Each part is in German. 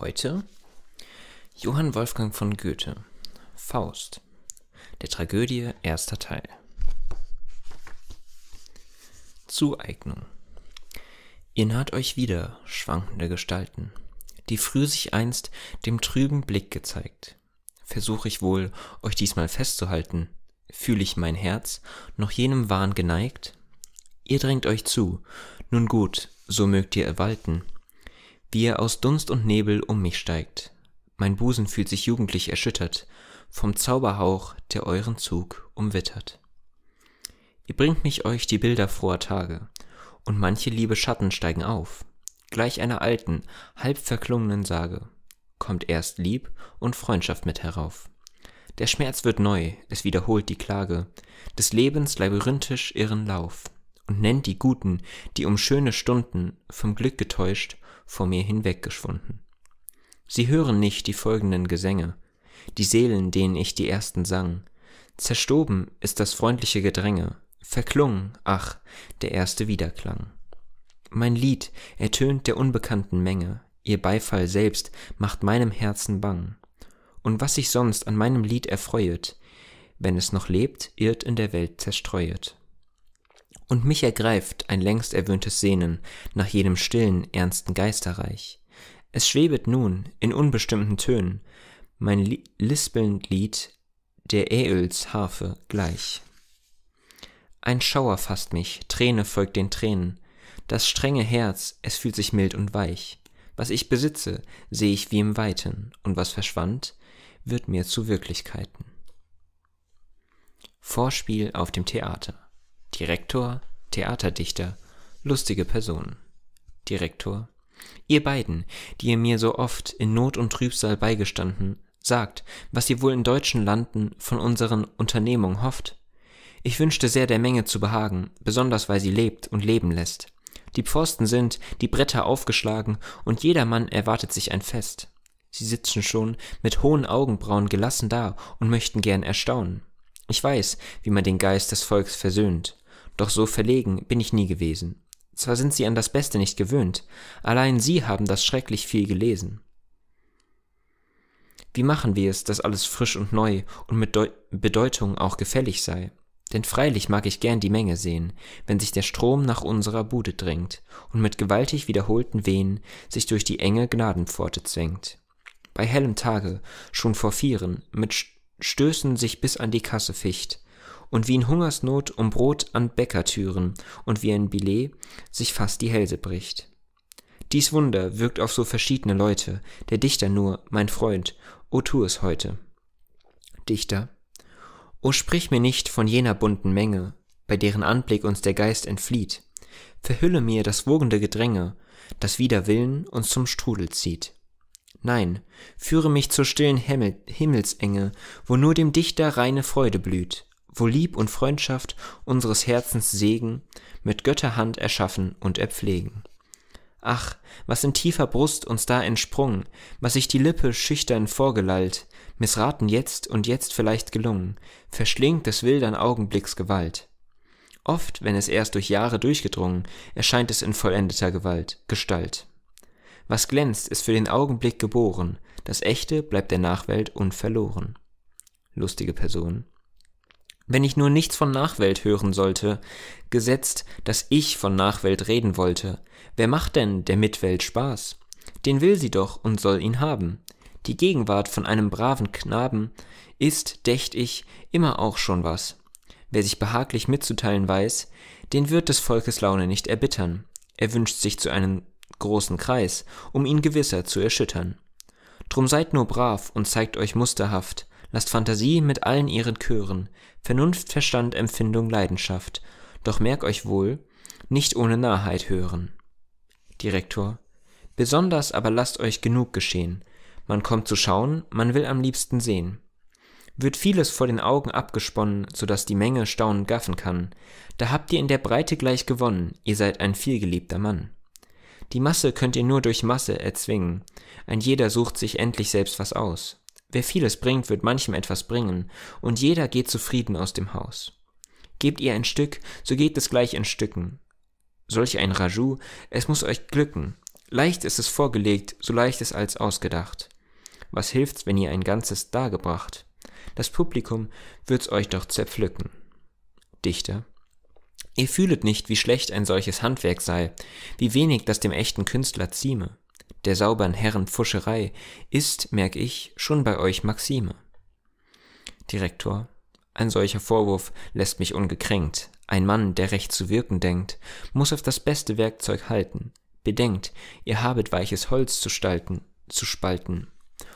Heute Johann Wolfgang von Goethe, Faust, der Tragödie, erster Teil. Zueignung. Ihr naht euch wieder, schwankende Gestalten, die früh sich einst dem trüben Blick gezeigt. Versuch ich wohl, euch diesmal festzuhalten, fühl ich mein Herz, noch jenem Wahn geneigt? Ihr drängt euch zu, nun gut, so mögt ihr erwalten, wie ihr aus Dunst und Nebel um mich steigt. Mein Busen fühlt sich jugendlich erschüttert, vom Zauberhauch, der euren Zug umwittert. Ihr bringt mich euch die Bilder froher Tage, und manche liebe Schatten steigen auf, gleich einer alten, halb verklungenen Sage, kommt erst Lieb und Freundschaft mit herauf. Der Schmerz wird neu, es wiederholt die Klage, des Lebens labyrinthisch irren Lauf, und nennt die Guten, die um schöne Stunden, vom Glück getäuscht, vor mir hinweggeschwunden. Sie hören nicht die folgenden Gesänge, die Seelen, denen ich die ersten sang. Zerstoben ist das freundliche Gedränge, verklungen, ach, der erste Wiederklang. Mein Lied ertönt der unbekannten Menge, ihr Beifall selbst macht meinem Herzen bang. Und was sich sonst an meinem Lied erfreuet, wenn es noch lebt, irrt in der Welt zerstreuet. Und mich ergreift ein längst erwöhntes Sehnen nach jedem stillen, ernsten Geisterreich. Es schwebet nun in unbestimmten Tönen mein lispelnd Lied der Äols Harfe gleich. Ein Schauer fasst mich, Träne folgt den Tränen, das strenge Herz, es fühlt sich mild und weich. Was ich besitze, sehe ich wie im Weiten, und was verschwand, wird mir zu Wirklichkeiten. Vorspiel auf dem Theater. Direktor, Theaterdichter, lustige Personen. Direktor: Ihr beiden, die ihr mir so oft in Not und Trübsal beigestanden, sagt, was ihr wohl in deutschen Landen von unseren Unternehmungen hofft. Ich wünschte sehr, der Menge zu behagen, besonders weil sie lebt und leben lässt. Die Pfosten sind, die Bretter aufgeschlagen, und jedermann erwartet sich ein Fest. Sie sitzen schon mit hohen Augenbrauen gelassen da und möchten gern erstaunen. Ich weiß, wie man den Geist des Volks versöhnt, doch so verlegen bin ich nie gewesen. Zwar sind sie an das Beste nicht gewöhnt, allein sie haben das schrecklich viel gelesen. Wie machen wir es, dass alles frisch und neu und mit Bedeutung auch gefällig sei? Denn freilich mag ich gern die Menge sehen, wenn sich der Strom nach unserer Bude drängt und mit gewaltig wiederholten Wehen sich durch die enge Gnadenpforte zwängt. Bei hellem Tage, schon vor Vieren, mit Stößen sich bis an die Kasse ficht und wie in Hungersnot um Brot an Bäckertüren und wie ein Billet sich fast die Hälse bricht. Dies Wunder wirkt auf so verschiedene Leute, der Dichter nur, mein Freund, o tu es heute. Dichter: O sprich mir nicht von jener bunten Menge, bei deren Anblick uns der Geist entflieht. Verhülle mir das wogende Gedränge, das wider Willen uns zum Strudel zieht. Nein, führe mich zur stillen Himmelsenge, wo nur dem Dichter reine Freude blüht, wo Lieb und Freundschaft unseres Herzens Segen mit Götterhand erschaffen und erpflegen. Ach, was in tiefer Brust uns da entsprungen, was sich die Lippe schüchtern vorgelallt, missraten jetzt und jetzt vielleicht gelungen, verschlingt des wildern Augenblicks Gewalt. Oft, wenn es erst durch Jahre durchgedrungen, erscheint es in vollendeter Gestalt. Was glänzt, ist für den Augenblick geboren, das Echte bleibt der Nachwelt unverloren. Lustige Person: Wenn ich nur nichts von Nachwelt hören sollte, gesetzt, dass ich von Nachwelt reden wollte, wer macht denn der Mitwelt Spaß? Den will sie doch und soll ihn haben. Die Gegenwart von einem braven Knaben ist, dächt ich, immer auch schon was. Wer sich behaglich mitzuteilen weiß, den wird des Volkes Laune nicht erbittern. Er wünscht sich zu einem großen Kreis, um ihn gewisser zu erschüttern. Drum seid nur brav und zeigt euch musterhaft, lasst Fantasie mit allen ihren Chören, Vernunft, Verstand, Empfindung, Leidenschaft, doch merk euch wohl, nicht ohne Narrheit hören. Direktor: Besonders aber lasst euch genug geschehen, man kommt zu schauen, man will am liebsten sehen. Wird vieles vor den Augen abgesponnen, so dass die Menge staunend gaffen kann, da habt ihr in der Breite gleich gewonnen, ihr seid ein vielgeliebter Mann. Die Masse könnt ihr nur durch Masse erzwingen, ein jeder sucht sich endlich selbst was aus. Wer vieles bringt, wird manchem etwas bringen, und jeder geht zufrieden aus dem Haus. Gebt ihr ein Stück, so geht es gleich in Stücken. Solch ein Rajout, es muss euch glücken, Leicht ist es vorgelegt, so leicht es als ausgedacht. Was hilft's, wenn ihr ein Ganzes dargebracht? Das Publikum wird's euch doch zerpflücken. Dichter: Ihr fühlet nicht, wie schlecht ein solches Handwerk sei, wie wenig das dem echten Künstler zieme. Der saubern Herren Pfuscherei ist, merk ich, schon bei euch Maxime. Direktor: Ein solcher Vorwurf lässt mich ungekränkt. Ein Mann, der recht zu wirken denkt, muss auf das beste Werkzeug halten. Bedenkt, ihr habet weiches Holz zu spalten.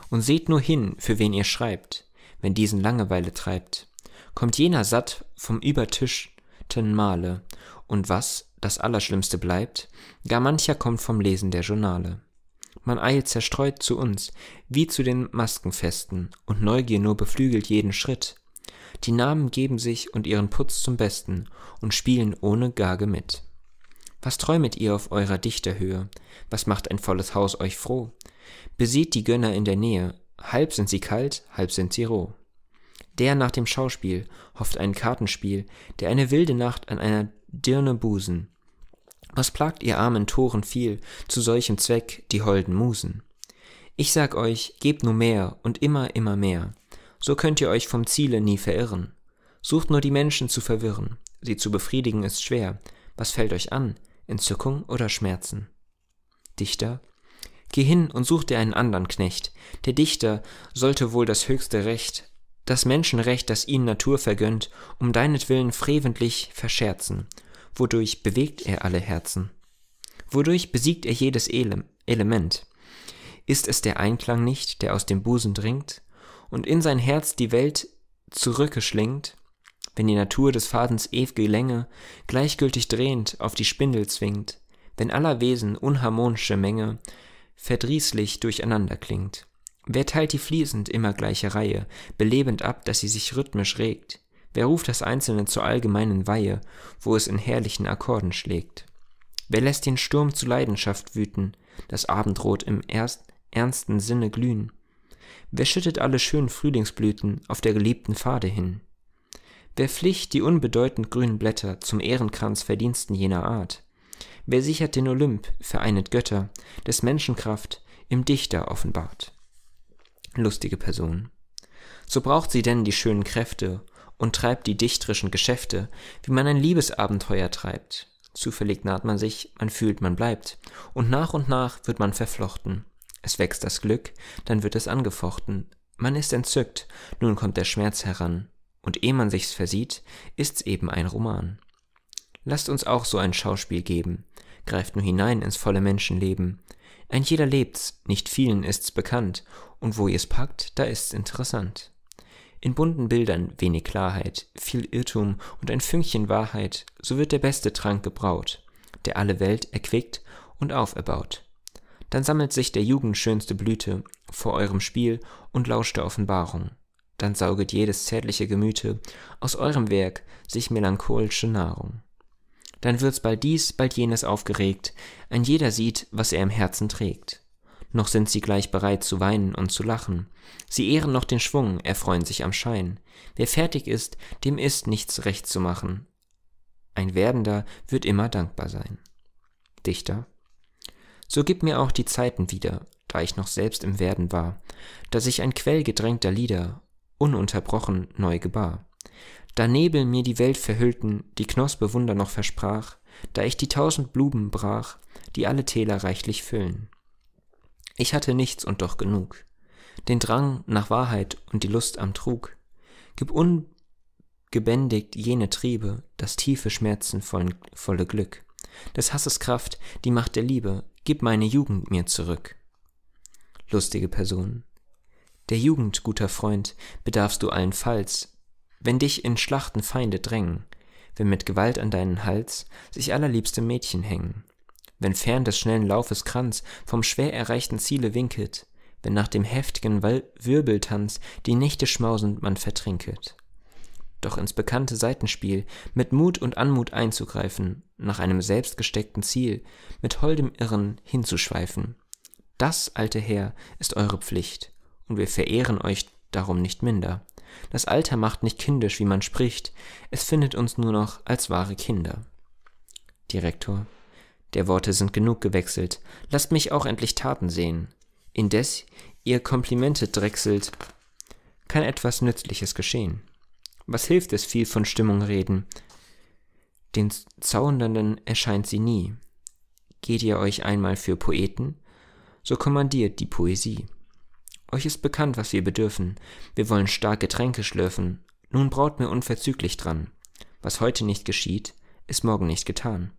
Und seht nur hin, für wen ihr schreibt, wenn diesen Langeweile treibt. Kommt jener satt vom übertischten Mahle, und was das Allerschlimmste bleibt, gar mancher kommt vom Lesen der Journale. Man eilt zerstreut zu uns, wie zu den Maskenfesten, und Neugier nur beflügelt jeden Schritt. Die Namen geben sich und ihren Putz zum Besten und spielen ohne Gage mit. Was träumet ihr auf eurer Dichterhöhe? Was macht ein volles Haus euch froh? Besieht die Gönner in der Nähe, halb sind sie kalt, halb sind sie roh. Der nach dem Schauspiel hofft ein Kartenspiel, der eine wilde Nacht an einer Dirne busen. Was plagt ihr armen Toren viel, zu solchem Zweck die holden Musen? Ich sag euch, gebt nur mehr und immer, immer mehr. So könnt ihr euch vom Ziele nie verirren. Sucht nur die Menschen zu verwirren, sie zu befriedigen ist schwer. Was fällt euch an, Entzückung oder Schmerzen? Dichter: Geh hin und such dir einen anderen Knecht. Der Dichter sollte wohl das höchste Recht, das Menschenrecht, das ihn Natur vergönnt, um deinetwillen freventlich verscherzen. Wodurch bewegt er alle Herzen? Wodurch besiegt er jedes Element? Ist es der Einklang nicht, der aus dem Busen dringt und in sein Herz die Welt zurücke schlingt? Wenn die Natur des Fadens ew'ge Länge gleichgültig drehend auf die Spindel zwingt, wenn aller Wesen unharmonische Menge verdrießlich durcheinander klingt. Wer teilt die fließend immer gleiche Reihe, belebend ab, dass sie sich rhythmisch regt? Wer ruft das Einzelne zur allgemeinen Weihe, wo es in herrlichen Akkorden schlägt? Wer lässt den Sturm zu Leidenschaft wüten, das Abendrot im ernsten Sinne glühen? Wer schüttet alle schönen Frühlingsblüten auf der geliebten Pfade hin? Wer flicht die unbedeutend grünen Blätter zum Ehrenkranz Verdiensten jener Art? Wer sichert den Olymp, vereinet Götter, des Menschen Kraft im Dichter offenbart? Lustige Person. So braucht sie denn die schönen Kräfte und treibt die dichterischen Geschäfte, wie man ein Liebesabenteuer treibt. Zufällig naht man sich, man fühlt, man bleibt, und nach wird man verflochten. Es wächst das Glück, dann wird es angefochten. Man ist entzückt, nun kommt der Schmerz heran. Und ehe man sich's versieht, ist's eben ein Roman. Lasst uns auch so ein Schauspiel geben, greift nur hinein ins volle Menschenleben. Ein jeder lebt's, nicht vielen ist's bekannt, und wo ihr's packt, da ist's interessant. In bunten Bildern wenig Klarheit, viel Irrtum und ein Fünkchen Wahrheit, so wird der beste Trank gebraut, der alle Welt erquickt und auferbaut. Dann sammelt sich der Jugend schönste Blüte vor eurem Spiel und lauscht der Offenbarung. Dann sauget jedes zärtliche Gemüte aus eurem Werk sich melancholische Nahrung. Dann wird's bald dies, bald jenes aufgeregt, ein jeder sieht, was er im Herzen trägt. Noch sind sie gleich bereit zu weinen und zu lachen, sie ehren noch den Schwung, erfreuen sich am Schein. Wer fertig ist, dem ist nichts recht zu machen. Ein Werdender wird immer dankbar sein. Dichter: So gib mir auch die Zeiten wieder, da ich noch selbst im Werden war, dass ich ein Quell gedrängter Lieder ununterbrochen neu gebar. Da Nebel mir die Welt verhüllten, die Knospe Wunder noch versprach, da ich die 1000 Blumen brach, die alle Täler reichlich füllen. Ich hatte nichts und doch genug, den Drang nach Wahrheit und die Lust am Trug. Gib ungebändigt jene Triebe, das tiefe schmerzenvolle Glück, des Hasses Kraft, die Macht der Liebe, gib meine Jugend mir zurück. Lustige Person. Der Jugend, guter Freund, bedarfst du allenfalls, wenn dich in Schlachten Feinde drängen, wenn mit Gewalt an deinen Hals sich allerliebste Mädchen hängen, wenn fern des schnellen Laufes Kranz vom schwer erreichten Ziele winket, wenn nach dem heftigen Wirbeltanz die Nächte schmausend man vertrinket. Doch ins bekannte Seitenspiel mit Mut und Anmut einzugreifen, nach einem selbstgesteckten Ziel mit holdem Irren hinzuschweifen, das, alte Herr, ist eure Pflicht. Und wir verehren euch darum nicht minder. Das Alter macht nicht kindisch, wie man spricht, es findet uns nur noch als wahre Kinder. Direktor: Der Worte sind genug gewechselt. Lasst mich auch endlich Taten sehen. Indes, ihr Komplimente drechselt, kann etwas Nützliches geschehen. Was hilft es viel von Stimmung reden? Den Zaudernden erscheint sie nie. Geht ihr euch einmal für Poeten? So kommandiert die Poesie. Euch ist bekannt, was wir bedürfen. Wir wollen starke Tränke schlürfen. Nun braut mir unverzüglich dran. Was heute nicht geschieht, ist morgen nicht getan.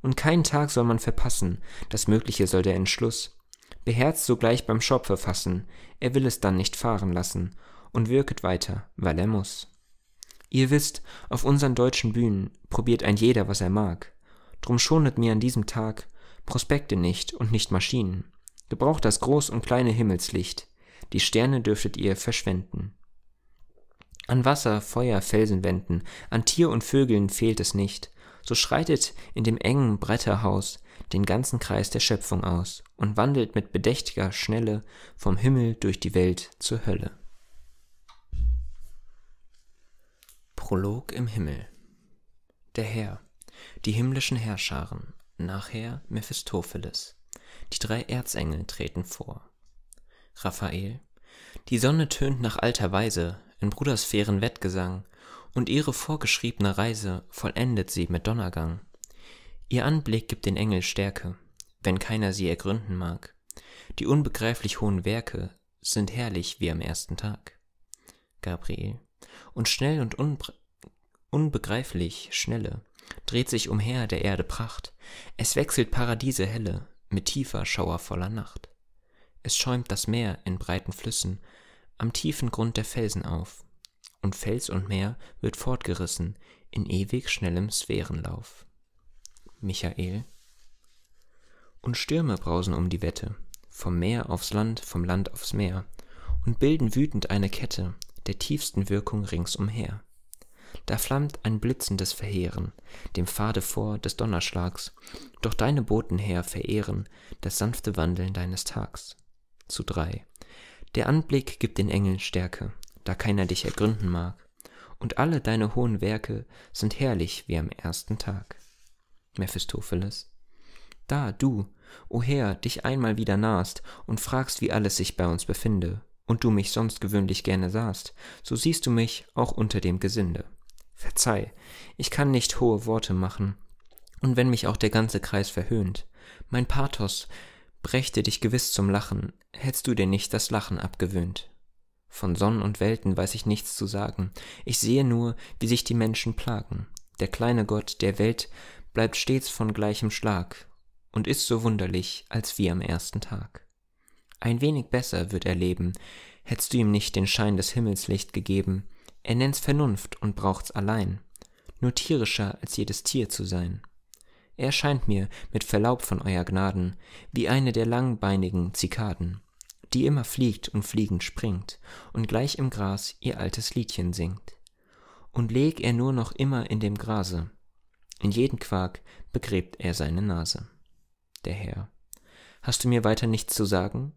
Und keinen Tag soll man verpassen. Das Mögliche soll der Entschluss. Beherzt sogleich beim Schopf verfassen. Er will es dann nicht fahren lassen. Und wirket weiter, weil er muss. Ihr wisst, auf unseren deutschen Bühnen probiert ein jeder, was er mag. Drum schonet mir an diesem Tag Prospekte nicht und nicht Maschinen. Gebraucht das groß und kleine Himmelslicht. Die Sterne dürftet ihr verschwenden. An Wasser, Feuer, Felsenwänden, an Tier und Vögeln fehlt es nicht. So schreitet in dem engen Bretterhaus den ganzen Kreis der Schöpfung aus und wandelt mit bedächtiger Schnelle vom Himmel durch die Welt zur Hölle. Prolog im Himmel. Der Herr, die himmlischen Herrscharen, nachher Mephistopheles. Die drei Erzengel treten vor. Raphael, die Sonne tönt nach alter Weise in Brudersphären Wettgesang, und ihre vorgeschriebene Reise vollendet sie mit Donnergang. Ihr Anblick gibt den Engeln Stärke, wenn keiner sie ergründen mag. Die unbegreiflich hohen Werke sind herrlich wie am ersten Tag. Gabriel, und schnell und unbegreiflich schnelle dreht sich umher der Erde Pracht. Es wechselt Paradiese helle mit tiefer, schauervoller Nacht. Es schäumt das Meer in breiten Flüssen am tiefen Grund der Felsen auf, und Fels und Meer wird fortgerissen in ewig schnellem Sphärenlauf. Michael, und Stürme brausen um die Wette, vom Meer aufs Land, vom Land aufs Meer, und bilden wütend eine Kette der tiefsten Wirkung ringsumher. Da flammt ein blitzendes Verheeren dem Pfade vor des Donnerschlags, doch deine Boten, Herr, verehren das sanfte Wandeln deines Tags. Zu drei. Der Anblick gibt den Engeln Stärke, da keiner dich ergründen mag, und alle deine hohen Werke sind herrlich wie am ersten Tag. Mephistopheles, da du, o Herr, dich einmal wieder nahst und fragst, wie alles sich bei uns befinde, und du mich sonst gewöhnlich gerne sahst, so siehst du mich auch unter dem Gesinde. Verzeih, ich kann nicht hohe Worte machen, und wenn mich auch der ganze Kreis verhöhnt, mein Pathos brächte dich gewiss zum Lachen, hättest du dir nicht das Lachen abgewöhnt. Von Sonnen und Welten weiß ich nichts zu sagen, ich sehe nur, wie sich die Menschen plagen. Der kleine Gott der Welt bleibt stets von gleichem Schlag und ist so wunderlich, als wie am ersten Tag. Ein wenig besser wird er leben, hättest du ihm nicht den Schein des Himmelslicht gegeben. Er nennt's Vernunft und braucht's allein, nur tierischer als jedes Tier zu sein. Er scheint mir, mit Verlaub von euer Gnaden, wie eine der langbeinigen Zikaden, die immer fliegt und fliegend springt und gleich im Gras ihr altes Liedchen singt. Und leg er nur noch immer in dem Grase, in jeden Quark begräbt er seine Nase. Der Herr, hast du mir weiter nichts zu sagen?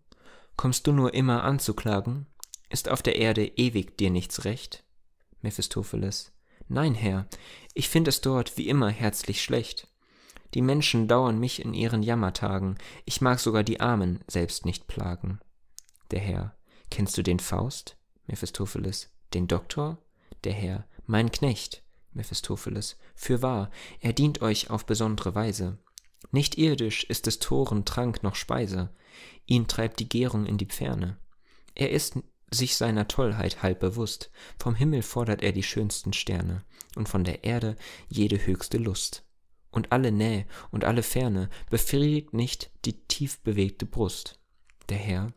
Kommst du nur immer anzuklagen? Ist auf der Erde ewig dir nichts recht? Mephistopheles, nein, Herr, ich find es dort wie immer herzlich schlecht. Die Menschen dauern mich in ihren Jammertagen, ich mag sogar die Armen selbst nicht plagen. Der Herr, kennst du den Faust? Mephistopheles, den Doktor? Der Herr, mein Knecht. Mephistopheles, fürwahr, er dient euch auf besondere Weise. Nicht irdisch ist des Toren Trank noch Speise, ihn treibt die Gärung in die Ferne. Er ist sich seiner Tollheit halb bewusst, vom Himmel fordert er die schönsten Sterne und von der Erde jede höchste Lust. Und alle Nähe und alle Ferne befriedigt nicht die tief bewegte Brust. Der Herr,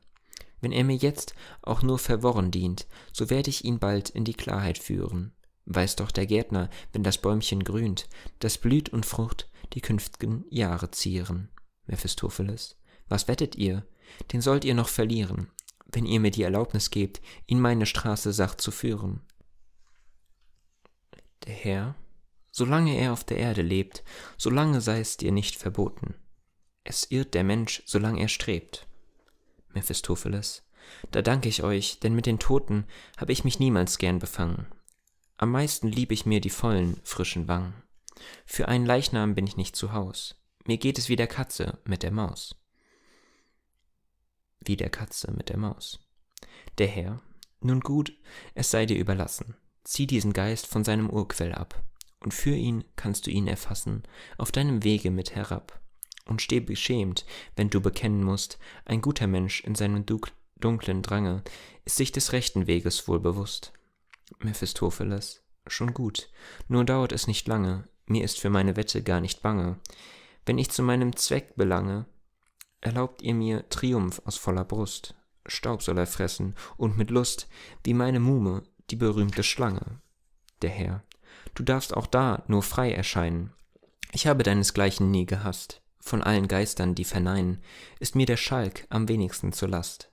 wenn er mir jetzt auch nur verworren dient, so werde ich ihn bald in die Klarheit führen. Weiß doch der Gärtner, wenn das Bäumchen grünt, dass Blüt und Frucht die künftigen Jahre zieren. Mephistopheles, was wettet ihr? Den sollt ihr noch verlieren, wenn ihr mir die Erlaubnis gebt, ihn meine Straße sacht zu führen. Der Herr, solange er auf der Erde lebt, solange sei es dir nicht verboten. Es irrt der Mensch, solange er strebt. Mephistopheles, da danke ich euch, denn mit den Toten habe ich mich niemals gern befangen. Am meisten lieb ich mir die vollen, frischen Wangen. Für einen Leichnam bin ich nicht zu Haus. Mir geht es wie der Katze mit der Maus. Wie der Katze mit der Maus. Der Herr, nun gut, es sei dir überlassen. Zieh diesen Geist von seinem Urquell ab, und für ihn kannst du ihn erfassen, auf deinem Wege mit herab. Und steh beschämt, wenn du bekennen musst, ein guter Mensch in seinem dunklen Drange ist sich des rechten Weges wohl bewusst. Mephistopheles, schon gut, nur dauert es nicht lange, mir ist für meine Wette gar nicht bange. Wenn ich zu meinem Zweck belange, erlaubt ihr mir Triumph aus voller Brust. Staub soll er fressen und mit Lust, wie meine Muhme, die berühmte Schlange. Der Herr, du darfst auch da nur frei erscheinen. Ich habe deinesgleichen nie gehasst. Von allen Geistern, die verneinen, ist mir der Schalk am wenigsten zur Last.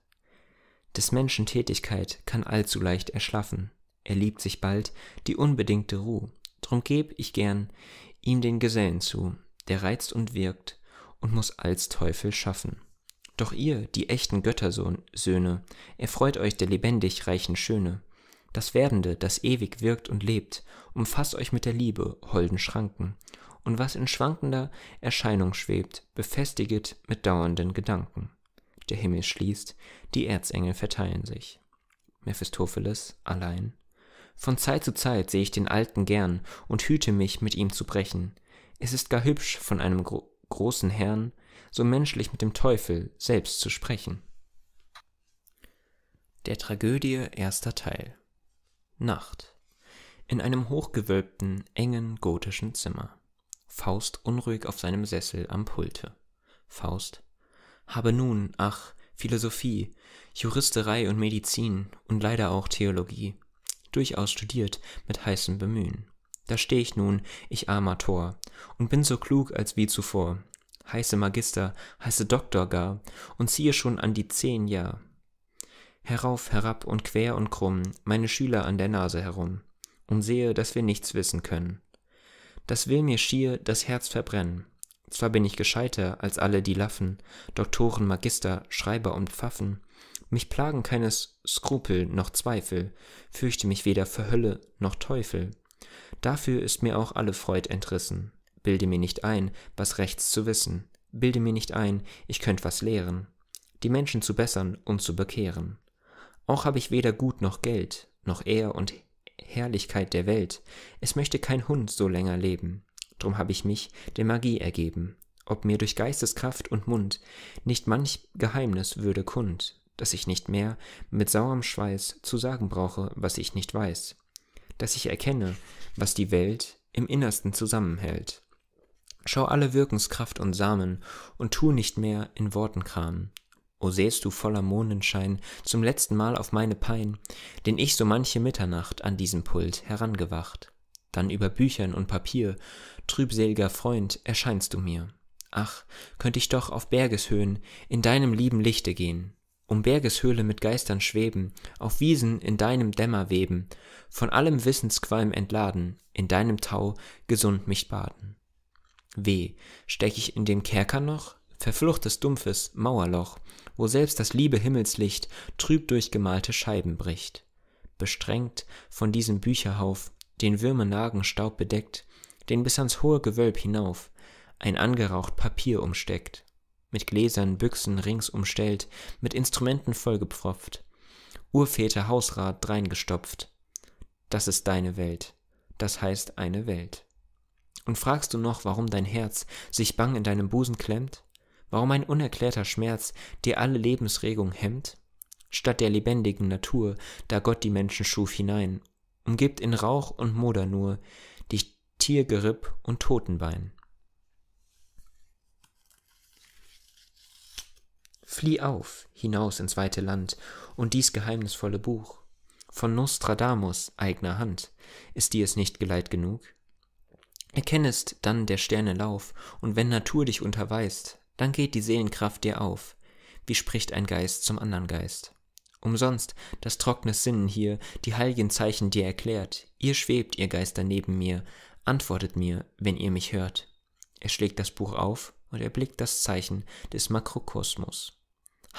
Des Menschen Tätigkeit kann allzu leicht erschlaffen. Er liebt sich bald die unbedingte Ruhe. Drum geb ich gern ihm den Gesellen zu, der reizt und wirkt und muss als Teufel schaffen. Doch ihr, die echten Göttersöhne, erfreut euch der lebendig reichen Schöne. Das Werdende, das ewig wirkt und lebt, umfasst euch mit der Liebe holden Schranken. Und was in schwankender Erscheinung schwebt, befestiget mit dauernden Gedanken. Der Himmel schließt, die Erzengel verteilen sich. Mephistopheles allein. Von Zeit zu Zeit sehe ich den Alten gern und hüte mich, mit ihm zu brechen. Es ist gar hübsch, von einem großen Herrn so menschlich mit dem Teufel selbst zu sprechen. Der Tragödie, erster Teil. Nacht. In einem hochgewölbten, engen, gotischen Zimmer. Faust unruhig auf seinem Sessel am Pulte. Faust. Habe nun, ach, Philosophie, Juristerei und Medizin und leider auch Theologie durchaus studiert mit heißem Bemühen. Da steh ich nun, ich armer Tor, und bin so klug als wie zuvor, heiße Magister, heiße Doktor gar, und ziehe schon an die 10 Jahr. Herauf, herab und quer und krumm, meine Schüler an der Nase herum, und sehe, dass wir nichts wissen können. Das will mir schier das Herz verbrennen. Zwar bin ich gescheiter als alle die Laffen, Doktoren, Magister, Schreiber und Pfaffen, mich plagen keines Skrupel noch Zweifel, fürchte mich weder für Hölle noch Teufel. Dafür ist mir auch alle Freud entrissen. Bilde mir nicht ein, was rechts zu wissen. Bilde mir nicht ein, ich könnt was lehren, die Menschen zu bessern und zu bekehren. Auch hab ich weder Gut noch Geld, noch Ehr und Herrlichkeit der Welt. Es möchte kein Hund so länger leben. Drum hab ich mich der Magie ergeben. Ob mir durch Geisteskraft und Mund nicht manch Geheimnis würde kund, dass ich nicht mehr mit saurem Schweiß zu sagen brauche, was ich nicht weiß. Dass ich erkenne, was die Welt im Innersten zusammenhält. Schau alle Wirkungskraft und Samen und tu nicht mehr in Worten Kram. O sähst du voller Mondenschein zum letzten Mal auf meine Pein, den ich so manche Mitternacht an diesem Pult herangewacht. Dann über Büchern und Papier, trübseliger Freund, erscheinst du mir. Ach, könnt ich doch auf Bergeshöhen in deinem lieben Lichte gehen, um Bergeshöhle mit Geistern schweben, auf Wiesen in deinem Dämmer weben, von allem Wissensqualm entladen, in deinem Tau gesund mich baden. Weh, steck ich in dem Kerker noch, verfluchtes dumpfes Mauerloch, wo selbst das liebe Himmelslicht trüb durch gemalte Scheiben bricht. Bestrengt von diesem Bücherhauf, den Würme nagen Staub bedeckt, den bis ans hohe Gewölb hinauf ein angeraucht Papier umsteckt, mit Gläsern, Büchsen rings umstellt, mit Instrumenten vollgepfropft, Urväter Hausrat dreingestopft. Das ist deine Welt, das heißt eine Welt. Und fragst du noch, warum dein Herz sich bang in deinem Busen klemmt? Warum ein unerklärter Schmerz dir alle Lebensregung hemmt? Statt der lebendigen Natur, da Gott die Menschen schuf hinein, umgibt in Rauch und Moder nur dich Tiergeripp und Totenbein. Flieh auf, hinaus ins weite Land, und dies geheimnisvolle Buch von Nostradamus eigener Hand, ist dir es nicht geleit genug? Erkennest dann der Sterne Lauf, und wenn Natur dich unterweist, dann geht die Seelenkraft dir auf, wie spricht ein Geist zum anderen Geist. Umsonst, das trocknes Sinnen hier, die heiligen Zeichen dir erklärt, ihr schwebt, ihr Geister neben mir, antwortet mir, wenn ihr mich hört. Er schlägt das Buch auf und erblickt das Zeichen des Makrokosmos.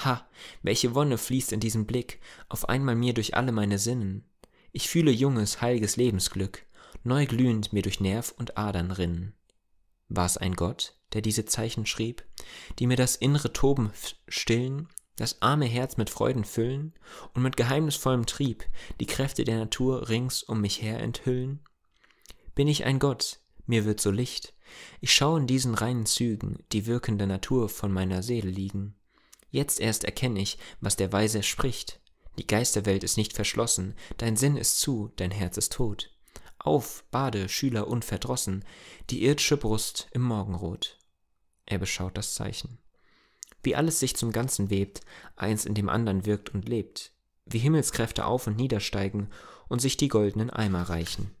Ha, welche Wonne fließt in diesem Blick, auf einmal mir durch alle meine Sinnen. Ich fühle junges, heiliges Lebensglück, neu glühend mir durch Nerv und Adern rinnen. War es ein Gott, der diese Zeichen schrieb, die mir das innere Toben stillen, das arme Herz mit Freuden füllen und mit geheimnisvollem Trieb die Kräfte der Natur rings um mich her enthüllen? Bin ich ein Gott, mir wird so Licht, ich schaue in diesen reinen Zügen die wirkende Natur von meiner Seele liegen. Jetzt erst erkenne ich, was der Weise spricht. Die Geisterwelt ist nicht verschlossen, dein Sinn ist zu, dein Herz ist tot. Auf, bade, Schüler unverdrossen, die irdische Brust im Morgenrot. Er beschaut das Zeichen. Wie alles sich zum Ganzen webt, eins in dem anderen wirkt und lebt, wie Himmelskräfte auf- und niedersteigen und sich die goldenen Eimer reichen.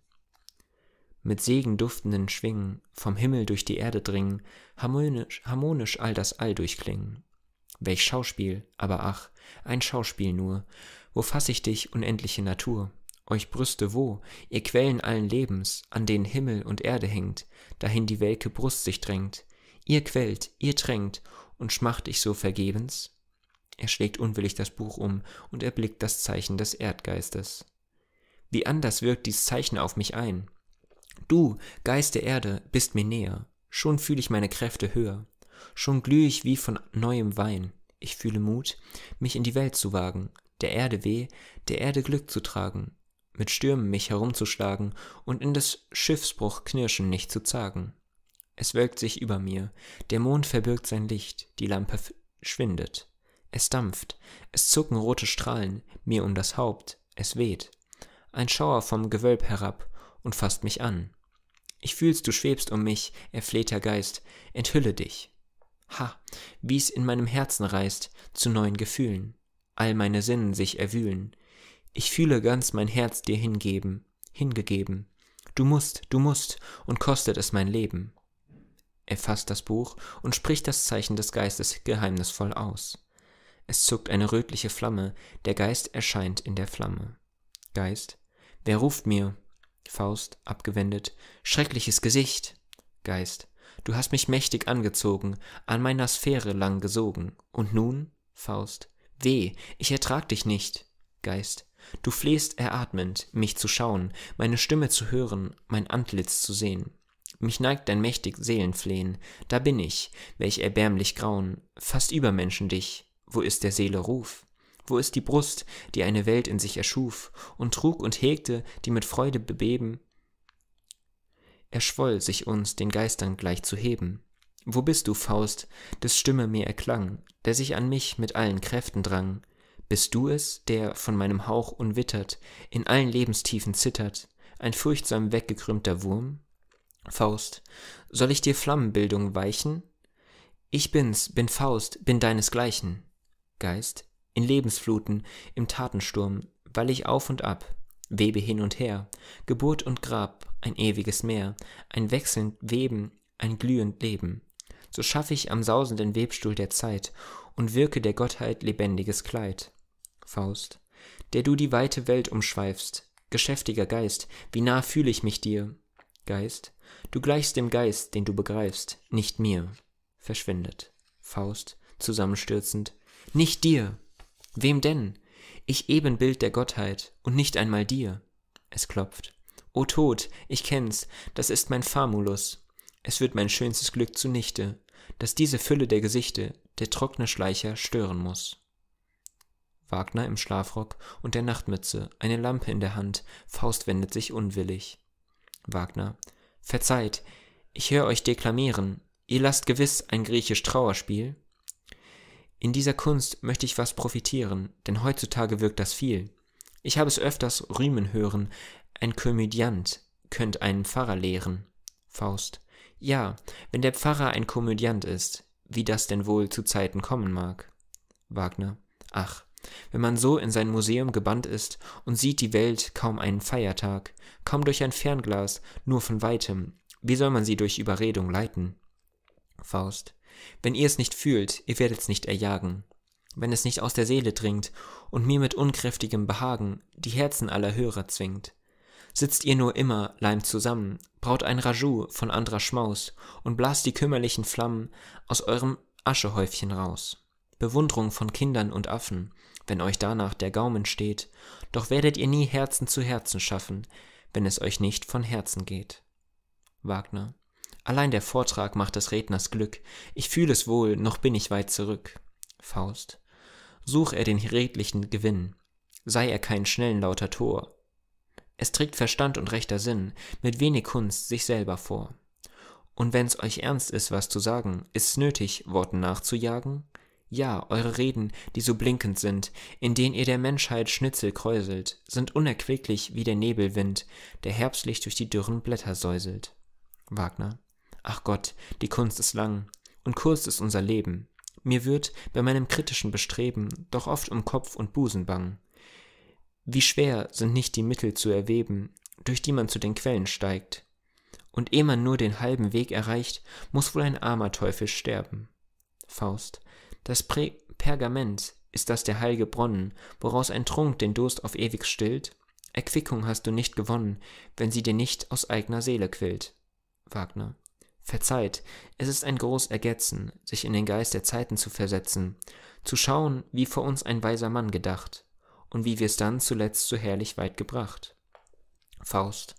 Mit segenduftenden Schwingen vom Himmel durch die Erde dringen, harmonisch all das All durchklingen. Welch Schauspiel, aber ach, ein Schauspiel nur, wo fass ich dich, unendliche Natur? Euch Brüste wo, ihr Quellen allen Lebens, an denen Himmel und Erde hängt, dahin die welke Brust sich drängt. Ihr quält, ihr tränkt, und schmacht ich so vergebens? Er schlägt unwillig das Buch um und erblickt das Zeichen des Erdgeistes. Wie anders wirkt dies Zeichen auf mich ein. Du, Geist der Erde, bist mir näher, schon fühl ich meine Kräfte höher, schon glüh ich wie von neuem Wein, ich fühle Mut, mich in die Welt zu wagen, der Erde weh, der Erde Glück zu tragen, mit Stürmen mich herumzuschlagen und in des Schiffsbruch knirschen nicht zu zagen. Es wölkt sich über mir, der Mond verbirgt sein Licht, die Lampe schwindet. Es dampft, es zucken rote Strahlen, mir um das Haupt, es weht. Ein Schauer vom Gewölb herab und fasst mich an. Ich fühl's, du schwebst um mich, erflehter Geist, enthülle dich. Ha, wie's in meinem Herzen reißt, zu neuen Gefühlen, all meine Sinnen sich erwühlen. Ich fühle ganz mein Herz dir hingegeben. Du musst, und kostet es mein Leben. Er fasst das Buch und spricht das Zeichen des Geistes geheimnisvoll aus. Es zuckt eine rötliche Flamme, der Geist erscheint in der Flamme. Geist, wer ruft mir? Faust, abgewendet, schreckliches Gesicht. Geist, du hast mich mächtig angezogen, an meiner Sphäre lang gesogen. Und nun? Faust, weh, ich ertrag dich nicht. Geist, du flehst eratmend, mich zu schauen, meine Stimme zu hören, mein Antlitz zu sehen. Mich neigt dein mächtig Seelenflehen, da bin ich, welch erbärmlich Grauen, fast übermenschen dich. Wo ist der Seele Ruf? Wo ist die Brust, die eine Welt in sich erschuf und trug und hegte, die mit Freude bebeben? Er schwoll sich uns, den Geistern gleich zu heben. Wo bist du, Faust, des Stimme mir erklang, der sich an mich mit allen Kräften drang? Bist du es, der von meinem Hauch unwittert, in allen Lebenstiefen zittert, ein furchtsam weggekrümmter Wurm? Faust, soll ich dir Flammenbildung weichen? Ich bin's, bin Faust, bin deinesgleichen. Geist, in Lebensfluten, im Tatensturm, weil ich auf und ab, webe hin und her, Geburt und Grab, ein ewiges Meer, ein wechselnd Weben, ein glühend Leben. So schaffe ich am sausenden Webstuhl der Zeit und wirke der Gottheit lebendiges Kleid. Faust, der du die weite Welt umschweifst, geschäftiger Geist, wie nah fühle ich mich dir? Geist, du gleichst dem Geist, den du begreifst, nicht mir. Verschwindet. Faust, zusammenstürzend, nicht dir! Wem denn? Ich Ebenbild der Gottheit und nicht einmal dir. Es klopft. O Tod, ich kenn's, das ist mein Famulus. Es wird mein schönstes Glück zunichte, dass diese Fülle der Gesichte der trockene Schleicher stören muss. Wagner im Schlafrock und der Nachtmütze, eine Lampe in der Hand, Faust wendet sich unwillig. Wagner, verzeiht, ich höre euch deklamieren, ihr lasst gewiss ein griechisch Trauerspiel. In dieser Kunst möchte ich was profitieren, denn heutzutage wirkt das viel. Ich habe es öfters rühmen hören, ein Komödiant könnt einen Pfarrer lehren. Faust, ja, wenn der Pfarrer ein Komödiant ist, wie das denn wohl zu Zeiten kommen mag. Wagner, ach, wenn man so in sein Museum gebannt ist und sieht die Welt kaum einen Feiertag, kaum durch ein Fernglas, nur von Weitem, wie soll man sie durch Überredung leiten? Faust, wenn ihr es nicht fühlt, ihr werdet's nicht erjagen. Wenn es nicht aus der Seele dringt und mir mit unkräftigem Behagen die Herzen aller Hörer zwingt. Sitzt ihr nur immer, leimt zusammen, braut ein Rajout von anderer Schmaus und blast die kümmerlichen Flammen aus eurem Aschehäufchen raus. Bewunderung von Kindern und Affen, wenn euch danach der Gaumen steht, doch werdet ihr nie Herzen zu Herzen schaffen, wenn es euch nicht von Herzen geht. Wagner, Allein der Vortrag macht des Redners Glück. Ich fühl es wohl, noch bin ich weit zurück. Faust. Such er den redlichen Gewinn. Sei er kein schnellen lauter Tor. Es trägt Verstand und rechter Sinn, mit wenig Kunst sich selber vor. Und wenn's euch ernst ist, was zu sagen, ist's nötig, Worten nachzujagen? Ja, eure Reden, die so blinkend sind, in denen ihr der Menschheit Schnitzel kräuselt, sind unerquicklich wie der Nebelwind, der herbstlich durch die dürren Blätter säuselt. Wagner. Ach Gott, die Kunst ist lang, und kurz ist unser Leben. Mir wird bei meinem kritischen Bestreben doch oft um Kopf und Busen bang. Wie schwer sind nicht die Mittel zu erweben, durch die man zu den Quellen steigt. Und ehe man nur den halben Weg erreicht, muss wohl ein armer Teufel sterben. Faust. Das Pergament, ist das der heilge Bronnen, woraus ein Trunk den Durst auf ewig stillt? Erquickung hast du nicht gewonnen, wenn sie dir nicht aus eigener Seele quillt. Wagner. Verzeiht, es ist ein groß Ergetzen, sich in den Geist der Zeiten zu versetzen, zu schauen, wie vor uns ein weiser Mann gedacht, und wie wir's dann zuletzt so herrlich weit gebracht. Faust.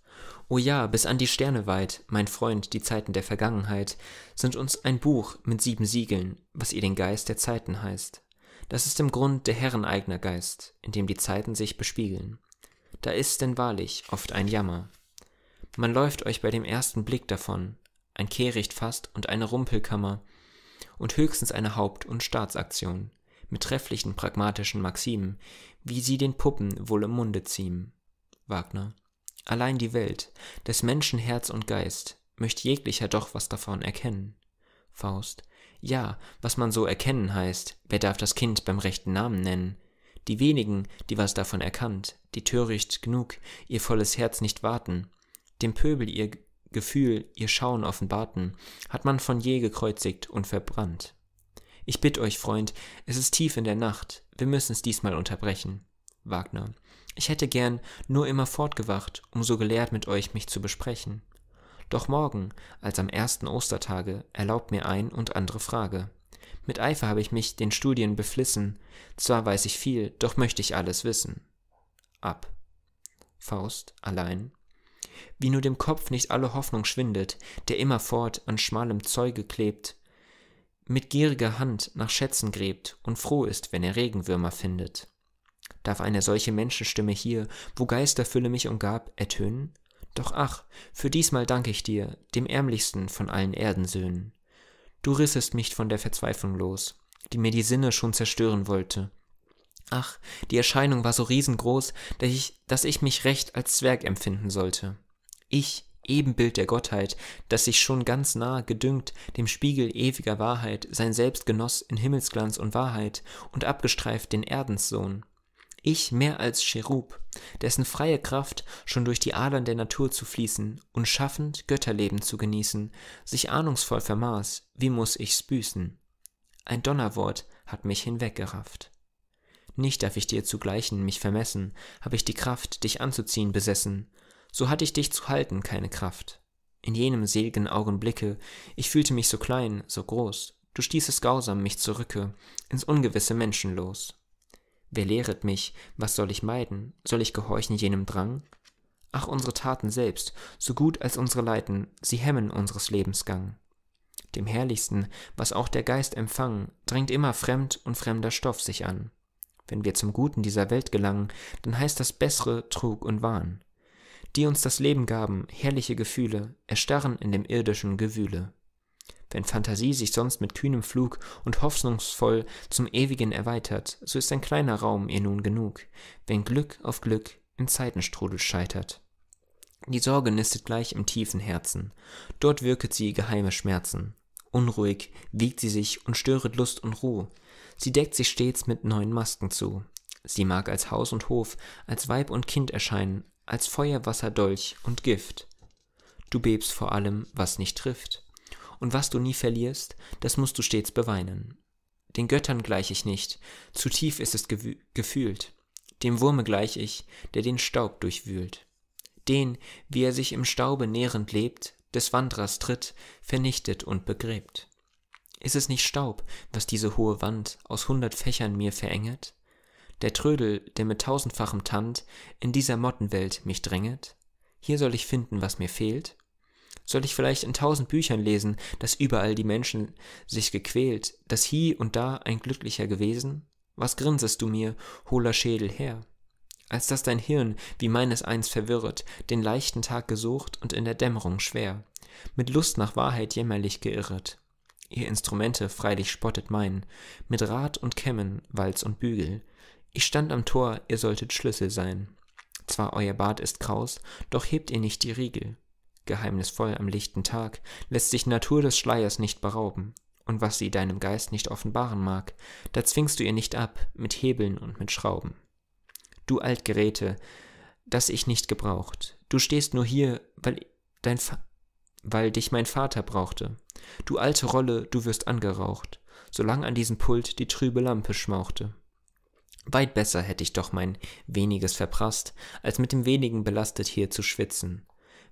O ja, bis an die Sterne weit, mein Freund, die Zeiten der Vergangenheit sind uns ein Buch mit 7 Siegeln, was ihr den Geist der Zeiten heißt. Das ist im Grund der Herren eigener Geist, in dem die Zeiten sich bespiegeln. Da ist denn wahrlich oft ein Jammer. Man läuft euch bei dem ersten Blick davon, ein Kehricht fast und eine Rumpelkammer und höchstens eine Haupt- und Staatsaktion mit trefflichen pragmatischen Maximen, wie sie den Puppen wohl im Munde ziemen. Wagner. Allein die Welt, des Menschen Herz und Geist, möcht jeglicher doch was davon erkennen. Faust. Ja, was man so erkennen heißt, wer darf das Kind beim rechten Namen nennen? Die wenigen, die was davon erkannt, die töricht genug, ihr volles Herz nicht warten, dem Pöbel ihr Gefühl, ihr Schauen offenbarten, hat man von je gekreuzigt und verbrannt. Ich bitt euch, Freund, es ist tief in der Nacht, wir müssen's diesmal unterbrechen. Wagner. Ich hätte gern nur immer fortgewacht, um so gelehrt mit euch mich zu besprechen. Doch morgen, als am ersten Ostertage, erlaubt mir ein und andere Frage. Mit Eifer habe ich mich den Studien beflissen, zwar weiß ich viel, doch möchte ich alles wissen. Ab. Faust, allein. Wie nur dem Kopf nicht alle Hoffnung schwindet, der immerfort an schmalem Zeuge klebt, mit gieriger Hand nach Schätzen gräbt und froh ist, wenn er Regenwürmer findet. Darf eine solche Menschenstimme hier, wo Geisterfülle mich umgab, ertönen? Doch ach, für diesmal danke ich dir, dem ärmlichsten von allen Erdensöhnen. Du rissest mich von der Verzweiflung los, die mir die Sinne schon zerstören wollte. Ach, die Erscheinung war so riesengroß, dass ich mich recht als Zwerg empfinden sollte. Ich, Ebenbild der Gottheit, das sich schon ganz nah gedüngt, dem Spiegel ewiger Wahrheit, sein Selbst genoss in Himmelsglanz und Wahrheit und abgestreift den Erdenssohn. Ich mehr als Cherub, dessen freie Kraft schon durch die Adern der Natur zu fließen und schaffend Götterleben zu genießen, sich ahnungsvoll vermaß, wie muß ich's büßen? Ein Donnerwort hat mich hinweggerafft. Nicht darf ich dir zugleichen mich vermessen, hab ich die Kraft, dich anzuziehen, besessen, so hatte ich dich zu halten keine Kraft. In jenem seligen Augenblicke, ich fühlte mich so klein, so groß, du stießest grausam mich zurücke, ins ungewisse Menschenlos. Wer lehret mich, was soll ich meiden? Soll ich gehorchen jenem Drang? Ach, unsere Taten selbst, so gut als unsere Leiden, sie hemmen unseres Lebensgang. Dem Herrlichsten, was auch der Geist empfang, drängt immer fremd und fremder Stoff sich an. Wenn wir zum Guten dieser Welt gelangen, dann heißt das Bessere Trug und Wahn. Die uns das Leben gaben, herrliche Gefühle, erstarren in dem irdischen Gewühle. Wenn Fantasie sich sonst mit kühnem Flug und hoffnungsvoll zum Ewigen erweitert, so ist ein kleiner Raum ihr nun genug, wenn Glück auf Glück im Zeitenstrudel scheitert. Die Sorge nistet gleich im tiefen Herzen, dort wirket sie geheime Schmerzen. Unruhig wiegt sie sich und störet Lust und Ruhe, sie deckt sich stets mit neuen Masken zu. Sie mag als Haus und Hof, als Weib und Kind erscheinen, als Feuer, Wasser, Dolch und Gift. Du bebst vor allem, was nicht trifft. Und was du nie verlierst, das musst du stets beweinen. Den Göttern gleich ich nicht, zu tief ist es gefühlt. Dem Wurme gleich ich, der den Staub durchwühlt. Den, wie er sich im Staube nährend lebt, des Wandrers tritt, vernichtet und begräbt. Ist es nicht Staub, was diese hohe Wand aus 100 Fächern mir verenget? Der Trödel, der mit tausendfachem Tand in dieser Mottenwelt mich dränget? Hier soll ich finden, was mir fehlt? Soll ich vielleicht in 1000 Büchern lesen, dass überall die Menschen sich gequält, dass hie und da ein Glücklicher gewesen? Was grinsest du mir, hohler Schädel, her? Als dass dein Hirn, wie meines einst verwirret, den leichten Tag gesucht und in der Dämmerung schwer, mit Lust nach Wahrheit jämmerlich geirret. Ihr Instrumente freilich spottet mein, mit Rad und Kämmen, Walz und Bügel. Ich stand am Tor, ihr solltet Schlüssel sein. Zwar euer Bart ist kraus, doch hebt ihr nicht die Riegel. Geheimnisvoll am lichten Tag lässt sich Natur des Schleiers nicht berauben, und was sie deinem Geist nicht offenbaren mag, da zwingst du ihr nicht ab, mit Hebeln und mit Schrauben. Du Altgeräte, das ich nicht gebraucht, du stehst nur hier, weil dich mein Vater brauchte. Du alte Rolle, du wirst angeraucht, solang an diesem Pult die trübe Lampe schmauchte. Weit besser hätte ich doch mein Weniges verprasst, als mit dem Wenigen belastet hier zu schwitzen.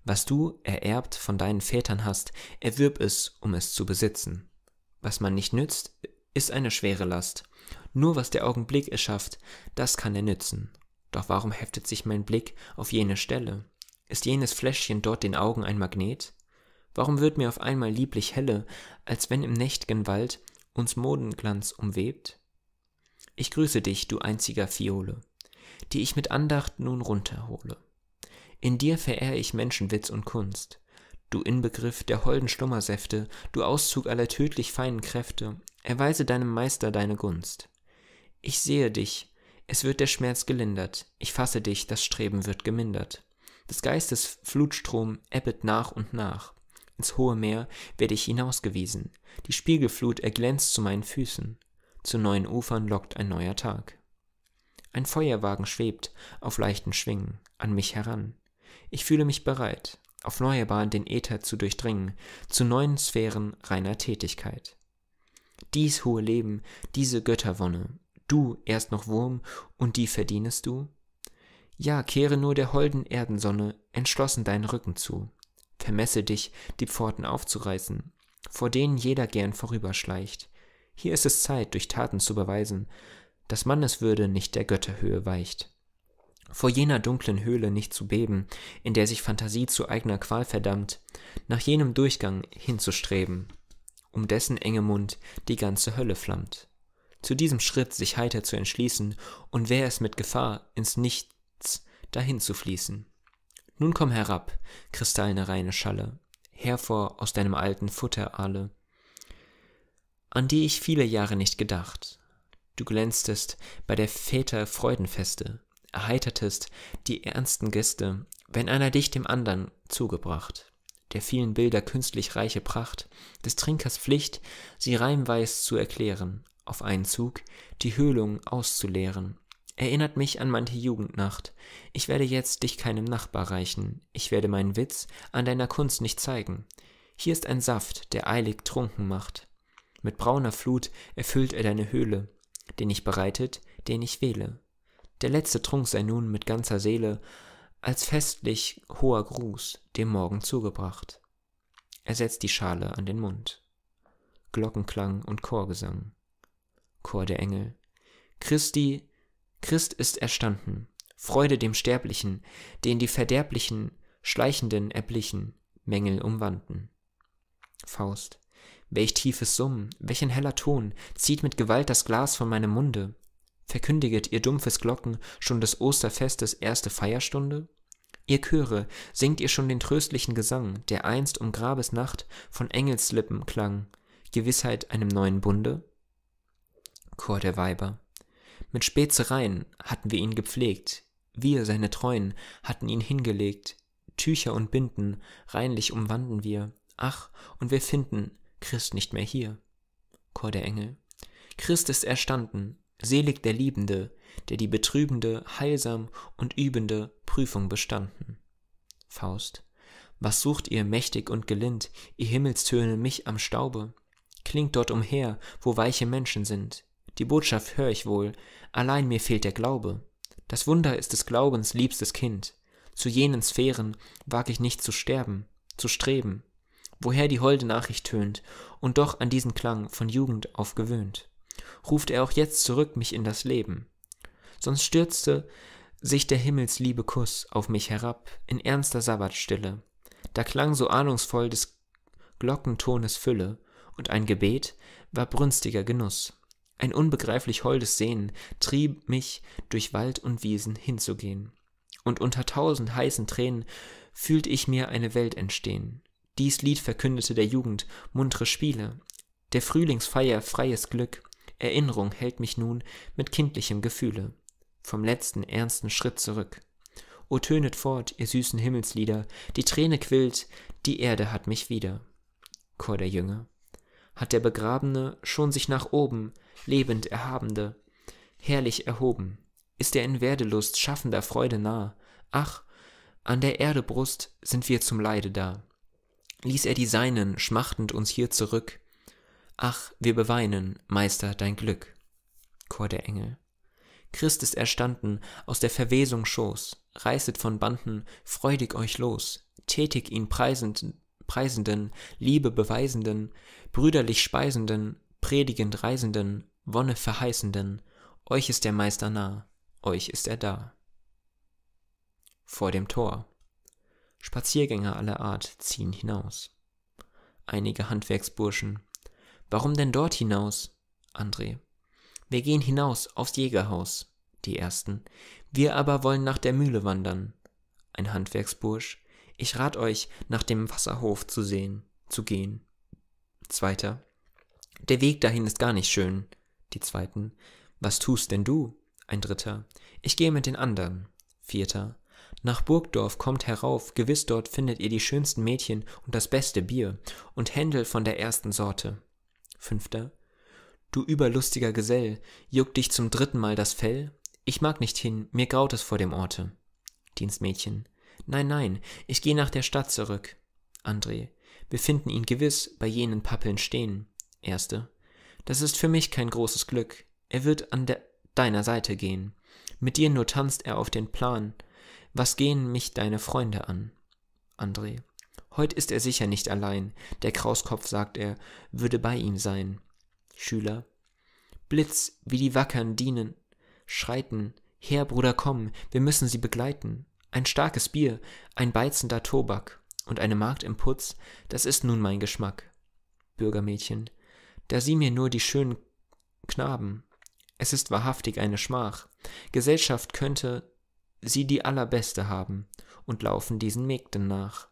Was du, ererbt, von deinen Vätern hast, erwirb es, um es zu besitzen. Was man nicht nützt, ist eine schwere Last. Nur was der Augenblick erschafft, das kann er nützen. Doch warum heftet sich mein Blick auf jene Stelle? Ist jenes Fläschchen dort den Augen ein Magnet? Warum wird mir auf einmal lieblich helle, als wenn im nächt'gen Wald uns Mondenglanz umwebt? Ich grüße dich, du einziger Phiole, die ich mit Andacht nun runterhole. In dir verehre ich Menschenwitz und Kunst. Du Inbegriff der holden Schlummersäfte, du Auszug aller tödlich feinen Kräfte, erweise deinem Meister deine Gunst. Ich sehe dich, es wird der Schmerz gelindert, ich fasse dich, das Streben wird gemindert. Des Geistes Flutstrom ebbet nach und nach, ins hohe Meer werde ich hinausgewiesen, die Spiegelflut erglänzt zu meinen Füßen, zu neuen Ufern lockt ein neuer Tag. Ein Feuerwagen schwebt auf leichten Schwingen an mich heran, ich fühle mich bereit, auf neue Bahn den Äther zu durchdringen, zu neuen Sphären reiner Tätigkeit. Dies hohe Leben, diese Götterwonne, du erst noch Wurm und die verdienest du? Ja, kehre nur der holden Erdensonne entschlossen deinen Rücken zu, vermesse dich, die Pforten aufzureißen, vor denen jeder gern vorüberschleicht. Hier ist es Zeit, durch Taten zu beweisen, dass Manneswürde nicht der Götterhöhe weicht. Vor jener dunklen Höhle nicht zu beben, in der sich Fantasie zu eigener Qual verdammt, nach jenem Durchgang hinzustreben, um dessen enge Mund die ganze Hölle flammt. Zu diesem Schritt sich heiter zu entschließen, und wär es mit Gefahr, ins Nichts dahin zu fließen. Nun komm herab, kristallene reine Schalle, hervor aus deinem alten Futterale, an die ich viele Jahre nicht gedacht. Du glänztest bei der Väter Freudenfeste, erheitertest die ernsten Gäste, wenn einer dich dem andern zugebracht. Der vielen Bilder künstlich reiche Pracht, des Trinkers Pflicht, sie reimweis zu erklären, auf einen Zug die Höhlung auszuleeren. Erinnert mich an manche Jugendnacht. Ich werde jetzt dich keinem Nachbar reichen, ich werde meinen Witz an deiner Kunst nicht zeigen. Hier ist ein Saft, der eilig trunken macht. Mit brauner Flut erfüllt er deine Höhle, den ich bereitet, den ich wähle. Der letzte Trunk sei nun mit ganzer Seele als festlich hoher Gruß dem Morgen zugebracht. Er setzt die Schale an den Mund. Glockenklang und Chorgesang. Chor der Engel. Christi, Christ ist erstanden. Freude dem Sterblichen, den die verderblichen, schleichenden erblichen Mängel umwandten. Faust. Welch tiefes Summen, welch ein heller Ton zieht mit Gewalt das Glas von meinem Munde. Verkündiget ihr dumpfes Glocken schon des Osterfestes erste Feierstunde? Ihr Chöre, singt ihr schon den tröstlichen Gesang, der einst um Grabesnacht von Engelslippen klang, Gewissheit einem neuen Bunde? Chor der Weiber. Mit Spezereien hatten wir ihn gepflegt, wir, seine Treuen, hatten ihn hingelegt, Tücher und Binden reinlich umwanden wir, ach, und wir finden Christ nicht mehr hier. Chor der Engel. Christ ist erstanden, selig der Liebende, der die betrübende, heilsam und übende Prüfung bestanden. Faust. Was sucht ihr mächtig und gelind, ihr Himmelstöne, mich am Staube? Klingt dort umher, wo weiche Menschen sind. Die Botschaft hör ich wohl, allein mir fehlt der Glaube. Das Wunder ist des Glaubens liebstes Kind. Zu jenen Sphären wag ich nicht zu sterben, zu streben, woher die holde Nachricht tönt und doch an diesen Klang von Jugend auf gewöhnt. Ruft er auch jetzt zurück mich in das Leben. Sonst stürzte sich der Himmelsliebe Kuss auf mich herab in ernster Sabbatstille. da klang so ahnungsvoll des Glockentones Fülle, und ein Gebet war brünstiger Genuß. Ein unbegreiflich holdes Sehnen trieb mich, durch Wald und Wiesen hinzugehen. Und unter tausend heißen Tränen fühlt ich mir eine Welt entstehen. Dies Lied verkündete der Jugend muntre Spiele, der Frühlingsfeier freies Glück. Erinnerung hält mich nun mit kindlichem Gefühle vom letzten ernsten Schritt zurück. O tönet fort, ihr süßen Himmelslieder, die Träne quillt, die Erde hat mich wieder. Chor der Jünger. Hat der Begrabene schon sich nach oben, lebend Erhabende, herrlich erhoben? Ist er in Werdelust schaffender Freude nah? Ach, an der Erde Brust sind wir zum Leide da. Ließ er die Seinen schmachtend uns hier zurück? Ach, wir beweinen, Meister, dein Glück. Chor der Engel. Christ ist erstanden aus der Verwesung Schoß, reißet von Banden freudig euch los, tätig ihn preisenden, Liebe beweisenden, brüderlich speisenden, predigend reisenden, Wonne verheißenden, euch ist der Meister nah, euch ist er da. Vor dem Tor. Spaziergänger aller Art ziehen hinaus. Einige Handwerksburschen. Warum denn dort hinaus? André. Wir gehen hinaus aufs Jägerhaus. Die Ersten. Wir aber wollen nach der Mühle wandern. Ein Handwerksbursch. Ich rat euch, nach dem Wasserhof zu gehen. Zweiter. Der Weg dahin ist gar nicht schön. Die Zweiten. Was tust denn du? Ein Dritter. Ich gehe mit den anderen. Vierter. Nach Burgdorf kommt herauf, gewiss dort findet ihr die schönsten Mädchen und das beste Bier und Händel von der ersten Sorte. Fünfter. Du überlustiger Gesell, juckt dich zum dritten Mal das Fell? Ich mag nicht hin, mir graut es vor dem Orte. Dienstmädchen. Nein, nein, ich gehe nach der Stadt zurück. André. Wir finden ihn gewiss bei jenen Pappeln stehen. Erste. Das ist für mich kein großes Glück. Er wird an deiner Seite gehen. Mit dir nur tanzt er auf den Plan. Was gehen mich deine Freunde an? André. Heut ist er sicher nicht allein. Der Krauskopf, sagt er, würde bei ihm sein. Schüler. Blitz, wie die Wackern dienen, schreiten. Herr, Bruder, komm, wir müssen sie begleiten. Ein starkes Bier, ein beizender Tobak und eine Magd im Putz, das ist nun mein Geschmack. Bürgermädchen. Da sieh mir nur die schönen Knaben. Es ist wahrhaftig eine Schmach. Gesellschaft könnte sie die allerbeste haben und laufen diesen Mägden nach.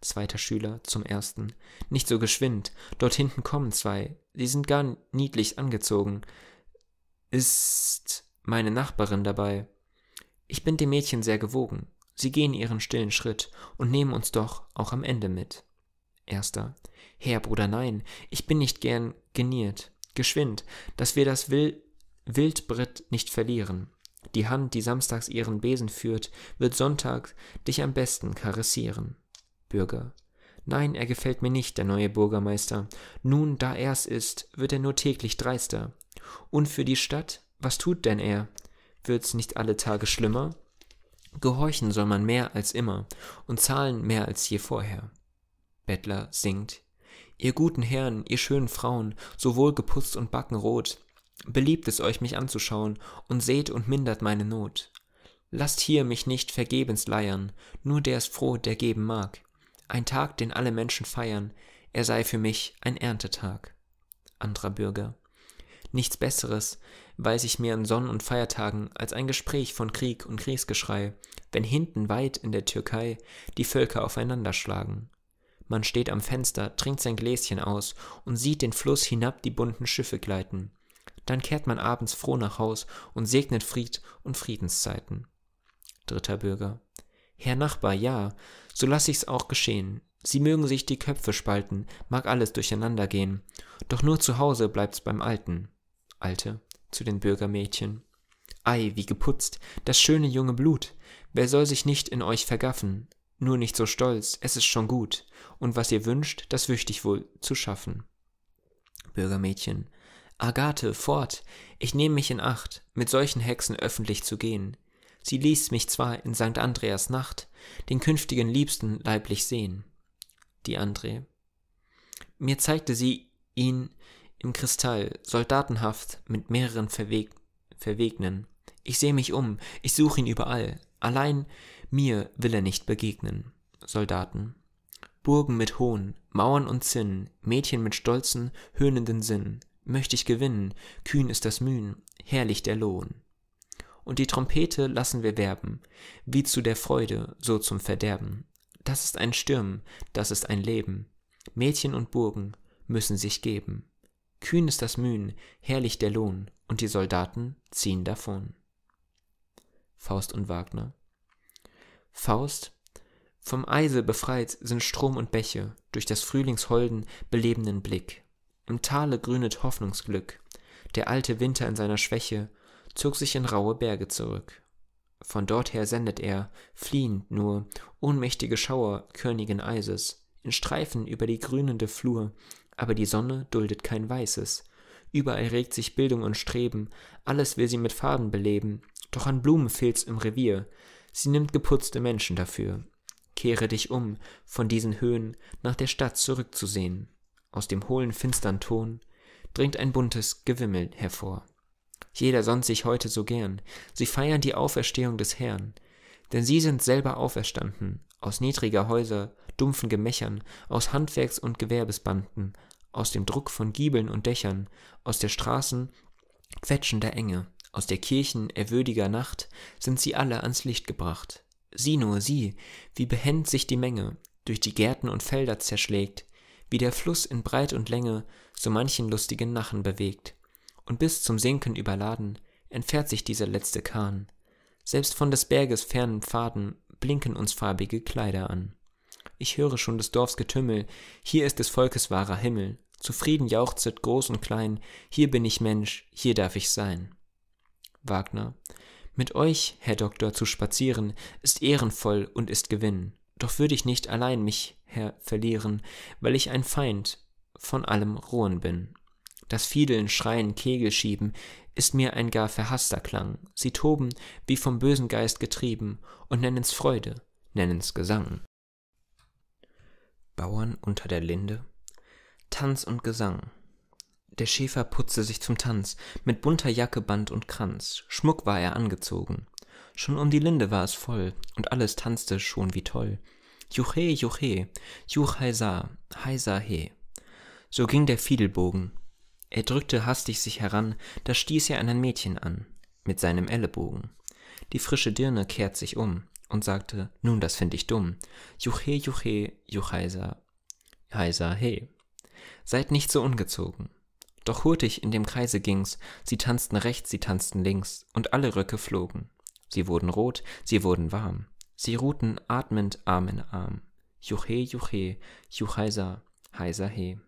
Zweiter Schüler zum Ersten. Nicht so geschwind. Dort hinten kommen zwei. Sie sind gar niedlich angezogen. Ist meine Nachbarin dabei. Ich bin dem Mädchen sehr gewogen. Sie gehen ihren stillen Schritt und nehmen uns doch auch am Ende mit. Erster. Herr, Bruder, nein, ich bin nicht gern geniert. Geschwind, dass wir das Wildbrett nicht verlieren. Die Hand, die samstags ihren Besen führt, wird sonntags dich am besten karessieren. Bürger. Nein, er gefällt mir nicht, der neue Bürgermeister. Nun, da er's ist, wird er nur täglich dreister. Und für die Stadt, was tut denn er? Wird's nicht alle Tage schlimmer? Gehorchen soll man mehr als immer und zahlen mehr als je vorher. Bettler singt. Ihr guten Herren, ihr schönen Frauen, so wohl geputzt und backenrot, beliebt es euch, mich anzuschauen, und seht und mindert meine Not. Lasst hier mich nicht vergebens leiern, nur der ist froh, der geben mag. Ein Tag, den alle Menschen feiern, er sei für mich ein Erntetag. Anderer Bürger. Nichts Besseres weiß ich mir an Sonn- und Feiertagen als ein Gespräch von Krieg und Kriegsgeschrei, wenn hinten weit in der Türkei die Völker aufeinanderschlagen. Man steht am Fenster, trinkt sein Gläschen aus und sieht den Fluss hinab die bunten Schiffe gleiten. Dann kehrt man abends froh nach Haus und segnet Fried und Friedenszeiten. Dritter Bürger. Herr Nachbar, ja, so lass ich's auch geschehen. Sie mögen sich die Köpfe spalten, mag alles durcheinander gehen. Doch nur zu Hause bleibt's beim Alten. Alte, zu den Bürgermädchen. Ei, wie geputzt, das schöne junge Blut. Wer soll sich nicht in euch vergaffen? Nur nicht so stolz, es ist schon gut. Und was ihr wünscht, das wünscht ich wohl zu schaffen. Bürgermädchen. Agathe, fort, ich nehme mich in Acht, mit solchen Hexen öffentlich zu gehen. Sie ließ mich zwar in St. Andreas Nacht den künftigen Liebsten leiblich sehen. Die André. Mir zeigte sie ihn im Kristall, soldatenhaft, mit mehreren Verwegnen. Ich sehe mich um, ich suche ihn überall, allein mir will er nicht begegnen. Soldaten. Burgen mit Hohn, Mauern und Zinn, Mädchen mit stolzen, höhnenden Sinn. Möcht ich gewinnen, kühn ist das Mühen, herrlich der Lohn. Und die Trompete lassen wir werben, wie zu der Freude, so zum Verderben. Das ist ein Stürmen, das ist ein Leben. Mädchen und Burgen müssen sich geben. Kühn ist das Mühen, herrlich der Lohn, und die Soldaten ziehen davon. Faust und Wagner. Faust, vom Eise befreit sind Strom und Bäche, durch das Frühlingsholden belebenden Blick. Im Tale grünet Hoffnungsglück, der alte Winter in seiner Schwäche zog sich in raue Berge zurück. Von dort her sendet er, fliehend nur, ohnmächtige Schauer körnigen Eises, in Streifen über die grünende Flur, aber die Sonne duldet kein Weißes. Überall regt sich Bildung und Streben, alles will sie mit Farben beleben, doch an Blumen fehlt's im Revier, sie nimmt geputzte Menschen dafür. Kehre dich um, von diesen Höhen nach der Stadt zurückzusehen. Aus dem hohlen, finstern Ton dringt ein buntes Gewimmel hervor. Jeder sonnt sich heute so gern, sie feiern die Auferstehung des Herrn, denn sie sind selber auferstanden, aus niedriger Häuser, dumpfen Gemächern, aus Handwerks- und Gewerbesbanden, aus dem Druck von Giebeln und Dächern, aus der Straßen quetschender Enge, aus der Kirchen erwürdiger Nacht sind sie alle ans Licht gebracht. Sieh nur, sieh, wie behend sich die Menge durch die Gärten und Felder zerschlägt, wie der Fluss in Breit und Länge so manchen lustigen Nachen bewegt. Und bis zum Sinken überladen entfährt sich dieser letzte Kahn. Selbst von des Berges fernen Pfaden blinken uns farbige Kleider an. Ich höre schon des Dorfs Getümmel, hier ist des Volkes wahrer Himmel. Zufrieden jauchzet groß und klein, hier bin ich Mensch, hier darf ich sein. Wagner. Mit euch, Herr Doktor, zu spazieren, ist ehrenvoll und ist Gewinn. Doch würde ich nicht allein mich, Herr, verlieren, weil ich ein Feind von allem Rohen bin. Das Fiedeln, Schreien, Kegel schieben ist mir ein gar verhasster Klang. Sie toben, wie vom bösen Geist getrieben, und nennen's Freude, nennen's Gesang. Bauern unter der Linde, Tanz und Gesang. Der Schäfer putzte sich zum Tanz, mit bunter Jacke, Band und Kranz. Schmuck war er angezogen. Schon um die Linde war es voll, und alles tanzte schon wie toll. Juche, juche, juch heisa, heisa he. So ging der Fiedelbogen. Er drückte hastig sich heran, da stieß er an ein Mädchen an, mit seinem Ellenbogen. Die frische Dirne kehrt sich um und sagte, nun, das find ich dumm. Juche, juche, juch heisa, heisa he. Seid nicht so ungezogen. Doch hurtig in dem Kreise ging's, sie tanzten rechts, sie tanzten links, und alle Röcke flogen. Sie wurden rot, sie wurden warm, sie ruhten atmend Arm in Arm. Juche, juche, juch heisa, heisa he.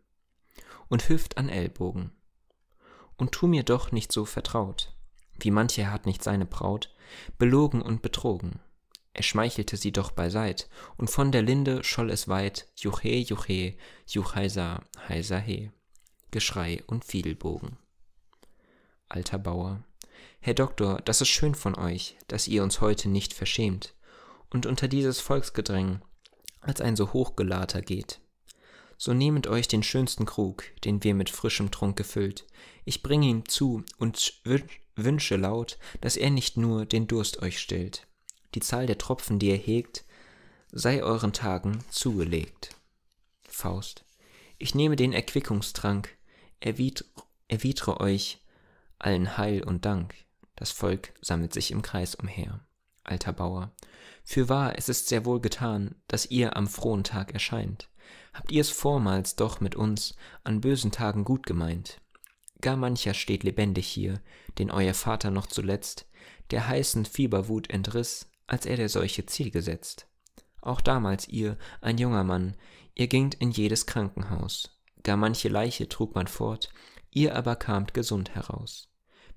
Und Hüft an Ellbogen. Und tu mir doch nicht so vertraut, wie mancher hat nicht seine Braut belogen und betrogen. Er schmeichelte sie doch beiseit, und von der Linde scholl es weit, juche, juche, juch heisa, heisa he. Geschrei und Fiedelbogen. Alter Bauer. Herr Doktor, das ist schön von euch, dass ihr uns heute nicht verschämt und unter dieses Volksgedräng als ein so Hochgelater geht. So nehmet euch den schönsten Krug, den wir mit frischem Trunk gefüllt. Ich bringe ihm zu und wünsche laut, dass er nicht nur den Durst euch stillt. Die Zahl der Tropfen, die ihr hegt, sei euren Tagen zugelegt. Faust. Ich nehme den Erquickungstrank, erwidre euch allen Heil und Dank. Das Volk sammelt sich im Kreis umher. Alter Bauer. Fürwahr, es ist sehr wohl getan, dass ihr am frohen Tag erscheint. Habt ihr's vormals doch mit uns an bösen Tagen gut gemeint. Gar mancher steht lebendig hier, den euer Vater noch zuletzt der heißen Fieberwut entriss, als er der Seuche Ziel gesetzt. Auch damals ihr, ein junger Mann, ihr gingt in jedes Krankenhaus. Gar manche Leiche trug man fort, ihr aber kamt gesund heraus.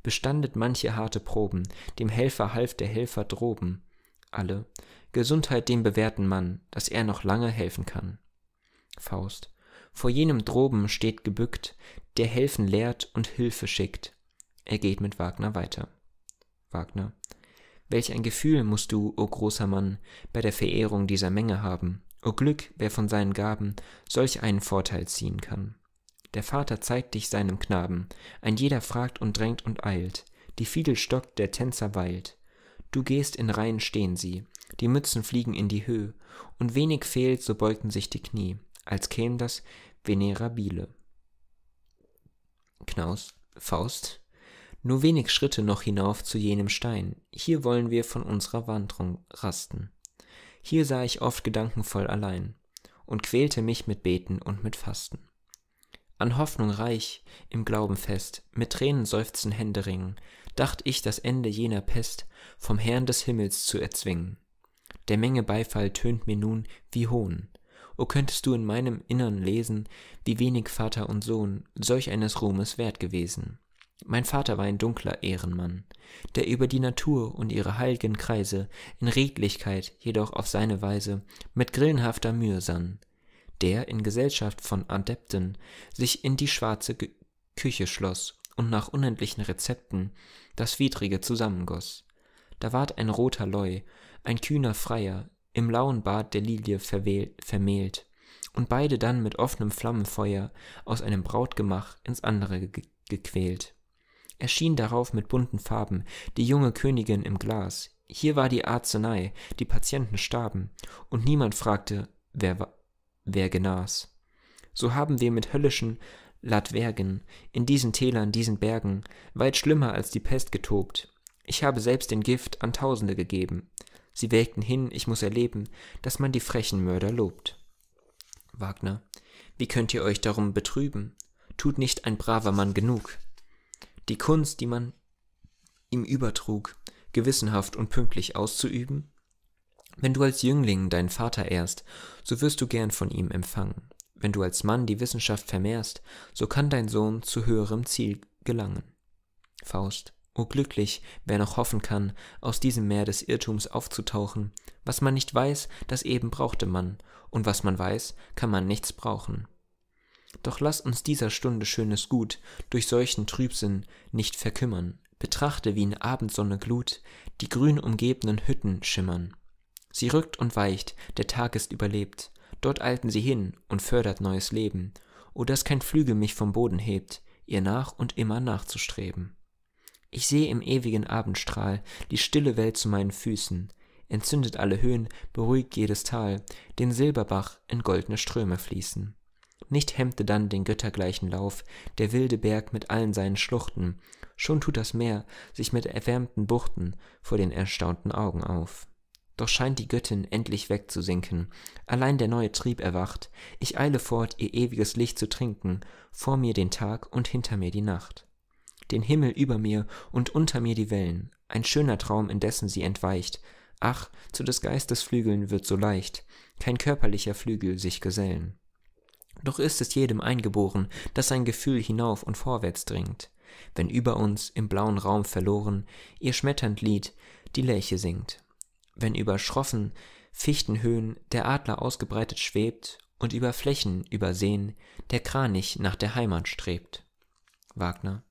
Bestandet manche harte Proben, dem Helfer half der Helfer droben. Alle, Gesundheit dem bewährten Mann, dass er noch lange helfen kann. Faust, vor jenem droben steht gebückt, der helfen lehrt und Hilfe schickt. Er geht mit Wagner weiter. Wagner, welch ein Gefühl musst du, o großer Mann, bei der Verehrung dieser Menge haben. O Glück, wer von seinen Gaben solch einen Vorteil ziehen kann. Der Vater zeigt dich seinem Knaben, ein jeder fragt und drängt und eilt, die Fiedel stockt, der Tänzer weilt. Du gehst in Reihen stehen sie, Die Mützen fliegen in die Höhe, und wenig fehlt, so beugten sich die Knie, als käme das Venerabile. Knaus, Faust, nur wenig Schritte noch hinauf zu jenem Stein, hier wollen wir von unserer Wanderung rasten. Hier sah ich oft gedankenvoll allein und quälte mich mit Beten und mit Fasten. An Hoffnung reich, im Glauben fest, mit Tränen seufzen Händeringen, dacht ich das Ende jener Pest vom Herrn des Himmels zu erzwingen. Der Menge Beifall tönt mir nun wie Hohn. O könntest du in meinem Innern lesen, wie wenig Vater und Sohn solch eines Ruhmes wert gewesen. Mein Vater war ein dunkler Ehrenmann, der über die Natur und ihre heilgen Kreise in Redlichkeit jedoch auf seine Weise mit grillenhafter Mühe sann, der in Gesellschaft von Adepten sich in die schwarze Küche schloss und nach unendlichen Rezepten das Widrige zusammengoss. Da ward ein roter Leu, ein kühner Freier, im lauen Bad der Lilie vermählt, und beide dann mit offenem Flammenfeuer aus einem Brautgemach ins andere gequält. Erschien darauf mit bunten Farben die junge Königin im Glas. Hier war die Arzenei, die Patienten starben, und niemand fragte, wer genas. So haben wir mit höllischen Latwergen in diesen Tälern, diesen Bergen, weit schlimmer als die Pest getobt. Ich habe selbst den Gift an Tausende gegeben. Sie wägten hin, ich muss erleben, dass man die frechen Mörder lobt. Wagner, wie könnt ihr euch darum betrüben? Tut nicht ein braver Mann genug? Die Kunst, die man ihm übertrug, gewissenhaft und pünktlich auszuüben? Wenn du als Jüngling deinen Vater ehrst, so wirst du gern von ihm empfangen. Wenn du als Mann die Wissenschaft vermehrst, so kann dein Sohn zu höherem Ziel gelangen. Faust, o glücklich, wer noch hoffen kann, aus diesem Meer des Irrtums aufzutauchen. Was man nicht weiß, das eben brauchte man, und was man weiß, kann man nichts brauchen. Doch lass uns dieser Stunde schönes Gut durch solchen Trübsinn nicht verkümmern. Betrachte, wie in Abendsonne Glut die grün umgebenen Hütten schimmern. Sie rückt und weicht, der Tag ist überlebt. Dort eilten sie hin und fördert neues Leben. O, dass kein Flügel mich vom Boden hebt, ihr nach und immer nachzustreben. Ich sehe im ewigen Abendstrahl die stille Welt zu meinen Füßen. Entzündet alle Höhen, beruhigt jedes Tal, den Silberbach in goldene Ströme fließen. Nicht hemmte dann den göttergleichen Lauf der wilde Berg mit allen seinen Schluchten, schon tut das Meer sich mit erwärmten Buchten vor den erstaunten Augen auf. Doch scheint die Göttin endlich wegzusinken, allein der neue Trieb erwacht, ich eile fort, ihr ewiges Licht zu trinken, vor mir den Tag und hinter mir die Nacht. Den Himmel über mir und unter mir die Wellen, ein schöner Traum, indessen sie entweicht, ach, zu des Geistes Flügeln wird so leicht, kein körperlicher Flügel sich gesellen. Doch ist es jedem eingeboren, dass sein Gefühl hinauf und vorwärts dringt, wenn über uns im blauen Raum verloren ihr schmetternd Lied die Lerche singt. Wenn über schroffen Fichtenhöhen der Adler ausgebreitet schwebt und über Flächen übersehen der Kranich nach der Heimat strebt. Wagner,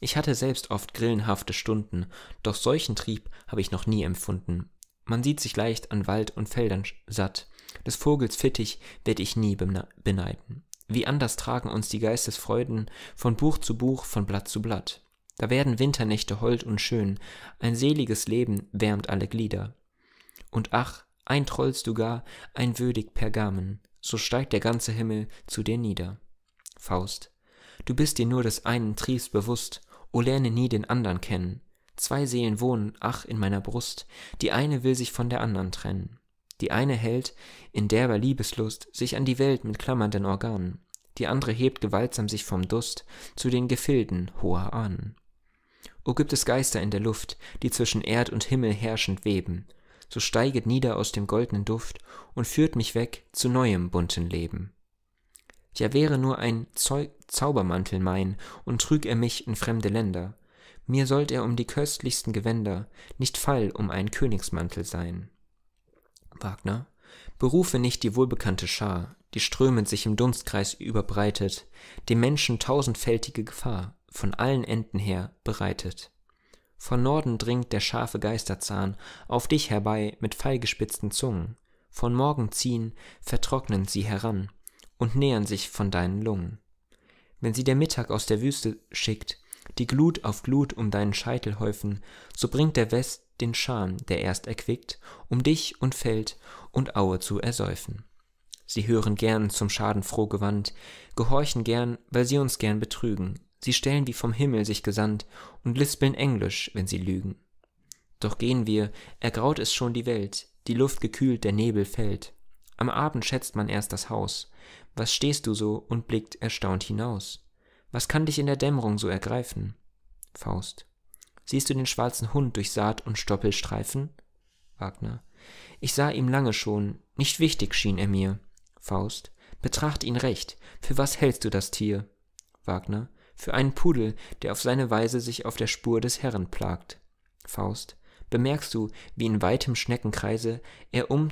ich hatte selbst oft grillenhafte Stunden, doch solchen Trieb habe ich noch nie empfunden. Man sieht sich leicht an Wald und Feldern satt, des Vogels Fittich werd ich nie beneiden. Wie anders tragen uns die Geistesfreuden von Buch zu Buch, von Blatt zu Blatt. Da werden Winternächte hold und schön, ein seliges Leben wärmt alle Glieder. Und ach, ein trollst du gar, ein würdig Pergamen, so steigt der ganze Himmel zu dir nieder. Faust, du bist dir nur des einen Triebs bewusst, o lerne nie den andern kennen. Zwei Seelen wohnen, ach, in meiner Brust, die eine will sich von der anderen trennen. Die eine hält in derber Liebeslust sich an die Welt mit klammernden Organen, die andere hebt gewaltsam sich vom Dust zu den Gefilden hoher Ahnen. O gibt es Geister in der Luft, die zwischen Erd und Himmel herrschend weben, so steiget nieder aus dem goldenen Duft und führt mich weg zu neuem bunten Leben. Ja, wäre nur ein Zaubermantel mein und trüg er mich in fremde Länder, mir sollt er um die köstlichsten Gewänder nicht Fall um einen Königsmantel sein. Wagner, berufe nicht die wohlbekannte Schar, die strömend sich im Dunstkreis überbreitet, dem Menschen tausendfältige Gefahr von allen Enden her bereitet. Von Norden dringt der scharfe Geisterzahn auf dich herbei mit feilgespitzten Zungen, von Morgen ziehen, vertrocknen sie heran und nähern sich von deinen Lungen. Wenn sie der Mittag aus der Wüste schickt, die Glut auf Glut um deinen Scheitel häufen, so bringt der West den Scham, der erst erquickt, um dich und Feld und Aue zu ersäufen. Sie hören gern zum Schaden froh gewandt, gehorchen gern, weil sie uns gern betrügen, sie stellen wie vom Himmel sich gesandt und lispeln Englisch, wenn sie lügen. Doch gehen wir, ergraut ist schon die Welt, die Luft gekühlt, der Nebel fällt. Am Abend schätzt man erst das Haus, was stehst du so und blickt erstaunt hinaus? Was kann dich in der Dämmerung so ergreifen? Faust. Siehst du den schwarzen Hund durch Saat und Stoppel streifen? Wagner. Ich sah ihm lange schon, nicht wichtig schien er mir. Faust. Betracht ihn recht, für was hältst du das Tier? Wagner. Für einen Pudel, der auf seine Weise sich auf der Spur des Herren plagt. Faust. Bemerkst du, wie in weitem Schneckenkreise er um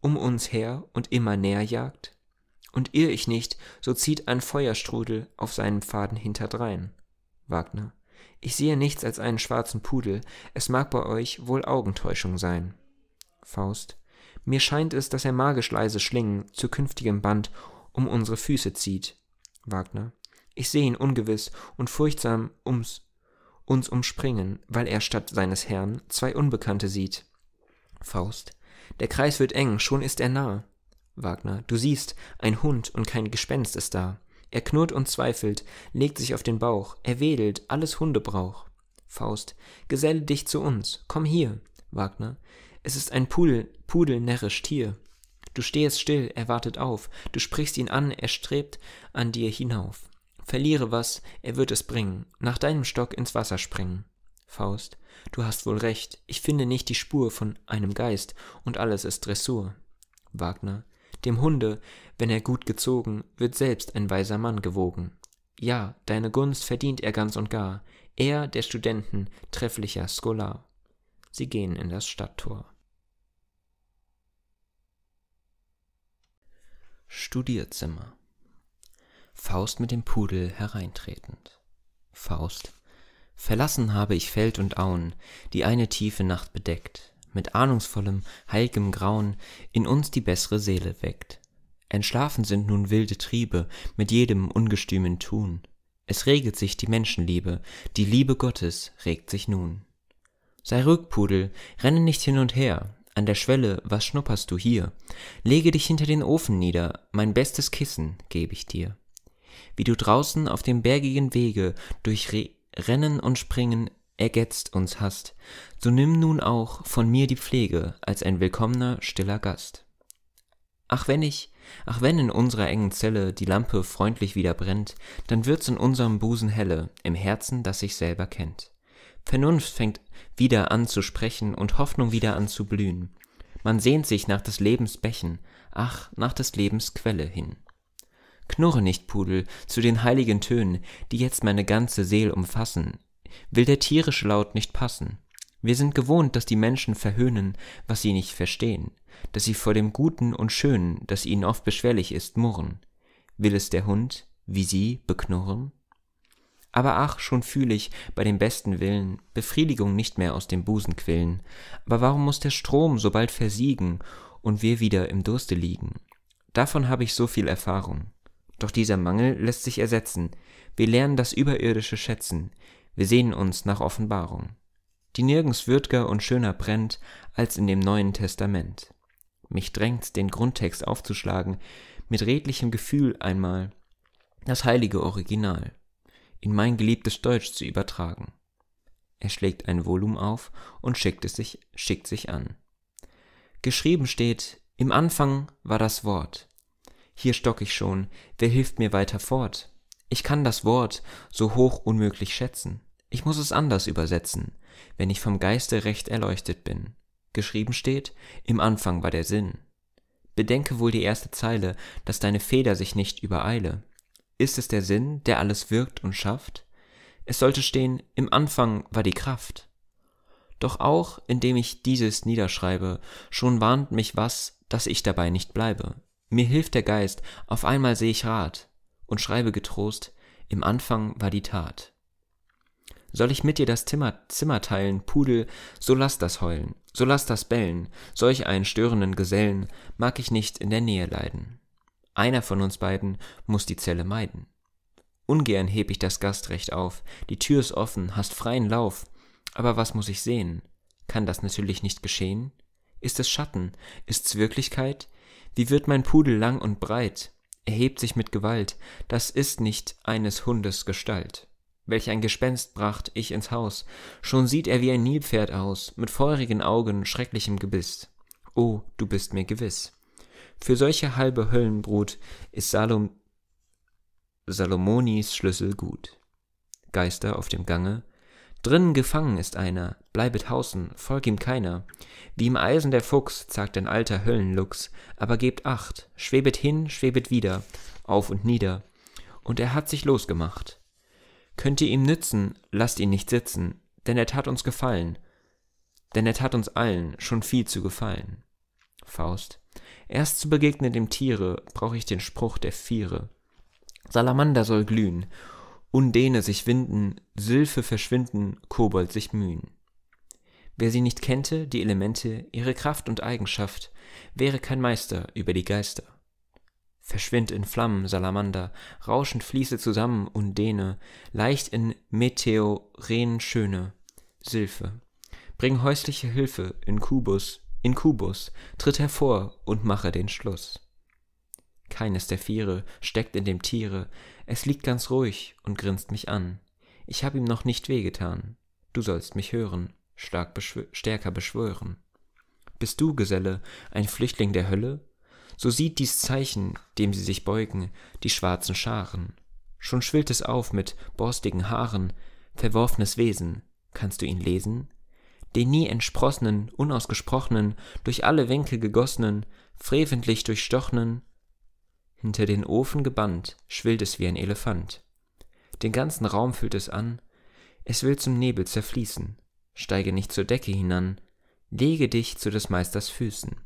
uns her und immer näher jagt? Und irr ich nicht, so zieht ein Feuerstrudel auf seinen Pfaden hinterdrein. Wagner. Ich sehe nichts als einen schwarzen Pudel, es mag bei euch wohl Augentäuschung sein. Faust. Mir scheint es, dass er magisch leise Schlingen zu künftigem Band um unsere Füße zieht. Wagner. Ich sehe ihn ungewiss und furchtsam uns umspringen, weil er statt seines Herrn zwei Unbekannte sieht. Faust. Der Kreis wird eng, schon ist er nah. Wagner. Du siehst, ein Hund und kein Gespenst ist da. Er knurrt und zweifelt, legt sich auf den Bauch, er wedelt, alles Hundebrauch. Faust. Geselle dich zu uns, komm hier. Wagner. Es ist ein Pudel närrisch Tier. Du stehst still, er wartet auf, du sprichst ihn an, er strebt an dir hinauf. Verliere was, er wird es bringen, nach deinem Stock ins Wasser springen. Faust. Du hast wohl recht, ich finde nicht die Spur von einem Geist, und alles ist Dressur. Wagner. Dem Hunde, wenn er gut gezogen, wird selbst ein weiser Mann gewogen. Ja, deine Gunst verdient er ganz und gar, er, der Studenten, trefflicher Scholar. Sie gehen in das Stadttor. Studierzimmer. Faust mit dem Pudel hereintretend. Faust. Verlassen habe ich Feld und Auen, die eine tiefe Nacht bedeckt, mit ahnungsvollem, heilgem Grauen in uns die bessere Seele weckt. Entschlafen sind nun wilde Triebe mit jedem ungestümen Tun. Es regelt sich die Menschenliebe, die Liebe Gottes regt sich nun. Sei ruhig, Pudel, renne nicht hin und her, an der Schwelle, was schnupperst du hier? Lege dich hinter den Ofen nieder, mein bestes Kissen gebe ich dir. Wie du draußen auf dem bergigen Wege durch Rennen und Springen ergetzt uns hast, so nimm nun auch von mir die Pflege als ein willkommener, stiller Gast. Ach wenn in unserer engen Zelle die Lampe freundlich wieder brennt, dann wird's in unserem Busen helle, im Herzen, das sich selber kennt. Vernunft fängt wieder an zu sprechen und Hoffnung wieder an zu blühen. Man sehnt sich nach des Lebens Bächen, ach, nach des Lebens Quelle hin. Knurre nicht, Pudel, zu den heiligen Tönen, die jetzt meine ganze Seele umfassen, will der tierische Laut nicht passen. Wir sind gewohnt, dass die Menschen verhöhnen, was sie nicht verstehen, dass sie vor dem Guten und Schönen, das ihnen oft beschwerlich ist, murren. Will es der Hund, wie sie, beknurren? Aber ach, schon fühl ich, bei dem besten Willen, Befriedigung nicht mehr aus dem Busen quillen. Aber warum muss der Strom so bald versiegen und wir wieder im Durste liegen? Davon habe ich so viel Erfahrung. Doch dieser Mangel lässt sich ersetzen. Wir lernen das Überirdische schätzen. Wir sehnen uns nach Offenbarung, die nirgends würdger und schöner brennt als in dem Neuen Testament. Mich drängt's, den Grundtext aufzuschlagen, mit redlichem Gefühl einmal das heilige Original in mein geliebtes Deutsch zu übertragen. Er schlägt ein Volumen auf und schickt sich an. Geschrieben steht, im Anfang war das Wort. Hier stock ich schon, wer hilft mir weiter fort? Ich kann das Wort so hoch unmöglich schätzen. Ich muss es anders übersetzen, wenn ich vom Geiste recht erleuchtet bin. Geschrieben steht, im Anfang war der Sinn. Bedenke wohl die erste Zeile, dass deine Feder sich nicht übereile. Ist es der Sinn, der alles wirkt und schafft? Es sollte stehen, im Anfang war die Kraft. Doch auch, indem ich dieses niederschreibe, schon warnt mich was, dass ich dabei nicht bleibe. Mir hilft der Geist, auf einmal seh ich Rat und schreibe getrost, im Anfang war die Tat. Soll ich mit dir das Zimmer teilen, Pudel, so lass das Heulen, so lass das Bellen, solch einen störenden Gesellen mag ich nicht in der Nähe leiden. Einer von uns beiden muss die Zelle meiden. Ungern heb ich das Gastrecht auf, die Tür ist offen, hast freien Lauf, aber was muss ich sehen? kann das natürlich nicht geschehen? Ist es Schatten? Ist's Wirklichkeit? Wie wird mein Pudel lang und breit? Erhebt sich mit Gewalt, das ist nicht eines Hundes Gestalt. Welch ein Gespenst bracht ich ins Haus, schon sieht er wie ein Nilpferd aus, mit feurigen Augen, schrecklichem Gebiss. Oh, du bist mir gewiss. Für solche halbe Höllenbrut ist Salomonis Schlüssel gut. Geister auf dem Gange. Drinnen gefangen ist einer, bleibet hausen, folg ihm keiner. Wie im Eisen der Fuchs, zagt ein alter Höllenluchs, aber gebt Acht, schwebet hin, schwebet wieder, auf und nieder. Und er hat sich losgemacht. Könnt ihr ihm nützen, lasst ihn nicht sitzen, denn er tat uns gefallen, denn er tat uns allen schon viel zu gefallen. Faust. Erst zu begegnen dem Tiere, brauch ich den Spruch der Viere. Salamander soll glühen, Undäne sich winden, Sylphe verschwinden, Kobold sich mühen. Wer sie nicht kennte, die Elemente, ihre Kraft und Eigenschaft, wäre kein Meister über die Geister. Verschwind in Flammen, Salamander, rauschend fließe zusammen, Undäne, leicht in Meteoren schöne, Sylphe. Bring häusliche Hilfe, in Kubus, tritt hervor und mache den Schluss. Keines der Viere steckt in dem Tiere, es liegt ganz ruhig und grinst mich an. Ich hab ihm noch nicht wehgetan, du sollst mich hören, stärker beschwören. Bist du, Geselle, ein Flüchtling der Hölle? So sieht dies Zeichen, dem sie sich beugen, die schwarzen Scharen. Schon schwillt es auf mit borstigen Haaren, verworfenes Wesen, kannst du ihn lesen? Den nie entsprossenen, unausgesprochenen, durch alle Winkel gegossenen, freventlich durchstochenen, hinter den Ofen gebannt, schwillt es wie ein Elefant. Den ganzen Raum füllt es an, es will zum Nebel zerfließen. Steige nicht zur Decke hinan, lege dich zu des Meisters Füßen.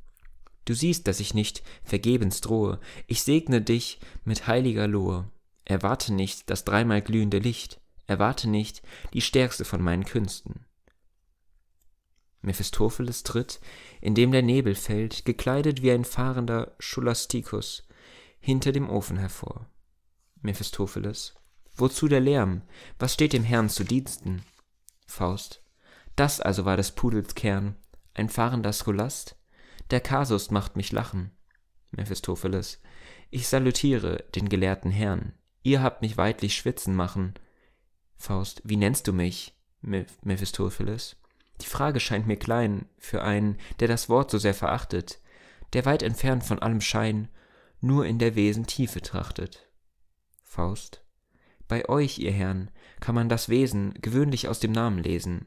Du siehst, dass ich nicht vergebens drohe, ich segne dich mit heiliger Lohe. Erwarte nicht das dreimal glühende Licht, erwarte nicht die stärkste von meinen Künsten. Mephistopheles tritt, indem der Nebel fällt, gekleidet wie ein fahrender Scholastikus, hinter dem Ofen hervor. Mephistopheles. Wozu der Lärm? Was steht dem Herrn zu Diensten? Faust. Das also war des Pudels Kern. Ein fahrender Scholast? Der Kasus macht mich lachen. Mephistopheles. Ich salutiere den gelehrten Herrn. Ihr habt mich weidlich schwitzen machen. Faust. Wie nennst du mich? Mephistopheles. Die Frage scheint mir klein für einen, der das Wort so sehr verachtet, der weit entfernt von allem Schein nur in der Wesen Tiefe trachtet. Faust. Bei euch, ihr Herren, kann man das Wesen gewöhnlich aus dem Namen lesen,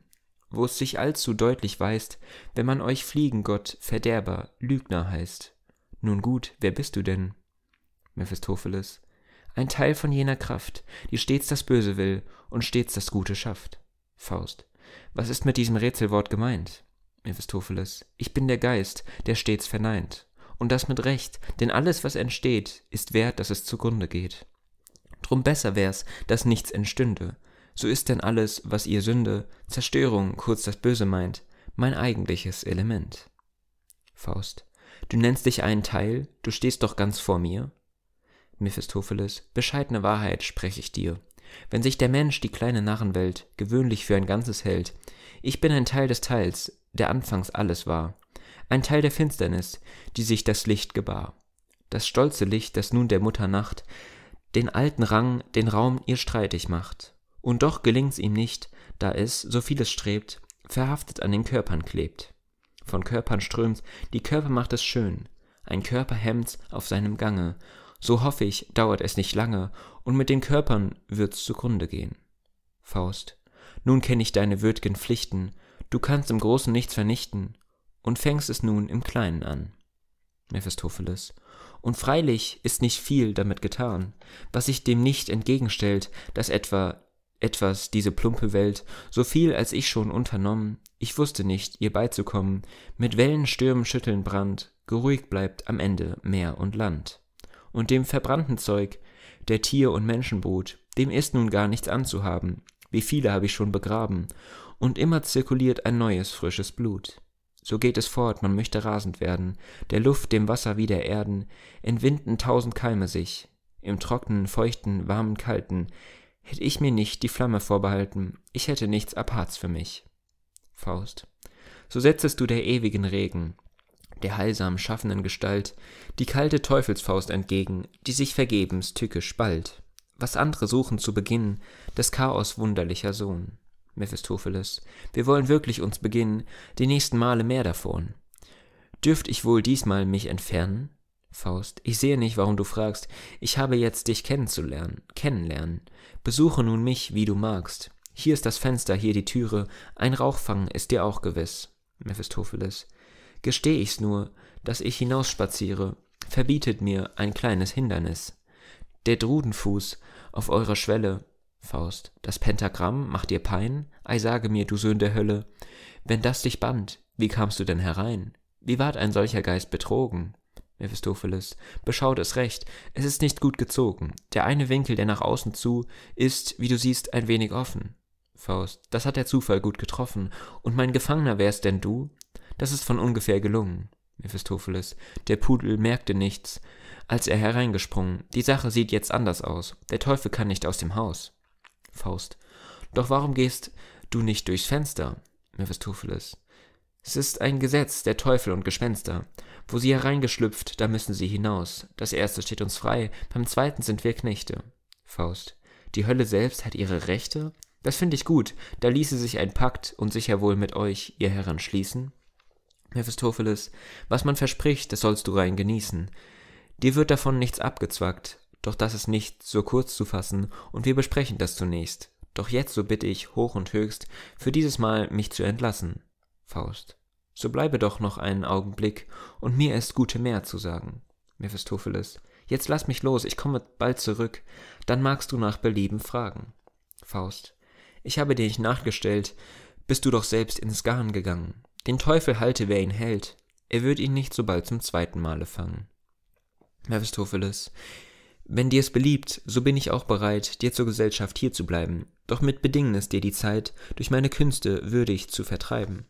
wo es sich allzu deutlich weist, wenn man euch Fliegengott, Verderber, Lügner heißt. Nun gut, wer bist du denn? Mephistopheles. Ein Teil von jener Kraft, die stets das Böse will und stets das Gute schafft. Faust. Was ist mit diesem Rätselwort gemeint? Mephistopheles. Ich bin der Geist, der stets verneint. Und das mit Recht, denn alles, was entsteht, ist wert, dass es zugrunde geht. Drum besser wär's, dass nichts entstünde. So ist denn alles, was ihr Sünde, Zerstörung, kurz das Böse meint, mein eigentliches Element. Faust. Du nennst dich einen Teil, du stehst doch ganz vor mir. Mephistopheles. Bescheidene Wahrheit spreche ich dir. Wenn sich der Mensch die kleine Narrenwelt gewöhnlich für ein Ganzes hält, ich bin ein Teil des Teils, der anfangs alles war. Ein Teil der Finsternis, die sich das Licht gebar. Das stolze Licht, das nun der Mutter Nacht den alten Rang, den Raum ihr streitig macht. Und doch gelingt's ihm nicht, da es, so viel es strebt, verhaftet an den Körpern klebt. Von Körpern strömt, die Körper macht es schön. Ein Körper hemmt's auf seinem Gange. So hoffe ich, dauert es nicht lange, und mit den Körpern wird's zugrunde gehen. Faust. Nun kenn ich deine würd'gen Pflichten. Du kannst im Großen nichts vernichten. Und fängst es nun im Kleinen an. Mephistopheles. Und freilich ist nicht viel damit getan, was sich dem nicht entgegenstellt, dass etwas diese plumpe Welt, so viel als ich schon unternommen, ich wusste nicht, ihr beizukommen, mit Wellen, Stürmen, Schütteln, Brand, geruhig bleibt am Ende Meer und Land. Und dem verbrannten Zeug, der Tier- und Menschenbrut, dem ist nun gar nichts anzuhaben, wie viele habe ich schon begraben, und immer zirkuliert ein neues, frisches Blut. So geht es fort, man möchte rasend werden, der Luft, dem Wasser wie der Erden, entwinden tausend Keime sich, im trocknen, feuchten, warmen, kalten, hätt ich mir nicht die Flamme vorbehalten, ich hätte nichts aparts für mich. Faust. So setzest du der ewigen Regen, der heilsam schaffenden Gestalt, die kalte Teufelsfaust entgegen, die sich vergebens tückisch ballt. Was andere suchen zu Beginn, des Chaos wunderlicher Sohn. Mephistopheles, wir wollen wirklich uns beginnen, die nächsten Male mehr davon. Dürft ich wohl diesmal mich entfernen? Faust, ich sehe nicht, warum du fragst, ich habe jetzt dich kennenlernen, besuche nun mich, wie du magst. Hier ist das Fenster, hier die Türe, ein Rauchfang ist dir auch gewiss. Mephistopheles, gesteh ich's nur, dass ich hinausspaziere, verbietet mir ein kleines Hindernis. Der Drudenfuß auf eurer Schwelle, Faust, das Pentagramm macht dir Pein, ei sage mir, du Söhn der Hölle, wenn das dich band, wie kamst du denn herein? Wie ward ein solcher Geist betrogen? Mephistopheles, beschaut es recht, es ist nicht gut gezogen, der eine Winkel, der nach außen zu, ist, wie du siehst, ein wenig offen. Faust, das hat der Zufall gut getroffen, und mein Gefangener wärst denn du? Das ist von ungefähr gelungen. Mephistopheles, der Pudel merkte nichts, als er hereingesprungen, die Sache sieht jetzt anders aus, der Teufel kann nicht aus dem Haus. Faust, doch warum gehst du nicht durchs Fenster? Mephistopheles, es ist ein Gesetz, der Teufel und Gespenster. Wo sie hereingeschlüpft, da müssen sie hinaus. Das erste steht uns frei, beim zweiten sind wir Knechte. Faust, die Hölle selbst hat ihre Rechte? Das finde ich gut, da ließe sich ein Pakt und sicher wohl mit euch, ihr Herren, schließen. Mephistopheles, was man verspricht, das sollst du rein genießen. Dir wird davon nichts abgezwackt, doch das ist nicht so kurz zu fassen, und wir besprechen das zunächst. Doch jetzt, so bitte ich hoch und höchst, für dieses Mal mich zu entlassen. Faust, so bleibe doch noch einen Augenblick, und mir ist gute mehr zu sagen. Mephistopheles, jetzt lass mich los, ich komme bald zurück, dann magst du nach Belieben fragen. Faust, ich habe dir nicht nachgestellt, bist du doch selbst ins Garn gegangen. Den Teufel halte, wer ihn hält, er wird ihn nicht so bald zum zweiten Male fangen. Mephistopheles, wenn dir's beliebt, so bin ich auch bereit, dir zur Gesellschaft hier zu bleiben, doch mit Bedingnis dir die Zeit, durch meine Künste würdig zu vertreiben.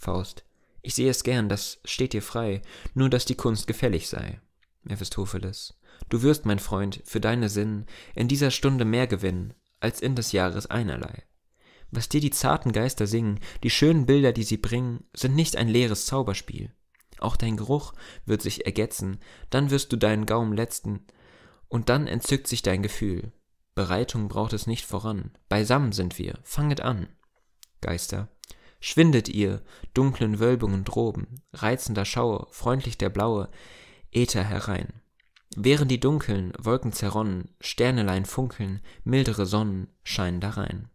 Faust, ich sehe es gern, das steht dir frei, nur dass die Kunst gefällig sei. Mephistopheles, du wirst, mein Freund, für deine Sinn in dieser Stunde mehr gewinnen, als in des Jahres einerlei. Was dir die zarten Geister singen, die schönen Bilder, die sie bringen, sind nicht ein leeres Zauberspiel. Auch dein Geruch wird sich ergetzen, dann wirst du deinen Gaumen letzten, und dann entzückt sich dein Gefühl. Bereitung braucht es nicht voran, beisammen sind wir, fanget an. Geister, schwindet ihr, dunklen Wölbungen droben, reizender Schaue, freundlich der blaue Äther herein. Während die dunkeln Wolken zerronnen, Sternelein funkeln, mildere Sonnen scheinen darein.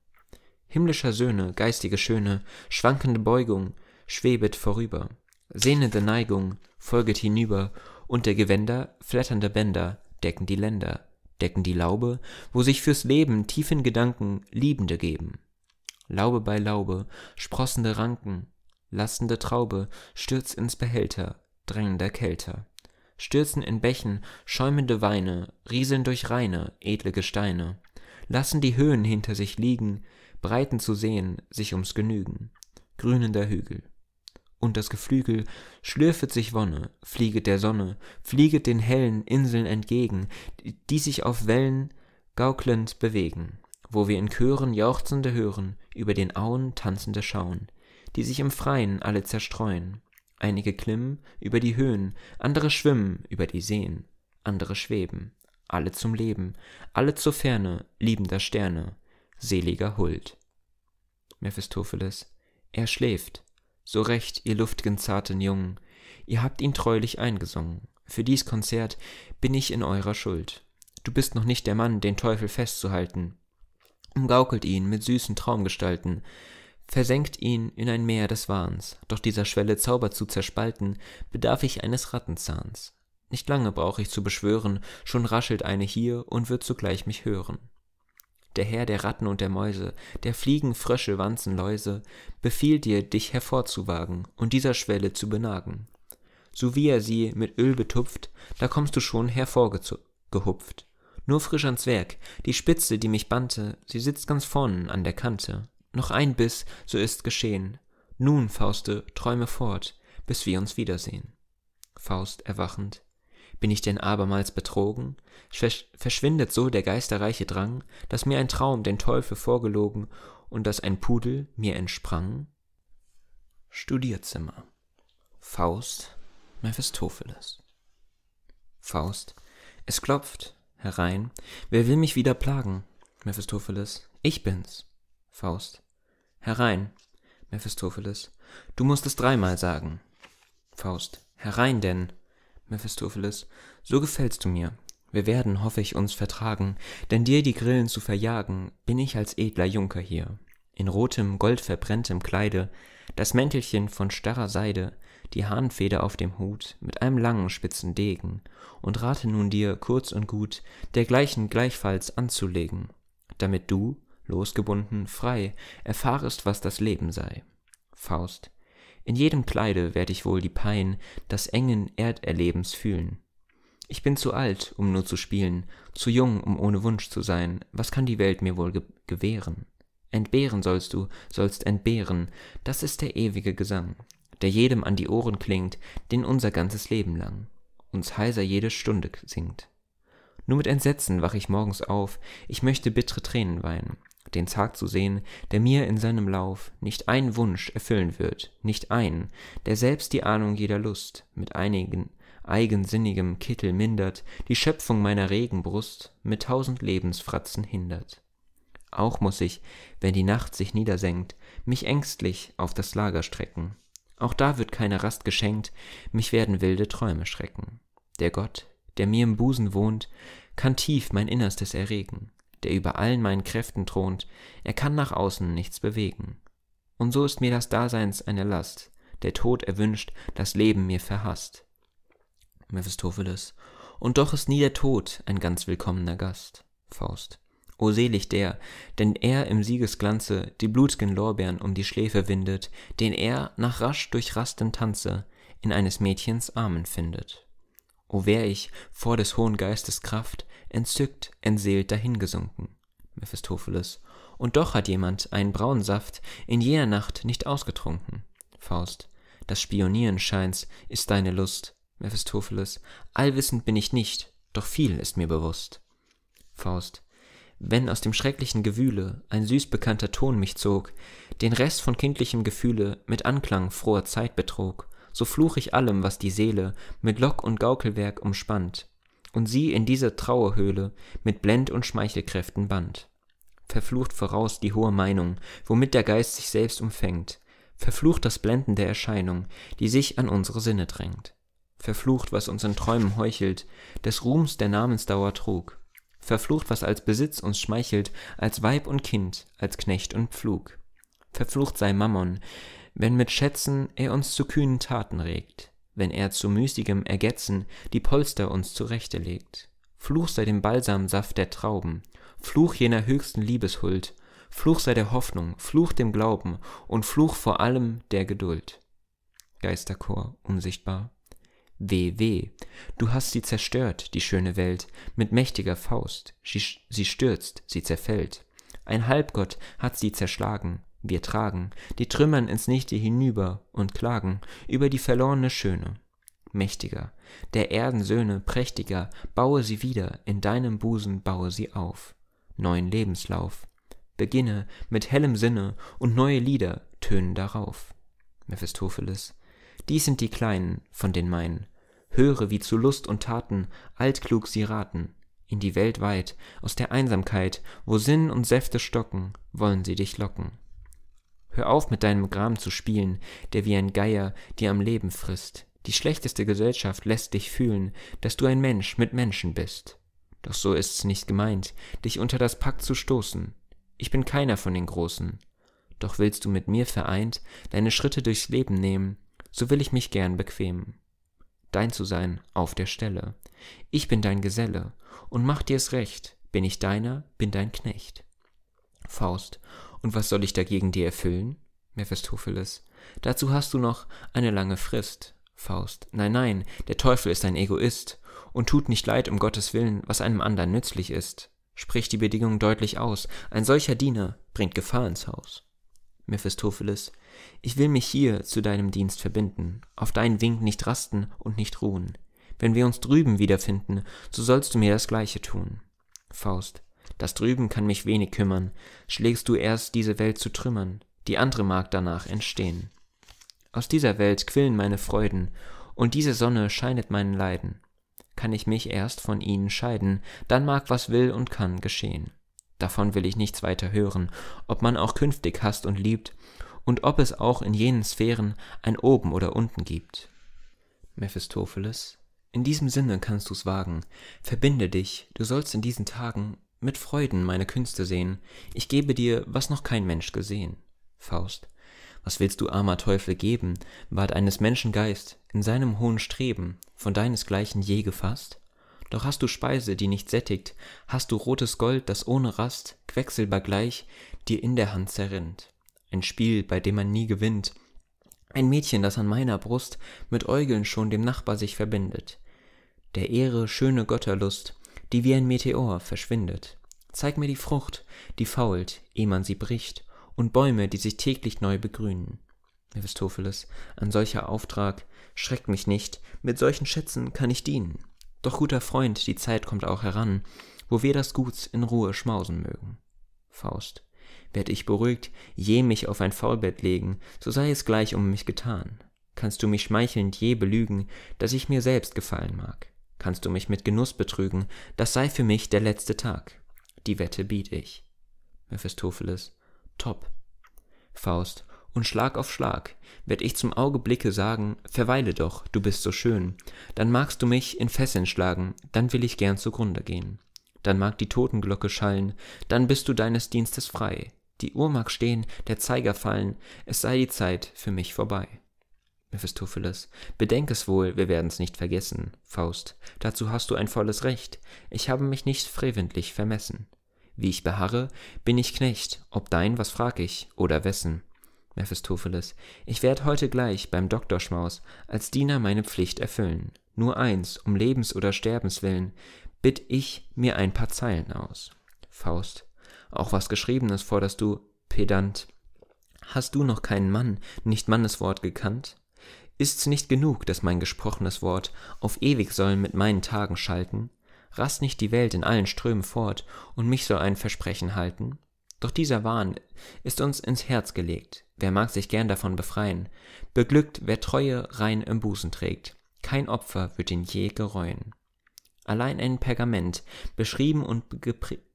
Himmlischer Söhne, geistige Schöne, schwankende Beugung, schwebet vorüber. Sehnende Neigung folget hinüber, und der Gewänder, flatternde Bänder, decken die Länder, decken die Laube, wo sich fürs Leben tief in Gedanken Liebende geben. Laube bei Laube, sprossende Ranken, lastende Traube, stürzt ins Behälter, drängender Kälter. Stürzen in Bächen schäumende Weine, rieseln durch reine, edle Gesteine, lassen die Höhen hinter sich liegen, Breiten zu sehen, sich ums Genügen, grünender Hügel. Und das Geflügel schlürfet sich Wonne, flieget der Sonne, flieget den hellen Inseln entgegen, die sich auf Wellen gaukelnd bewegen, wo wir in Chören jauchzende hören, über den Auen tanzende schauen, die sich im Freien alle zerstreuen. Einige klimmen über die Höhen, andere schwimmen über die Seen, andere schweben, alle zum Leben, alle zur Ferne, liebender Sterne, seliger Huld. Mephistopheles, er schläft. So recht, ihr luftgen zarten Jungen, ihr habt ihn treulich eingesungen. Für dies Konzert bin ich in eurer Schuld. Du bist noch nicht der Mann, den Teufel festzuhalten. Umgaukelt ihn mit süßen Traumgestalten, versenkt ihn in ein Meer des Wahns. Doch dieser Schwelle Zauber zu zerspalten, bedarf ich eines Rattenzahns. Nicht lange brauch ich zu beschwören, schon raschelt eine hier und wird zugleich mich hören. Der Herr der Ratten und der Mäuse, der Fliegen, Frösche, Wanzen, Läuse, befiehlt dir, dich hervorzuwagen und dieser Schwelle zu benagen. So wie er sie mit Öl betupft, da kommst du schon hervorgehupft. Nur frisch ans Werk, die Spitze, die mich bannte, sie sitzt ganz vorn an der Kante. Noch ein Biss, so ist geschehen. Nun, Fauste, träume fort, bis wir uns wiedersehen. Faust, erwachend. Bin ich denn abermals betrogen? Verschwindet so der geisterreiche Drang, dass mir ein Traum den Teufel vorgelogen und dass ein Pudel mir entsprang? Studierzimmer. Faust, Mephistopheles. Faust: Es klopft. Herein: Wer will mich wieder plagen? Mephistopheles: Ich bin's. Faust: Herein. Mephistopheles: Du musst es dreimal sagen. Faust: Herein denn. Mephistopheles: So gefällst du mir. Wir werden, hoffe ich, uns vertragen, denn dir die Grillen zu verjagen, bin ich als edler Junker hier. In rotem, goldverbrenntem Kleide, das Mäntelchen von starrer Seide, die Hahnfeder auf dem Hut, mit einem langen, spitzen Degen, und rate nun dir, kurz und gut, dergleichen gleichfalls anzulegen, damit du, losgebunden, frei, erfahrest, was das Leben sei. Faust: In jedem Kleide werd ich wohl die Pein des engen Erderlebens fühlen. Ich bin zu alt, um nur zu spielen, zu jung, um ohne Wunsch zu sein, was kann die Welt mir wohl gewähren? Entbehren sollst du, sollst entbehren, das ist der ewige Gesang, der jedem an die Ohren klingt, den unser ganzes Leben lang uns heiser jede Stunde singt. Nur mit Entsetzen wach ich morgens auf, ich möchte bittere Tränen weinen, den Tag zu sehen, der mir in seinem Lauf nicht ein Wunsch erfüllen wird, nicht ein, der selbst die Ahnung jeder Lust mit eigensinnigem Kittel mindert, die Schöpfung meiner regen Brust mit tausend Lebensfratzen hindert. Auch muss ich, wenn die Nacht sich niedersenkt, mich ängstlich auf das Lager strecken. Auch da wird keine Rast geschenkt, mich werden wilde Träume schrecken. Der Gott, der mir im Busen wohnt, kann tief mein Innerstes erregen, der über allen meinen Kräften thront, er kann nach außen nichts bewegen. Und so ist mir das Daseins eine Last, der Tod erwünscht, das Leben mir verhasst. Mephistopheles: Und doch ist nie der Tod ein ganz willkommener Gast. Faust: O selig der, denn er im Siegesglanze die blut'gen Lorbeeren um die Schläfe windet, den er nach rasch durchrastem Tanze in eines Mädchens Armen findet. O wär ich vor des hohen Geistes Kraft entzückt, entseelt dahingesunken. Mephistopheles: Und doch hat jemand einen braunen Saft in jener Nacht nicht ausgetrunken. Faust: Das Spionieren, scheint's, ist deine Lust. Mephistopheles: Allwissend bin ich nicht, doch viel ist mir bewusst. Faust: Wenn aus dem schrecklichen Gewühle ein süß bekannter Ton mich zog, den Rest von kindlichem Gefühle mit Anklang froher Zeit betrog, so fluch ich allem, was die Seele mit Lock- und Gaukelwerk umspannt und sie in diese Trauerhöhle mit Blend- und Schmeichelkräften band. Verflucht voraus die hohe Meinung, womit der Geist sich selbst umfängt, verflucht das Blenden der Erscheinung, die sich an unsere Sinne drängt, verflucht, was uns in Träumen heuchelt, des Ruhms der Namensdauer trug, verflucht, was als Besitz uns schmeichelt, als Weib und Kind, als Knecht und Pflug. Verflucht sei Mammon, wenn mit Schätzen er uns zu kühnen Taten regt, wenn er zu müßigem Ergetzen die Polster uns zurechte legt. Fluch sei dem Balsamsaft der Trauben, Fluch jener höchsten Liebeshuld, Fluch sei der Hoffnung, Fluch dem Glauben und Fluch vor allem der Geduld. Geisterchor, unsichtbar: Weh, weh, du hast sie zerstört, die schöne Welt, mit mächtiger Faust, sie stürzt, sie zerfällt. Ein Halbgott hat sie zerschlagen, wir tragen die Trümmern ins Nichte hinüber und klagen über die verlorene Schöne. Mächtiger, der Erden Söhne, prächtiger, baue sie wieder, in deinem Busen baue sie auf. Neuen Lebenslauf, beginne mit hellem Sinne und neue Lieder tönen darauf. Mephistopheles: Dies sind die Kleinen von den meinen. Höre, wie zu Lust und Taten altklug sie raten. In die Welt weit, aus der Einsamkeit, wo Sinn und Säfte stocken, wollen sie dich locken. Hör auf, mit deinem Gram zu spielen, der wie ein Geier dir am Leben frisst. Die schlechteste Gesellschaft lässt dich fühlen, dass du ein Mensch mit Menschen bist. Doch so ist's nicht gemeint, dich unter das Pack zu stoßen. Ich bin keiner von den Großen. Doch willst du mit mir vereint deine Schritte durchs Leben nehmen, so will ich mich gern bequemen. Dein zu sein auf der Stelle, ich bin dein Geselle, und mach dir's recht, bin ich deiner, bin dein Knecht. Faust: Und was soll ich dagegen dir erfüllen? Mephistopheles: Dazu hast du noch eine lange Frist. Faust: Nein, nein, der Teufel ist ein Egoist und tut nicht leid um Gottes Willen, was einem anderen nützlich ist. Sprich die Bedingung deutlich aus, ein solcher Diener bringt Gefahr ins Haus. Mephistopheles: Ich will mich hier zu deinem Dienst verbinden, auf deinen Wink nicht rasten und nicht ruhen. Wenn wir uns drüben wiederfinden, so sollst du mir das Gleiche tun. Faust: Das drüben kann mich wenig kümmern, schlägst du erst diese Welt zu Trümmern, die andere mag danach entstehen. Aus dieser Welt quillen meine Freuden, und diese Sonne scheinet meinen Leiden. Kann ich mich erst von ihnen scheiden, dann mag, was will und kann geschehen. Davon will ich nichts weiter hören, ob man auch künftig hasst und liebt, und ob es auch in jenen Sphären ein Oben oder Unten gibt. Mephistopheles, in diesem Sinne kannst du's wagen, verbinde dich, du sollst in diesen Tagen mit Freuden meine Künste sehen, ich gebe dir, was noch kein Mensch gesehen. Faust, was willst du, armer Teufel, geben, ward eines Menschen Geist in seinem hohen Streben von deinesgleichen je gefasst? Doch hast du Speise, die nicht sättigt, hast du rotes Gold, das ohne Rast, quecksilber gleich, dir in der Hand zerrinnt. Ein Spiel, bei dem man nie gewinnt, ein Mädchen, das an meiner Brust mit Äugeln schon dem Nachbar sich verbindet. Der Ehre schöne Götterlust, die wie ein Meteor verschwindet. Zeig mir die Frucht, die fault, ehe man sie bricht, und Bäume, die sich täglich neu begrünen. Mephistopheles, ein solcher Auftrag schreckt mich nicht, mit solchen Schätzen kann ich dienen. Doch, guter Freund, die Zeit kommt auch heran, wo wir das Guts in Ruhe schmausen mögen. Faust, werd ich beruhigt, je mich auf ein Faulbett legen, so sei es gleich um mich getan. Kannst du mich schmeichelnd je belügen, dass ich mir selbst gefallen mag? Kannst du mich mit Genuss betrügen, das sei für mich der letzte Tag. Die Wette biet ich. Mephistopheles, top. Faust, und Schlag auf Schlag werd ich zum Augenblicke sagen, verweile doch, du bist so schön. Dann magst du mich in Fesseln schlagen, dann will ich gern zugrunde gehen. Dann mag die Totenglocke schallen, dann bist du deines Dienstes frei. Die Uhr mag stehen, der Zeiger fallen, es sei die Zeit für mich vorbei. Mephistopheles, bedenk es wohl, wir werden's nicht vergessen. Faust, dazu hast du ein volles Recht, ich habe mich nicht freventlich vermessen. Wie ich beharre, bin ich Knecht, ob dein, was frag ich, oder wessen? Mephistopheles, ich werd heute gleich beim Doktorschmaus als Diener meine Pflicht erfüllen. Nur eins, um Lebens- oder Sterbenswillen, bitt ich mir ein paar Zeilen aus. Faust, auch was Geschriebenes forderst du, Pedant. Hast du noch keinen Mann, nicht Manneswort gekannt? Ist's nicht genug, dass mein gesprochenes Wort auf ewig soll mit meinen Tagen schalten? Rast nicht die Welt in allen Strömen fort, und mich soll ein Versprechen halten. Doch dieser Wahn ist uns ins Herz gelegt, wer mag sich gern davon befreien? Beglückt, wer Treue rein im Busen trägt, kein Opfer wird ihn je gereuen. Allein ein Pergament, beschrieben und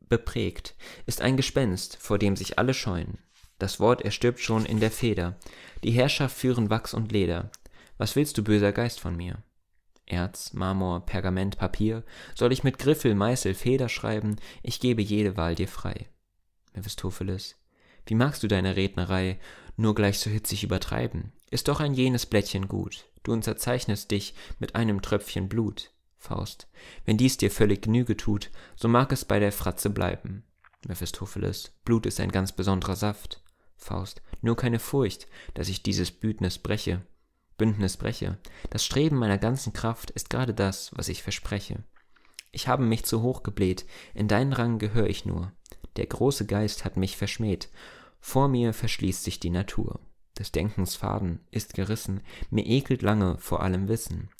beprägt, ist ein Gespenst, vor dem sich alle scheuen. Das Wort erstirbt schon in der Feder, die Herrschaft führen Wachs und Leder. Was willst du, böser Geist, von mir? Erz, Marmor, Pergament, Papier, soll ich mit Griffel, Meißel, Feder schreiben, ich gebe jede Wahl dir frei. Mephistopheles, wie magst du deine Rednerei nur gleich so hitzig übertreiben? Ist doch ein jenes Blättchen gut, du unterzeichnest dich mit einem Tröpfchen Blut. Faust, wenn dies dir völlig Genüge tut, so mag es bei der Fratze bleiben. Mephistopheles, Blut ist ein ganz besonderer Saft. Faust, nur keine Furcht, dass ich dieses Bündnis breche. Das Streben meiner ganzen Kraft ist gerade das, was ich verspreche. Ich habe mich zu hoch gebläht, in deinen Rang gehör ich nur. Der große Geist hat mich verschmäht, vor mir verschließt sich die Natur. Des Denkens Faden ist gerissen, mir ekelt lange vor allem Wissen.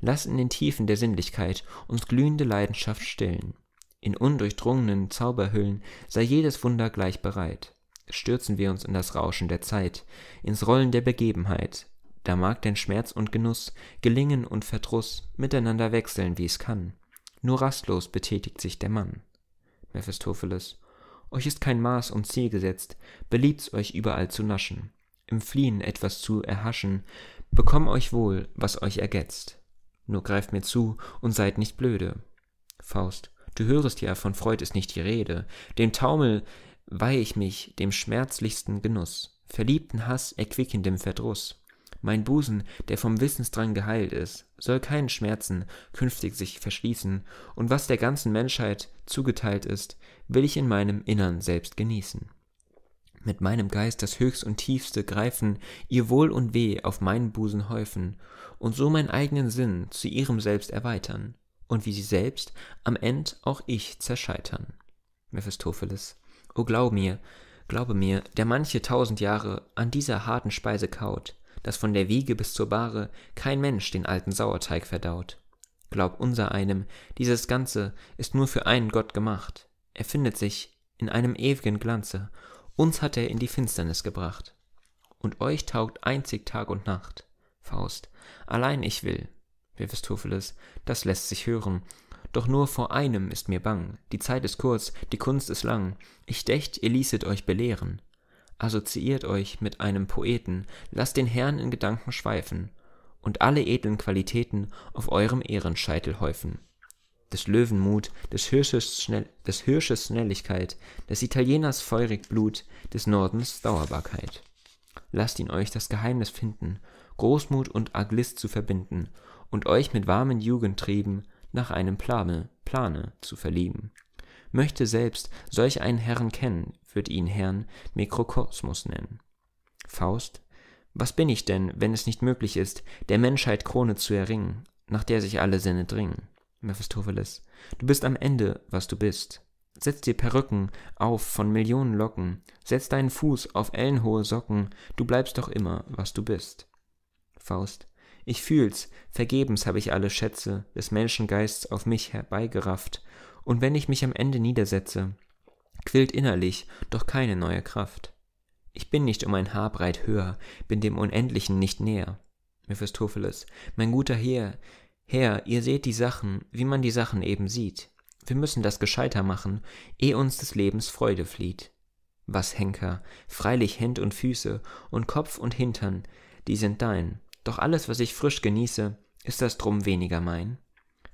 Lass in den Tiefen der Sinnlichkeit uns glühende Leidenschaft stillen. In undurchdrungenen Zauberhüllen sei jedes Wunder gleich bereit. Stürzen wir uns in das Rauschen der Zeit, ins Rollen der Begebenheit. Da mag denn Schmerz und Genuss, Gelingen und Verdruss miteinander wechseln, wie es kann. Nur rastlos betätigt sich der Mann. Mephistopheles, euch ist kein Maß und Ziel gesetzt, beliebt's euch überall zu naschen, im Fliehen etwas zu erhaschen, bekomm euch wohl, was euch ergetzt. Nur greift mir zu und seid nicht blöde. Faust, du hörest ja, von Freud ist nicht die Rede, dem Taumel weih ich mich, dem schmerzlichsten Genuss, verliebten Hass erquickendem Verdruss. Mein Busen, der vom Wissensdrang geheilt ist, soll keinen Schmerzen künftig sich verschließen, und was der ganzen Menschheit zugeteilt ist, will ich in meinem Innern selbst genießen. Mit meinem Geist das Höchst und Tiefste greifen, ihr Wohl und Weh auf meinen Busen häufen, und so meinen eigenen Sinn zu ihrem Selbst erweitern, und wie sie selbst, am End auch ich zerscheitern. Mephistopheles, o glaube mir, der manche tausend Jahre an dieser harten Speise kaut, dass von der Wiege bis zur Bahre kein Mensch den alten Sauerteig verdaut. Glaub unser einem, dieses Ganze ist nur für einen Gott gemacht. Er findet sich in einem ewigen Glanze, uns hat er in die Finsternis gebracht. und euch taugt einzig Tag und Nacht. Faust. Allein ich will. Mephistopheles. Das lässt sich hören. Doch nur vor einem ist mir bang. Die Zeit ist kurz, die Kunst ist lang. Ich dächt, ihr ließet euch belehren. Assoziiert euch mit einem Poeten, lasst den Herrn in Gedanken schweifen und alle edlen Qualitäten auf eurem Ehrenscheitel häufen. Des Löwen Mut, des Hirsches Schnelligkeit, des Italieners feurig Blut, des Nordens Dauerbarkeit. Lasst ihn euch das Geheimnis finden, Großmut und Arglist zu verbinden und euch mit warmen Jugendtrieben nach einem Plane zu verlieben. Möchte selbst solch einen Herrn kennen, wird ihn Herrn Mikrokosmos nennen. Faust. Was bin ich denn, wenn es nicht möglich ist, der Menschheit Krone zu erringen, nach der sich alle Sinne dringen? Mephistopheles. Du bist am Ende, was du bist. Setz dir Perücken auf von Millionen Locken, setz deinen Fuß auf ellenhohe Socken, du bleibst doch immer, was du bist. Faust. Ich fühl's, vergebens habe ich alle Schätze des Menschengeists auf mich herbeigerafft, und wenn ich mich am Ende niedersetze, quillt innerlich doch keine neue Kraft. Ich bin nicht um ein Haarbreit höher, bin dem Unendlichen nicht näher. Mephistopheles. Mein guter Herr, ihr seht die Sachen, wie man die Sachen eben sieht. Wir müssen das gescheiter machen, ehe uns des Lebens Freude flieht. Was, Henker, freilich Händ und Füße und Kopf und Hintern, die sind dein, doch alles, was ich frisch genieße, ist das drum weniger mein.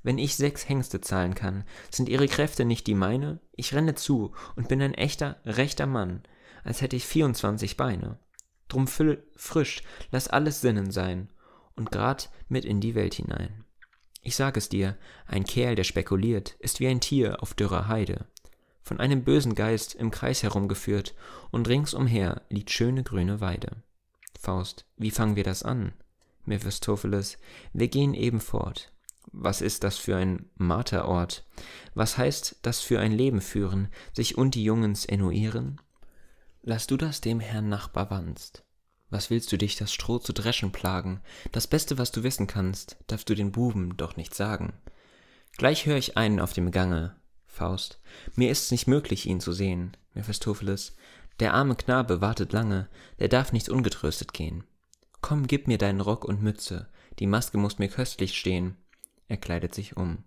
Wenn ich 6 Hengste zahlen kann, sind ihre Kräfte nicht die meine? Ich renne zu und bin ein echter, rechter Mann, als hätte ich 24 Beine. Drum frisch, lass alles sinnen sein und grad mit in die Welt hinein. Ich sag es dir, ein Kerl, der spekuliert, ist wie ein Tier auf dürrer Heide, von einem bösen Geist im Kreis herumgeführt und ringsumher liegt schöne grüne Weide. Faust, wie fangen wir das an? Mephistopheles, wir gehen eben fort. Was ist das für ein Marterort? Was heißt das für ein Leben führen, sich und die Jungens ennuieren? Lass du das dem Herrn Nachbar wannst. Was willst du dich das Stroh zu dreschen plagen? Das Beste, was du wissen kannst, darfst du den Buben doch nicht sagen. Gleich hör ich einen auf dem Gange. Faust, mir ist's nicht möglich, ihn zu sehen. Mephistopheles, der arme Knabe wartet lange, der darf nicht ungetröstet gehen. Komm, gib mir deinen Rock und Mütze, die Maske muss mir köstlich stehen. Er kleidet sich um.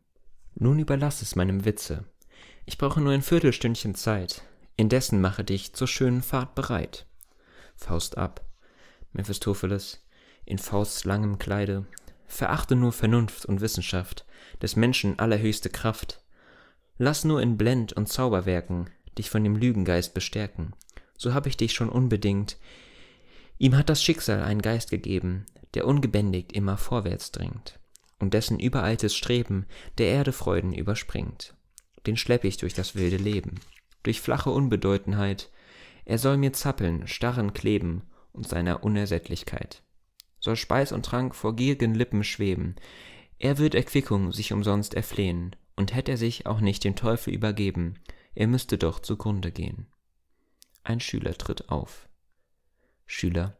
Nun überlass es meinem Witze. Ich brauche nur ein Viertelstündchen Zeit. Indessen mache dich zur schönen Fahrt bereit. Faust ab. Mephistopheles, in Fausts langem Kleide, verachte nur Vernunft und Wissenschaft, des Menschen allerhöchste Kraft. Lass nur in Blend- und Zauberwerken dich von dem Lügengeist bestärken. So hab ich dich schon unbedingt. Ihm hat das Schicksal einen Geist gegeben, der ungebändigt immer vorwärts dringt und dessen übereiltes Streben der Erde Freuden überspringt. Den schlepp ich durch das wilde Leben, durch flache Unbedeutenheit. Er soll mir zappeln, starren kleben und seiner Unersättlichkeit. Soll Speis und Trank vor gierigen Lippen schweben. Er wird Erquickung sich umsonst erflehen, und hätt er sich auch nicht dem Teufel übergeben, er müsste doch zugrunde gehen. Ein Schüler tritt auf. Schüler.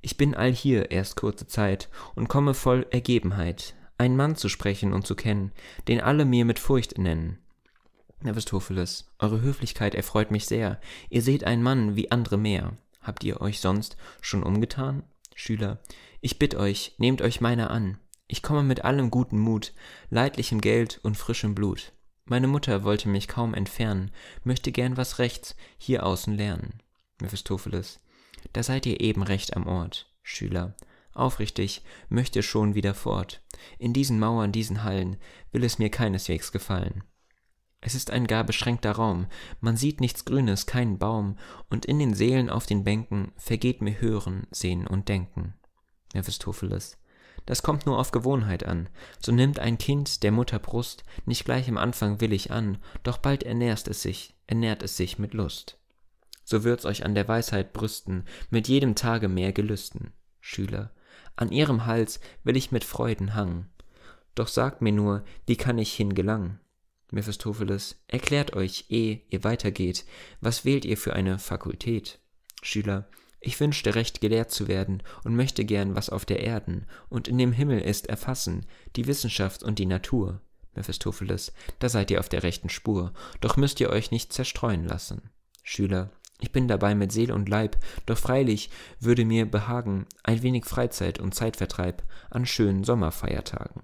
Ich bin allhier erst kurze Zeit und komme voll Ergebenheit, einen Mann zu sprechen und zu kennen, den alle mir mit Furcht nennen. Mephistopheles, eure Höflichkeit erfreut mich sehr. Ihr seht einen Mann wie andere mehr. Habt ihr euch sonst schon umgetan? Schüler, ich bitt euch, nehmt euch meiner an. Ich komme mit allem guten Mut, leidlichem Geld und frischem Blut. Meine Mutter wollte mich kaum entfernen, möchte gern was rechts hier außen lernen. Mephistopheles, da seid ihr eben recht am Ort. Schüler, aufrichtig, möchte schon wieder fort. In diesen Mauern, diesen Hallen will es mir keineswegs gefallen. Es ist ein gar beschränkter Raum, man sieht nichts Grünes, keinen Baum, und in den Sälen auf den Bänken vergeht mir Hören, Sehen und Denken. Mephistopheles, das kommt nur auf Gewohnheit an, so nimmt ein Kind der Mutter Brust nicht gleich im Anfang willig an, doch bald ernährt es sich mit Lust. So wird's euch an der Weisheit brüsten, mit jedem Tage mehr gelüsten. Schüler, an ihrem Hals will ich mit Freuden hangen, doch sagt mir nur, wie kann ich hingelangen? Mephistopheles, erklärt euch, ehe ihr weitergeht, was wählt ihr für eine Fakultät? Schüler, ich wünschte recht gelehrt zu werden und möchte gern was auf der Erden und in dem Himmel ist erfassen, die Wissenschaft und die Natur. Mephistopheles, da seid ihr auf der rechten Spur, doch müsst ihr euch nicht zerstreuen lassen. Schüler, Ich bin dabei mit Seele und Leib, doch freilich würde mir behagen ein wenig Freizeit und Zeitvertreib an schönen Sommerfeiertagen.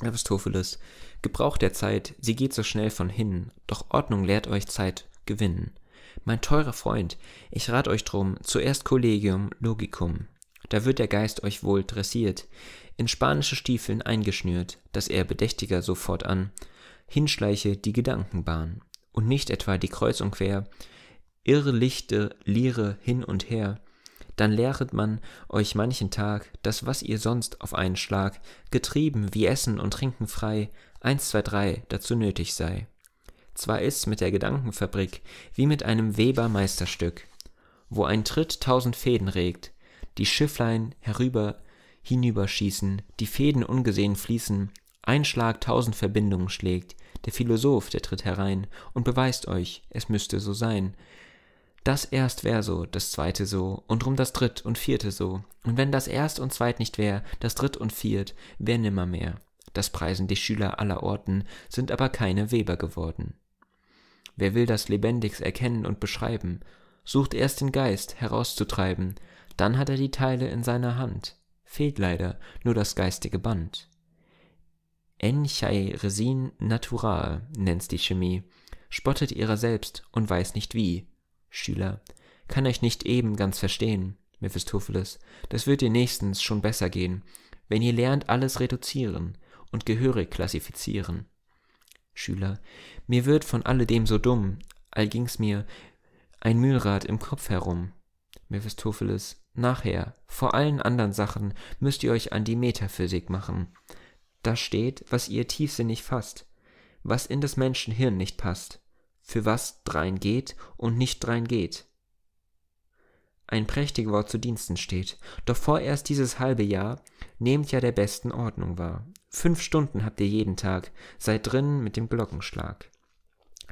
Mephistopheles, Gebrauch der Zeit, sie geht so schnell von hinnen, doch Ordnung lehrt euch Zeit gewinnen. Mein teurer Freund, ich rat euch drum, zuerst Collegium Logicum. Da wird der Geist euch wohl dressiert, in spanische Stiefeln eingeschnürt, dass er bedächtiger sofort an hinschleiche die Gedankenbahn und nicht etwa die Kreuz und Quer, Irrlichter liere hin und her, dann lehret man euch manchen Tag, das, was ihr sonst auf einen Schlag, getrieben wie Essen und Trinken frei, 1, 2, 3 dazu nötig sei. Zwar ist's mit der Gedankenfabrik wie mit einem Weber-Meisterstück, wo ein Tritt 1000 Fäden regt, die Schifflein hinüberschießen, die Fäden ungesehen fließen, ein Schlag 1000 Verbindungen schlägt, der Philosoph, der tritt herein und beweist euch, es müsste so sein. Das erst wär so, das zweite so, und drum das dritt und vierte so, und wenn das erst und zweit nicht wär, das dritt und viert wär nimmermehr. Das preisen die Schüler aller Orten, sind aber keine Weber geworden. Wer will das lebendigst erkennen und beschreiben, sucht erst den Geist herauszutreiben, dann hat er die Teile in seiner Hand, fehlt leider nur das geistige Band. Encheiresin natural nennt's die Chemie, spottet ihrer selbst und weiß nicht wie. Schüler, kann euch nicht eben ganz verstehen, Mephistopheles, das wird dir nächstens schon besser gehen, wenn ihr lernt alles reduzieren und gehörig klassifizieren. Schüler, mir wird von alledem so dumm, all ging's mir ein Mühlrad im Kopf herum. Mephistopheles, nachher, vor allen anderen Sachen müsst ihr euch an die Metaphysik machen. Da steht, was ihr tiefsinnig fasst, was in des Menschen Hirn nicht passt. Für was drein geht und nicht drein geht. Ein prächtiges Wort zu Diensten steht, doch vorerst dieses halbe Jahr nehmt ja der besten Ordnung wahr. 5 Stunden habt ihr jeden Tag, seid drinnen mit dem Glockenschlag.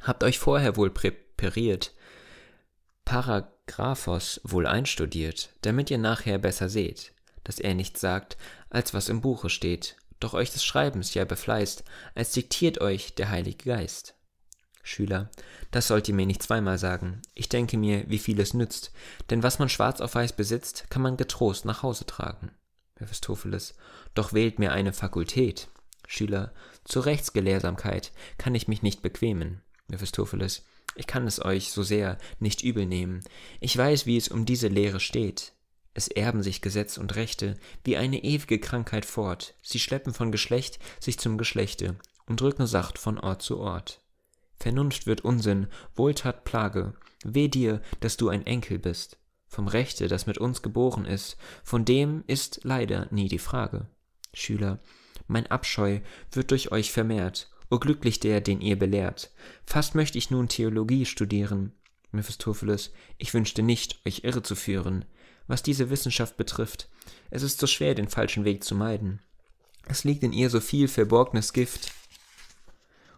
Habt euch vorher wohl präpariert, Paragraphos wohl einstudiert, damit ihr nachher besser seht, dass er nicht sagt, als was im Buche steht, doch euch des Schreibens ja befleißt, als diktiert euch der Heilige Geist. Schüler, das sollt ihr mir nicht zweimal sagen. Ich denke mir, wie viel es nützt, denn was man schwarz auf weiß besitzt, kann man getrost nach Hause tragen. Mephistopheles, doch wählt mir eine Fakultät. Schüler, zur Rechtsgelehrsamkeit kann ich mich nicht bequemen. Mephistopheles, ich kann es euch so sehr nicht übel nehmen. Ich weiß, wie es um diese Lehre steht. Es erben sich Gesetz und Rechte wie eine ewige Krankheit fort. Sie schleppen von Geschlecht sich zum Geschlechte und rücken sacht von Ort zu Ort. Vernunft wird Unsinn, Wohltat Plage, weh dir, dass du ein Enkel bist. Vom Rechte, das mit uns geboren ist, von dem ist leider nie die Frage. Schüler, mein Abscheu wird durch euch vermehrt, o glücklich der, den ihr belehrt. Fast möchte ich nun Theologie studieren. Mephistopheles, ich wünschte nicht, euch irre zu führen. Was diese Wissenschaft betrifft, es ist so schwer, den falschen Weg zu meiden. Es liegt in ihr so viel verborgenes Gift,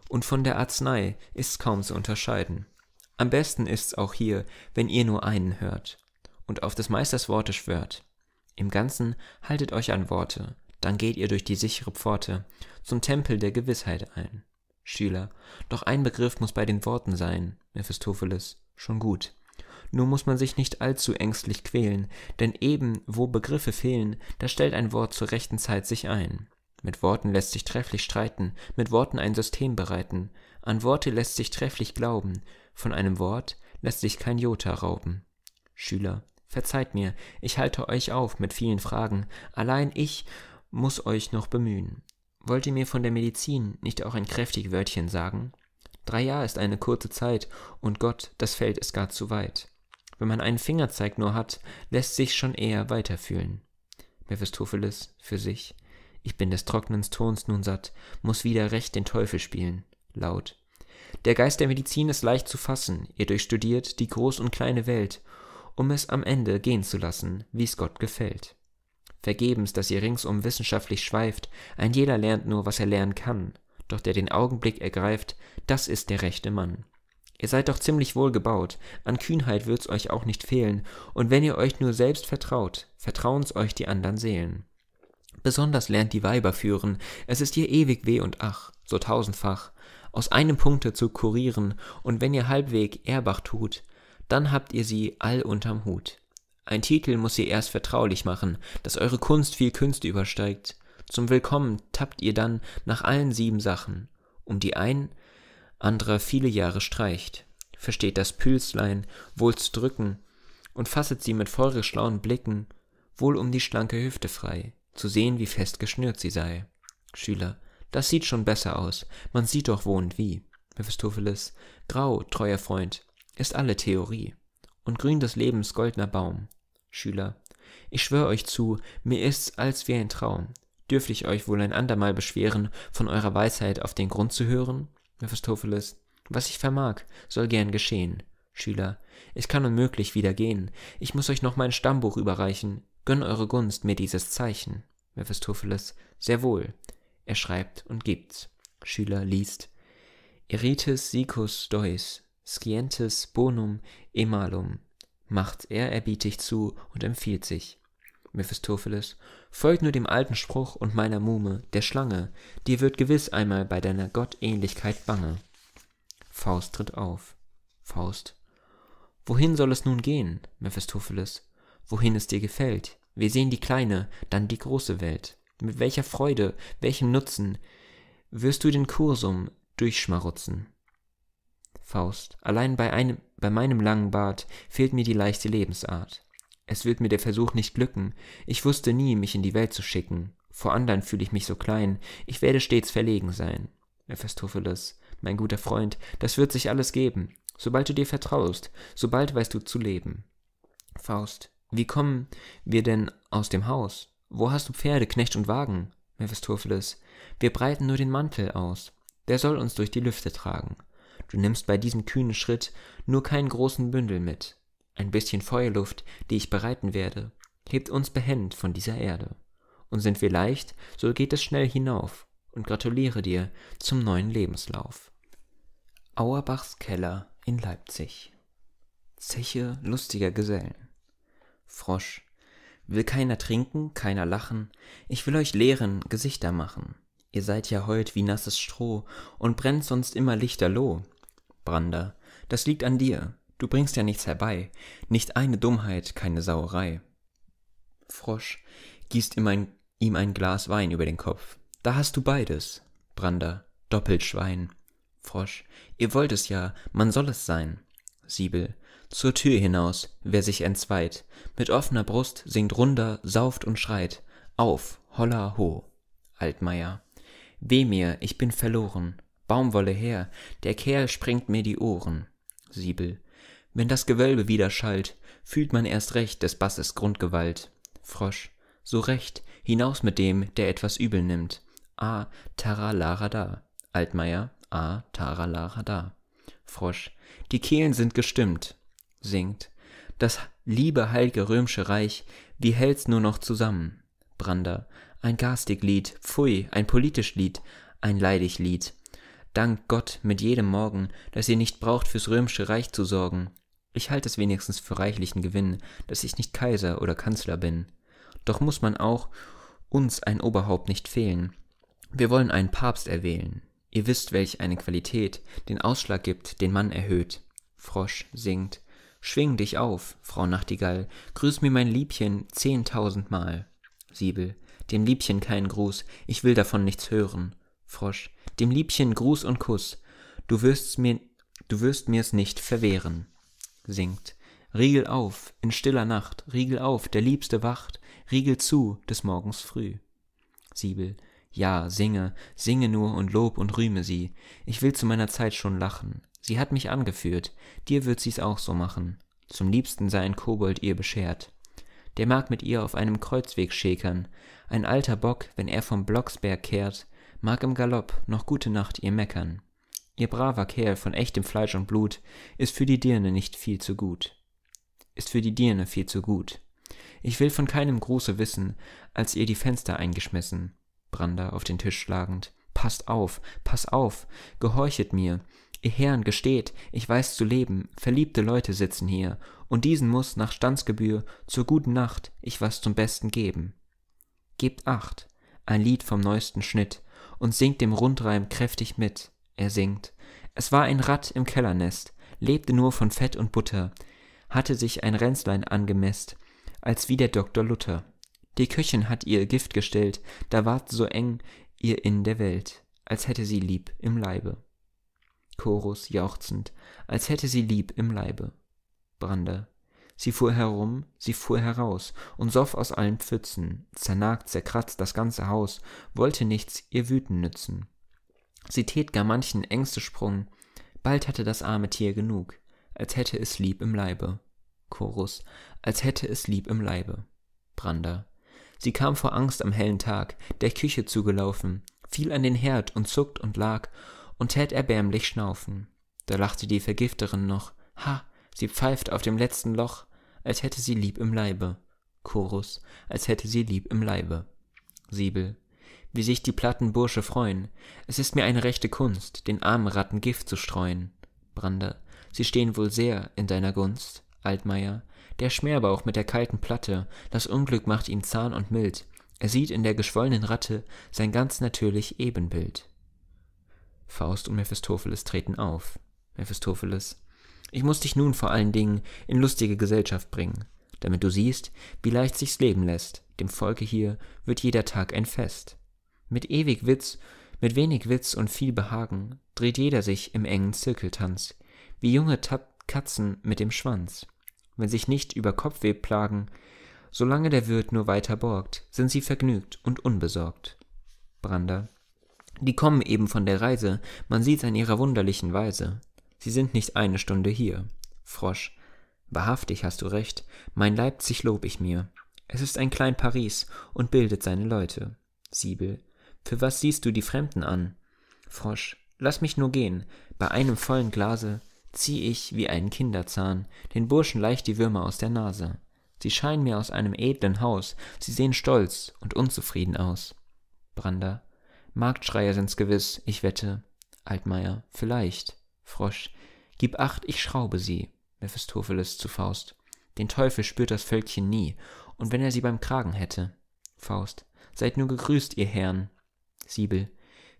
und von der Arznei ist's kaum zu unterscheiden. Am besten ist's auch hier, wenn ihr nur einen hört und auf des Meisters Worte schwört. Im Ganzen haltet euch an Worte, dann geht ihr durch die sichere Pforte zum Tempel der Gewissheit ein. Schüler, doch ein Begriff muss bei den Worten sein, Mephistopheles, schon gut. Nur muss man sich nicht allzu ängstlich quälen, denn eben, wo Begriffe fehlen, da stellt ein Wort zur rechten Zeit sich ein. Mit Worten lässt sich trefflich streiten, mit Worten ein System bereiten, an Worte lässt sich trefflich glauben, von einem Wort lässt sich kein Jota rauben. Schüler, verzeiht mir, ich halte euch auf mit vielen Fragen, allein ich muss euch noch bemühen. Wollt ihr mir von der Medizin nicht auch ein kräftig Wörtchen sagen? 3 Jahre ist eine kurze Zeit, und Gott, das Feld ist gar zu weit. Wenn man einen Fingerzeig nur hat, lässt sich schon eher weiterfühlen. Mephistopheles für sich. Ich bin des trocknen Tons nun satt, muss wieder recht den Teufel spielen, laut. Der Geist der Medizin ist leicht zu fassen, ihr durchstudiert die groß und kleine Welt, um es am Ende gehen zu lassen, wie's Gott gefällt. Vergebens, dass ihr ringsum wissenschaftlich schweift, ein jeder lernt nur, was er lernen kann, doch der den Augenblick ergreift, das ist der rechte Mann. Ihr seid doch ziemlich wohlgebaut, an Kühnheit wird's euch auch nicht fehlen, und wenn ihr euch nur selbst vertraut, vertrauen's euch die anderen Seelen. Besonders lernt die Weiber führen, es ist ihr ewig weh und ach, so tausendfach, aus einem Punkte zu kurieren, und wenn ihr halbweg Erbach tut, dann habt ihr sie all unterm Hut. Ein Titel muss ihr erst vertraulich machen, dass eure Kunst viel Künste übersteigt. Zum Willkommen tappt ihr dann nach allen 7 Sachen, um die ein anderer viele Jahre streicht. Versteht das Pülslein wohl zu drücken und fasset sie mit feurig-schlauen Blicken wohl um die schlanke Hüfte frei, zu sehen, wie fest geschnürt sie sei. Schüler: Das sieht schon besser aus, man sieht doch wo und wie. Mephistopheles: Grau, treuer Freund, ist alle Theorie und grün des Lebens goldner Baum. Schüler: Ich schwör euch zu, mir ist's als wie ein Traum. Dürft ich euch wohl ein andermal beschweren, von eurer Weisheit auf den Grund zu hören? Mephistopheles: Was ich vermag, soll gern geschehen. Schüler: Ich kann unmöglich wieder gehen, ich muss euch noch mein Stammbuch überreichen. Gönn eure Gunst mir dieses Zeichen. Mephistopheles: Sehr wohl. Er schreibt und gibt's. Schüler liest: Eritis sicus deus, scientes bonum emalum. Macht ehrerbietig zu und empfiehlt sich. Mephistopheles: Folgt nur dem alten Spruch und meiner Muhme, der Schlange, dir wird gewiss einmal bei deiner Gottähnlichkeit bange. Faust tritt auf. Faust: Wohin soll es nun gehen? Mephistopheles: Wohin es dir gefällt. Wir sehen die kleine, dann die große Welt. Mit welcher Freude, welchem Nutzen wirst du den Kursum durchschmarutzen? Faust: Allein bei meinem langen Bart fehlt mir die leichte Lebensart. Es wird mir der Versuch nicht glücken, ich wusste nie, mich in die Welt zu schicken. Vor anderen fühle ich mich so klein, ich werde stets verlegen sein. Mephistopheles: Mein guter Freund, das wird sich alles geben, sobald du dir vertraust, sobald weißt du zu leben. Faust: Wie kommen wir denn aus dem Haus? Wo hast du Pferde, Knecht und Wagen? Mephistopheles: Wir breiten nur den Mantel aus, der soll uns durch die Lüfte tragen. Du nimmst bei diesem kühnen Schritt nur keinen großen Bündel mit. Ein bisschen Feuerluft, die ich bereiten werde, hebt uns behend von dieser Erde. Und sind wir leicht, so geht es schnell hinauf, und gratuliere dir zum neuen Lebenslauf. Auerbachs Keller in Leipzig. Zeche lustiger Gesellen. Frosch: Will keiner trinken, keiner lachen, ich will euch lehren, Gesichter machen. Ihr seid ja heut wie nasses Stroh und brennt sonst immer lichterloh. Brander: Das liegt an dir, du bringst ja nichts herbei, nicht eine Dummheit, keine Sauerei. Frosch gießt ihm ein Glas Wein über den Kopf. Da hast du beides. Brander: Doppelt Schwein. Frosch: Ihr wollt es ja, man soll es sein. Siebel: Zur Tür hinaus, wer sich entzweit, mit offener Brust singt runder, sauft und schreit. Auf, holla, ho. Altmeier: Weh mir, ich bin verloren. Baumwolle her, der Kerl sprengt mir die Ohren. Siebel: Wenn das Gewölbe wieder schallt, fühlt man erst recht des Basses Grundgewalt. Frosch: So recht, hinaus mit dem, der etwas übel nimmt. Ah, taralarada. Altmeier: Ah, taralarada. Frosch: Die Kehlen sind gestimmt. Singt: Das liebe heilige römische Reich, wie hält's nur noch zusammen? Brander: Ein garstig Lied, pfui, ein politisch Lied, ein leidig Lied. Dank Gott mit jedem Morgen, dass ihr nicht braucht, fürs römische Reich zu sorgen. Ich halte es wenigstens für reichlichen Gewinn, dass ich nicht Kaiser oder Kanzler bin. Doch muss man auch uns ein Oberhaupt nicht fehlen. Wir wollen einen Papst erwählen. Ihr wisst, welch eine Qualität den Ausschlag gibt, den Mann erhöht. Frosch singt: Schwing dich auf, Frau Nachtigall, grüß mir mein Liebchen 10.000 Mal. Siebel: Dem Liebchen keinen Gruß, ich will davon nichts hören. Frosch: Dem Liebchen Gruß und Kuss, du wirst mir's nicht verwehren. Singt: Riegel auf, in stiller Nacht, Riegel auf, der Liebste wacht, Riegel zu, des Morgens früh. Siebel: Ja, singe, singe nur und lob und rühme sie, ich will zu meiner Zeit schon lachen. Sie hat mich angeführt, dir wird sie's auch so machen. Zum Liebsten sei ein Kobold ihr beschert. Der mag mit ihr auf einem Kreuzweg schäkern. Ein alter Bock, wenn er vom Blocksberg kehrt, mag im Galopp noch gute Nacht ihr meckern. Ihr braver Kerl von echtem Fleisch und Blut ist für die Dirne nicht viel zu gut. Ist für die Dirne viel zu gut. Ich will von keinem Gruße wissen, als ihr die Fenster eingeschmissen. Brander auf den Tisch schlagend: Passt auf, gehorchet mir. Ihr Herren, gesteht, ich weiß zu leben, verliebte Leute sitzen hier, und diesen muss nach Standsgebühr zur guten Nacht ich was zum Besten geben. Gebt Acht, ein Lied vom neuesten Schnitt, und singt dem Rundreim kräftig mit. Er singt: Es war ein Rat im Kellernest, lebte nur von Fett und Butter, hatte sich ein Ränzlein angemäßt, als wie der Doktor Luther. Die Köchin hat ihr Gift gestellt, da ward so eng ihr in der Welt, als hätte sie lieb im Leibe. Chorus jauchzend, als hätte sie lieb im Leibe. Brander. Sie fuhr herum, sie fuhr heraus und soff aus allen Pfützen, zernagt, zerkratzt das ganze Haus, wollte nichts ihr Wüten nützen. Sie tät gar manchen Ängstesprung, bald hatte das arme Tier genug, als hätte es lieb im Leibe. Chorus, als hätte es lieb im Leibe. Brander. Sie kam vor Angst am hellen Tag, der Küche zugelaufen, fiel an den Herd und zuckt und lag und tät erbärmlich schnaufen. Da lachte die Vergifterin noch, ha, sie pfeift auf dem letzten Loch, als hätte sie lieb im Leibe. Chorus, als hätte sie lieb im Leibe. Siebel. Wie sich die platten Bursche freuen, es ist mir eine rechte Kunst, den armen Ratten Gift zu streuen. Brander. Sie stehen wohl sehr in deiner Gunst. Altmeier. Der Schmerbauch mit der kalten Platte, das Unglück macht ihn zahn und mild, er sieht in der geschwollenen Ratte sein ganz natürlich Ebenbild. Faust und Mephistopheles treten auf. Mephistopheles. Ich muss dich nun vor allen Dingen in lustige Gesellschaft bringen, damit du siehst, wie leicht sich's leben lässt, dem Volke hier wird jeder Tag ein Fest. Mit wenig Witz und viel Behagen dreht jeder sich im engen Zirkeltanz, wie junge Katzen mit dem Schwanz. Wenn sich nicht über Kopfweh plagen, solange der Wirt nur weiter borgt, sind sie vergnügt und unbesorgt. Brander. Die kommen eben von der Reise, man sieht's an ihrer wunderlichen Weise. Sie sind nicht eine Stunde hier. Frosch. Wahrhaftig hast du recht, mein Leipzig lob ich mir. Es ist ein klein Paris und bildet seine Leute. Siebel. Für was siehst du die Fremden an? Frosch. Lass mich nur gehen, bei einem vollen Glase zieh ich wie einen Kinderzahn, den Burschen leicht die Würmer aus der Nase. Sie scheinen mir aus einem edlen Haus, sie sehen stolz und unzufrieden aus. Brander. Marktschreier sind's gewiss, ich wette. Altmeier. Vielleicht. Frosch. Gib acht, ich schraube sie. Mephistopheles zu Faust. Den Teufel spürt das Völkchen nie, und wenn er sie beim Kragen hätte. Faust. Seid nur gegrüßt, ihr Herren. Siebel.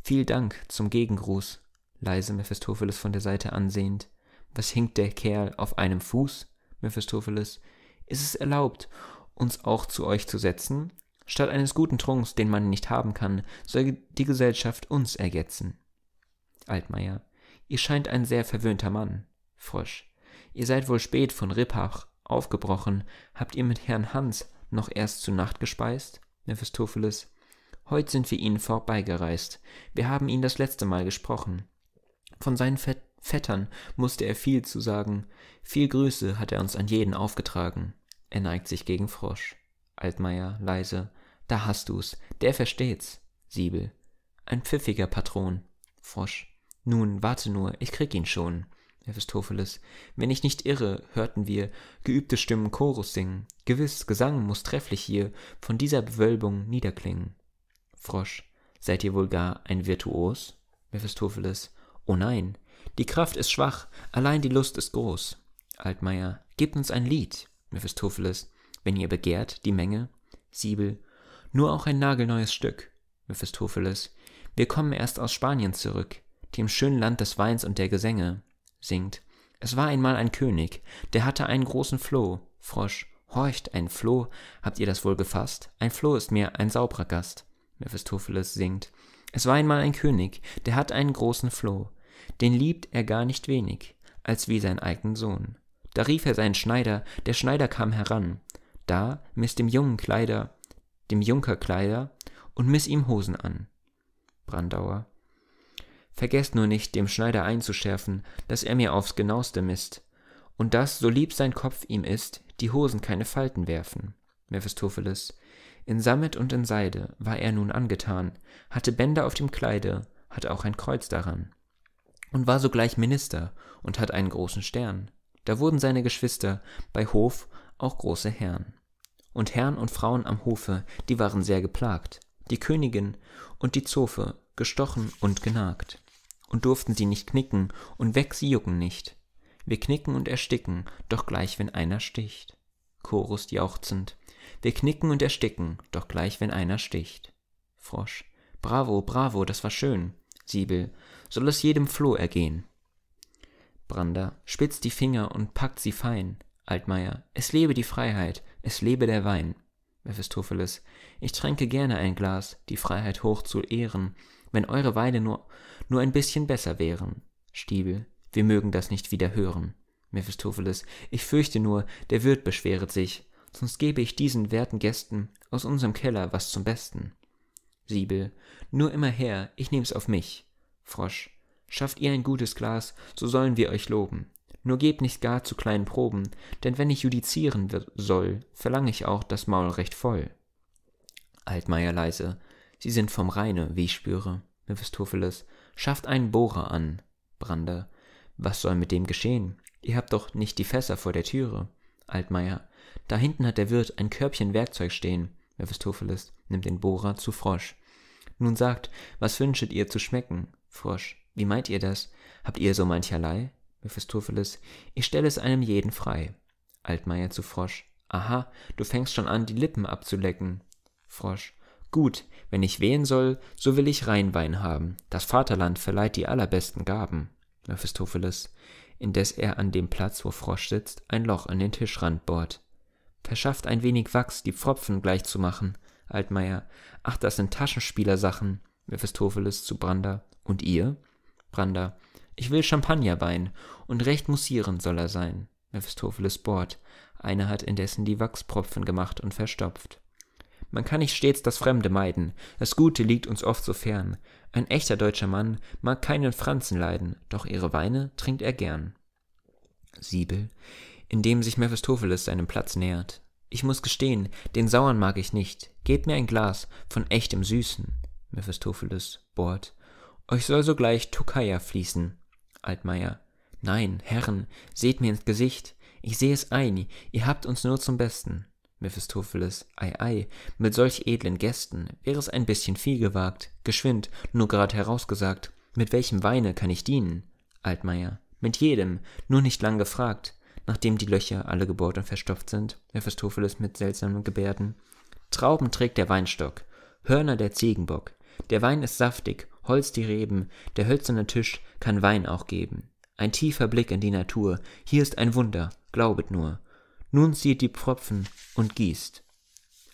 Viel Dank zum Gegengruß. Leise Mephistopheles von der Seite ansehend. Was hinkt der Kerl auf einem Fuß? Mephistopheles. Ist es erlaubt, uns auch zu euch zu setzen? Statt eines guten Trunks, den man nicht haben kann, soll die Gesellschaft uns ergetzen. Altmeier. Ihr scheint ein sehr verwöhnter Mann. Frosch. Ihr seid wohl spät von Rippach aufgebrochen. Habt ihr mit Herrn Hans noch erst zu Nacht gespeist? Mephistopheles. Heut sind wir ihnen vorbeigereist. Wir haben ihn das letzte Mal gesprochen. Von seinen Vettern musste er viel zu sagen. Viel Grüße hat er uns an jeden aufgetragen. Er neigt sich gegen Frosch. Altmeier, leise. Da hast du's. Der versteht's. Siebel. Ein pfiffiger Patron. Frosch. Nun, warte nur, ich krieg ihn schon. Mephistopheles. Wenn ich nicht irre, hörten wir geübte Stimmen Chorus singen. Gewiss, Gesang muss trefflich hier von dieser Bewölbung niederklingen. Frosch. Seid ihr wohl gar ein Virtuos? Mephistopheles. Oh nein, die Kraft ist schwach, allein die Lust ist groß. Altmeier, gebt uns ein Lied. Mephistopheles, wenn ihr begehrt, die Menge. Siebel, nur auch ein nagelneues Stück. Mephistopheles, wir kommen erst aus Spanien zurück, dem schönen Land des Weins und der Gesänge. Singt, es war einmal ein König, der hatte einen großen Floh. Frosch, horcht, ein Floh, habt ihr das wohl gefasst? Ein Floh ist mir ein sauberer Gast. Mephistopheles singt, es war einmal ein König, der hat einen großen Floh, den liebt er gar nicht wenig, als wie seinen eigenen Sohn. Da rief er seinen Schneider, der Schneider kam heran, da miss dem jungen Kleider, dem Junker Kleider und miss ihm Hosen an. Brandauer. Vergesst nur nicht, dem Schneider einzuschärfen, dass er mir aufs Genaueste misst, und dass, so lieb sein Kopf ihm ist, die Hosen keine Falten werfen. Mephistopheles. In Sammet und in Seide war er nun angetan, hatte Bänder auf dem Kleide, hatte auch ein Kreuz daran. Und war sogleich Minister und hat einen großen Stern. Da wurden seine Geschwister bei Hof auch große Herren. Und Herren und Frauen am Hofe, die waren sehr geplagt, die Königin und die Zofe, gestochen und genagt. Und durften sie nicht knicken und weg sie jucken nicht. Wir knicken und ersticken, doch gleich, wenn einer sticht. Chorus jauchzend. Wir knicken und ersticken, doch gleich, wenn einer sticht. Frosch. Bravo, bravo, das war schön. Siebel. Soll es jedem Floh ergehen. Brander. Spitzt die Finger und packt sie fein. Altmeier. Es lebe die Freiheit, es lebe der Wein. Mephistopheles. Ich tränke gerne ein Glas, die Freiheit hoch zu ehren, wenn eure Weine nur ein bisschen besser wären. Stiebel. Wir mögen das nicht wieder hören. Mephistopheles. Ich fürchte nur, der Wirt beschweret sich, sonst gebe ich diesen werten Gästen aus unserem Keller was zum Besten. Siebel. Nur immer her, ich nehm's auf mich. Frosch. Schafft ihr ein gutes Glas, so sollen wir euch loben. Nur gebt nicht gar zu kleinen Proben, denn wenn ich judizieren soll, verlange ich auch das Maul recht voll. Altmeier leise. Sie sind vom Reine, wie ich spüre. Mephistopheles. Schafft einen Bohrer an. Brander. Was soll mit dem geschehen? Ihr habt doch nicht die Fässer vor der Türe. Altmeier. Da hinten hat der Wirt ein Körbchen Werkzeug stehen. Mephistopheles nimmt den Bohrer zu Frosch. Nun sagt, was wünschet ihr zu schmecken? Frosch. Wie meint ihr das? Habt ihr so mancherlei? Mephistopheles. Ich stelle es einem jeden frei. Altmeier zu Frosch. Aha, du fängst schon an, die Lippen abzulecken. Frosch. Gut, wenn ich wehen soll, so will ich Rheinwein haben. Das Vaterland verleiht die allerbesten Gaben. Mephistopheles. Indes er an dem Platz, wo Frosch sitzt, ein Loch in den Tischrand bohrt. Verschafft ein wenig Wachs, die Pfropfen gleich zu machen. Altmeier. Ach, das sind Taschenspielersachen. Mephistopheles zu Brander. Und ihr? Brander. Ich will Champagnerwein, und recht mussierend soll er sein. Mephistopheles bohrt. Einer hat indessen die Wachspropfen gemacht und verstopft. Man kann nicht stets das Fremde meiden, das Gute liegt uns oft so fern. Ein echter deutscher Mann mag keinen Franzen leiden, doch ihre Weine trinkt er gern. Siebel, indem sich Mephistopheles seinem Platz nähert. Ich muss gestehen, den Sauern mag ich nicht, gebt mir ein Glas von echtem Süßen. Mephistopheles bohrt. Euch soll sogleich Tokaja fließen. Altmeier. Nein, Herren, seht mir ins Gesicht. Ich sehe es ein, ihr habt uns nur zum Besten. Mephistopheles. Ei, ei, mit solch edlen Gästen wäre es ein bisschen viel gewagt. Geschwind, nur grad herausgesagt. Mit welchem Weine kann ich dienen? Altmeier. Mit jedem, nur nicht lang gefragt. Nachdem die Löcher alle gebohrt und verstopft sind, Mephistopheles mit seltsamen Gebärden. Trauben trägt der Weinstock, Hörner der Ziegenbock. Der Wein ist saftig, Holz die Reben, der hölzerne Tisch kann Wein auch geben. Ein tiefer Blick in die Natur, hier ist ein Wunder, glaubet nur. Nun zieht die Pfropfen und gießt.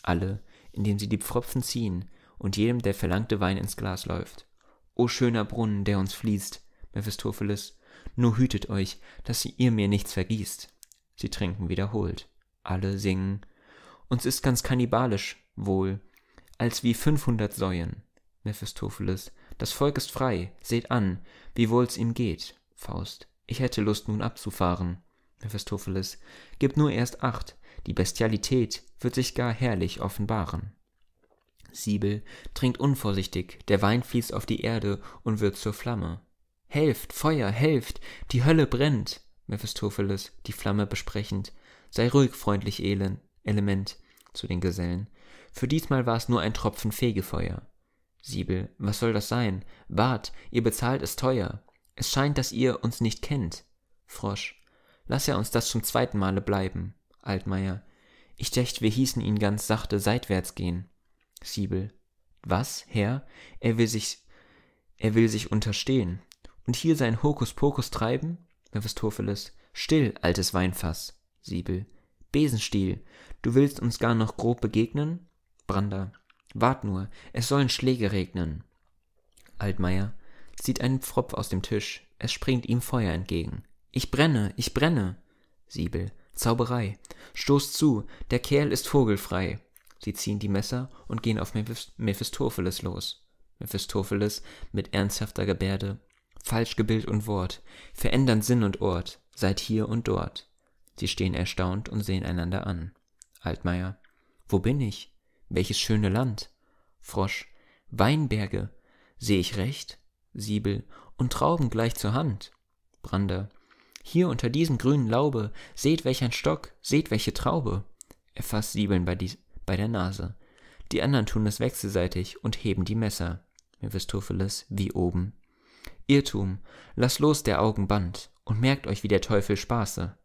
Alle, indem sie die Pfropfen ziehen und jedem der verlangte Wein ins Glas läuft. O schöner Brunnen, der uns fließt, Mephistopheles, nur hütet euch, dass ihr mir nichts vergießt. Sie trinken wiederholt. Alle singen. Uns ist ganz kannibalisch wohl, als wie 500 Säuen. Mephistopheles, das Volk ist frei, seht an, wie wohl's ihm geht. Faust, ich hätte Lust nun abzufahren. Mephistopheles, gebt nur erst Acht, die Bestialität wird sich gar herrlich offenbaren. Siebel, trinkt unvorsichtig, der Wein fließt auf die Erde und wird zur Flamme. Helft, Feuer, helft, die Hölle brennt. Mephistopheles, die Flamme besprechend, sei ruhig, freundlich Element, zu den Gesellen. Für diesmal war's nur ein Tropfen Fegefeuer. Siebel, was soll das sein? Wart, ihr bezahlt es teuer. Es scheint, dass ihr uns nicht kennt. Frosch, lass ja uns das zum zweiten Male bleiben. Altmeier, ich dächt, wir hießen ihn ganz sachte seitwärts gehen. Siebel, was, Herr? Er will sich unterstehen. Und hier sein Hokuspokus treiben? Mephistopheles, still, altes Weinfass. Siebel, Besenstiel, du willst uns gar noch grob begegnen? Brander, wart nur, es sollen Schläge regnen. Altmeier zieht einen Pfropf aus dem Tisch, es springt ihm Feuer entgegen. Ich brenne, ich brenne. Siebel, Zauberei, stoß zu, der Kerl ist vogelfrei. Sie ziehen die Messer und gehen auf Mephistopheles los. Mephistopheles mit ernsthafter Gebärde, falsch Gebild und Wort, verändern Sinn und Ort, seit hier und dort. Sie stehen erstaunt und sehen einander an. Altmeier, wo bin ich? Welches schöne Land? Frosch, Weinberge, sehe ich recht? Siebel, und Trauben gleich zur Hand. Brander, hier unter diesem grünen Laube, seht welch ein Stock, seht welche Traube. Er fasst Siebeln bei der Nase. Die anderen tun es wechselseitig und heben die Messer. Mephistopheles, wie oben. Irrtum, lass los der Augen Band und merkt euch, wie der Teufel spaße.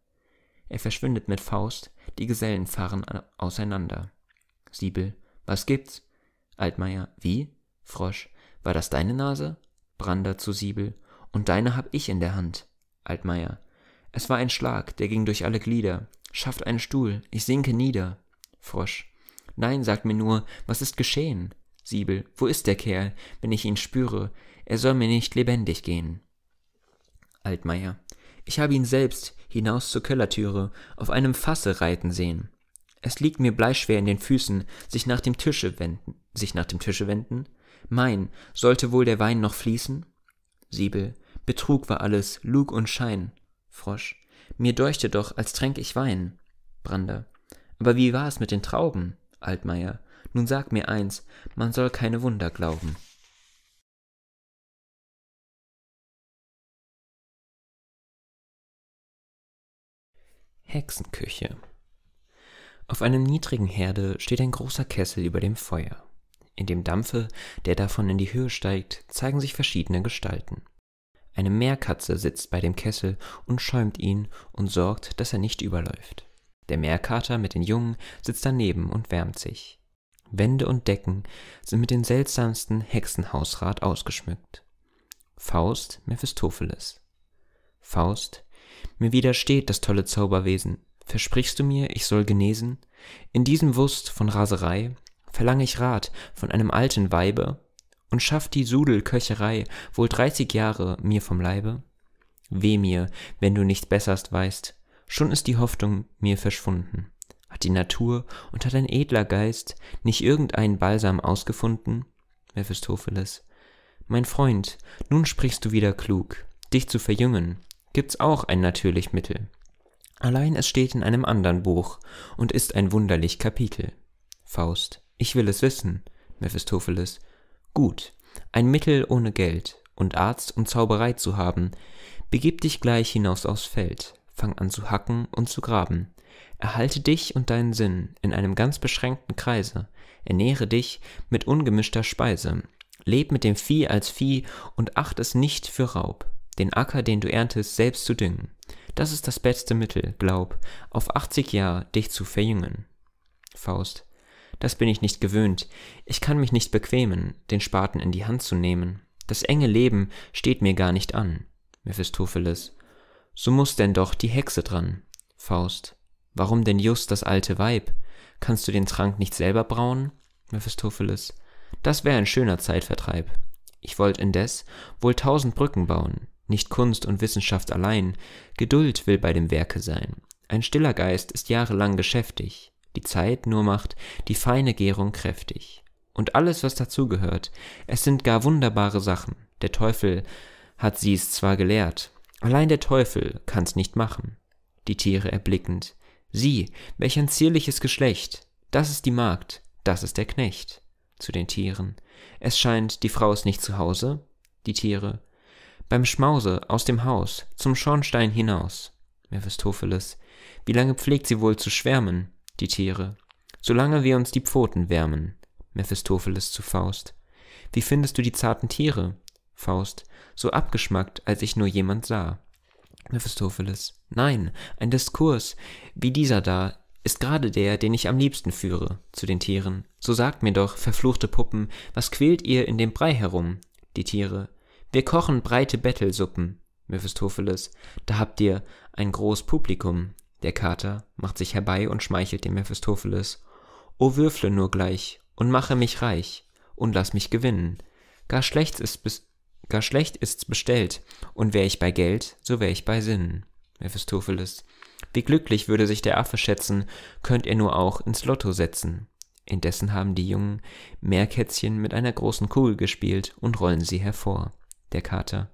Er verschwindet mit Faust, die Gesellen fahren auseinander. Siebel, was gibt's? Altmeier, wie? Frosch, war das deine Nase? Brander zu Siebel, und deine hab ich in der Hand. Altmeier, es war ein Schlag, der ging durch alle Glieder. Schafft einen Stuhl, ich sinke nieder. Frosch. Nein, sagt mir nur, was ist geschehen? Siebel. Wo ist der Kerl, wenn ich ihn spüre? Er soll mir nicht lebendig gehen. Altmeier. Ich habe ihn selbst hinaus zur Kellertüre auf einem Fasse reiten sehen. Es liegt mir bleischwer in den Füßen, sich nach dem Tische wenden. Mein, sollte wohl der Wein noch fließen? Siebel. Betrug war alles, Lug und Schein. Frosch. Mir deuchte doch, als tränk ich Wein. Brander. Aber wie war es mit den Trauben? Altmeier. Nun sag mir eins, man soll keine Wunder glauben. Hexenküche. Auf einem niedrigen Herde steht ein großer Kessel über dem Feuer. In dem Dampfe, der davon in die Höhe steigt, zeigen sich verschiedene Gestalten. Eine Meerkatze sitzt bei dem Kessel und schäumt ihn und sorgt, dass er nicht überläuft. Der Meerkater mit den Jungen sitzt daneben und wärmt sich. Wände und Decken sind mit dem seltsamsten Hexenhausrat ausgeschmückt. Faust, Mephistopheles. Faust, mir widersteht das tolle Zauberwesen. Versprichst du mir, ich soll genesen? In diesem Wust von Raserei verlange ich Rat von einem alten Weibe und schafft die Sudelköcherei wohl 30 Jahre mir vom Leibe? Weh mir, wenn du nichts Besseres weißt, schon ist die Hoffnung mir verschwunden. Hat die Natur und hat ein edler Geist nicht irgendeinen Balsam ausgefunden? Mephistopheles. Mein Freund, nun sprichst du wieder klug. Dich zu verjüngen, gibt's auch ein natürlich Mittel. Allein es steht in einem anderen Buch und ist ein wunderlich Kapitel. Faust. Ich will es wissen. Mephistopheles. Gut, ein Mittel ohne Geld und Arzt und Zauberei zu haben. Begib dich gleich hinaus aufs Feld, fang an zu hacken und zu graben. Erhalte dich und deinen Sinn in einem ganz beschränkten Kreise, ernähre dich mit ungemischter Speise, leb mit dem Vieh als Vieh und acht es nicht für Raub, den Acker, den du erntest, selbst zu düngen. Das ist das beste Mittel, glaub, auf 80 Jahre dich zu verjüngen. Faust. Das bin ich nicht gewöhnt, ich kann mich nicht bequemen, den Spaten in die Hand zu nehmen. Das enge Leben steht mir gar nicht an. Mephistopheles. So muß denn doch die Hexe dran. Faust. Warum denn just das alte Weib? Kannst du den Trank nicht selber brauen? Mephistopheles. Das wär ein schöner Zeitvertreib. Ich wollt indes wohl 1000 Brücken bauen. Nicht Kunst und Wissenschaft allein, Geduld will bei dem Werke sein. Ein stiller Geist ist jahrelang geschäftig. Die Zeit nur macht die feine Gärung kräftig. Und alles, was dazugehört, es sind gar wunderbare Sachen. Der Teufel hat sie's zwar gelehrt, allein der Teufel kann's nicht machen. Die Tiere erblickend. Sieh, welch ein zierliches Geschlecht. Das ist die Magd, das ist der Knecht. Zu den Tieren. Es scheint, die Frau ist nicht zu Hause. Die Tiere. Beim Schmause, aus dem Haus, zum Schornstein hinaus. Mephistopheles. Wie lange pflegt sie wohl zu schwärmen? Die Tiere. Solange wir uns die Pfoten wärmen. Mephistopheles zu Faust. Wie findest du die zarten Tiere? Faust. So abgeschmackt, als ich nur jemand sah. Mephistopheles. Nein, ein Diskurs, wie dieser da, ist gerade der, den ich am liebsten führe. Zu den Tieren. So sagt mir doch, verfluchte Puppen, was quält ihr in dem Brei herum? Die Tiere. Wir kochen breite Bettelsuppen. Mephistopheles. Da habt ihr ein groß Publikum. Der Kater macht sich herbei und schmeichelt dem Mephistopheles. O würfle nur gleich und mache mich reich und lass mich gewinnen. Gar schlecht ist's bestellt und wär ich bei Geld, so wär ich bei Sinnen. Mephistopheles. Wie glücklich würde sich der Affe schätzen, könnt ihr nur auch ins Lotto setzen. Indessen haben die Jungen Meerkätzchen mit einer großen Kugel gespielt und rollen sie hervor. Der Kater.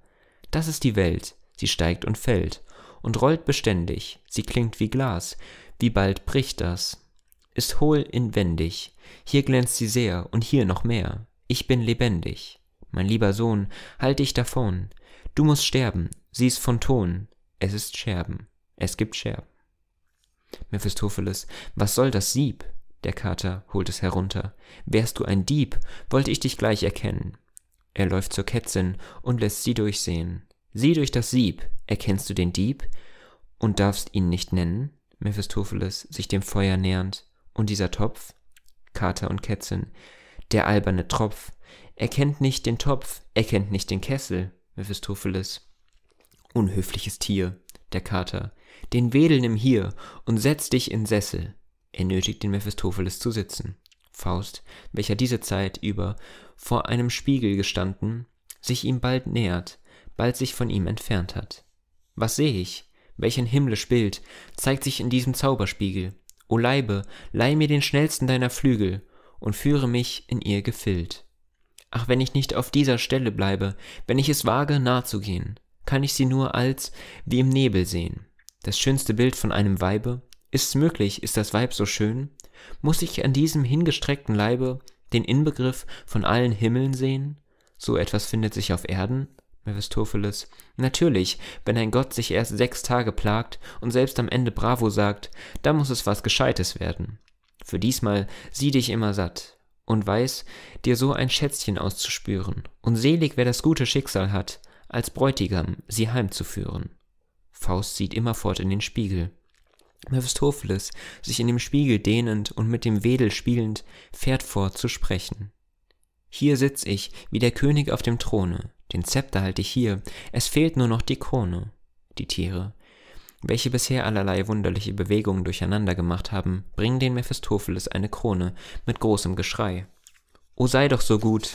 Das ist die Welt, sie steigt und fällt und rollt beständig, sie klingt wie Glas, wie bald bricht das. Ist hohl inwendig, hier glänzt sie sehr und hier noch mehr. Ich bin lebendig. Mein lieber Sohn, halt dich davon. Du musst sterben, sieh's von Ton. Es ist Scherben, es gibt Scherben. Mephistopheles, was soll das Sieb? Der Kater holt es herunter. Wärst du ein Dieb, wollte ich dich gleich erkennen. Er läuft zur Kätzin und lässt sie durchsehen. Sieh durch das Sieb, erkennst du den Dieb und darfst ihn nicht nennen? Mephistopheles, sich dem Feuer nähernd. Und dieser Topf? Kater und Kätzin. Der alberne Tropf. Er kennt nicht den Topf, er kennt nicht den Kessel. Mephistopheles. Unhöfliches Tier. Der Kater. Den Wedel nimm hier und setz dich in Sessel. Er nötigt den Mephistopheles zu sitzen. Faust, welcher diese Zeit über vor einem Spiegel gestanden, sich ihm bald nähert, bald sich von ihm entfernt hat. Was sehe ich? Welch ein himmlisch Bild zeigt sich in diesem Zauberspiegel. O Leibe, leih mir den schnellsten deiner Flügel und führe mich in ihr Gefild. Ach, wenn ich nicht auf dieser Stelle bleibe, wenn ich es wage, nah zu gehen, kann ich sie nur als wie im Nebel sehen. Das schönste Bild von einem Weibe, ist's möglich, ist das Weib so schön? Muss ich an diesem hingestreckten Leibe den Inbegriff von allen Himmeln sehen? So etwas findet sich auf Erden? Mephistopheles. Natürlich, wenn ein Gott sich erst 6 Tage plagt und selbst am Ende Bravo sagt, da muss es was Gescheites werden. Für diesmal sieh dich immer satt und weiß, dir so ein Schätzchen auszuspüren. Und selig, wer das gute Schicksal hat, als Bräutigam sie heimzuführen. Faust sieht immerfort in den Spiegel. Mephistopheles, sich in dem Spiegel dehnend und mit dem Wedel spielend, fährt fort zu sprechen. Hier sitz ich, wie der König auf dem Throne, den Zepter halte ich hier, es fehlt nur noch die Krone. Die Tiere, welche bisher allerlei wunderliche Bewegungen durcheinander gemacht haben, bringen den Mephistopheles eine Krone mit großem Geschrei. O sei doch so gut,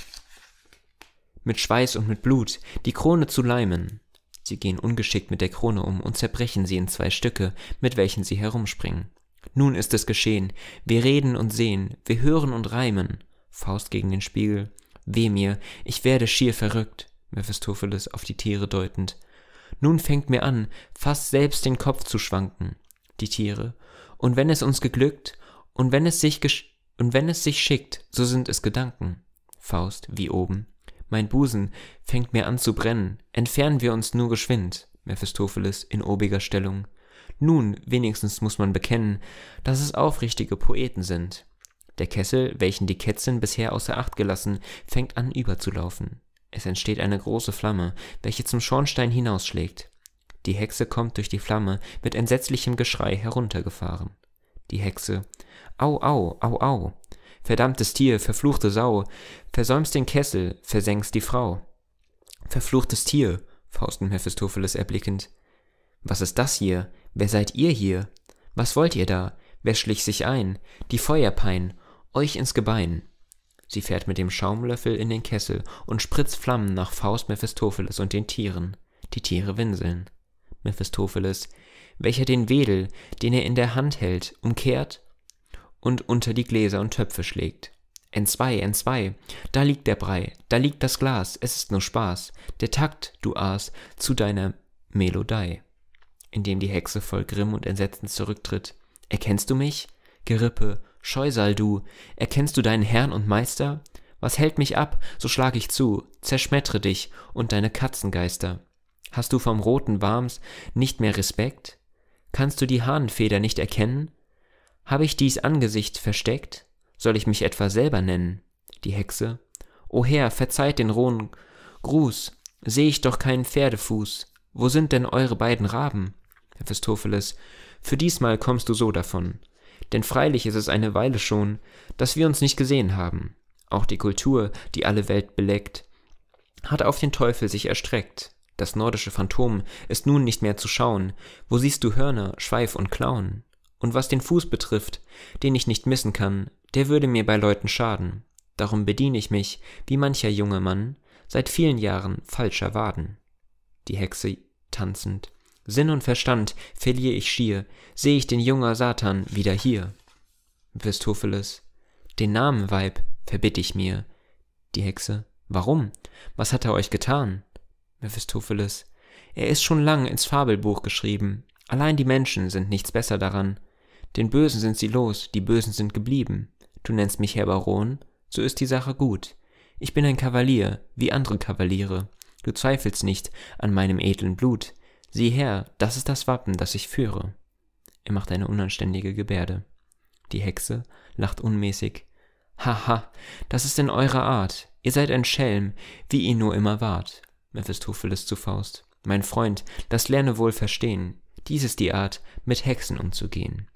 mit Schweiß und mit Blut, die Krone zu leimen. Sie gehen ungeschickt mit der Krone um und zerbrechen sie in 2 Stücke, mit welchen sie herumspringen. Nun ist es geschehen, wir reden und sehen, wir hören und reimen. Faust gegen den Spiegel. Weh mir, ich werde schier verrückt. Mephistopheles auf die Tiere deutend. Nun fängt mir an, fast selbst den Kopf zu schwanken. Die Tiere. Und wenn es uns geglückt, und wenn es sich schickt, so sind es Gedanken. Faust, wie oben. Mein Busen fängt mir an zu brennen. Entfernen wir uns nur geschwind. Mephistopheles in obiger Stellung. Nun, wenigstens muss man bekennen, dass es aufrichtige Poeten sind. Der Kessel, welchen die Kätzchen bisher außer Acht gelassen, fängt an überzulaufen. Es entsteht eine große Flamme, welche zum Schornstein hinausschlägt. Die Hexe kommt durch die Flamme mit entsetzlichem Geschrei heruntergefahren. Die Hexe. Au, au, au, au. Verdammtes Tier, verfluchte Sau, versäumst den Kessel, versenkst die Frau. Verfluchtes Tier, Faust und Mephistopheles erblickend. Was ist das hier? Wer seid ihr hier? Was wollt ihr da? Wer schlich sich ein? Die Feuerpein. Euch ins Gebein. Sie fährt mit dem Schaumlöffel in den Kessel und spritzt Flammen nach Faust, Mephistopheles und den Tieren. Die Tiere winseln. Mephistopheles, welcher den Wedel, den er in der Hand hält, umkehrt und unter die Gläser und Töpfe schlägt. Entzwei, entzwei, da liegt der Brei, da liegt das Glas, es ist nur Spaß, der Takt, du Aas, zu deiner Melodei. Indem die Hexe voll Grimm und Entsetzen zurücktritt. Erkennst du mich? Gerippe, Scheusal du, erkennst du deinen Herrn und Meister? Was hält mich ab, so schlag ich zu, zerschmettere dich und deine Katzengeister. Hast du vom roten Wams nicht mehr Respekt? Kannst du die Hahnenfeder nicht erkennen? Habe ich dies Angesicht versteckt? Soll ich mich etwa selber nennen? Die Hexe. O Herr, verzeiht den rohen Gruß, sehe ich doch keinen Pferdefuß. Wo sind denn eure beiden Raben? Mephistopheles. Für diesmal kommst du so davon. Denn freilich ist es eine Weile schon, dass wir uns nicht gesehen haben. Auch die Kultur, die alle Welt beleckt, hat auf den Teufel sich erstreckt. Das nordische Phantom ist nun nicht mehr zu schauen. Wo siehst du Hörner, Schweif und Klauen? Und was den Fuß betrifft, den ich nicht missen kann, der würde mir bei Leuten schaden. Darum bediene ich mich, wie mancher junge Mann, seit vielen Jahren falscher Waden. Die Hexe tanzend. Sinn und Verstand verliere ich schier, sehe ich den jungen Satan wieder hier. Mephistopheles. Den Namen, Weib, verbitt ich mir. Die Hexe. Warum? Was hat er euch getan? Mephistopheles. Er ist schon lang ins Fabelbuch geschrieben. Allein die Menschen sind nichts besser daran. Den Bösen sind sie los, die Bösen sind geblieben. Du nennst mich Herr Baron, so ist die Sache gut. Ich bin ein Kavalier, wie andere Kavaliere. Du zweifelst nicht an meinem edlen Blut. Sieh her, das ist das Wappen, das ich führe. Er macht eine unanständige Gebärde. Die Hexe lacht unmäßig. Haha, das ist in eurer Art. Ihr seid ein Schelm, wie ihr nur immer wart. Mephistopheles zu Faust. Mein Freund, das lerne wohl verstehen. Dies ist die Art, mit Hexen umzugehen.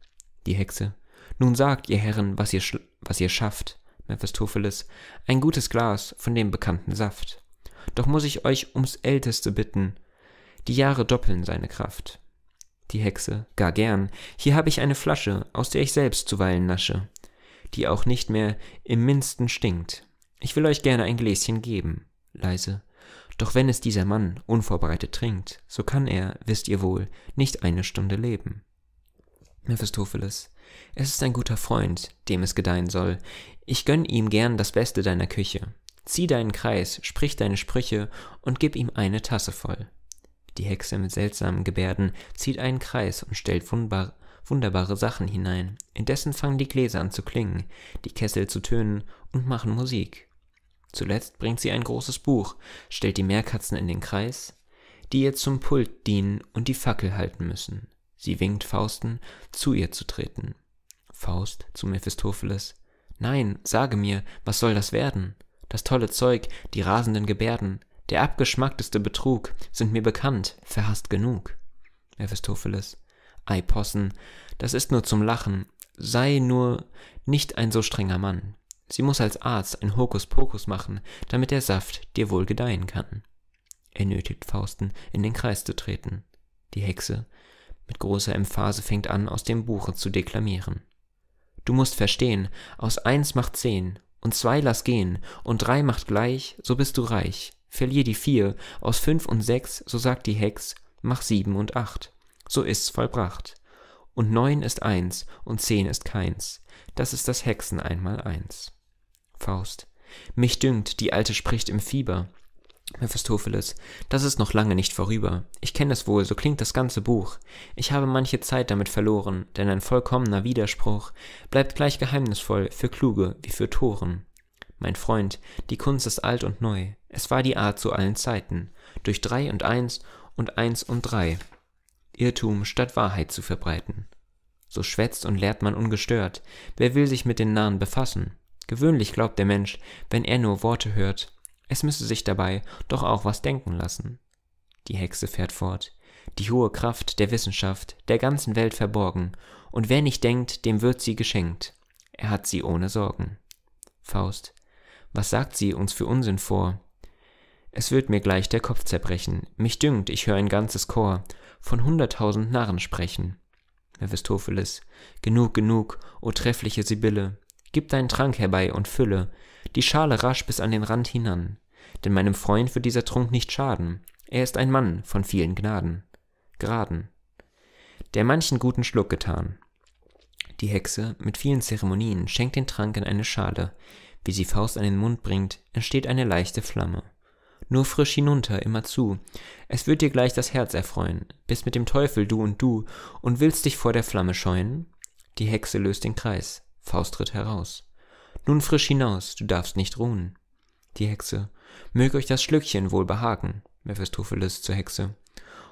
Die Hexe. Nun sagt, ihr Herren, was ihr schafft. Mephistopheles. Ein gutes Glas von dem bekannten Saft. Doch muss ich euch ums Älteste bitten. Die Jahre doppeln seine Kraft. Die Hexe, gar gern. Hier habe ich eine Flasche, aus der ich selbst zuweilen nasche, die auch nicht mehr im mindesten stinkt. Ich will euch gerne ein Gläschen geben, leise. Doch wenn es dieser Mann unvorbereitet trinkt, so kann er, wisst ihr wohl, nicht eine Stunde leben. Mephistopheles, es ist ein guter Freund, dem es gedeihen soll. Ich gönn ihm gern das Beste deiner Küche. Zieh deinen Kreis, sprich deine Sprüche und gib ihm eine Tasse voll. Die Hexe mit seltsamen Gebärden zieht einen Kreis und stellt wunderbare Sachen hinein. Indessen fangen die Gläser an zu klingen, die Kessel zu tönen und machen Musik. Zuletzt bringt sie ein großes Buch, stellt die Meerkatzen in den Kreis, die ihr zum Pult dienen und die Fackel halten müssen. Sie winkt Fausten, zu ihr zu treten. Faust zu Mephistopheles. Nein, sage mir, was soll das werden? Das tolle Zeug, die rasenden Gebärden, der abgeschmackteste Betrug, sind mir bekannt, verhasst genug. Mephistopheles. Ei, Possen, das ist nur zum Lachen, sei nur nicht ein so strenger Mann. Sie muss als Arzt ein Hokuspokus machen, damit der Saft dir wohl gedeihen kann. Er nötigt Fausten, in den Kreis zu treten. Die Hexe mit großer Emphase fängt an, aus dem Buche zu deklamieren. Du musst verstehen, aus 1 macht 10, und 2 lass gehen, und 3 macht gleich, so bist du reich. Verlier die 4, aus 5 und 6, so sagt die Hex, mach 7 und 8, so ist's vollbracht. Und 9 ist 1, und 10 ist keins, das ist das Hexen einmal 1. Faust. Mich dünkt, die Alte spricht im Fieber. Mephistopheles, das ist noch lange nicht vorüber. Ich kenne es wohl, so klingt das ganze Buch. Ich habe manche Zeit damit verloren, denn ein vollkommener Widerspruch bleibt gleich geheimnisvoll für Kluge wie für Toren. Mein Freund, die Kunst ist alt und neu. Es war die Art zu allen Zeiten, durch 3 und 1 und 1 und 3 Irrtum statt Wahrheit zu verbreiten. So schwätzt und lehrt man ungestört. Wer will sich mit den Nahen befassen? Gewöhnlich glaubt der Mensch, wenn er nur Worte hört, es müsse sich dabei doch auch was denken lassen. Die Hexe fährt fort. Die hohe Kraft der Wissenschaft, der ganzen Welt verborgen, und wer nicht denkt, dem wird sie geschenkt. Er hat sie ohne Sorgen. Faust. Was sagt sie uns für Unsinn vor? Es wird mir gleich der Kopf zerbrechen. Mich dünkt, ich höre ein ganzes Chor von 100.000 Narren sprechen. Mephistopheles. Genug, genug, o treffliche Sibylle. Gib deinen Trank herbei und fülle die Schale rasch bis an den Rand hinan. Denn meinem Freund wird dieser Trunk nicht schaden. Er ist ein Mann von vielen Gnaden. Graden. Der manchen guten Schluck getan. Die Hexe mit vielen Zeremonien schenkt den Trank in eine Schale. Wie sie Faust an den Mund bringt, entsteht eine leichte Flamme. Nur frisch hinunter, immerzu. Es wird dir gleich das Herz erfreuen. Bist mit dem Teufel du und willst dich vor der Flamme scheuen? Die Hexe löst den Kreis. Faust tritt heraus. Nun frisch hinaus, du darfst nicht ruhen. Die Hexe. Möge euch das Schlückchen wohl behagen. Mephistopheles zur Hexe.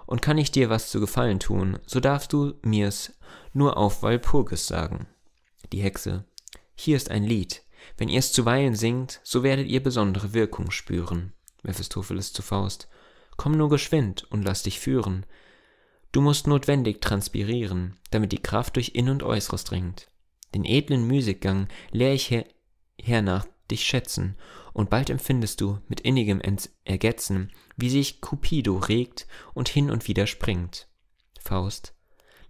Und kann ich dir was zu Gefallen tun, so darfst du mir's nur auf Walpurgis sagen. Die Hexe. Hier ist ein Lied. Wenn ihr's zuweilen singt, so werdet ihr besondere Wirkung spüren. Mephistopheles zu Faust. Komm nur geschwind und lass dich führen. Du musst notwendig transpirieren, damit die Kraft durch Inn- und Äußeres dringt. Den edlen Müßiggang lehr ich hernach dich schätzen, und bald empfindest du mit innigem Ergetzen, wie sich Cupido regt und hin und wieder springt. Faust.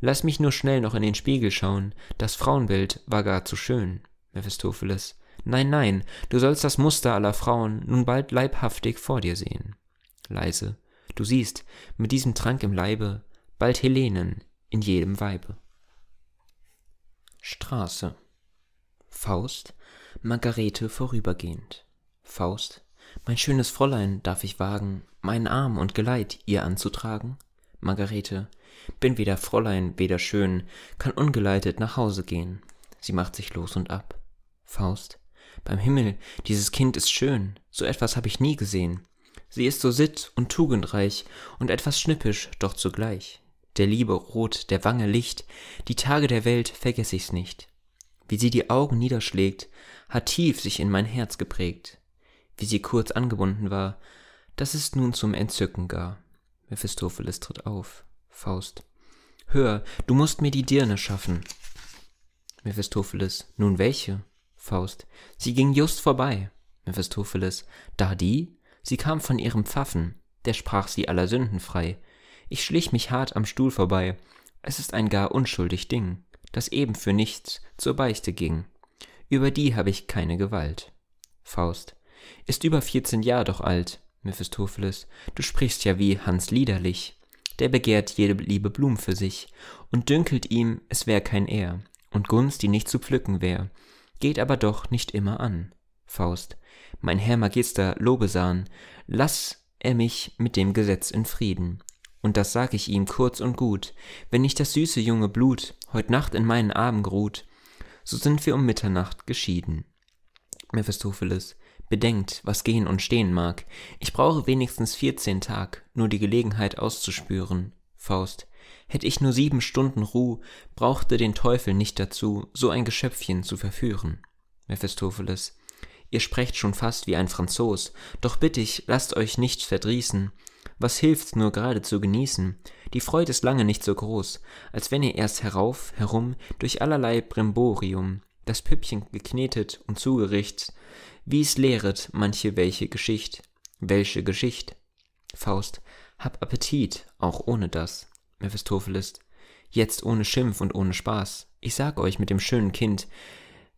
Lass mich nur schnell noch in den Spiegel schauen, das Frauenbild war gar zu schön. Mephistopheles. Nein, nein, du sollst das Muster aller Frauen nun bald leibhaftig vor dir sehen. Leise. Du siehst, mit diesem Trank im Leibe, bald Helenen in jedem Weibe. Straße. Faust, Margarete vorübergehend. Faust, mein schönes Fräulein, darf ich wagen, meinen Arm und Geleit ihr anzutragen? Margarete, bin weder Fräulein, weder schön, kann ungeleitet nach Hause gehen. Sie macht sich los und ab. Faust, beim Himmel, dieses Kind ist schön, so etwas habe ich nie gesehen. Sie ist so sitt- und tugendreich und etwas schnippisch, doch zugleich. Der Liebe rot, der Wange Licht, die Tage der Welt vergess ich's nicht. Wie sie die Augen niederschlägt, hat tief sich in mein Herz geprägt. Wie sie kurz angebunden war, das ist nun zum Entzücken gar. Mephistopheles tritt auf. Faust. Hör, du musst mir die Dirne schaffen. Mephistopheles. Nun welche? Faust. Sie ging just vorbei. Mephistopheles. Da die? Sie kam von ihrem Pfaffen, der sprach sie aller Sünden frei. Ich schlich mich hart am Stuhl vorbei, Es ist ein gar unschuldig Ding, das eben für nichts zur Beichte ging. Über die habe ich keine Gewalt. Faust. Ist über 14 Jahre doch alt. Mephistopheles. Du sprichst ja wie Hans Liederlich. Der begehrt jede liebe Blum für sich und dünkelt ihm, es wär kein Er und Gunst, die nicht zu pflücken wär, geht aber doch nicht immer an. Faust. Mein Herr Magister Lobesan, lass er mich mit dem Gesetz in Frieden. Und das sag ich ihm kurz und gut, wenn nicht das süße junge Blut heut Nacht in meinen Armen ruht, so sind wir um Mitternacht geschieden. Mephistopheles. Bedenkt, was gehen und stehen mag. Ich brauche wenigstens 14 Tag, nur die Gelegenheit auszuspüren. Faust. Hätt ich nur 7 Stunden Ruh, brauchte den Teufel nicht dazu, so ein Geschöpfchen zu verführen. Mephistopheles. Ihr sprecht schon fast wie ein Franzos, doch bitt ich, lasst euch nicht verdrießen. Was hilft's nur gerade zu genießen? Die Freude ist lange nicht so groß, als wenn ihr erst herauf, herum, durch allerlei Brimborium, das Püppchen geknetet und zugerichtet, wie's lehret manche welche Geschicht. Welche Geschicht? Faust. Hab Appetit, auch ohne das. Mephistopheles. Jetzt ohne Schimpf und ohne Spaß. Ich sag euch, mit dem schönen Kind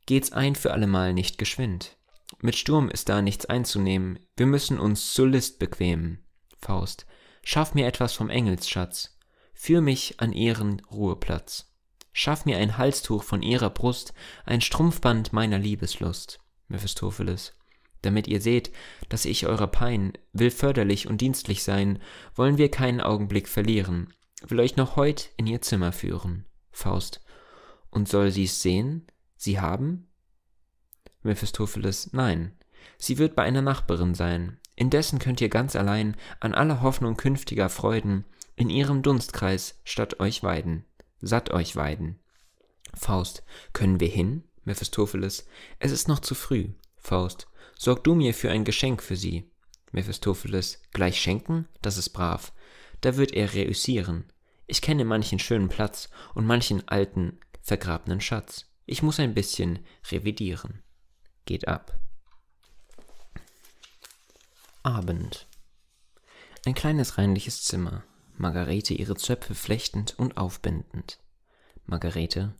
geht's ein für allemal nicht geschwind. Mit Sturm ist da nichts einzunehmen. Wir müssen uns zur List bequemen. Faust. Schaff mir etwas vom Engelsschatz. Führ mich an ihren Ruheplatz. Schaff mir ein Halstuch von ihrer Brust, ein Strumpfband meiner Liebeslust. Mephistopheles. Damit ihr seht, dass ich eurer Pein will förderlich und dienstlich sein, wollen wir keinen Augenblick verlieren. Will euch noch heut in ihr Zimmer führen. Faust. Und soll sie's sehen? Sie haben? Mephistopheles. Nein. Sie wird bei einer Nachbarin sein. Indessen könnt ihr ganz allein an aller Hoffnung künftiger Freuden in ihrem Dunstkreis statt euch weiden. Satt euch weiden. Faust. Können wir hin? Mephistopheles. Es ist noch zu früh. Faust. Sorg du mir für ein Geschenk für sie. Mephistopheles. Gleich schenken? Das ist brav. Da wird er reüssieren. Ich kenne manchen schönen Platz und manchen alten, vergrabenen Schatz. Ich muss ein bisschen revidieren. Geht ab. Abend. Ein kleines reinliches Zimmer. Margarete ihre Zöpfe flechtend und aufbindend. Margarete.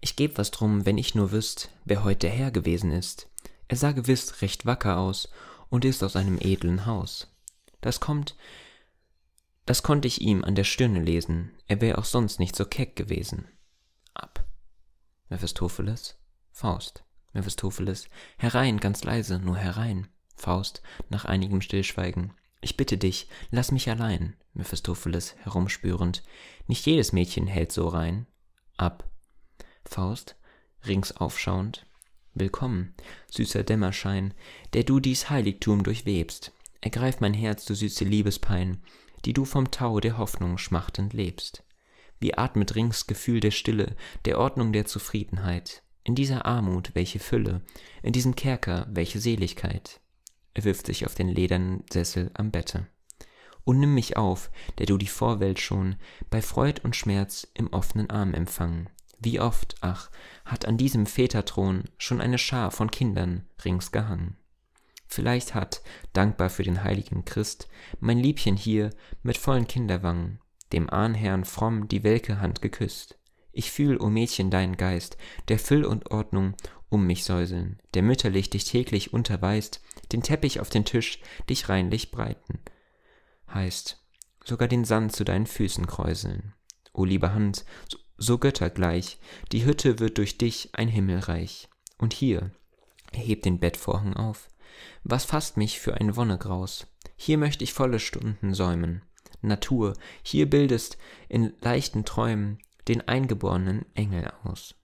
Ich geb was drum, wenn ich nur wüsst, wer heut der Herr gewesen ist. Er sah gewiss recht wacker aus und ist aus einem edlen Haus. Das konnte ich ihm an der Stirne lesen. Er wär auch sonst nicht so keck gewesen. Ab. Mephistopheles. Faust. Mephistopheles. Herein, ganz leise, nur herein. Faust. Nach einigem Stillschweigen. Ich bitte dich, lass mich allein. Mephistopheles. Herumspürend. Nicht jedes Mädchen hält so rein. Ab. Faust, rings aufschauend, willkommen, süßer Dämmerschein, der du dies Heiligtum durchwebst. Ergreif mein Herz, du süße Liebespein, die du vom Tau der Hoffnung schmachtend lebst. Wie atmet rings Gefühl der Stille, der Ordnung der Zufriedenheit. In dieser Armut welche Fülle, in diesem Kerker welche Seligkeit. Er wirft sich auf den ledernen Sessel am Bette. Und nimm mich auf, der du die Vorwelt schon bei Freud und Schmerz im offenen Arm empfangen. Wie oft, ach, hat an diesem Väterthron schon eine Schar von Kindern rings gehangen. Vielleicht hat, dankbar für den heiligen Christ, mein Liebchen hier mit vollen Kinderwangen, dem Ahnherrn fromm die welke Hand geküsst. Ich fühl, o Mädchen, deinen Geist, der Füll und Ordnung um mich säuseln, der mütterlich dich täglich unterweist, den Teppich auf den Tisch dich reinlich breiten, heißt, sogar den Sand zu deinen Füßen kräuseln. O liebe Hand, so göttergleich, die Hütte wird durch dich ein Himmelreich. Und hier, heb den Bettvorhang auf, was fasst mich für ein Wonnegraus? Hier möcht ich volle Stunden säumen. Natur, hier bildest in leichten Träumen den eingeborenen Engel aus.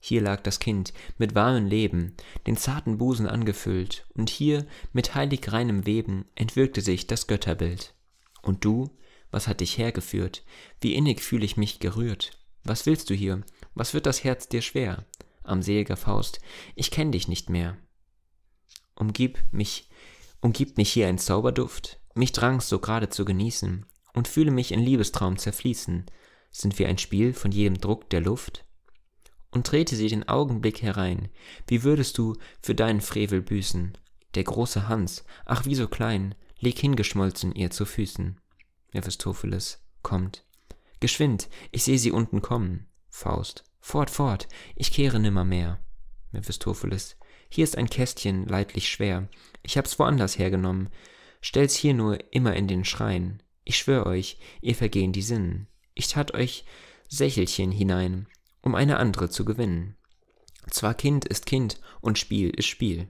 Hier lag das Kind mit warmem Leben, den zarten Busen angefüllt, und hier mit heilig reinem Weben entwirkte sich das Götterbild. Und du, was hat dich hergeführt? Wie innig fühl ich mich gerührt? Was willst du hier? Was wird das Herz dir schwer? Armseliger Faust, ich kenn dich nicht mehr. Umgibt mich hier ein Zauberduft? Mich drang's so gerade zu genießen und fühle mich in Liebestraum zerfließen. Sind wir ein Spiel von jedem Druck der Luft? Und trete sie den Augenblick herein. Wie würdest du für deinen Frevel büßen? Der große Hans, ach wie so klein, leg hingeschmolzen ihr zu Füßen. Mephistopheles, kommt. Geschwind, ich sehe sie unten kommen. Faust, fort, fort, ich kehre nimmermehr. Mephistopheles, hier ist ein Kästchen, leidlich schwer. Ich hab's woanders hergenommen. Stell's hier nur immer in den Schrein. Ich schwör euch, ihr vergehen die Sinn. Ich tat euch Sächelchen hinein, um eine andere zu gewinnen. Zwar Kind ist Kind und Spiel ist Spiel.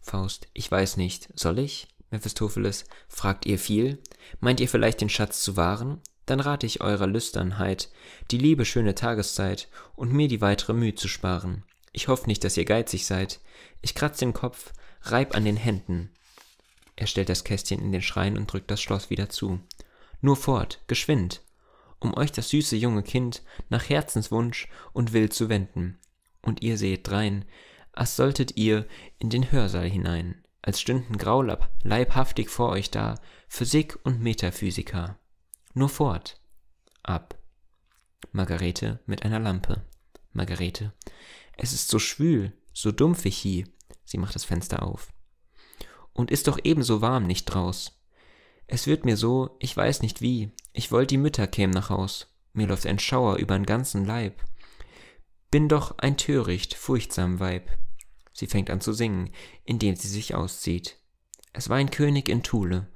Faust, ich weiß nicht, soll ich? Mephistopheles, fragt ihr viel? Meint ihr vielleicht den Schatz zu wahren? Dann rate ich eurer Lüsternheit, die liebe schöne Tageszeit und mir die weitere Mühe zu sparen. Ich hoffe nicht, dass ihr geizig seid. Ich kratz den Kopf, reib an den Händen. Er stellt das Kästchen in den Schrein und drückt das Schloss wieder zu. Nur fort, geschwind, um euch das süße junge Kind nach Herzenswunsch und Will zu wenden. Und ihr seht drein, als solltet ihr in den Hörsaal hinein, als stünden Graulab leibhaftig vor euch da, Physik und Metaphysika. Nur fort, ab. Margarete mit einer Lampe. Margarete, es ist so schwül, so dumpfig hie. Sie macht das Fenster auf. Und ist doch ebenso warm nicht draus. Es wird mir so, ich weiß nicht wie, ich wollt die Mütter kämen nach Haus. Mir läuft ein Schauer übern ganzen Leib. Bin doch ein töricht, furchtsam Weib. Sie fängt an zu singen, indem sie sich auszieht. Es war ein König in Thule,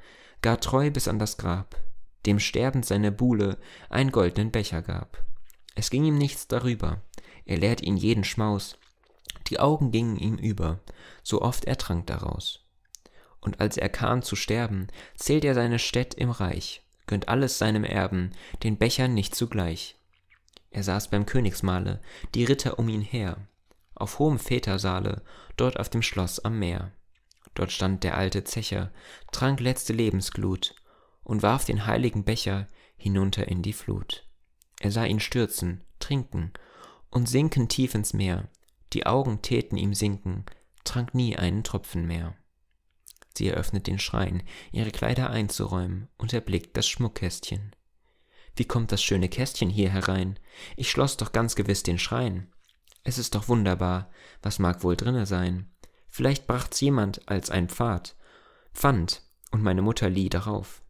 gar treu bis an das Grab, dem sterbend seine Buhle einen goldenen Becher gab. Es ging ihm nichts darüber, er lehrt ihn jeden Schmaus, die Augen gingen ihm über, so oft er trank daraus. Und als er kam zu sterben, zählt er seine Städt im Reich, gönnt alles seinem Erben, den Bechern nicht zugleich. Er saß beim Königsmahle, die Ritter um ihn her, auf hohem Vätersaale, dort auf dem Schloss am Meer. Dort stand der alte Zecher, trank letzte Lebensglut und warf den heiligen Becher hinunter in die Flut. Er sah ihn stürzen, trinken und sinken tief ins Meer, die Augen täten ihm sinken, trank nie einen Tropfen mehr. Sie eröffnet den Schrein, ihre Kleider einzuräumen, und erblickt das Schmuckkästchen. Wie kommt das schöne Kästchen hier herein? Ich schloss doch ganz gewiss den Schrein. Es ist doch wunderbar, was mag wohl drinne sein? Vielleicht bracht's jemand als ein Pfand, und meine Mutter lieh darauf.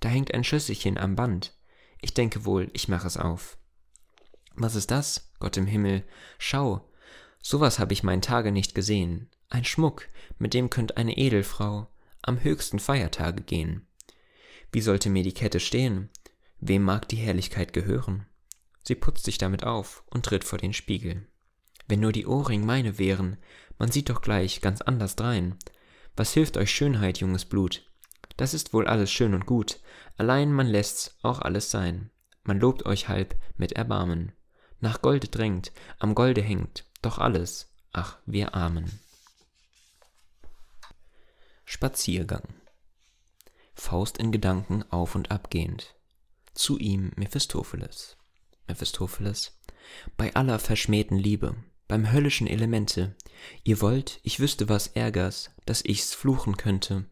Da hängt ein Schüsselchen am Band. Ich denke wohl, ich mach es auf. Was ist das? Gott im Himmel, schau, sowas hab ich meinen Tage nicht gesehen. Ein Schmuck, mit dem könnt eine Edelfrau am höchsten Feiertage gehen. Wie sollte mir die Kette stehen? Wem mag die Herrlichkeit gehören? Sie putzt sich damit auf und tritt vor den Spiegel. Wenn nur die Ohrring meine wären, man sieht doch gleich ganz anders drein. Was hilft euch Schönheit, junges Blut? Das ist wohl alles schön und gut, allein man lässt's auch alles sein. Man lobt euch halb mit Erbarmen. Nach Golde drängt, am Golde hängt, doch alles, ach, wir Armen. Spaziergang. Faust in Gedanken auf und abgehend. Zu ihm Mephistopheles. Mephistopheles, bei aller verschmähten Liebe, beim höllischen Elemente, ihr wollt, ich wüsste was Ärgers, dass ich's fluchen könnte.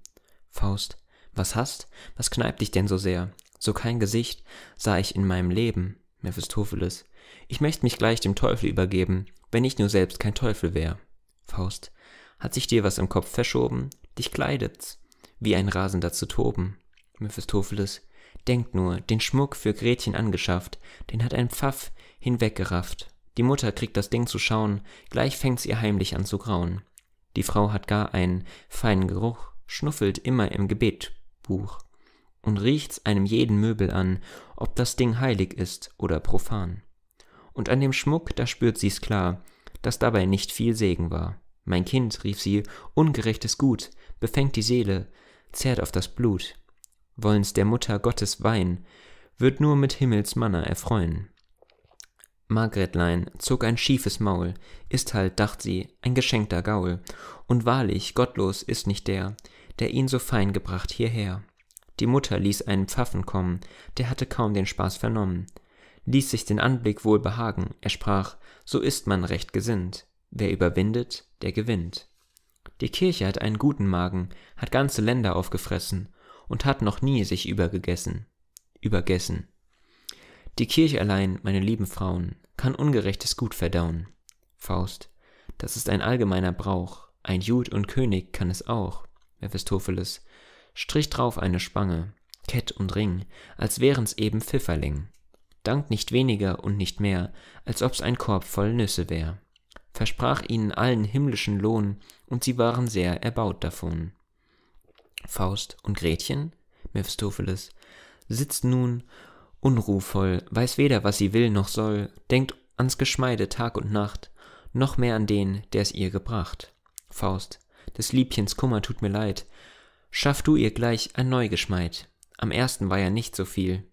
Faust, was hast? Was kneipt dich denn so sehr? So kein Gesicht sah ich in meinem Leben. Mephistopheles, ich möcht mich gleich dem Teufel übergeben, wenn ich nur selbst kein Teufel wär. Faust, hat sich dir was im Kopf verschoben? Dich kleidet's, wie ein Rasender zu toben. Mephistopheles, denk nur, den Schmuck für Gretchen angeschafft, den hat ein Pfaff hinweggerafft. Die Mutter kriegt das Ding zu schauen, gleich fängt's ihr heimlich an zu grauen. Die Frau hat gar einen feinen Geruch, schnuffelt immer im Gebetbuch und riecht's einem jeden Möbel an, ob das Ding heilig ist oder profan. Und an dem Schmuck, da spürt sie's klar, dass dabei nicht viel Segen war. Mein Kind, rief sie, ungerechtes Gut, befängt die Seele, zehrt auf das Blut. Wollen's der Mutter Gottes Wein, wird nur mit Himmels Manna erfreuen. Margaretlein zog ein schiefes Maul, ist halt, dacht sie, ein geschenkter Gaul, und wahrlich, gottlos ist nicht der, der ihn so fein gebracht hierher. Die Mutter ließ einen Pfaffen kommen, der hatte kaum den Spaß vernommen, ließ sich den Anblick wohl behagen, er sprach, so ist man recht gesinnt. Wer überwindet, der gewinnt. Die Kirche hat einen guten Magen, hat ganze Länder aufgefressen und hat noch nie sich übergessen. Die Kirche allein, meine lieben Frauen, kann ungerechtes Gut verdauen. Faust, das ist ein allgemeiner Brauch, ein Jud und König kann es auch. Mephistopheles, strich drauf eine Spange, Kett und Ring, als wären's eben Pfifferling. dankt nicht weniger und nicht mehr, als ob's ein Korb voll Nüsse wär. Versprach ihnen allen himmlischen Lohn, und sie waren sehr erbaut davon. Faust und Gretchen, Mephistopheles, sitzt nun unruhvoll, weiß weder, was sie will noch soll, denkt ans Geschmeide Tag und Nacht, noch mehr an den, der es ihr gebracht. Faust, des Liebchens Kummer tut mir leid, schaff du ihr gleich ein Neugeschmeid. Am ersten war ja nicht so viel.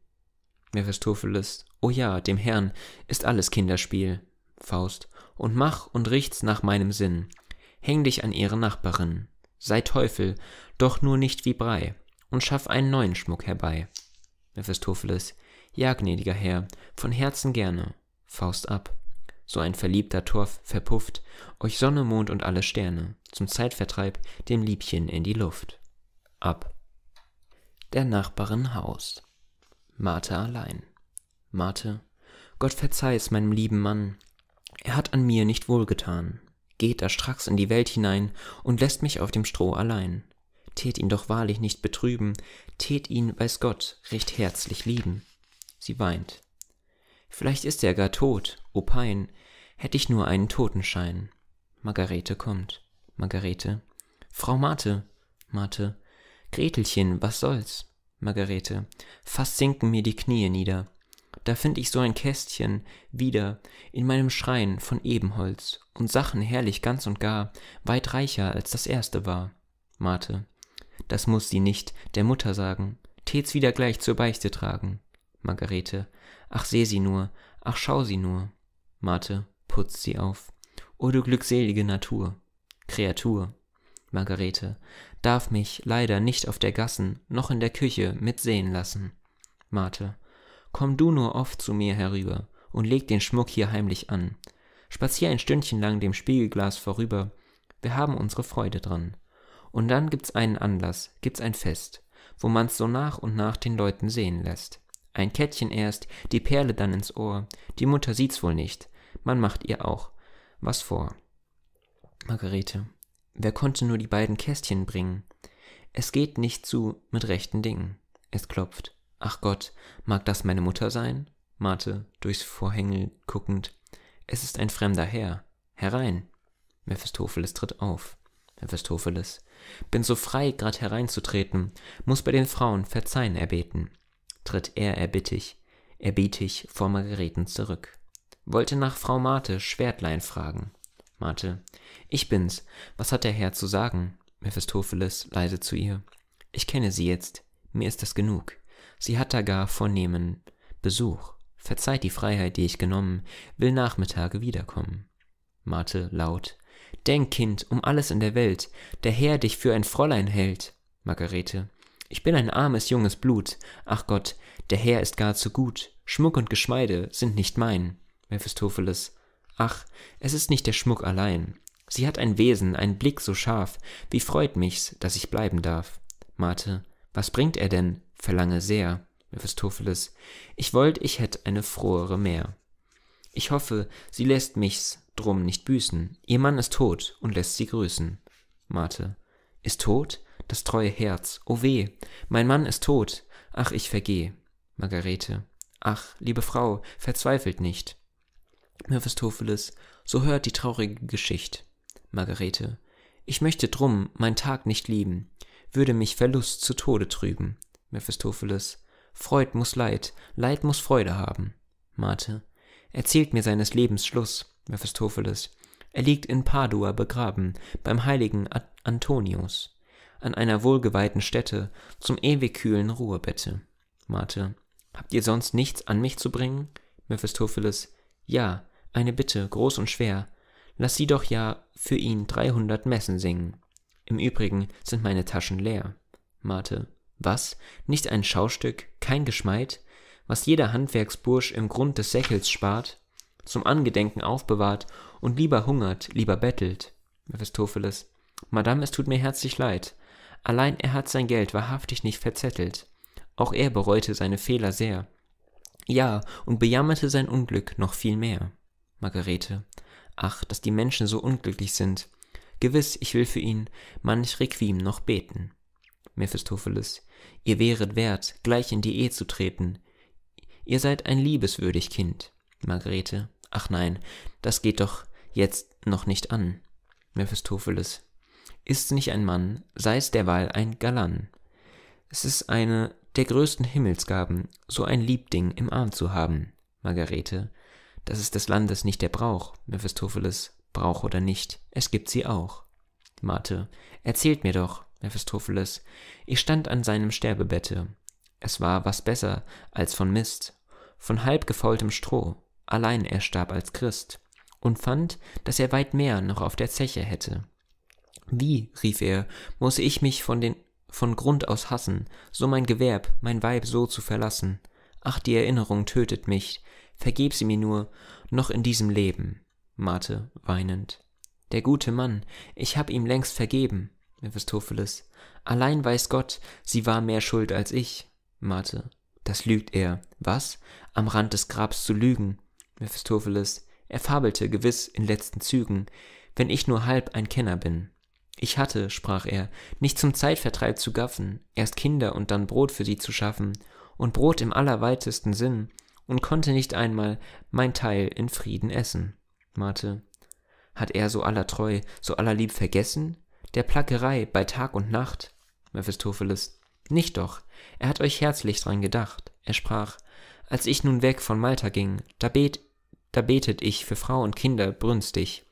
Mephistopheles, o ja, dem Herrn ist alles Kinderspiel. Faust, und mach und richt's nach meinem Sinn. Häng dich an ihre Nachbarin. Sei Teufel, doch nur nicht wie Brei, und schaff einen neuen Schmuck herbei. Mephistopheles, ja, gnädiger Herr, von Herzen gerne. Faust ab. So ein verliebter Torf verpufft euch Sonne, Mond und alle Sterne, zum Zeitvertreib dem Liebchen in die Luft. Ab. Der Nachbarin Haus. Marthe allein. Marthe, Gott verzeih's meinem lieben Mann, er hat an mir nicht wohlgetan. Geht da stracks in die Welt hinein und lässt mich auf dem Stroh allein. Tät ihn doch wahrlich nicht betrüben, tät ihn, weiß Gott, recht herzlich lieben. Sie weint. Vielleicht ist er gar tot, o Pein, hätte ich nur einen Totenschein. Margarete kommt. Margarete, Frau Marthe. Marthe, Gretelchen, was soll's? Margarete, fast sinken mir die Knie nieder. Da find ich so ein Kästchen wieder in meinem Schrein von Ebenholz und Sachen herrlich ganz und gar, weit reicher als das erste war. Marthe, das muß sie nicht der Mutter sagen, tät's wieder gleich zur Beichte tragen. Margarete, ach seh sie nur, ach schau sie nur. Marthe, putzt sie auf. O du glückselige Natur, Kreatur. Margarete, darf mich leider nicht auf der Gassen, noch in der Küche mitsehen lassen. Marthe, komm du nur oft zu mir herüber und leg den Schmuck hier heimlich an. Spazier ein Stündchen lang dem Spiegelglas vorüber, wir haben unsere Freude dran. Und dann gibt's einen Anlass, gibt's ein Fest, wo man's so nach und nach den Leuten sehen lässt. Ein Kettchen erst, die Perle dann ins Ohr, die Mutter sieht's wohl nicht, man macht ihr auch was vor. Margarete, wer konnte nur die beiden Kästchen bringen? Es geht nicht zu mit rechten Dingen. Es klopft. Ach Gott, mag das meine Mutter sein? Marthe, durchs Vorhängel guckend. Es ist ein fremder Herr. Herein. Mephistopheles tritt auf. Mephistopheles, bin so frei, grad hereinzutreten, muss bei den Frauen Verzeihen erbeten. Tritt er erbietig vor Margareten zurück. Wollte nach Frau Marthe Schwertlein fragen. Marthe, ich bin's, was hat der Herr zu sagen? Mephistopheles leise zu ihr, ich kenne sie jetzt, mir ist das genug. Sie hat da gar vornehmen Besuch, verzeiht die Freiheit, die ich genommen, will Nachmittage wiederkommen. Marthe laut, denk, Kind, um alles in der Welt, der Herr dich für ein Fräulein hält. Margarete, ich bin ein armes, junges Blut, ach Gott, der Herr ist gar zu gut, Schmuck und Geschmeide sind nicht mein. Mephistopheles, ach, es ist nicht der Schmuck allein. Sie hat ein Wesen, einen Blick so scharf, wie freut mich's, dass ich bleiben darf. Marthe, was bringt er denn? Verlange sehr. Mephistopheles, ich wollt, ich hätt eine frohere mehr. Ich hoffe, sie lässt mich's drum nicht büßen. Ihr Mann ist tot und lässt sie grüßen. Marthe, ist tot? Das treue Herz, o weh, mein Mann ist tot, ach, ich vergeh. Margarete, ach, liebe Frau, verzweifelt nicht. Mephistopheles, so hört die traurige Geschicht. Margarete, ich möchte drum mein Tag nicht lieben, würde mich Verlust zu Tode trüben. Mephistopheles, Freud muß Leid, Leid muß Freude haben. Marthe, erzählt mir seines Lebens Schluss. Mephistopheles, er liegt in Padua begraben, beim heiligen Antonius, an einer wohlgeweihten Stätte, zum ewig kühlen Ruhebette. Marthe, habt ihr sonst nichts an mich zu bringen? Mephistopheles, ja, eine Bitte, groß und schwer, lass sie doch ja für ihn 300 Messen singen. Im Übrigen sind meine Taschen leer. Marthe, was? Nicht ein Schaustück, kein Geschmeid, was jeder Handwerksbursch im Grund des Säckels spart, zum Angedenken aufbewahrt und lieber hungert, lieber bettelt. Mephistopheles, Madame, es tut mir herzlich leid, allein er hat sein Geld wahrhaftig nicht verzettelt. Auch er bereute seine Fehler sehr. Ja, und bejammerte sein Unglück noch viel mehr. Margarete, ach, dass die Menschen so unglücklich sind. Gewiss, ich will für ihn manch Requiem noch beten. Mephistopheles, ihr wäret wert, gleich in die Ehe zu treten. Ihr seid ein liebeswürdig Kind. Margarete. Ach nein, das geht doch jetzt noch nicht an. Mephistopheles. Ist's nicht ein Mann, sei's derweil ein Galan. Es ist eine der größten Himmelsgaben, so ein Liebding im Arm zu haben. Margarete. Das ist des Landes nicht der Brauch. Mephistopheles. Brauch oder nicht, es gibt sie auch. Marthe. Erzählt mir doch. Mephistopheles. Ich stand an seinem Sterbebette. Es war was besser als von Mist, von halb gefaultem Stroh. Allein er starb als Christ und fand, dass er weit mehr noch auf der Zeche hätte. Wie, rief er, muss ich mich von Grund aus hassen, so mein Gewerb, mein Weib so zu verlassen. Ach, die Erinnerung tötet mich, vergib sie mir nur, noch in diesem Leben. Marthe, weinend. Der gute Mann, ich hab ihm längst vergeben. Mephistopheles. Allein weiß Gott, sie war mehr schuld als ich. Marthe. Das lügt er. Was? Am Rand des Grabs zu lügen. Mephistopheles. Er fabelte gewiss in letzten Zügen, wenn ich nur halb ein Kenner bin. Ich hatte, sprach er, nicht zum Zeitvertreib zu gaffen, erst Kinder und dann Brot für sie zu schaffen, und Brot im allerweitesten Sinn, und konnte nicht einmal mein Teil in Frieden essen. Marthe. Hat er so aller Treu, so aller Lieb vergessen? Der Plackerei bei Tag und Nacht? Mephistopheles. Nicht doch, er hat euch herzlich dran gedacht. Er sprach, als ich nun weg von Malta ging, da betet ich für Frau und Kinder brünstig.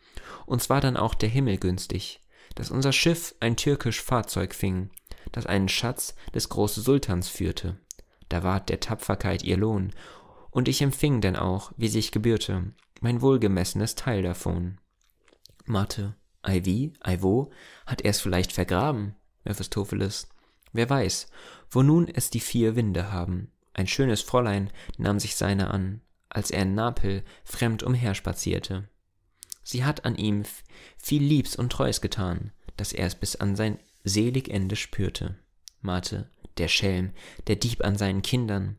Uns war dann auch der Himmel günstig, dass unser Schiff ein türkisch Fahrzeug fing, das einen Schatz des großen Sultans führte. Da ward der Tapferkeit ihr Lohn, und ich empfing denn auch, wie sich gebührte, mein wohlgemessenes Teil davon. Marthe. Ei wie, ei wo, hat er's vielleicht vergraben? Mephistopheles. Wer weiß, wo nun es die vier Winde haben. Ein schönes Fräulein nahm sich seiner an, als er in Napel fremd umherspazierte. Sie hat an ihm viel Liebs und Treus getan, dass er's bis an sein selig Ende spürte. Marthe, der Schelm, der Dieb an seinen Kindern.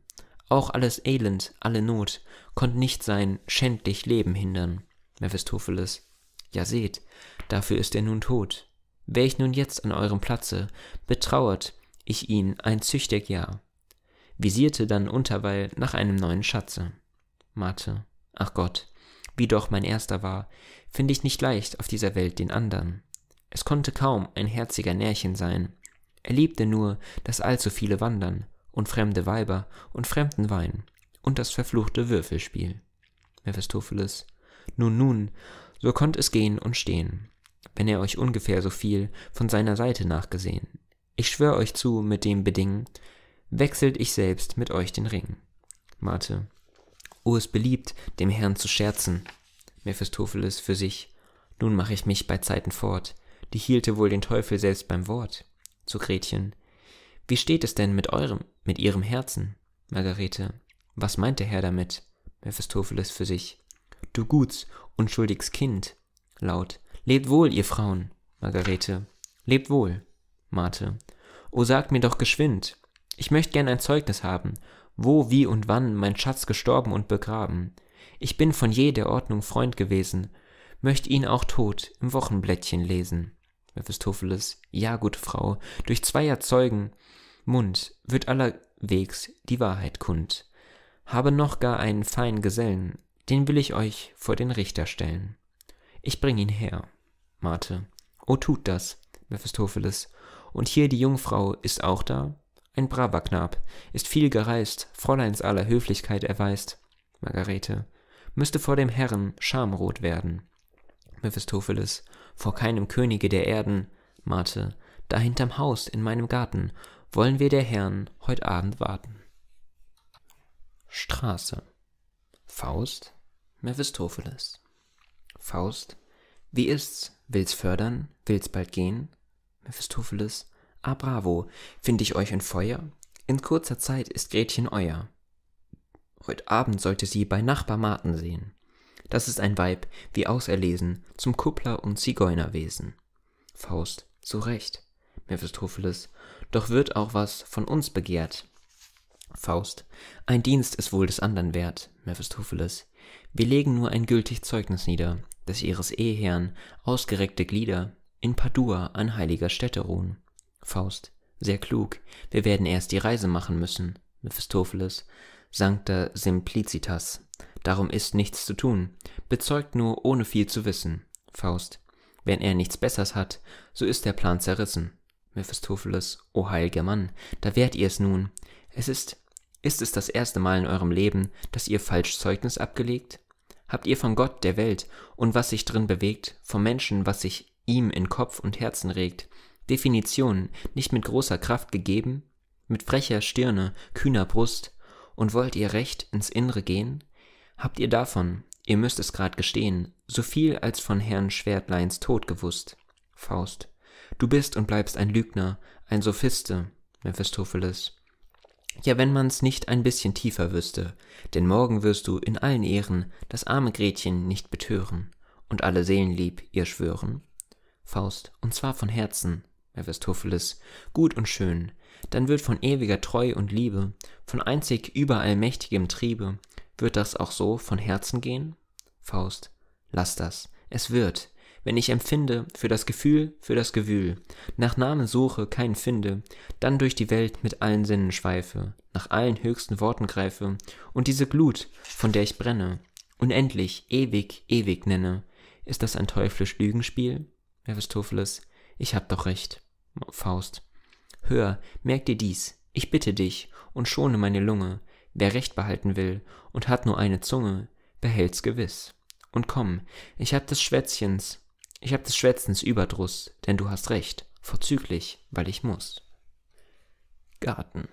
Auch alles Elend, alle Not, konnte nicht sein schändlich Leben hindern. Mephistopheles. Ja seht, dafür ist er nun tot. Wär ich nun jetzt an eurem Platze, betrauert ich ihn ein züchtig Jahr. Visierte dann unterweil nach einem neuen Schatze. Marthe, ach Gott, wie doch mein erster war, finde ich nicht leicht auf dieser Welt den andern. Es konnte kaum ein herziger Närrchen sein. Er liebte nur, dass allzu viele wandern, und fremde Weiber und fremden Wein, und das verfluchte Würfelspiel. Mephistopheles, nun, so konnt es gehen und stehen, wenn er euch ungefähr so viel von seiner Seite nachgesehen. Ich schwör euch zu, mit dem Bedingen, wechselt ich selbst mit euch den Ring. Marthe. O, es beliebt, dem Herrn zu scherzen. Mephistopheles für sich. Nun mache ich mich bei Zeiten fort, die hielte wohl den Teufel selbst beim Wort. Zu Gretchen. Wie steht es denn mit ihrem Herzen? Margarete. Was meint der Herr damit? Mephistopheles für sich. Du guts, unschuldiges Kind. Laut. Lebt wohl, ihr Frauen. Margarete. Lebt wohl. Marthe. O, sagt mir doch geschwind. Ich möchte gern ein Zeugnis haben, wo, wie und wann mein Schatz gestorben und begraben. Ich bin von je der Ordnung Freund gewesen, möcht ihn auch tot im Wochenblättchen lesen. Mephistopheles. Ja, gute Frau, durch zweier Zeugen Mund wird allerwegs die Wahrheit kund. Habe noch gar einen feinen Gesellen, den will ich euch vor den Richter stellen. Ich bring ihn her. Marthe. O, tut das. Mephistopheles. Und hier die Jungfrau ist auch da? Ein braver Knab, ist viel gereist, Fräuleins aller Höflichkeit erweist. Margarete. Müsste vor dem Herren schamrot werden. Mephistopheles. Vor keinem Könige der Erden. Marthe. Da hinterm Haus in meinem Garten wollen wir der Herren heut Abend warten. Straße. Faust. Mephistopheles. Faust. Wie ist's? Will's fördern? Will's bald gehen? Mephistopheles. Ah, bravo, find ich euch in Feuer? In kurzer Zeit ist Gretchen euer. Heut Abend sollte sie bei Nachbar Marten sehen. Das ist ein Weib, wie auserlesen, zum Kuppler und Zigeunerwesen. Faust. So recht. Mephistopheles. Doch wird auch was von uns begehrt. Faust. Ein Dienst ist wohl des andern wert. Mephistopheles. Wir legen nur ein gültig Zeugnis nieder, dass ihres Eheherrn ausgereckte Glieder in Padua an heiliger Stätte ruhen. Faust. Sehr klug, wir werden erst die Reise machen müssen. Mephistopheles. Sancta Simplicitas. Darum ist nichts zu tun, bezeugt nur, ohne viel zu wissen. Faust. Wenn er nichts Besseres hat, so ist der Plan zerrissen. Mephistopheles. O heilger Mann, da wärt ihr es nun. Es ist es das erste Mal in eurem Leben, dass ihr falsch Zeugnis abgelegt? Habt ihr von Gott, der Welt und was sich drin bewegt, vom Menschen, was sich ihm in Kopf und Herzen regt, Definitionen nicht mit großer Kraft gegeben, mit frecher Stirne, kühner Brust, und wollt ihr recht ins Innere gehen? Habt ihr davon, ihr müsst es grad gestehen, so viel als von Herrn Schwertleins Tod gewusst? Faust. Du bist und bleibst ein Lügner, ein Sophiste. Mephistopheles. Ja, wenn man's nicht ein bisschen tiefer wüsste, denn morgen wirst du in allen Ehren das arme Gretchen nicht betören und alle Seelenlieb ihr schwören. Faust. Und zwar von Herzen. Mephistopheles. Gut und schön. Dann wird von ewiger Treu und Liebe, von einzig überall mächtigem Triebe, wird das auch so von Herzen gehen? Faust. Lass das. Es wird. Wenn ich empfinde, für das Gefühl, für das Gewühl, nach Namen suche, keinen finde, dann durch die Welt mit allen Sinnen schweife, nach allen höchsten Worten greife und diese Glut, von der ich brenne, unendlich, ewig, ewig nenne, ist das ein teuflisch Lügenspiel? Mephistopheles. Ich hab doch recht. Faust. Hör, merk dir dies, ich bitte dich und schone meine Lunge, wer Recht behalten will und hat nur eine Zunge, behält's gewiss. Und komm, ich hab des Schwätzens Überdruss, denn du hast recht, vorzüglich, weil ich muss. Garten.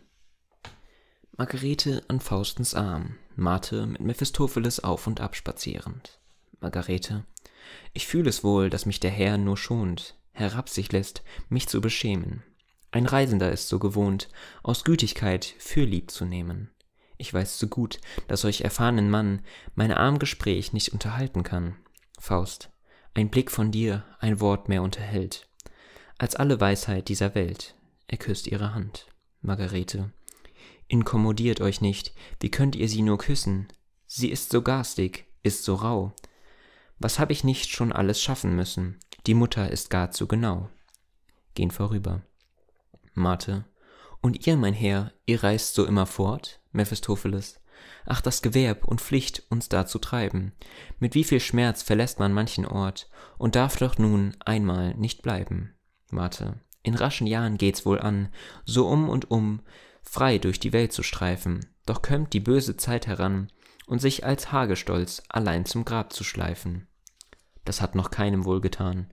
Margarete an Faustens Arm, Marthe mit Mephistopheles auf und ab spazierend. Margarete. Ich fühl es wohl, dass mich der Herr nur schont, herab sich lässt, mich zu beschämen. Ein Reisender ist so gewohnt, aus Gütigkeit fürlieb zu nehmen. Ich weiß so gut, dass euch erfahrenen Mann mein arm Gespräch nicht unterhalten kann. Faust. Ein Blick von dir, ein Wort mehr unterhält, als alle Weisheit dieser Welt. Er küsst ihre Hand. Margarete. Inkommodiert euch nicht, wie könnt ihr sie nur küssen? Sie ist so garstig, ist so rau. Was hab ich nicht schon alles schaffen müssen? Die Mutter ist gar zu genau. Gehen vorüber. Marthe. Und ihr, mein Herr, ihr reist so immer fort? Mephistopheles. Ach, das Gewerb und Pflicht uns dazu treiben. Mit wie viel Schmerz verlässt man manchen Ort und darf doch nun einmal nicht bleiben. Marthe. In raschen Jahren geht's wohl an, so und um, frei durch die Welt zu streifen. Doch kömmt die böse Zeit heran und sich als Hagestolz allein zum Grab zu schleifen. Das hat noch keinem wohlgetan.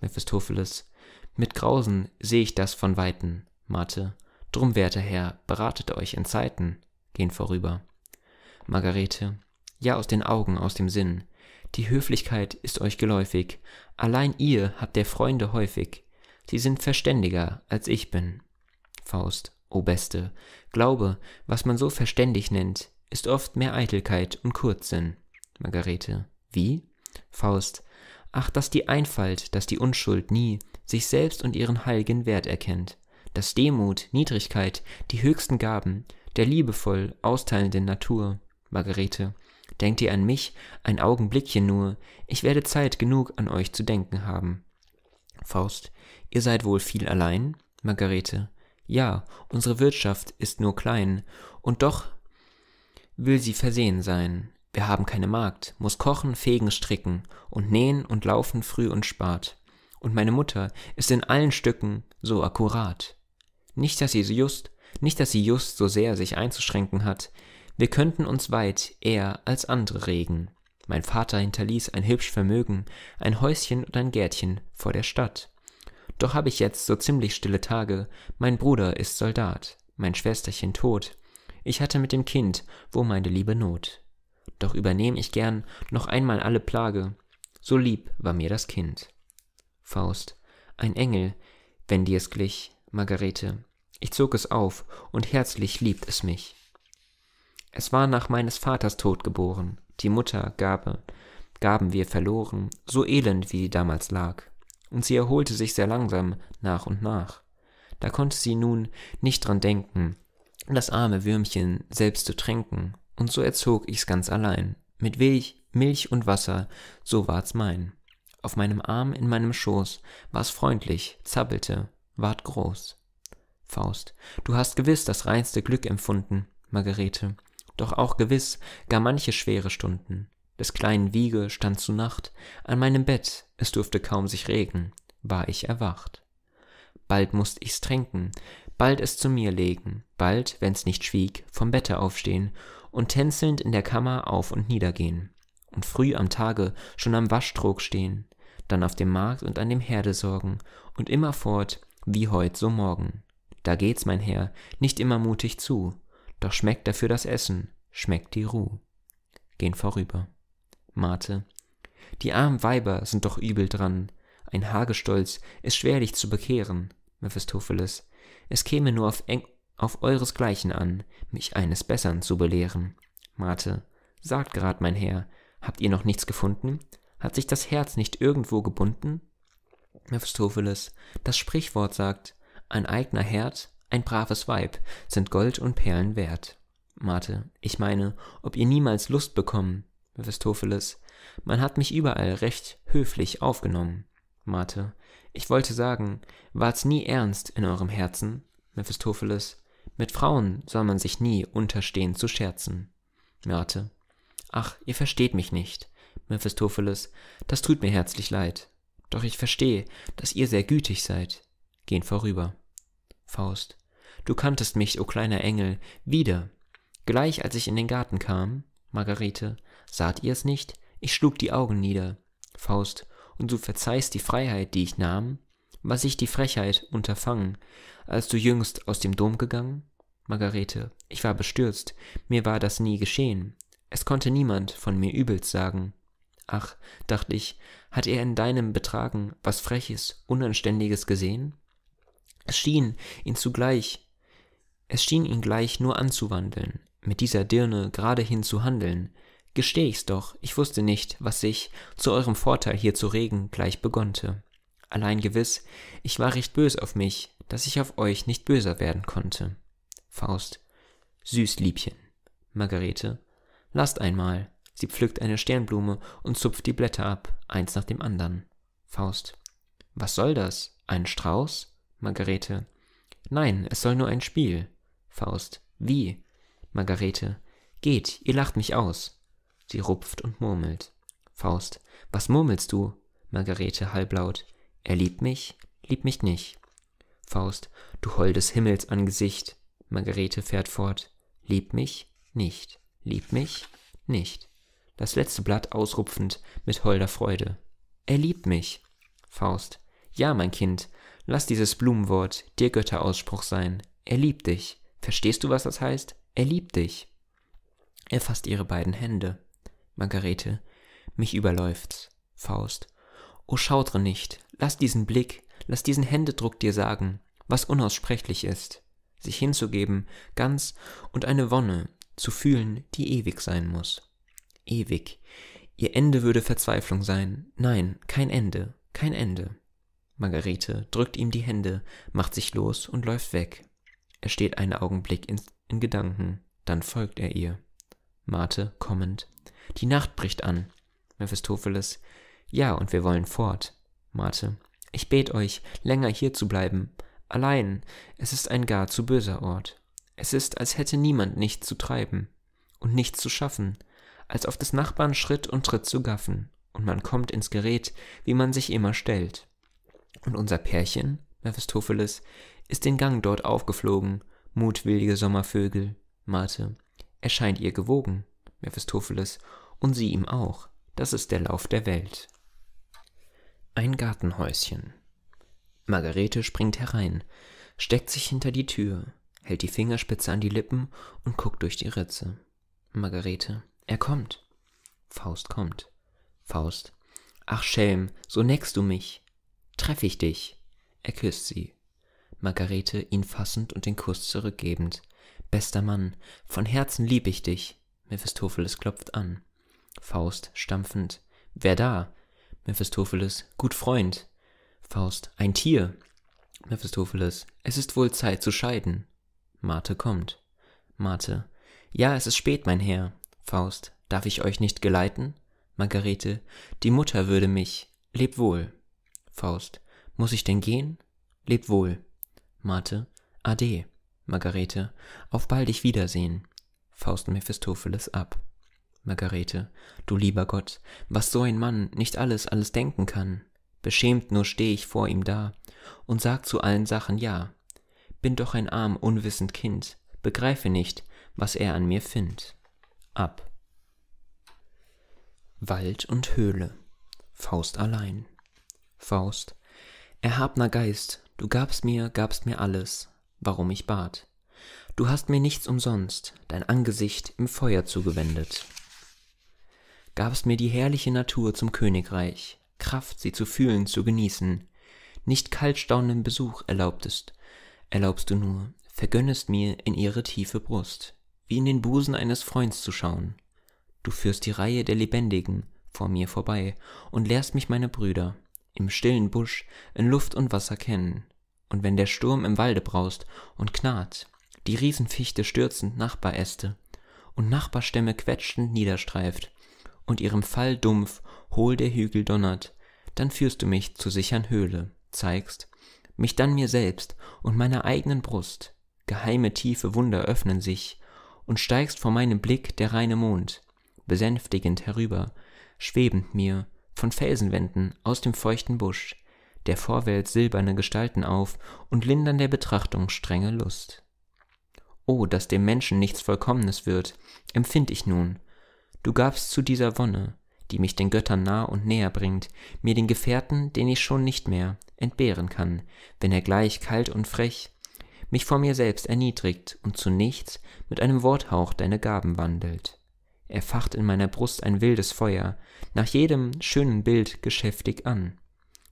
Mephistopheles. Mit Grausen seh ich das von Weiten. Marthe. Drum, werter Herr, beratet euch in Zeiten. Gehen vorüber. Margarete. Ja, aus den Augen, aus dem Sinn. Die Höflichkeit ist euch geläufig. Allein ihr habt der Freunde häufig. Sie sind verständiger, als ich bin. Faust. O Beste, Glaube, was man so verständig nennt, ist oft mehr Eitelkeit und Kurzsinn. Margarete. Wie? Faust. Ach, dass die Einfalt, dass die Unschuld nie sich selbst und ihren heiligen Wert erkennt, dass Demut, Niedrigkeit, die höchsten Gaben, der liebevoll austeilenden Natur. Margarete. Denkt ihr an mich, ein Augenblickchen nur, ich werde Zeit genug an euch zu denken haben. Faust. Ihr seid wohl viel allein? Margarete. Ja, unsere Wirtschaft ist nur klein, und doch will sie versehen sein. Wir haben keine Magd, muss kochen, fegen, stricken, und nähen und laufen früh und spart. Und meine Mutter ist in allen Stücken so akkurat. Nicht, dass sie just so sehr sich einzuschränken hat. Wir könnten uns weit eher als andere regen. Mein Vater hinterließ ein hübsch Vermögen, ein Häuschen und ein Gärtchen vor der Stadt. Doch habe ich jetzt so ziemlich stille Tage. Mein Bruder ist Soldat, mein Schwesterchen tot. Ich hatte mit dem Kind wo meine liebe Not. Doch übernehme ich gern noch einmal alle Plage. So lieb war mir das Kind. Faust. Ein Engel, wenn dir's glich. Margarete. Ich zog es auf, und herzlich liebt es mich. Es war nach meines Vaters Tod geboren, die Mutter gaben wir verloren, so elend, wie sie damals lag, und sie erholte sich sehr langsam, nach und nach. Da konnte sie nun nicht dran denken, das arme Würmchen selbst zu tränken, und so erzog ich's ganz allein, mit Milch und Wasser, so war's mein. Auf meinem Arm, in meinem Schoß, war's freundlich, zappelte, ward groß. Faust. Du hast gewiss das reinste Glück empfunden. Margarete. doch auch gewiss gar manche schwere Stunden. Des kleinen Wiege stand zu Nacht an meinem Bett, es durfte kaum sich regen, war ich erwacht. Bald mußt ich's tränken, bald es zu mir legen, bald, wenn's nicht schwieg, vom Bette aufstehen und tänzelnd in der Kammer auf und niedergehen und früh am Tage schon am Waschtrog stehen, dann auf dem Markt und an dem Herde sorgen und immerfort wie heut so morgen. Da geht's, mein Herr, nicht immer mutig zu, doch schmeckt dafür das Essen, schmeckt die Ruh. Gehen vorüber. Marthe: Die armen Weiber sind doch übel dran, ein Hagestolz ist schwerlich zu bekehren. Mephistopheles: Es käme nur auf euresgleichen an, mich eines Bessern zu belehren. Marthe: Sagt grad, mein Herr, habt ihr noch nichts gefunden? Hat sich das Herz nicht irgendwo gebunden? Mephistopheles: Das Sprichwort sagt, ein eigner Herd, ein braves Weib, sind Gold und Perlen wert. Marthe: Ich meine, ob ihr niemals Lust bekommen. Mephistopheles: Man hat mich überall recht höflich aufgenommen. Marthe: Ich wollte sagen, war's nie ernst in eurem Herzen? Mephistopheles: Mit Frauen soll man sich nie unterstehen zu scherzen. Marthe: Ach, ihr versteht mich nicht. Mephistopheles: Das tut mir herzlich leid. Doch ich verstehe, dass ihr sehr gütig seid. Gehen vorüber. Faust: Du kanntest mich, o kleiner Engel, wieder. Gleich als ich in den Garten kam. Margarete: Saht ihr's nicht? Ich schlug die Augen nieder. Faust: Und du verzeihst die Freiheit, die ich nahm? Was ich die Frechheit unterfangen, als du jüngst aus dem Dom gegangen? Margarete: Ich war bestürzt, mir war das nie geschehen. Es konnte niemand von mir Übels sagen. Ach, dacht ich, hat er in deinem Betragen was Freches, Unanständiges gesehen? Es schien ihn gleich nur anzuwandeln, mit dieser Dirne geradehin zu handeln. Gesteh ich's doch, ich wusste nicht, was sich zu eurem Vorteil hier zu regen gleich begonnte. Allein gewiss, ich war recht bös auf mich, dass ich auf euch nicht böser werden konnte. Faust: Süß, Liebchen. Margarete: Lasst einmal. Sie pflückt eine Sternblume und zupft die Blätter ab, eins nach dem anderen. Faust: Was soll das? Ein Strauß? Margarete: Nein, es soll nur ein Spiel. Faust: Wie? Margarete: Geht, ihr lacht mich aus. Sie rupft und murmelt. Faust: Was murmelst du? Margarete halblaut: Er liebt mich nicht. Faust: Du holdes Himmels Angesicht. Margarete fährt fort: Lieb mich nicht, lieb mich nicht. Das letzte Blatt ausrupfend mit holder Freude: Er liebt mich. Faust: Ja, mein Kind, lass dieses Blumenwort dir Götterausspruch sein. Er liebt dich. Verstehst du, was das heißt? Er liebt dich. Er fasst ihre beiden Hände. Margarete: Mich überläuft's. Faust: O schaudre nicht, lass diesen Blick, lass diesen Händedruck dir sagen, was unaussprechlich ist. Sich hinzugeben, ganz, und eine Wonne zu fühlen, die ewig sein muss. Ewig. Ihr Ende würde Verzweiflung sein. Nein, kein Ende, kein Ende. Margarete drückt ihm die Hände, macht sich los und läuft weg. Er steht einen Augenblick in Gedanken, dann folgt er ihr. Marthe kommend: Die Nacht bricht an. Mephistopheles: Ja, und wir wollen fort. Marthe: Ich bet euch, länger hier zu bleiben. Allein, es ist ein gar zu böser Ort. Es ist, als hätte niemand nichts zu treiben und nichts zu schaffen, als auf des Nachbarn Schritt und Tritt zu gaffen, und man kommt ins Gerät, wie man sich immer stellt. Und unser Pärchen, Mephistopheles, ist den Gang dort aufgeflogen, mutwillige Sommervögel. Marthe: Er scheint ihr gewogen. Mephistopheles: Und sie ihm auch. Das ist der Lauf der Welt. Ein Gartenhäuschen. Margarete springt herein, steckt sich hinter die Tür, hält die Fingerspitze an die Lippen und guckt durch die Ritze. Margarete: Er kommt. Faust kommt. Faust: Ach Schelm, so neckst du mich. Treff ich dich. Er küsst sie. Margarete, ihn fassend und den Kuss zurückgebend: Bester Mann, von Herzen lieb ich dich. Mephistopheles klopft an. Faust stampfend: Wer da? Mephistopheles: Gut Freund. Faust: Ein Tier. Mephistopheles: Es ist wohl Zeit zu scheiden. Marthe kommt. Marthe: Ja, es ist spät, mein Herr. Faust: Darf ich euch nicht geleiten? Margarete: Die Mutter würde mich. Leb wohl. Faust: Muss ich denn gehen? Leb wohl. Marthe: Ade. Margarete: Auf bald dich wiedersehen. Faust Mephistopheles ab. Margarete, du lieber Gott, was so ein Mann nicht alles denken kann. Beschämt nur steh ich vor ihm da und sag zu allen Sachen ja. Bin doch ein arm, unwissend Kind, begreife nicht, was er an mir findt. Ab. Wald und Höhle, Faust allein. Faust, erhabner Geist, du gabst mir alles, warum ich bat. Du hast mir nichts umsonst, dein Angesicht im Feuer zugewendet. Gabst mir die herrliche Natur zum Königreich, Kraft, sie zu fühlen, zu genießen. Nicht kalt staunenden Besuch erlaubst du nur, vergönnest mir in ihre tiefe Brust, wie in den Busen eines Freunds zu schauen. Du führst die Reihe der Lebendigen vor mir vorbei und lehrst mich meine Brüder im stillen Busch in Luft und Wasser kennen. Und wenn der Sturm im Walde braust und knarrt, die Riesenfichte stürzend Nachbaräste und Nachbarstämme quetschend niederstreift und ihrem Fall dumpf hohl der Hügel donnert, dann führst du mich zur sichern Höhle, zeigst mich dann mir selbst und meiner eigenen Brust. Geheime, tiefe Wunder öffnen sich und steigst vor meinem Blick der reine Mond, besänftigend herüber, schwebend mir, von Felsenwänden aus dem feuchten Busch, der Vorwelt silberne Gestalten auf und lindern der Betrachtung strenge Lust. Oh, dass dem Menschen nichts Vollkommenes wird, empfind ich nun. Du gabst zu dieser Wonne, die mich den Göttern nah und näher bringt, mir den Gefährten, den ich schon nicht mehr entbehren kann, wenn er gleich kalt und frech mich vor mir selbst erniedrigt und zu nichts mit einem Worthauch deine Gaben wandelt. Er facht in meiner Brust ein wildes Feuer, nach jedem schönen Bild geschäftig an.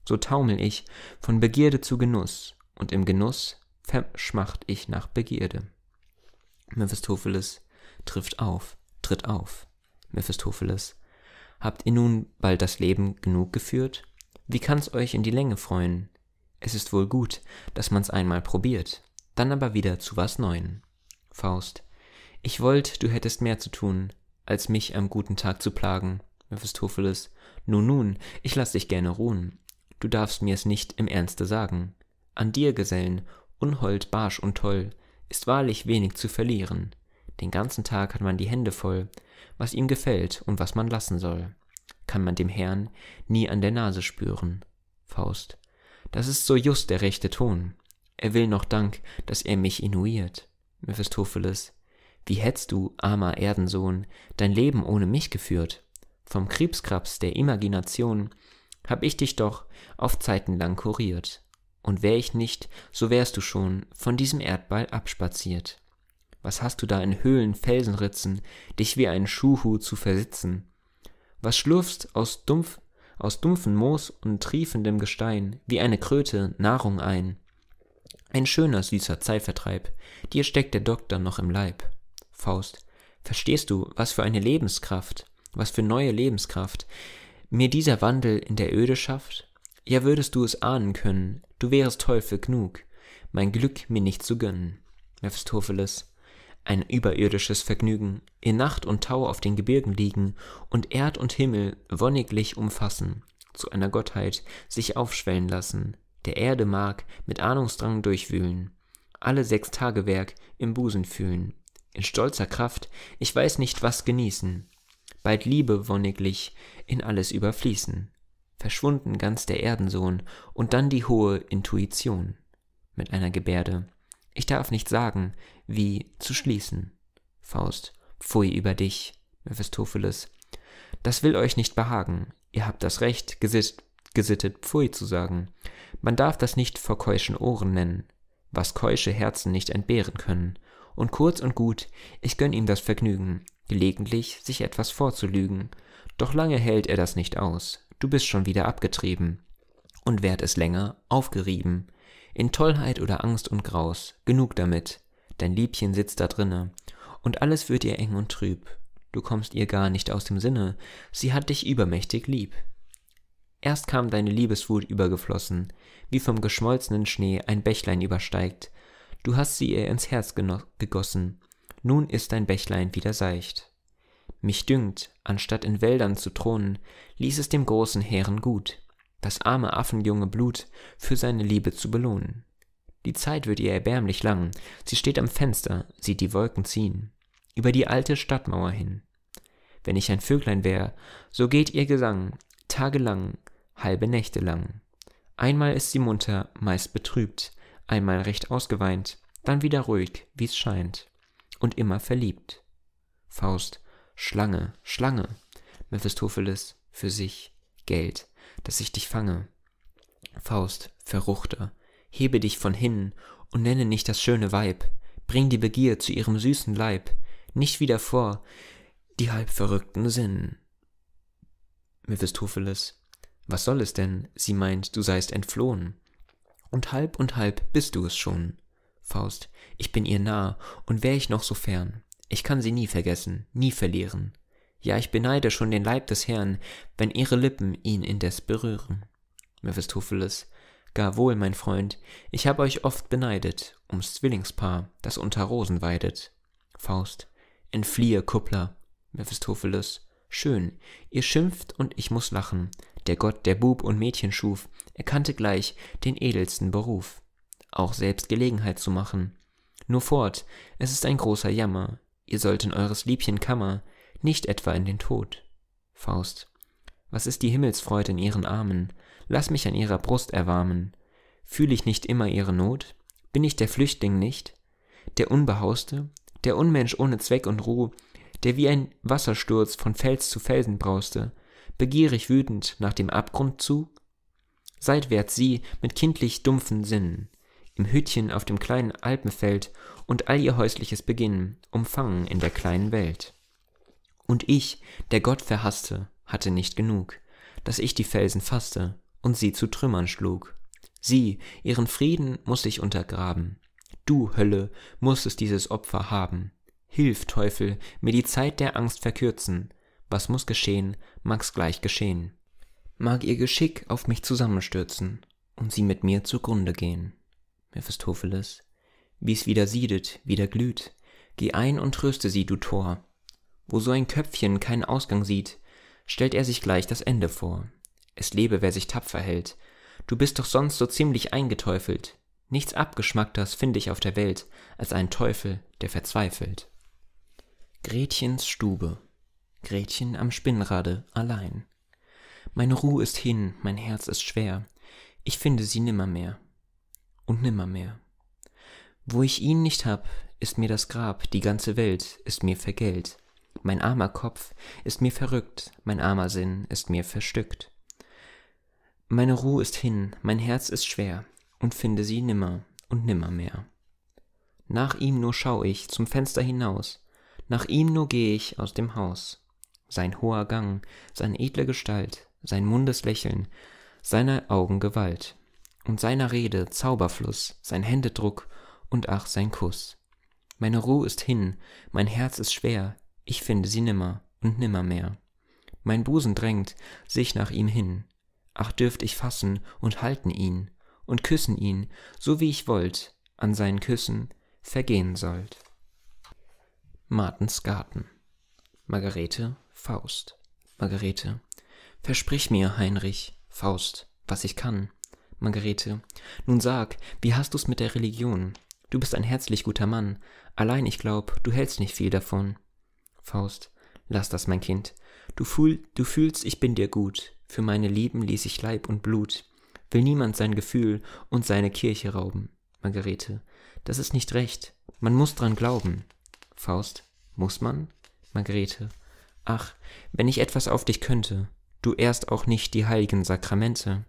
So taumel ich von Begierde zu Genuss, und im Genuss verschmacht ich nach Begierde. Mephistopheles tritt auf. Mephistopheles, habt ihr nun bald das Leben genug geführt? Wie kann's euch in die Länge freuen? Es ist wohl gut, dass man's einmal probiert, dann aber wieder zu was Neuen. Faust, ich wollt, du hättest mehr zu tun, als mich am guten Tag zu plagen. Mephistopheles, nun, ich lass dich gerne ruhen, du darfst mir's nicht im Ernste sagen. An dir, Gesellen, unhold, barsch und toll, ist wahrlich wenig zu verlieren. Den ganzen Tag hat man die Hände voll, was ihm gefällt und was man lassen soll. Kann man dem Herrn nie an der Nase spüren. Faust, das ist so just der rechte Ton. Er will noch Dank, dass er mich innuiert. Mephistopheles, wie hättst du, armer Erdensohn, dein Leben ohne mich geführt? Vom Kriebskrabs der Imagination hab ich dich doch auf Zeiten lang kuriert. Und wär ich nicht, so wärst du schon von diesem Erdball abspaziert. Was hast du da in Höhlen, Felsenritzen, dich wie ein Schuhu zu versitzen? Was schlürfst aus dumpfen Moos und triefendem Gestein wie eine Kröte Nahrung ein? Ein schöner, süßer Zeitvertreib, dir steckt der Doktor noch im Leib. Faust, verstehst du, was für eine Lebenskraft, was für neue Lebenskraft mir dieser Wandel in der Öde schafft? Ja, würdest du es ahnen können, du wärest Teufel genug, mein Glück mir nicht zu gönnen. Mephistopheles, ein überirdisches Vergnügen, in Nacht und Tau auf den Gebirgen liegen und Erd und Himmel wonniglich umfassen, zu einer Gottheit sich aufschwellen lassen, der Erde Mark mit Ahnungsdrang durchwühlen, alle 6 Tagewerk im Busen fühlen, in stolzer Kraft, ich weiß nicht was genießen, bald Liebe wonniglich in alles überfließen. Verschwunden ganz der Erdensohn und dann die hohe Intuition mit einer Gebärde. Ich darf nicht sagen, wie zu schließen. Faust, pfui über dich. Mephistopheles, das will euch nicht behagen. Ihr habt das Recht, gesittet pfui zu sagen. Man darf das nicht vor keuschen Ohren nennen, was keusche Herzen nicht entbehren können. Und kurz und gut, ich gönn ihm das Vergnügen, gelegentlich sich etwas vorzulügen. Doch lange hält er das nicht aus. Du bist schon wieder abgetrieben und werd es länger aufgerieben. In Tollheit oder Angst und Graus, genug damit, dein Liebchen sitzt da drinne und alles wird ihr eng und trüb. Du kommst ihr gar nicht aus dem Sinne, sie hat dich übermächtig lieb. Erst kam deine Liebeswut übergeflossen, wie vom geschmolzenen Schnee ein Bächlein übersteigt. Du hast sie ihr ins Herz gegossen, nun ist dein Bächlein wieder seicht. Mich dünkt, anstatt in Wäldern zu thronen, ließ es dem großen Herren gut, das arme affenjunge Blut für seine Liebe zu belohnen. Die Zeit wird ihr erbärmlich lang, sie steht am Fenster, sieht die Wolken ziehen. über die alte Stadtmauer hin. Wenn ich ein Vöglein wäre, so geht ihr Gesang, tagelang, halbe Nächte lang. Einmal ist sie munter, meist betrübt, einmal recht ausgeweint, dann wieder ruhig, wie's scheint, und immer verliebt. Faust, Schlange, Schlange, Mephistopheles, für sich, Geld, dass ich dich fange. Faust, Verruchter, hebe dich von hinnen und nenne nicht das schöne Weib, bring die Begier zu ihrem süßen Leib, nicht wieder vor die halb verrückten Sinnen. Mephistopheles, was soll es denn, sie meint, du seist entflohen, und halb bist du es schon. Faust, ich bin ihr nah, und wär ich noch so fern, ich kann sie nie vergessen, nie verlieren. Ja, ich beneide schon den Leib des Herrn, wenn ihre Lippen ihn indes berühren. Mephistopheles, gar wohl, mein Freund, ich hab euch oft beneidet, ums Zwillingspaar, das unter Rosen weidet. Faust, entfliehe, Kuppler. Mephistopheles, schön, ihr schimpft und ich muss lachen, der Gott, der Bub und Mädchen schuf, erkannte gleich den edelsten Beruf, auch selbst Gelegenheit zu machen. Nur fort, es ist ein großer Jammer, ihr sollt in eures Liebchen Kammer, nicht etwa in den Tod. Faust, was ist die Himmelsfreude in ihren Armen, lass mich an ihrer Brust erwarmen, fühl ich nicht immer ihre Not, bin ich der Flüchtling nicht, der Unbehauste, der Unmensch ohne Zweck und Ruhe, der wie ein Wassersturz von Fels zu Felsen brauste, begierig wütend nach dem Abgrund zu? Seitwärts sie mit kindlich dumpfen Sinnen, im Hütchen auf dem kleinen Alpenfeld und all ihr häusliches Beginnen, umfangen in der kleinen Welt. Und ich, der Gott verhasste, hatte nicht genug, dass ich die Felsen fasste und sie zu Trümmern schlug. Sie, ihren Frieden, muß ich untergraben. Du, Hölle, musstest dieses Opfer haben. Hilf, Teufel, mir die Zeit der Angst verkürzen. Was muß geschehen, mag's gleich geschehen. Mag ihr Geschick auf mich zusammenstürzen und sie mit mir zugrunde gehen. Mephistopheles, wie's wieder siedet, wieder glüht, geh ein und tröste sie, du Tor. Wo so ein Köpfchen keinen Ausgang sieht, stellt er sich gleich das Ende vor. Es lebe, wer sich tapfer hält, du bist doch sonst so ziemlich eingeteufelt. Nichts Abgeschmackteres finde ich auf der Welt, als einen Teufel, der verzweifelt. Gretchens Stube, Gretchen am Spinnrade, allein. Meine Ruhe ist hin, mein Herz ist schwer, ich finde sie nimmermehr und nimmermehr. Wo ich ihn nicht hab, ist mir das Grab, die ganze Welt ist mir vergällt. Mein armer Kopf ist mir verrückt, mein armer Sinn ist mir verstückt. Meine Ruhe ist hin, mein Herz ist schwer, und finde sie nimmer und nimmermehr. Nach ihm nur schau ich zum Fenster hinaus, nach ihm nur geh ich aus dem Haus. Sein hoher Gang, seine edle Gestalt, sein Mundeslächeln, seiner Augen Gewalt, und seiner Rede Zauberfluss, sein Händedruck und ach sein Kuss. Meine Ruhe ist hin, mein Herz ist schwer, ich finde sie nimmer und nimmermehr. Mein Busen drängt sich nach ihm hin, ach dürft ich fassen und halten ihn und küssen ihn, so wie ich wollt, an seinen Küssen vergehen sollt. Martens Garten. Margarete, Faust. Margarete, versprich mir, Heinrich, Faust, was ich kann. Margarete, nun sag, wie hast du's mit der Religion? Du bist ein herzlich guter Mann, allein ich glaub, du hältst nicht viel davon. Faust, lass das, mein Kind, du fühlst, ich bin dir gut, für meine Lieben ließ ich Leib und Blut, will niemand sein Gefühl und seine Kirche rauben. Margarete, das ist nicht recht, man muß dran glauben. Faust, muß man? Margarete, ach, wenn ich etwas auf dich könnte, du ehrst auch nicht die heiligen Sakramente.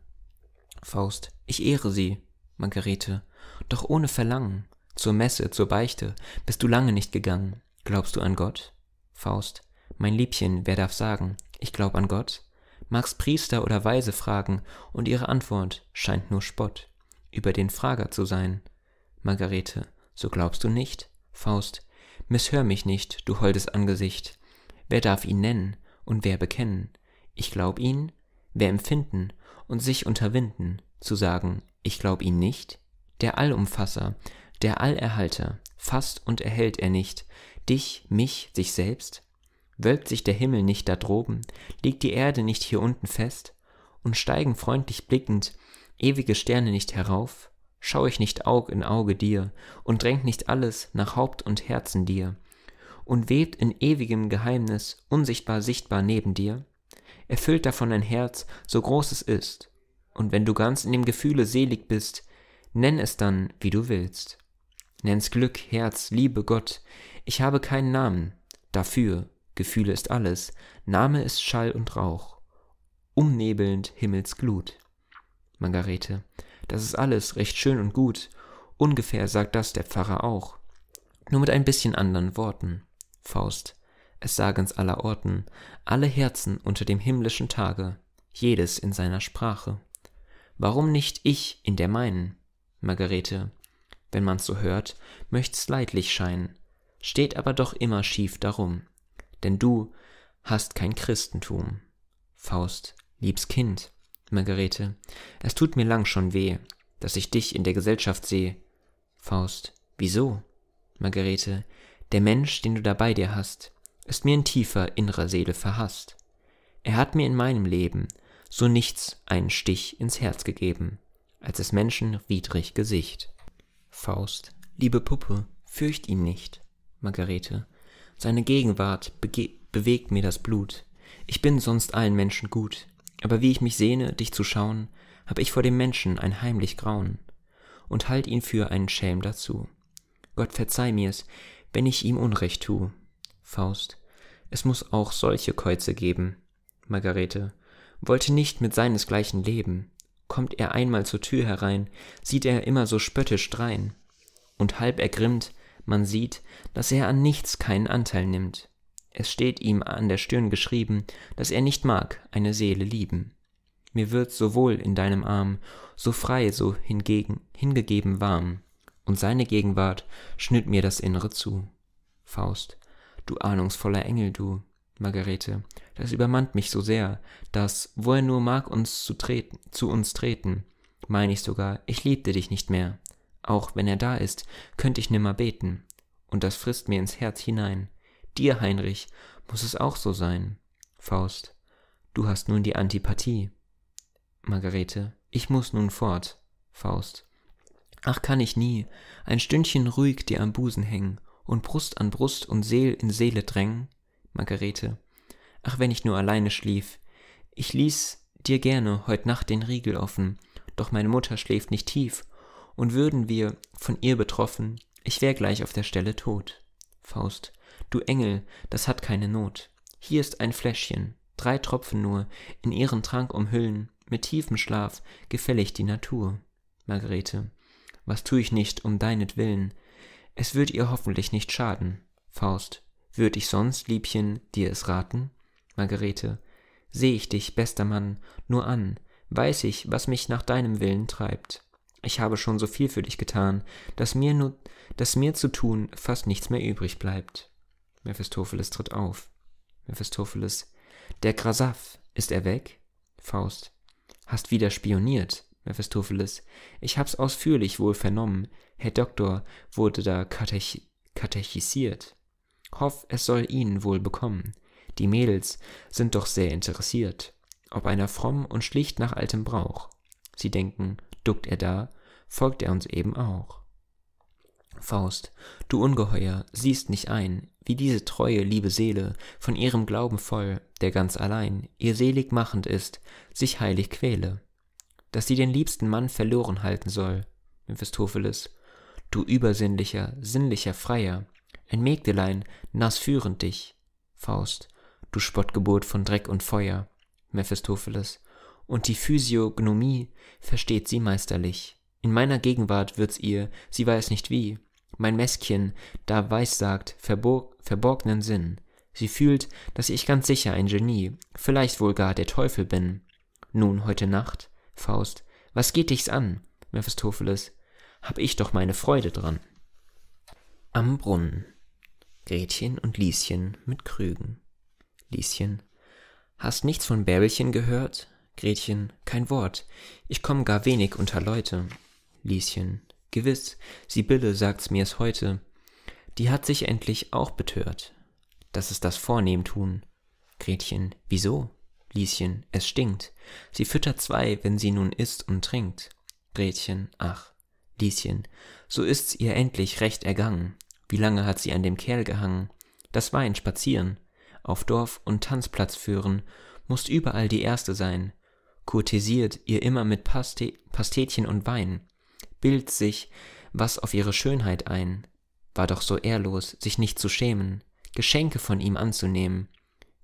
Faust, ich ehre sie. Margarete, doch ohne Verlangen, zur Messe, zur Beichte, bist du lange nicht gegangen, glaubst du an Gott? Faust, mein Liebchen, wer darf sagen, ich glaub an Gott? Mag's Priester oder Weise fragen, und ihre Antwort scheint nur Spott, über den Frager zu sein. Margarete, so glaubst du nicht? Faust, misshör mich nicht, du holdes Angesicht. Wer darf ihn nennen, und wer bekennen? Ich glaub ihn? Wer empfinden, und sich unterwinden, zu sagen, ich glaub ihn nicht? Der Allumfasser, der Allerhalter, fasst und erhält er nicht dich, mich, sich selbst? Wölbt sich der Himmel nicht da droben, liegt die Erde nicht hier unten fest? Und steigen freundlich blickend ewige Sterne nicht herauf? Schau ich nicht Aug in Auge dir, und drängt nicht alles nach Haupt und Herzen dir? und webt in ewigem Geheimnis, unsichtbar sichtbar neben dir, erfüllt davon ein Herz, so groß es ist, und wenn du ganz in dem Gefühle selig bist, nenn es dann, wie du willst. Nenn's Glück, Herz, Liebe, Gott, ich habe keinen Namen, dafür, Gefühle ist alles, Name ist Schall und Rauch, umnebelnd Himmelsglut. Margarete, das ist alles recht schön und gut, ungefähr sagt das der Pfarrer auch, nur mit ein bisschen anderen Worten. Faust, es sagen's aller Orten, alle Herzen unter dem himmlischen Tage, jedes in seiner Sprache. Warum nicht ich in der meinen? Margarete, wenn man's so hört, möcht's leidlich scheinen, steht aber doch immer schief darum, denn du hast kein Christentum. Faust, liebs Kind. Margarete, es tut mir lang schon weh, dass ich dich in der Gesellschaft sehe. Faust, wieso? Margarete, der Mensch, den du da bei dir hast, ist mir in tiefer innerer Seele verhasst. Er hat mir in meinem Leben so nichts einen Stich ins Herz gegeben, als des Menschen widrig Gesicht. Faust, liebe Puppe, fürcht ihn nicht. Margarete, seine Gegenwart bewegt mir das Blut. Ich bin sonst allen Menschen gut, aber wie ich mich sehne, dich zu schauen, hab ich vor dem Menschen ein heimlich Grauen und halt ihn für einen Schelm dazu. Gott verzeih mir's, wenn ich ihm Unrecht tu. Faust, es muß auch solche Käuze geben. Margarete, wollte nicht mit seinesgleichen leben. Kommt er einmal zur Tür herein, sieht er immer so spöttisch drein. Und halb ergrimmt, man sieht, dass er an nichts keinen Anteil nimmt. Es steht ihm an der Stirn geschrieben, dass er nicht mag, eine Seele lieben. Mir wird's so wohl in deinem Arm, so frei, so hingegeben warm, und seine Gegenwart schnürt mir das Innere zu. Faust, du ahnungsvoller Engel, du. Margarete, das übermannt mich so sehr, dass, wo er nur mag, zu uns treten, meine ich sogar, ich liebte dich nicht mehr. Auch wenn er da ist, könnte ich nimmer beten, und das frisst mir ins Herz hinein. Dir, Heinrich, muss es auch so sein. Faust, du hast nun die Antipathie. Margarete, ich muss nun fort. Faust, ach, kann ich nie ein Stündchen ruhig dir am Busen hängen und Brust an Brust und Seel in Seele drängen? Margarete, ach, wenn ich nur alleine schlief, ich ließ dir gerne heut Nacht den Riegel offen, doch meine Mutter schläft nicht tief, und würden wir von ihr betroffen, ich wär gleich auf der Stelle tot. Faust, du Engel, das hat keine Not. Hier ist ein Fläschchen, 3 Tropfen nur, in ihren Trank umhüllen, mit tiefem Schlaf gefällig die Natur. Margarete, was tu ich nicht um deinetwillen? Es wird ihr hoffentlich nicht schaden. Faust, würd ich sonst, Liebchen, dir es raten? Margarete, seh ich dich, bester Mann, nur an, weiß ich, was mich nach deinem Willen treibt. Ich habe schon so viel für dich getan, dass mir zu tun fast nichts mehr übrig bleibt. Mephistopheles tritt auf. Mephistopheles, der Grasaf, ist er weg? Faust, hast wieder spioniert. Mephistopheles, ich hab's ausführlich wohl vernommen. Herr Doktor wurde da katechisiert. Hoff, es soll ihn wohl bekommen. Die Mädels sind doch sehr interessiert, ob einer fromm und schlicht nach altem Brauch. Sie denken, duckt er da, folgt er uns eben auch. Faust, du Ungeheuer, siehst nicht ein, wie diese treue, liebe Seele, von ihrem Glauben voll, der ganz allein ihr selig machend ist, sich heilig quäle, dass sie den liebsten Mann verloren halten soll. Mephistopheles, du übersinnlicher, sinnlicher Freier, ein Mägdelein, naß führend dich. Faust, du Spottgeburt von Dreck und Feuer. Mephistopheles, und die Physiognomie versteht sie meisterlich. In meiner Gegenwart wird's ihr, sie weiß nicht wie, mein Mäskchen da weissagt verborgenen Sinn. Sie fühlt, dass ich ganz sicher ein Genie, vielleicht wohl gar der Teufel bin. Nun, heute Nacht, Faust, was geht dich's an? Mephistopheles, hab ich doch meine Freude dran. Am Brunnen. Gretchen und Lieschen mit Krügen. Lieschen, hast nichts von Bärbelchen gehört? Gretchen, kein Wort, ich komm gar wenig unter Leute. Lieschen, gewiss, Sibylle sagt's mir's heute, die hat sich endlich auch betört. Das ist das Vornehmtun. Gretchen, wieso? Lieschen, es stinkt, sie füttert 2, wenn sie nun isst und trinkt. Gretchen, ach. Lieschen, so ist's ihr endlich recht ergangen, wie lange hat sie an dem Kerl gehangen, Das Wein spazieren, auf Dorf und Tanzplatz führen, musst überall die Erste sein, kurtisiert ihr immer mit Pastetchen und Wein, bildet sich was auf ihre Schönheit ein, war doch so ehrlos, sich nicht zu schämen, Geschenke von ihm anzunehmen,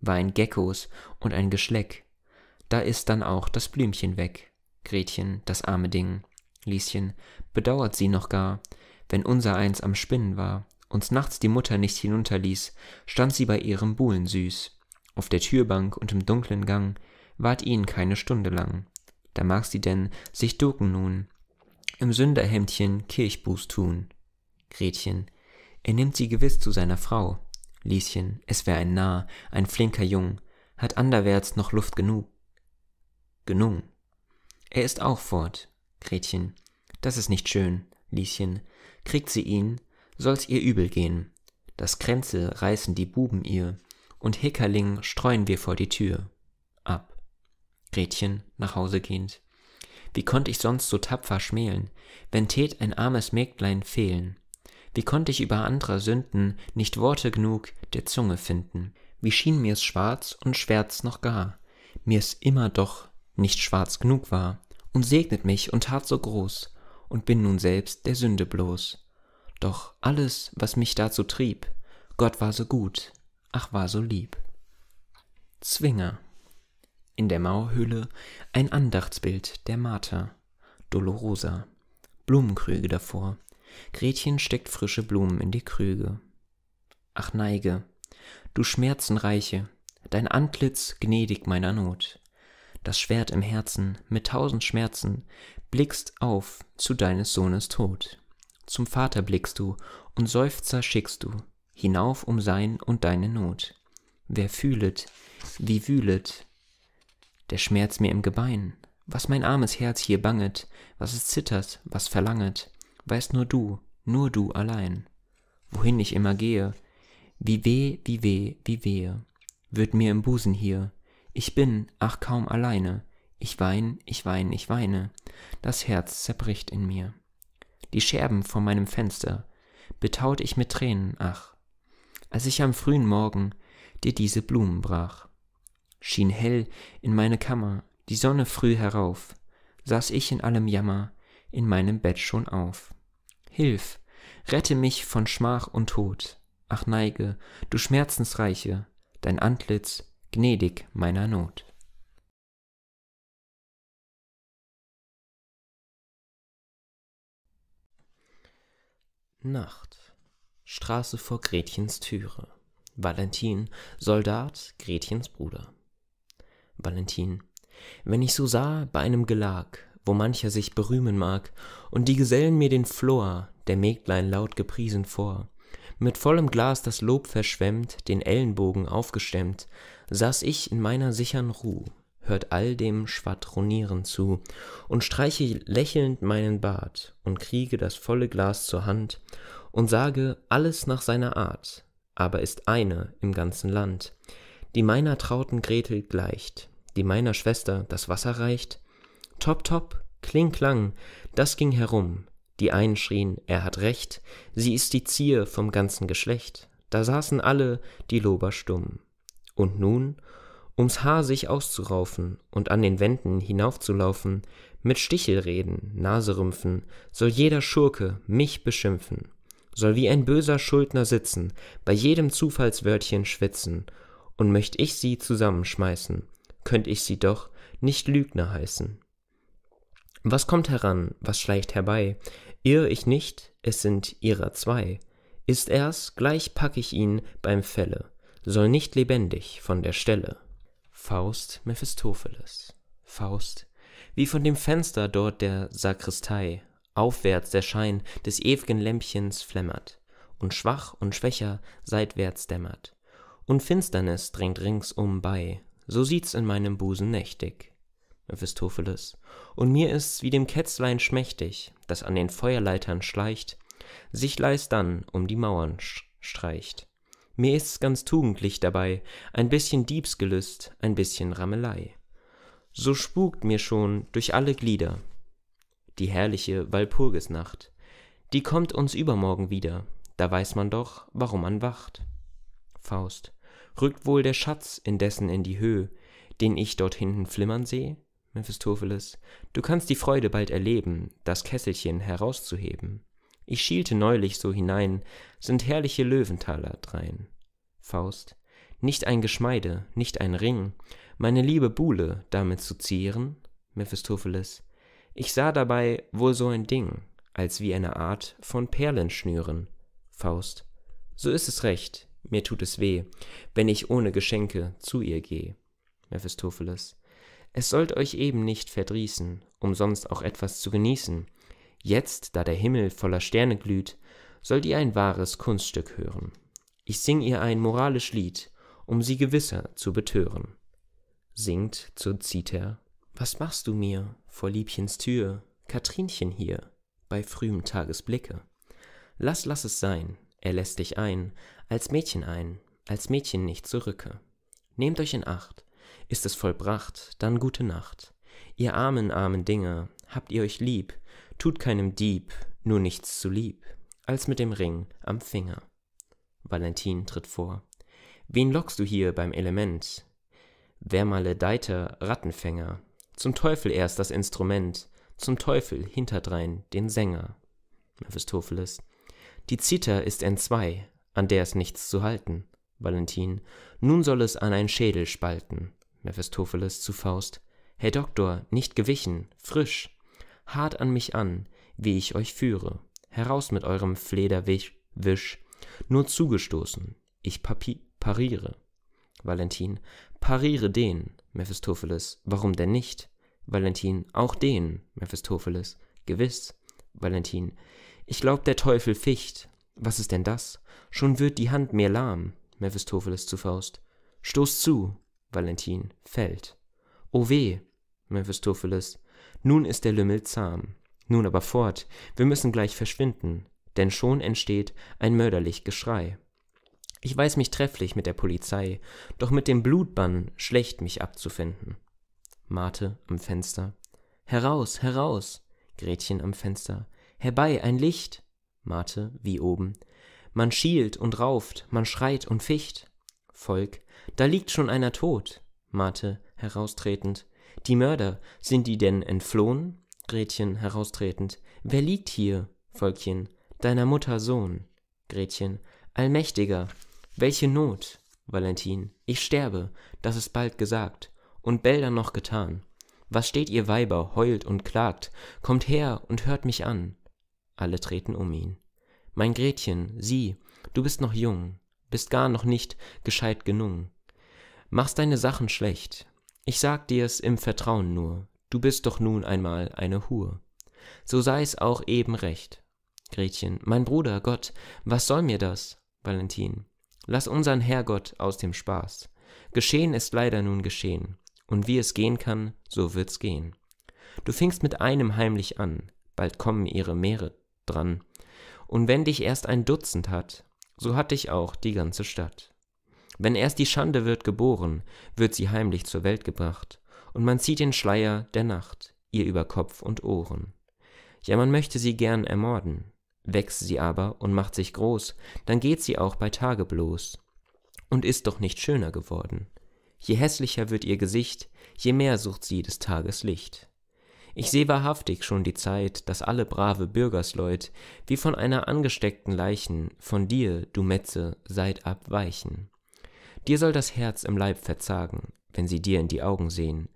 Wein Geckos und ein Geschleck, da ist dann auch das Blümchen weg, Gretchen, das arme Ding, Lieschen, bedauert sie noch gar, wenn unser eins am Spinnen war, uns nachts die Mutter nicht hinunterließ, stand sie bei ihrem Buhlen süß, auf der Türbank und im dunklen Gang, ward ihnen keine Stunde lang, da mag sie denn sich ducken nun, im Sünderhemdchen Kirchbuß tun. Gretchen, er nimmt sie gewiss zu seiner Frau. Lieschen, es wär ein Narr, ein flinker Jung, hat anderwärts noch Luft genug. Genung. Er ist auch fort. Gretchen, das ist nicht schön. Lieschen, kriegt sie ihn, soll's ihr übel gehen. Das Kränzel reißen die Buben ihr, und Hickerling streuen wir vor die Tür. Ab. Gretchen, nach Hause gehend. Wie konnte ich sonst so tapfer schmälen, wenn tät ein armes Mägdlein fehlen? Wie konnte ich über anderer Sünden nicht Worte genug der Zunge finden? Wie schien mir's schwarz und schwärz noch gar, mir's immer doch nicht schwarz genug war, und segnet mich und tat so groß, und bin nun selbst der Sünde bloß. Doch alles, was mich dazu trieb, Gott war so gut, ach war so lieb. Zwinger. In der Mauerhöhle ein Andachtsbild der Martha, Dolorosa, Blumenkrüge davor. Gretchen steckt frische Blumen in die Krüge. Ach neige, du Schmerzenreiche, dein Antlitz gnädig meiner Not. Das Schwert im Herzen mit 1000 Schmerzen blickst auf zu deines Sohnes Tod. Zum Vater blickst du und Seufzer schickst du hinauf um sein und deine Not. Wer fühlet, wie wühlet der Schmerz mir im Gebein, was mein armes Herz hier banget, was es zittert, was verlanget, weißt nur du allein. Wohin ich immer gehe, wie weh, wie weh, wie wehe, wird mir im Busen hier, ich bin, ach kaum alleine, ich wein, ich wein, ich weine, das Herz zerbricht in mir. Die Scherben vor meinem Fenster, betaut ich mit Tränen, ach, als ich am frühen Morgen dir diese Blumen brach. Schien hell in meine Kammer, die Sonne früh herauf, saß ich in allem Jammer, in meinem Bett schon auf. Hilf, rette mich von Schmach und Tod, ach neige, du Schmerzensreiche, dein Antlitz gnädig meiner Not. Nacht. Straße vor Gretchens Türe. Valentin, Soldat, Gretchens Bruder. Valentin, wenn ich so sah bei einem Gelag, wo mancher sich berühmen mag, und die Gesellen mir den Flor der Mägdlein laut gepriesen vor, mit vollem Glas das Lob verschwemmt, den Ellenbogen aufgestemmt, saß ich in meiner sichern Ruh, hört all dem Schwadronieren zu, und streiche lächelnd meinen Bart, und kriege das volle Glas zur Hand, und sage alles nach seiner Art, aber ist eine im ganzen Land, die meiner trauten Gretel gleicht, die meiner Schwester das Wasser reicht. Top, top, kling, klang, das ging herum, die einen schrien, er hat recht, sie ist die Zier vom ganzen Geschlecht, da saßen alle die Lober stumm. Und nun, ums Haar sich auszuraufen und an den Wänden hinaufzulaufen, mit Stichelreden, Naserümpfen, soll jeder Schurke mich beschimpfen, soll wie ein böser Schuldner sitzen, bei jedem Zufallswörtchen schwitzen, und möcht ich sie zusammenschmeißen, könnt ich sie doch nicht Lügner heißen. Was kommt heran, was schleicht herbei? Irr ich nicht, es sind ihrer zwei. Ist er's, gleich pack ich ihn beim Felle, soll nicht lebendig von der Stelle. Faust, Mephistopheles. Faust, wie von dem Fenster dort der Sakristei aufwärts der Schein des ew'gen Lämpchens flämmert, und schwach und schwächer seitwärts dämmert, und Finsternis dringt ringsum bei, so sieht's in meinem Busen nächtig. Mephistopheles, und mir ist's wie dem Kätzlein schmächtig, das an den Feuerleitern schleicht, sich leist dann um die Mauern streicht. Mir ist's ganz tugendlich dabei, ein bisschen Diebsgelüst, ein bisschen Rammelei. So spukt mir schon durch alle Glieder die herrliche Walpurgisnacht, die kommt uns übermorgen wieder, da weiß man doch, warum man wacht. Faust, rückt wohl der Schatz indessen in die Höh, den ich dort hinten flimmern seh? Mephistopheles, du kannst die Freude bald erleben, das Kesselchen herauszuheben. Ich schielte neulich so hinein, sind herrliche Löwentaler drein. Faust, nicht ein Geschmeide, nicht ein Ring, meine liebe Buhle damit zu zieren? Mephistopheles, ich sah dabei wohl so ein Ding, als wie eine Art von Perlenschnüren. Faust, so ist es recht, mir tut es weh, wenn ich ohne Geschenke zu ihr geh. Mephistopheles, es sollt euch eben nicht verdrießen, umsonst auch etwas zu genießen. Jetzt, da der Himmel voller Sterne glüht, sollt ihr ein wahres Kunststück hören. Ich sing ihr ein moralisch Lied, um sie gewisser zu betören. Singt zur Zither: Was machst du mir vor Liebchens Tür, Katrinchen hier, bei frühem Tagesblicke? Lass es sein, er lässt dich ein, als Mädchen nicht zurücke. Nehmt euch in Acht, ist es vollbracht, dann gute Nacht. Ihr armen Dinge, habt ihr euch lieb, tut keinem Dieb, nur nichts zu lieb, als mit dem Ring am Finger. Valentin tritt vor. Wen lockst du hier beim Element? Wer maledeiter Rattenfänger? Zum Teufel erst das Instrument, zum Teufel hinterdrein den Sänger. Mephistopheles, die Zither ist entzwei, an der ist nichts zu halten. Valentin, nun soll es an ein Schädel spalten. Mephistopheles zu Faust, Herr Doktor, nicht gewichen, frisch, hart an mich an, wie ich euch führe, heraus mit eurem Flederwisch, nur zugestoßen, ich pariere. Valentin, pariere den. Mephistopheles, warum denn nicht? Valentin, auch den. Mephistopheles, gewiss. Valentin, ich glaub, der Teufel ficht. Was ist denn das? Schon wird die Hand mir lahm. Mephistopheles zu Faust, stoß zu. Valentin, Feld. O weh. Mephistopheles, nun ist der Lümmel zahm. Nun aber fort, wir müssen gleich verschwinden, denn schon entsteht ein mörderlich Geschrei. Ich weiß mich trefflich mit der Polizei, doch mit dem Blutbann schlecht mich abzufinden. Marthe am Fenster. Heraus, heraus! Gretchen am Fenster. Herbei, ein Licht! Marthe, wie oben. Man schielt und rauft, man schreit und ficht. Volk, da liegt schon einer tot. Marthe, heraustretend. Die Mörder, sind die denn entflohen? Gretchen, heraustretend. Wer liegt hier? Volkchen, deiner Mutter Sohn. Gretchen, Allmächtiger, welche Not? Valentin, ich sterbe, das ist bald gesagt, und bälder noch getan. Was steht ihr Weiber, heult und klagt, kommt her und hört mich an. Alle treten um ihn. Mein Gretchen, sieh, du bist noch jung, bist gar noch nicht gescheit genug. Machst deine Sachen schlecht, ich sag dir's im Vertrauen nur, du bist doch nun einmal eine Hure. So sei's auch eben recht. Gretchen, mein Bruder, Gott, was soll mir das? Valentin, lass unsern Herrgott aus dem Spaß. Geschehen ist leider nun geschehen, und wie es gehen kann, so wird's gehen. Du fingst mit einem heimlich an, bald kommen ihre Meere dran, und wenn dich erst ein Dutzend hat, so hat dich auch die ganze Stadt. Wenn erst die Schande wird geboren, wird sie heimlich zur Welt gebracht, und man zieht den Schleier der Nacht, ihr über Kopf und Ohren. Ja, man möchte sie gern ermorden, wächst sie aber und macht sich groß, dann geht sie auch bei Tage bloß und ist doch nicht schöner geworden. Je hässlicher wird ihr Gesicht, je mehr sucht sie des Tages Licht. Ich seh wahrhaftig schon die Zeit, dass alle brave Bürgersleut wie von einer angesteckten Leichen von dir, du Metze, seit abweichen. Dir soll das Herz im Leib verzagen, wenn sie dir in die Augen sehen,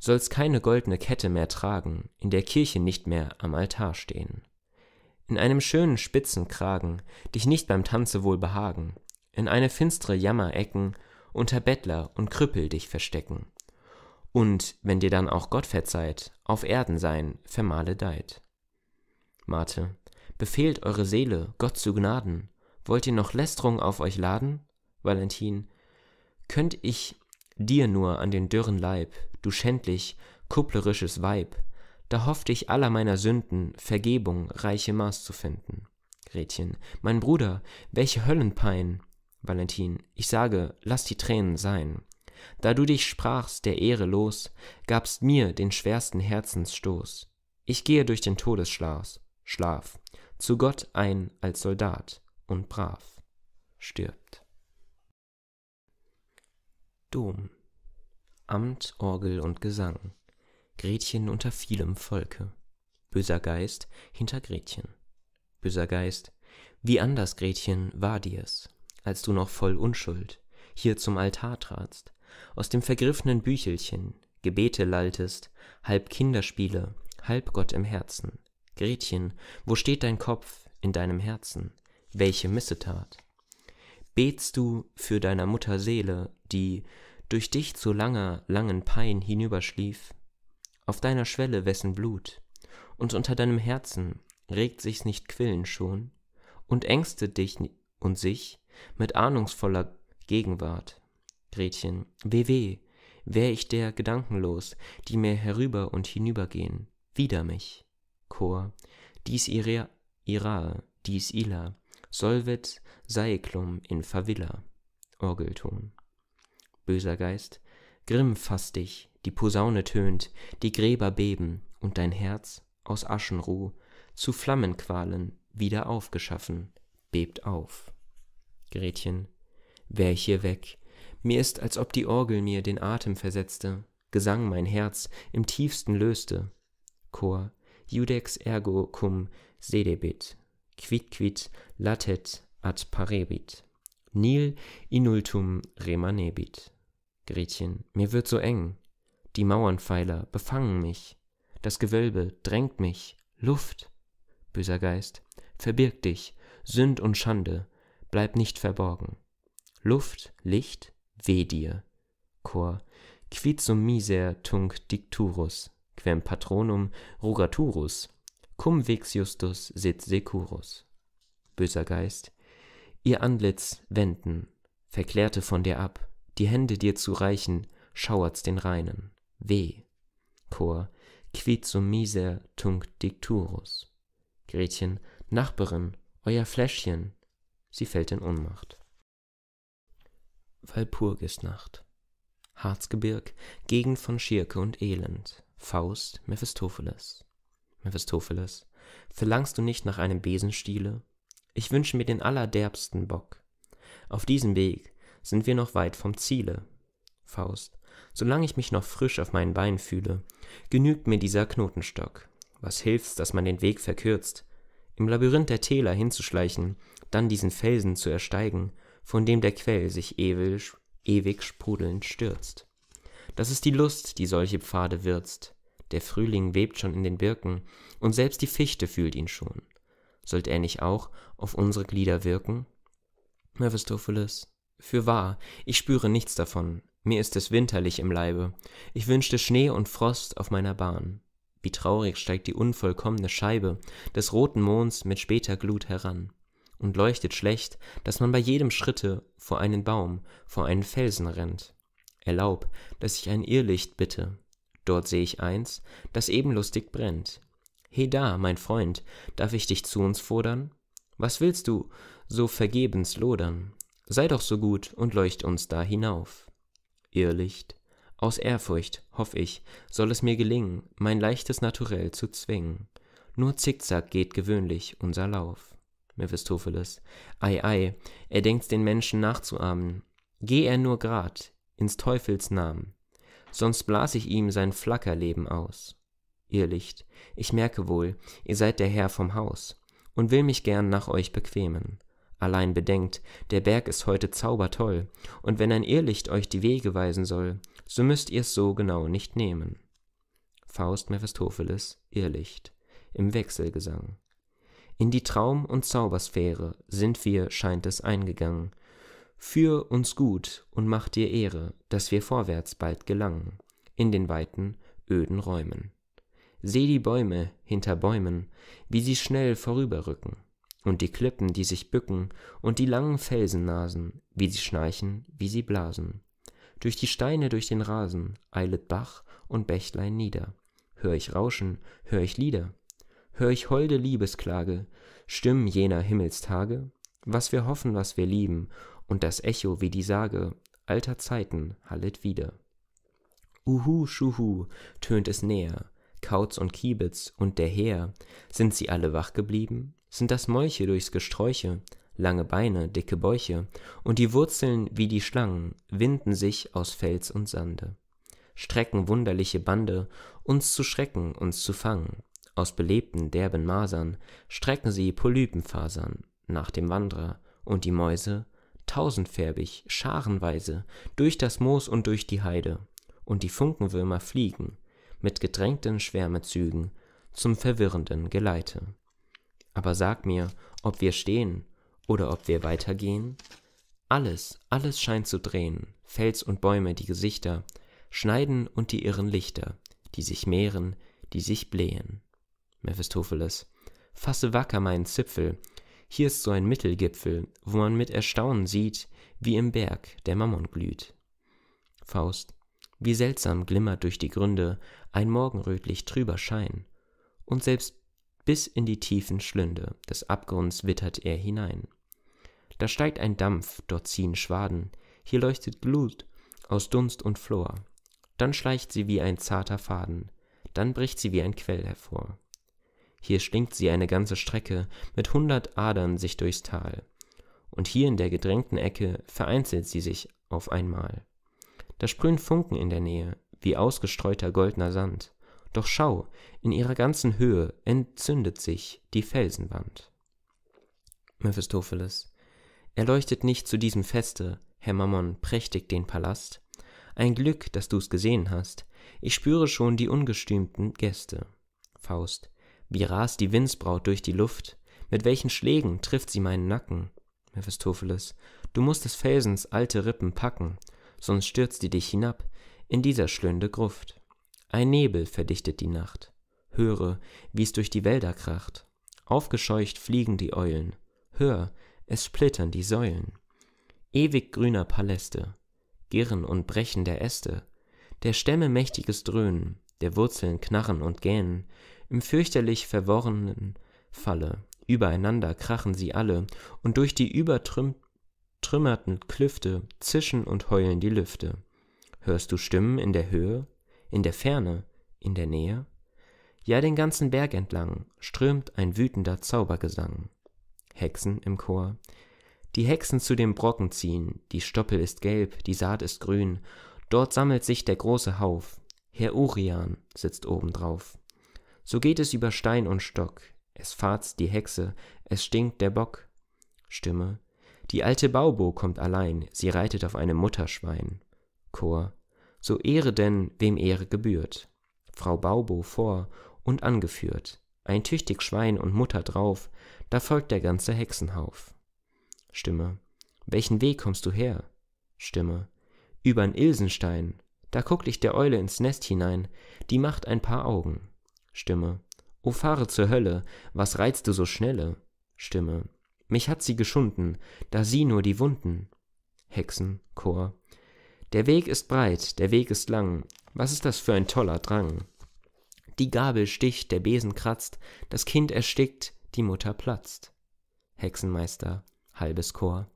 sollst keine goldene Kette mehr tragen, in der Kirche nicht mehr am Altar stehen. In einem schönen spitzen Kragen, dich nicht beim Tanze wohl behagen, in eine finstere Jammerecken, unter Bettler und Krüppel dich verstecken. Und, wenn dir dann auch Gott verzeiht, auf Erden sein, vermaledeit. Marthe, befehlt eure Seele, Gott zu gnaden, wollt ihr noch Lästerung auf euch laden? Valentin, könnt ich dir nur an den dürren Leib, du schändlich, kupplerisches Weib, da hoffte ich aller meiner Sünden Vergebung reiche Maß zu finden. Gretchen, mein Bruder, welche Höllenpein! Valentin, ich sage, lass die Tränen sein. Da du dich sprachst der Ehre los, gabst mir den schwersten Herzensstoß. Ich gehe durch den Todesschlaf, zu Gott ein als Soldat und brav. Stirbt. Dom. Amt, Orgel und Gesang. Gretchen unter vielem Volke. Böser Geist hinter Gretchen. Böser Geist, wie anders, Gretchen, war dir's, als du noch voll Unschuld hier zum Altar tratst, aus dem vergriffenen Büchelchen Gebete laltest, halb Kinderspiele, halb Gott im Herzen. Gretchen, wo steht dein Kopf in deinem Herzen? Welche Missetat? Betst du für deiner Mutter Seele, die durch dich zu langer, langen Pein hinüberschlief? Auf deiner Schwelle wessen Blut? Und unter deinem Herzen regt sich's nicht Quillen schon? Und ängstet dich und sich mit ahnungsvoller Gegenwart? Gretchen, weh, weh, wär ich der gedankenlos, die mir herüber und hinübergehen, wider mich. Chor, dies irae, dies illa, solvet saeclum in favilla. Orgelton. Böser Geist, grimm fass dich, die Posaune tönt, die Gräber beben und dein Herz aus Aschenruh zu Flammenqualen wieder aufgeschaffen, bebt auf. Gretchen, wär ich hier weg, mir ist, als ob die Orgel mir den Atem versetzte, Gesang mein Herz im tiefsten löste. Chor, Judex ergo cum sedebit, quidquid latet ad parebit, nil inultum remanebit. Gretchen, mir wird so eng, die Mauernpfeiler befangen mich, das Gewölbe drängt mich, Luft. Böser Geist, verbirg dich, Sünd und Schande, bleib nicht verborgen. Luft, Licht, weh dir. Chor, quid sum miser tunc dicturus, quem patronum rogaturus, cum vex justus sit securus. Böser Geist, ihr Antlitz wenden, verklärte von dir ab, die Hände dir zu reichen, schauert's den Reinen, weh. Chor, quid sum miser tunc dicturus. Gretchen, Nachbarin, euer Fläschchen. Sie fällt in Ohnmacht. Walpurgisnacht. Harzgebirg, Gegend von Schirke und Elend. Faust, Mephistopheles. Mephistopheles, verlangst du nicht nach einem Besenstiele? Ich wünsche mir den allerderbsten Bock. Auf diesem Weg sind wir noch weit vom Ziele. Faust, solange ich mich noch frisch auf meinen Beinen fühle, genügt mir dieser Knotenstock. Was hilft's, dass man den Weg verkürzt? Im Labyrinth der Täler hinzuschleichen, dann diesen Felsen zu ersteigen, von dem der Quell sich ewig sprudelnd stürzt. Das ist die Lust, die solche Pfade wirzt. Der Frühling webt schon in den Birken, und selbst die Fichte fühlt ihn schon. Sollt er nicht auch auf unsere Glieder wirken? Mephistopheles, fürwahr, ich spüre nichts davon, mir ist es winterlich im Leibe, ich wünschte Schnee und Frost auf meiner Bahn. Wie traurig steigt die unvollkommene Scheibe des roten Monds mit später Glut heran und leuchtet schlecht, dass man bei jedem Schritte vor einen Baum, vor einen Felsen rennt. Erlaub, dass ich ein Irrlicht bitte. Dort sehe ich eins, das eben lustig brennt. He da, mein Freund, darf ich dich zu uns fordern? Was willst du so vergebens lodern? Sei doch so gut und leucht uns da hinauf. Irrlicht. Aus Ehrfurcht, hoff ich, soll es mir gelingen, mein leichtes Naturell zu zwingen. Nur zickzack geht gewöhnlich unser Lauf. Mephistopheles, ei, ei, er denkt's den Menschen nachzuahmen. Geh er nur grad, ins Teufels Namen, sonst blas ich ihm sein Flackerleben aus. Irrlicht, ich merke wohl, ihr seid der Herr vom Haus und will mich gern nach euch bequemen. Allein bedenkt, der Berg ist heute zaubertoll, und wenn ein Irrlicht euch die Wege weisen soll, so müsst ihr's so genau nicht nehmen. Faust, Mephistopheles, Irrlicht, im Wechselgesang. In die Traum- und Zaubersphäre sind wir, scheint es, eingegangen. Führ uns gut und mach dir Ehre, dass wir vorwärts bald gelangen, in den weiten, öden Räumen. Seh die Bäume hinter Bäumen, wie sie schnell vorüberrücken. Und die Klippen, die sich bücken, und die langen Felsennasen, wie sie schnarchen, wie sie blasen. Durch die Steine, durch den Rasen, eilet Bach und Bächlein nieder. Hör ich Rauschen, hör ich Lieder, hör ich holde Liebesklage, Stimmen jener Himmelstage, was wir hoffen, was wir lieben, und das Echo, wie die Sage, alter Zeiten hallet wieder. Uhu, schuhu, tönt es näher, Kauz und Kiebitz und der Heer, sind sie alle wach geblieben? Sind das Molche durchs Gesträuche, lange Beine, dicke Bäuche, und die Wurzeln wie die Schlangen winden sich aus Fels und Sande, strecken wunderliche Bande, uns zu schrecken, uns zu fangen, aus belebten, derben Masern strecken sie Polypenfasern nach dem Wanderer, und die Mäuse, tausendfärbig, scharenweise, durch das Moos und durch die Heide, und die Funkenwürmer fliegen, mit gedrängten Schwärmezügen, zum verwirrenden Geleite. Aber sag mir, ob wir stehen oder ob wir weitergehen? Alles, alles scheint zu drehen, Fels und Bäume die Gesichter, schneiden und die irren Lichter, die sich mehren, die sich blähen. Mephistopheles, fasse wacker meinen Zipfel, hier ist so ein Mittelgipfel, wo man mit Erstaunen sieht, wie im Berg der Mammon glüht. Faust, wie seltsam glimmert durch die Gründe ein morgenrötlich trüber Schein, und selbst bis in die tiefen Schlünde des Abgrunds wittert er hinein. Da steigt ein Dampf, dort ziehen Schwaden, hier leuchtet Glut aus Dunst und Flor, dann schleicht sie wie ein zarter Faden, dann bricht sie wie ein Quell hervor. Hier schlingt sie eine ganze Strecke mit 100 Adern sich durchs Tal, und hier in der gedrängten Ecke vereinzelt sie sich auf einmal. Da sprühen Funken in der Nähe, wie ausgestreuter goldener Sand, doch schau, in ihrer ganzen Höhe entzündet sich die Felsenwand. Mephistopheles, erleuchtet nicht zu diesem Feste, Herr Mammon, prächtig den Palast? Ein Glück, dass du's gesehen hast, ich spüre schon die ungestümten Gäste. Faust, wie rast die Windsbraut durch die Luft, mit welchen Schlägen trifft sie meinen Nacken? Mephistopheles, du musst des Felsens alte Rippen packen, sonst stürzt die dich hinab in dieser schlünde Gruft. Ein Nebel verdichtet die Nacht, höre, wie's durch die Wälder kracht. Aufgescheucht fliegen die Eulen, hör, es splittern die Säulen. Ewig grüner Paläste, Girren und Brechen der Äste, der Stämme mächtiges Dröhnen, der Wurzeln knarren und gähnen, im fürchterlich verworrenen Falle, übereinander krachen sie alle, und durch die übertrümmerten Klüfte zischen und heulen die Lüfte. Hörst du Stimmen in der Höhe, in der Ferne, in der Nähe? Ja, den ganzen Berg entlang strömt ein wütender Zaubergesang. Hexen im Chor. Die Hexen zu dem Brocken ziehen, die Stoppel ist gelb, die Saat ist grün, dort sammelt sich der große Hauf, Herr Urian sitzt obendrauf. So geht es über Stein und Stock, es fahrt's die Hexe, es stinkt der Bock. Stimme, die alte Baubo kommt allein, sie reitet auf einem Mutterschwein. Chor, so Ehre denn, wem Ehre gebührt. Frau Baubo vor und angeführt, ein tüchtig Schwein und Mutter drauf, da folgt der ganze Hexenhauf. Stimme, welchen Weg kommst du her? Stimme, übern Ilsenstein, da guckt ich der Eule ins Nest hinein, die macht ein paar Augen. Stimme, o fahre zur Hölle, was reizt du so schnelle? Stimme, mich hat sie geschunden, da sieh nur die Wunden. Hexen, Chor, der Weg ist breit, der Weg ist lang, was ist das für ein toller Drang? Die Gabel sticht, der Besen kratzt, das Kind erstickt, die Mutter platzt. Hexenmeister, halbes Chor,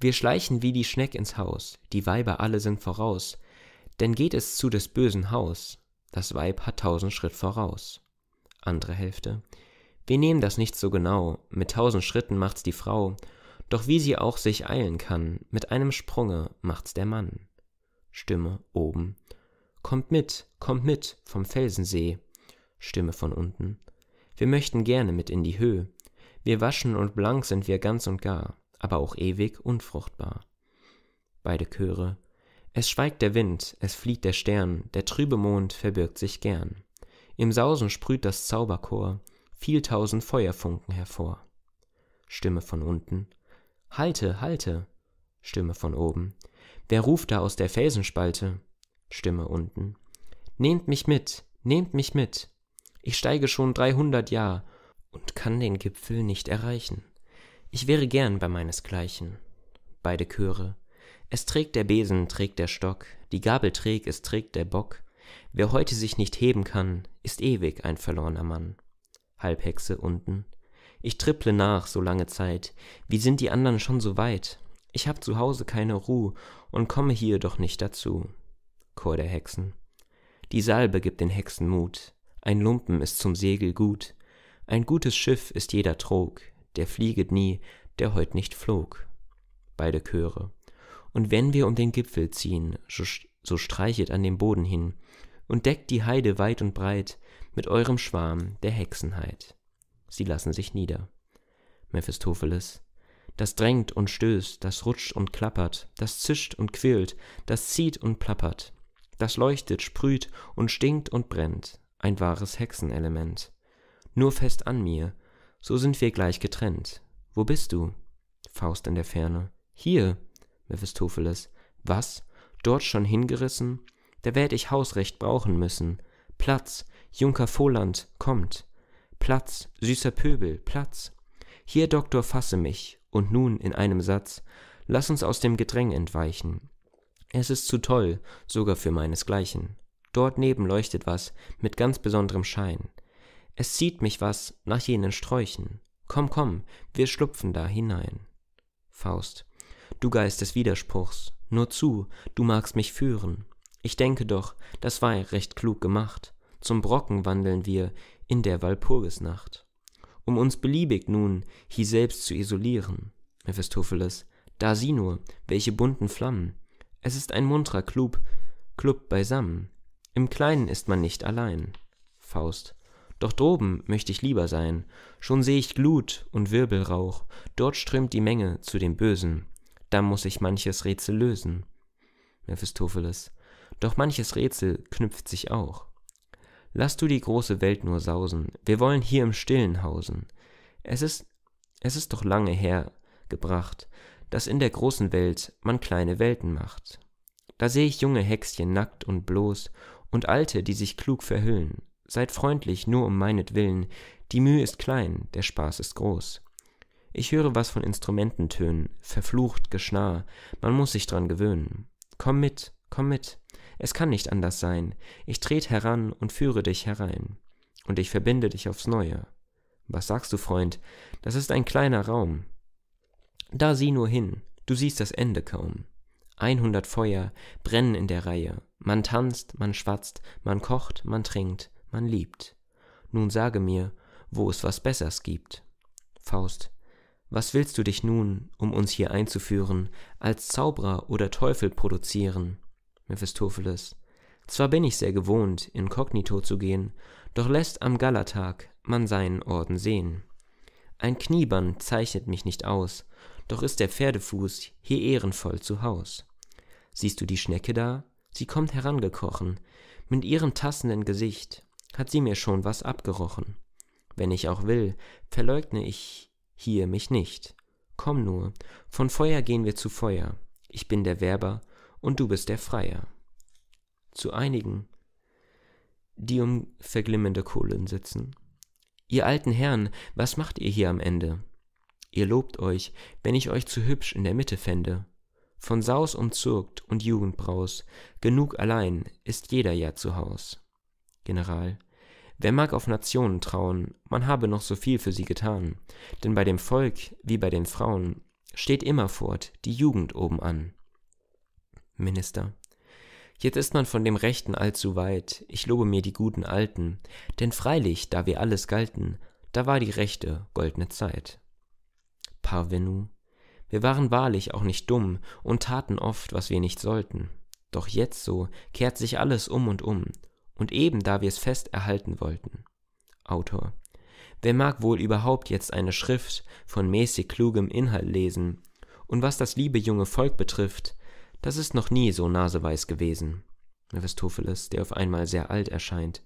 wir schleichen wie die Schneck ins Haus, die Weiber alle sind voraus, denn geht es zu des bösen Haus. Das Weib hat 1000 Schritt voraus. Andere Hälfte. Wir nehmen das nicht so genau, mit 1000 Schritten macht's die Frau, doch wie sie auch sich eilen kann, mit einem Sprunge macht's der Mann. Stimme oben. Kommt mit vom Felsensee. Stimme von unten. Wir möchten gerne mit in die Höhe. Wir waschen und blank sind wir ganz und gar, aber auch ewig unfruchtbar. Beide Chöre. Es schweigt der Wind, es flieht der Stern, der trübe Mond verbirgt sich gern. Im Sausen sprüht das Zauberchor, viel 1000 Feuerfunken hervor. Stimme von unten. Halte, halte! Stimme von oben. Wer ruft da aus der Felsenspalte? Stimme unten. Nehmt mich mit, nehmt mich mit! Ich steige schon 300 Jahr und kann den Gipfel nicht erreichen. Ich wäre gern bei meinesgleichen. Beide Chöre. Es trägt der Besen, trägt der Stock, die Gabel trägt, es trägt der Bock. Wer heute sich nicht heben kann, ist ewig ein verlorner Mann. Halbhexe unten. Ich tripple nach so lange Zeit, wie sind die anderen schon so weit? Ich hab zu Hause keine Ruhe und komme hier doch nicht dazu. Chor der Hexen. Die Salbe gibt den Hexen Mut, ein Lumpen ist zum Segel gut, ein gutes Schiff ist jeder Trog, der flieget nie, der heut nicht flog. Beide Chöre. Und wenn wir um den Gipfel ziehen, so streichet an den Boden hin und deckt die Heide weit und breit mit eurem Schwarm der Hexenheit. Sie lassen sich nieder. Mephistopheles. Das drängt und stößt, das rutscht und klappert, das zischt und quillt, das zieht und plappert, das leuchtet, sprüht und stinkt und brennt, ein wahres Hexenelement. Nur fest an mir, so sind wir gleich getrennt. Wo bist du? Faust in der Ferne. Hier, Mephistopheles. Was? Dort schon hingerissen? Da werd ich hausrecht brauchen müssen. Platz, Junker Voland, kommt. Platz, süßer Pöbel, Platz. Hier, Doktor, fasse mich. Und nun in einem Satz, lass uns aus dem Gedräng entweichen. Es ist zu toll, sogar für meinesgleichen. Dort neben leuchtet was mit ganz besonderem Schein. Es zieht mich was nach jenen Sträuchen. Komm, komm, wir schlupfen da hinein. Faust. Du Geist des Widerspruchs, nur zu, du magst mich führen. Ich denke doch, das war recht klug gemacht. Zum Brocken wandeln wir in der Walpurgisnacht. Um uns beliebig nun hier selbst zu isolieren. Mephistopheles, da sieh nur, welche bunten Flammen. Es ist ein muntrer Club beisammen. Im Kleinen ist man nicht allein. Faust, doch droben möchte ich lieber sein. Schon seh ich Glut und Wirbelrauch. Dort strömt die Menge zu dem Bösen. Da muß ich manches Rätsel lösen. Mephistopheles, doch manches Rätsel knüpft sich auch. Lass du die große Welt nur sausen, wir wollen hier im Stillen hausen. Es ist doch lange hergebracht, dass in der großen Welt man kleine Welten macht. Da seh ich junge Hexchen nackt und bloß und Alte, die sich klug verhüllen. Seid freundlich, nur um meinetwillen, die Mühe ist klein, der Spaß ist groß. Ich höre was von Instrumententönen, verflucht, Geschnarr, man muß sich dran gewöhnen. Komm mit, komm mit. Es kann nicht anders sein, ich tret heran und führe dich herein, und ich verbinde dich aufs Neue. Was sagst du, Freund, das ist ein kleiner Raum. Da sieh nur hin, du siehst das Ende kaum. 100 Feuer brennen in der Reihe, man tanzt, man schwatzt, man kocht, man trinkt, man liebt. Nun sage mir, wo es was Besseres gibt. Faust, was willst du dich nun, um uns hier einzuführen, als Zauberer oder Teufel produzieren? Mephistopheles, zwar bin ich sehr gewohnt, inkognito zu gehen, doch lässt am Gallertag man seinen Orden sehen. Ein Knieband zeichnet mich nicht aus, doch ist der Pferdefuß hier ehrenvoll zu Haus. Siehst du die Schnecke da? Sie kommt herangekrochen, mit ihrem tassenden Gesicht hat sie mir schon was abgerochen. Wenn ich auch will, verleugne ich hier mich nicht. Komm nur, von Feuer gehen wir zu Feuer, ich bin der Werber, und du bist der Freier. Zu einigen, die um verglimmende Kohlen sitzen. Ihr alten Herren, was macht ihr hier am Ende? Ihr lobt euch, wenn ich euch zu hübsch in der Mitte fände. Von Saus umzürgt und Jugendbraus, genug allein ist jeder ja zu Haus. General, wer mag auf Nationen trauen, man habe noch so viel für sie getan, denn bei dem Volk wie bei den Frauen steht immerfort die Jugend oben an. Minister. Jetzt ist man von dem Rechten allzu weit, ich lobe mir die guten Alten, denn freilich, da wir alles galten, da war die rechte, goldne Zeit. Parvenu. Wir waren wahrlich auch nicht dumm und taten oft, was wir nicht sollten. Doch jetzt so kehrt sich alles um, und eben da wir es fest erhalten wollten. Autor. Wer mag wohl überhaupt jetzt eine Schrift von mäßig klugem Inhalt lesen? Und was das liebe junge Volk betrifft, das ist noch nie so naseweis gewesen. Mephistopheles, der auf einmal sehr alt erscheint.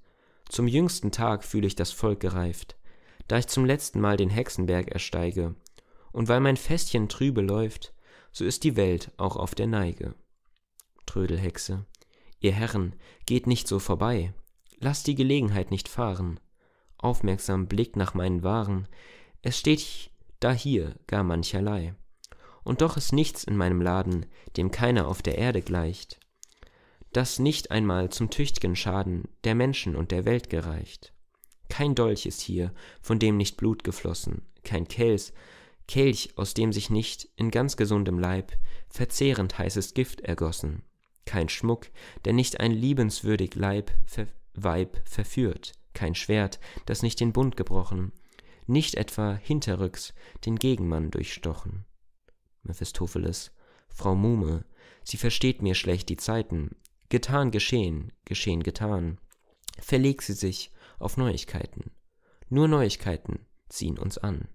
Zum jüngsten Tag fühle ich das Volk gereift, da ich zum letzten Mal den Hexenberg ersteige. Und weil mein Festchen trübe läuft, so ist die Welt auch auf der Neige. Trödelhexe, ihr Herren, geht nicht so vorbei. Lasst die Gelegenheit nicht fahren. Aufmerksam blickt nach meinen Waren. Es steht da hier gar mancherlei. Und doch ist nichts in meinem Laden, dem keiner auf der Erde gleicht, das nicht einmal zum tücht'gen Schaden der Menschen und der Welt gereicht. Kein Dolch ist hier, von dem nicht Blut geflossen, kein Kelch, aus dem sich nicht in ganz gesundem Leib verzehrend heißes Gift ergossen, kein Schmuck, der nicht ein liebenswürdig Weib verführt, kein Schwert, das nicht den Bund gebrochen, nicht etwa hinterrücks den Gegenmann durchstochen. Mephistopheles, Frau Muhme, sie versteht mir schlecht die Zeiten. Getan, geschehen, geschehen, getan. Verlegt sie sich auf Neuigkeiten. Nur Neuigkeiten ziehen uns an.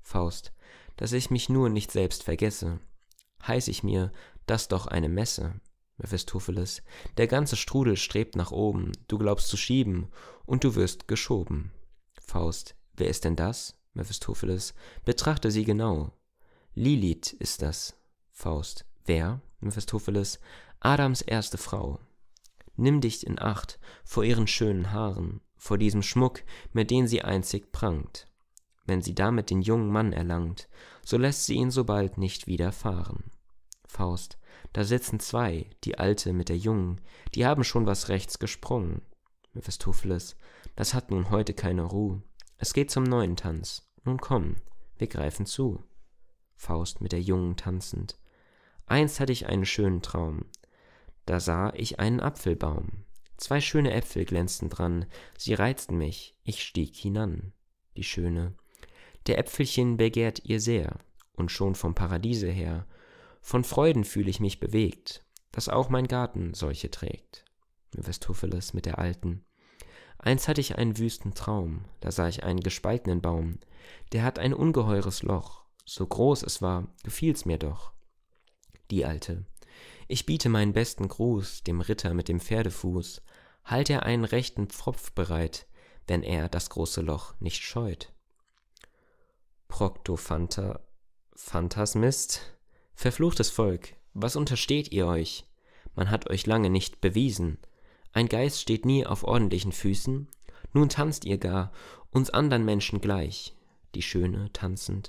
Faust, dass ich mich nur nicht selbst vergesse. Heiß ich mir, das doch eine Messe. Mephistopheles, der ganze Strudel strebt nach oben. Du glaubst zu schieben und du wirst geschoben. Faust, wer ist denn das? Mephistopheles, betrachte sie genau. Lilith ist das. Faust, wer? Mephistopheles, Adams erste Frau. Nimm dich in Acht vor ihren schönen Haaren, vor diesem Schmuck, mit dem sie einzig prangt. Wenn sie damit den jungen Mann erlangt, so lässt sie ihn sobald nicht widerfahren. Faust, da sitzen zwei, die Alte mit der Jungen, die haben schon was rechts gesprungen. Mephistopheles, das hat nun heute keine Ruhe. Es geht zum neuen Tanz, nun komm, wir greifen zu. Faust mit der Jungen tanzend. Einst hatte ich einen schönen Traum, da sah ich einen Apfelbaum. Zwei schöne Äpfel glänzten dran, sie reizten mich, ich stieg hinan. Die Schöne, der Äpfelchen begehrt ihr sehr, und schon vom Paradiese her, von Freuden fühl ich mich bewegt, dass auch mein Garten solche trägt. Mephistopheles mit der Alten. Einst hatte ich einen wüsten Traum, da sah ich einen gespaltenen Baum, der hat ein ungeheures Loch, so groß es war, gefiel's mir doch. Die Alte, ich biete meinen besten Gruß dem Ritter mit dem Pferdefuß, halt er einen rechten Pfropf bereit, wenn er das große Loch nicht scheut. Proctophantasmist, verfluchtes Volk, was untersteht ihr euch? Man hat euch lange nicht bewiesen. Ein Geist steht nie auf ordentlichen Füßen, nun tanzt ihr gar uns anderen Menschen gleich. Die Schöne tanzend,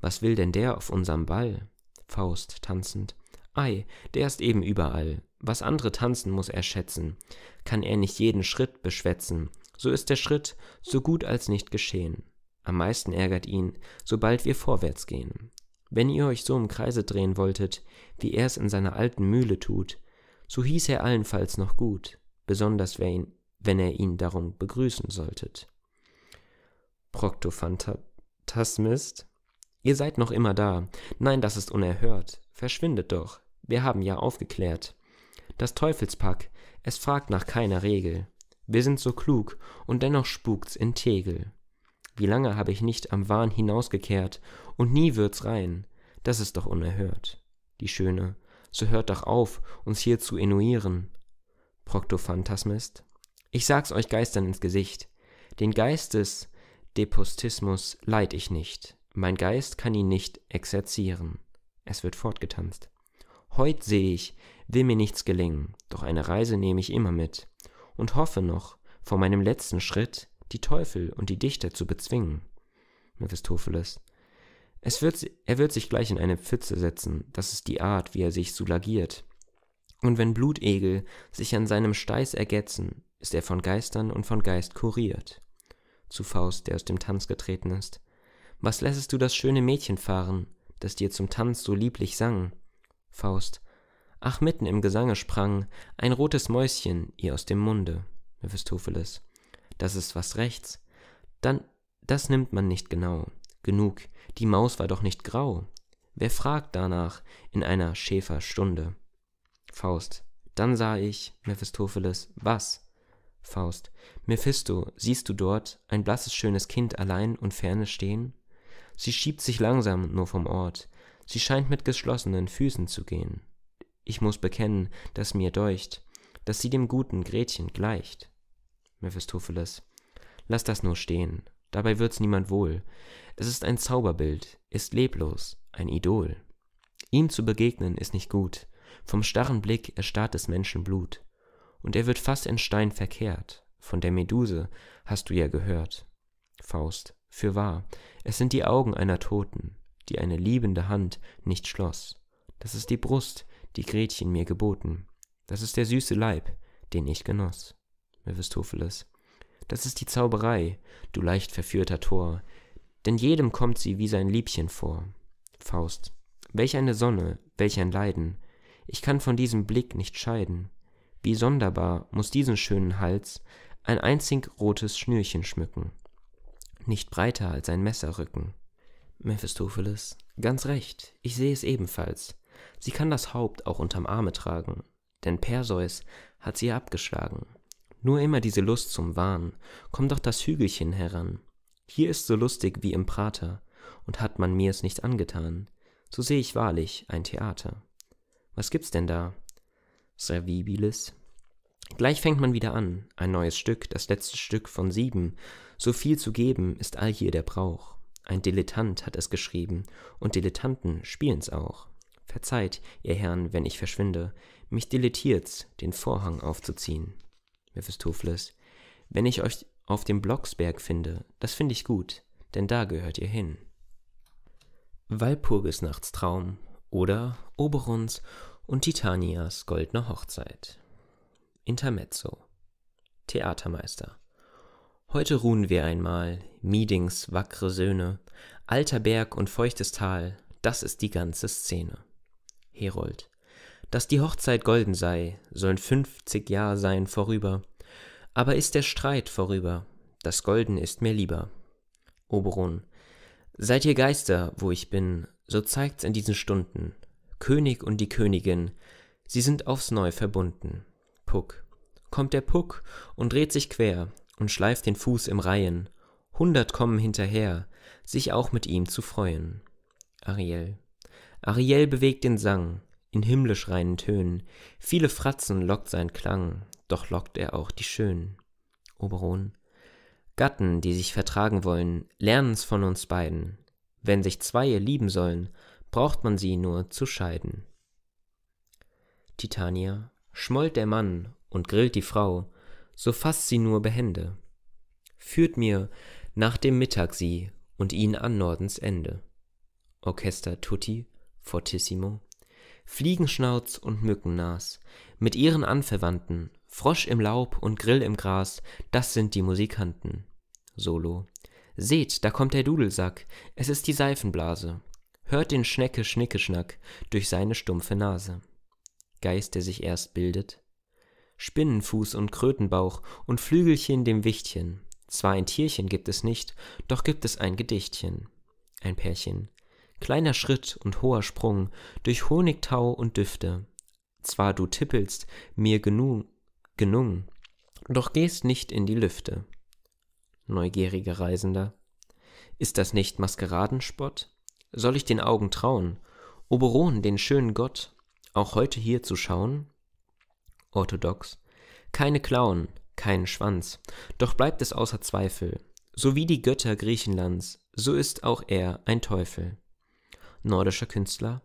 was will denn der auf unserem Ball? Faust tanzend, ei, der ist eben überall. Was andere tanzen, muss er schätzen. Kann er nicht jeden Schritt beschwätzen, so ist der Schritt so gut als nicht geschehen. Am meisten ärgert ihn, sobald wir vorwärts gehen. Wenn ihr euch so im Kreise drehen wolltet, wie er es in seiner alten Mühle tut, so hieß er allenfalls noch gut, besonders wenn er ihn darum begrüßen solltet. Proctophantasmist, ihr seid noch immer da. Nein, das ist unerhört. Verschwindet doch. Wir haben ja aufgeklärt. Das Teufelspack, es fragt nach keiner Regel. Wir sind so klug und dennoch spukt's integer. Wie lange habe ich nicht am Wahn hinausgekehrt und nie wird's rein. Das ist doch unerhört. Die Schöne, so hört doch auf, uns hier zu ennuieren. Proctophantasmist, ich sag's euch Geistern ins Gesicht. Den Geist des Depostismus leid ich nicht. Mein Geist kann ihn nicht exerzieren. Es wird fortgetanzt. Heut sehe ich, will mir nichts gelingen, doch eine Reise nehme ich immer mit und hoffe noch, vor meinem letzten Schritt die Teufel und die Dichter zu bezwingen. Mephistopheles, er wird sich gleich in eine Pfütze setzen, das ist die Art, wie er sich soulagiert. Und wenn Blutegel sich an seinem Steiß ergetzen, ist er von Geistern und von Geist kuriert. Zu Faust, der aus dem Tanz getreten ist. Was lässest du das schöne Mädchen fahren, das dir zum Tanz so lieblich sang? Faust, ach, mitten im Gesange sprang ein rotes Mäuschen ihr aus dem Munde. Mephistopheles, das ist was rechts, dann das nimmt man nicht genau. Genug, die Maus war doch nicht grau. Wer fragt danach in einer Schäferstunde? Faust, dann sah ich, Mephistopheles, was? Faust, Mephisto, siehst du dort ein blasses schönes Kind allein und ferne stehen? Sie schiebt sich langsam nur vom Ort, sie scheint mit geschlossenen Füßen zu gehen. Ich muß bekennen, dass mir deucht, dass sie dem guten Gretchen gleicht. Mephistopheles, lass das nur stehen, dabei wird's niemand wohl. Es ist ein Zauberbild, ist leblos, ein Idol. Ihm zu begegnen ist nicht gut, vom starren Blick erstarrt des Menschen Blut. Und er wird fast in Stein verkehrt, von der Meduse hast du ja gehört. Faust, fürwahr, es sind die Augen einer Toten, die eine liebende Hand nicht schloss. Das ist die Brust, die Gretchen mir geboten. Das ist der süße Leib, den ich genoss. Mephistopheles, das ist die Zauberei, du leicht verführter Tor, denn jedem kommt sie wie sein Liebchen vor. Faust, welch eine Sonne, welch ein Leiden, ich kann von diesem Blick nicht scheiden. Wie sonderbar muss diesen schönen Hals ein einzig rotes Schnürchen schmücken. nicht breiter als ein Messerrücken. Mephistopheles, ganz recht, ich sehe es ebenfalls. Sie kann das Haupt auch unterm Arme tragen, denn Perseus hat sie abgeschlagen. Nur immer diese Lust zum Wahn, komm doch das Hügelchen heran. Hier ist so lustig wie im Prater, und hat man mir's nicht angetan, so sehe ich wahrlich ein Theater. Was gibt's denn da? Servibilis. Gleich fängt man wieder an, ein neues Stück, das letzte Stück von 7. So viel zu geben ist allhier der Brauch. Ein Dilettant hat es geschrieben, und Dilettanten spielen's auch. Verzeiht, ihr Herren, wenn ich verschwinde, mich dilettiert's, den Vorhang aufzuziehen. Mephistopheles, wenn ich euch auf dem Blocksberg finde, das finde ich gut, denn da gehört ihr hin. Walpurgisnachtstraum oder Oberons und Titanias goldene Hochzeit. Intermezzo. Theatermeister. Heute ruhen wir einmal, Miedings wackre Söhne, alter Berg und feuchtes Tal, das ist die ganze Szene. Herold. Dass die Hochzeit golden sei, sollen 50 Jahr sein vorüber, aber ist der Streit vorüber, das Golden ist mir lieber. Oberon. Seid ihr Geister, wo ich bin, so zeigt's in diesen Stunden, König und die Königin, sie sind aufs Neu verbunden. Puck. Kommt der Puck und dreht sich quer und schleift den Fuß im Reihen, 100 kommen hinterher, sich auch mit ihm zu freuen. Ariel. Ariel bewegt den Sang, in himmlisch reinen Tönen, viele Fratzen lockt sein Klang, doch lockt er auch die Schönen. Oberon. Gatten, die sich vertragen wollen, lernen's von uns beiden. Wenn sich Zweie lieben sollen, braucht man sie nur zu scheiden. Titania. Schmollt der Mann und grillt die Frau, so fasst sie nur behende. Führt mir nach dem Mittag sie und ihn an Nordens Ende. Orchester tutti, fortissimo. Fliegenschnauz und Mückennas, mit ihren Anverwandten, Frosch im Laub und Grill im Gras, das sind die Musikanten. Solo. Seht, da kommt der Dudelsack, es ist die Seifenblase. Hört den Schnecke-Schnicke-Schnack durch seine stumpfe Nase. Geist, der sich erst bildet. Spinnenfuß und Krötenbauch und Flügelchen dem Wichtchen. Zwar ein Tierchen gibt es nicht, doch gibt es ein Gedichtchen. Ein Pärchen. Kleiner Schritt und hoher Sprung durch Honigtau und Düfte. Zwar du tippelst mir genung, doch gehst nicht in die Lüfte. Neugieriger Reisender. Ist das nicht Maskeradenspott? Soll ich den Augen trauen? Oberon, den schönen Gott, auch heute hier zu schauen? Orthodox. Keine Klauen, keinen Schwanz, doch bleibt es außer Zweifel. So wie die Götter Griechenlands, so ist auch er ein Teufel. Nordischer Künstler.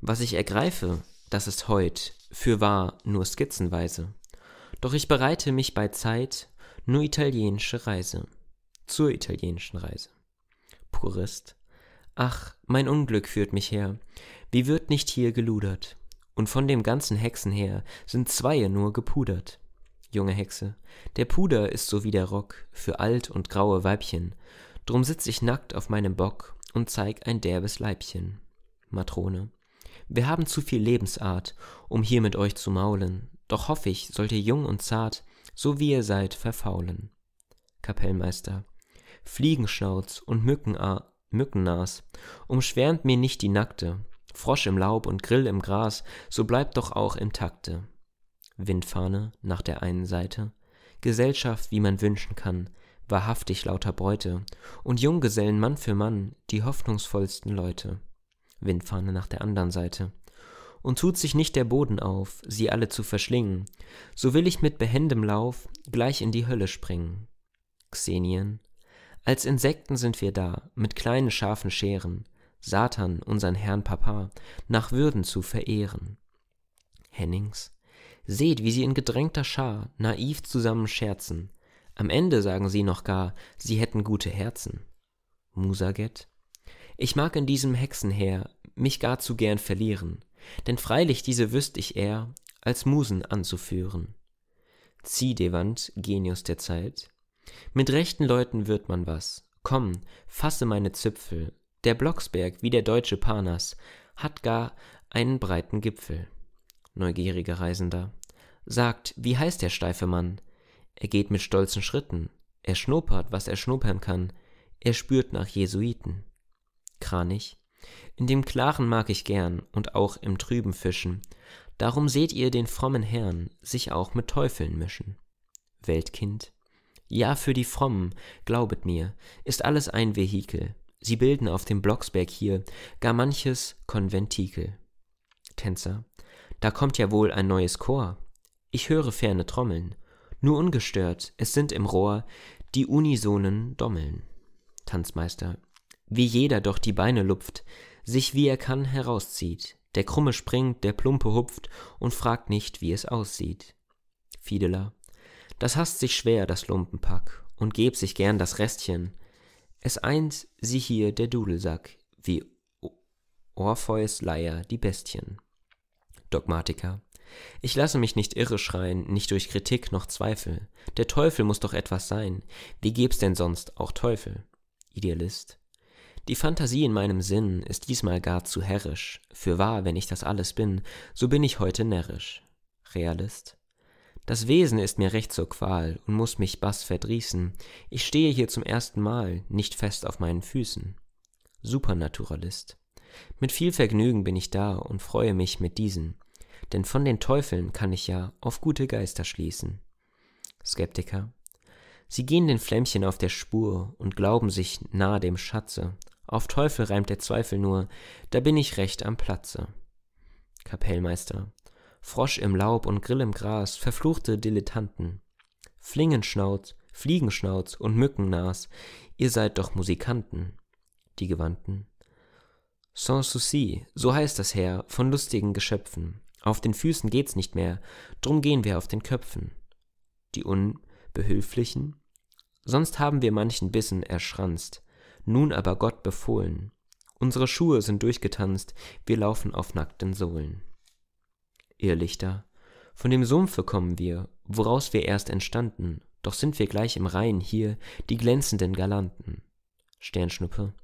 Was ich ergreife, das ist heut, fürwahr nur skizzenweise. Doch ich bereite mich bei Zeit nur italienische Reise, zur italienischen Reise. Purist. Ach, mein Unglück führt mich her, wie wird nicht hier geludert? Und von dem ganzen Hexenheer sind Zweie nur gepudert. Junge Hexe. Der Puder ist so wie der Rock für alt und graue Weibchen, drum sitz ich nackt auf meinem Bock und zeig ein derbes Leibchen. Matrone. Wir haben zu viel Lebensart, um hier mit euch zu maulen, doch hoff ich, sollt ihr jung und zart, so wie ihr seid, verfaulen. Kapellmeister. Fliegenschnauz und Mückennas, umschwärmt mir nicht die Nackte, Frosch im Laub und Grill im Gras, so bleibt doch auch im Takte. Windfahne nach der einen Seite, Gesellschaft, wie man wünschen kann, wahrhaftig lauter Beute, und Junggesellen Mann für Mann, die hoffnungsvollsten Leute. Windfahne nach der anderen Seite. Und tut sich nicht der Boden auf, sie alle zu verschlingen, so will ich mit behendem Lauf gleich in die Hölle springen. Xenien. Als Insekten sind wir da, mit kleinen scharfen Scheren, Satan, unseren Herrn Papa, nach Würden zu verehren. Hennings. Seht, wie sie in gedrängter Schar naiv zusammen scherzen. Am Ende sagen sie noch gar, sie hätten gute Herzen. Musaget. Ich mag in diesem Hexenheer mich gar zu gern verlieren, denn freilich diese wüsst ich eher, als Musen anzuführen. Ziedewand, Genius der Zeit. Mit rechten Leuten wird man was. Komm, fasse meine Zipfel. Der Blocksberg, wie der deutsche Panas, hat gar einen breiten Gipfel. Neugieriger Reisender. Sagt, wie heißt der steife Mann? Er geht mit stolzen Schritten. Er schnuppert, was er schnuppern kann. Er spürt nach Jesuiten. Kranich: In dem Klaren mag ich gern und auch im Trüben fischen. Darum seht ihr den frommen Herrn sich auch mit Teufeln mischen. Weltkind: Ja, für die Frommen, glaubet mir, ist alles ein Vehikel. Sie bilden auf dem Blocksberg hier gar manches Konventikel. Tänzer: Da kommt ja wohl ein neues Chor. Ich höre ferne Trommeln. Nur ungestört, es sind im Rohr die unisonen Dommeln. Tanzmeister: Wie jeder doch die Beine lupft, sich wie er kann herauszieht. Der Krumme springt, der Plumpe hupft und fragt nicht, wie es aussieht. Fiedeler: Das hasst sich schwer, das Lumpenpack, und geb sich gern das Restchen. Es eint sie hier der Dudelsack, wie Orpheus Leier die Bestien. Dogmatiker: Ich lasse mich nicht irre schreien, nicht durch Kritik noch Zweifel. Der Teufel muss doch etwas sein, wie geb's denn sonst auch Teufel? Idealist: Die Fantasie in meinem Sinn ist diesmal gar zu herrisch. Für wahr, wenn ich das alles bin, so bin ich heute närrisch. Realist: Das Wesen ist mir recht zur Qual und muss mich baß verdrießen. Ich stehe hier zum ersten Mal, nicht fest auf meinen Füßen. Supernaturalist: Mit viel Vergnügen bin ich da und freue mich mit diesen. Denn von den Teufeln kann ich ja auf gute Geister schließen. Skeptiker: Sie gehen den Flämmchen auf der Spur und glauben sich nah dem Schatze. Auf Teufel reimt der Zweifel nur, da bin ich recht am Platze. Kapellmeister: Frosch im Laub und Grill im Gras, verfluchte Dilettanten. Flingenschnauz, Fliegenschnauz und Mückennas, ihr seid doch Musikanten. Die Gewandten: Sans souci, so heißt das Heer von lustigen Geschöpfen. Auf den Füßen geht's nicht mehr, drum gehen wir auf den Köpfen. Die Unbehülflichen: Sonst haben wir manchen Bissen erschranzt, nun aber Gott befohlen. Unsere Schuhe sind durchgetanzt, wir laufen auf nackten Sohlen. Irrlichter: Von dem Sumpfe kommen wir, woraus wir erst entstanden, doch sind wir gleich im Rhein hier, die glänzenden Galanten. Sternschnuppe: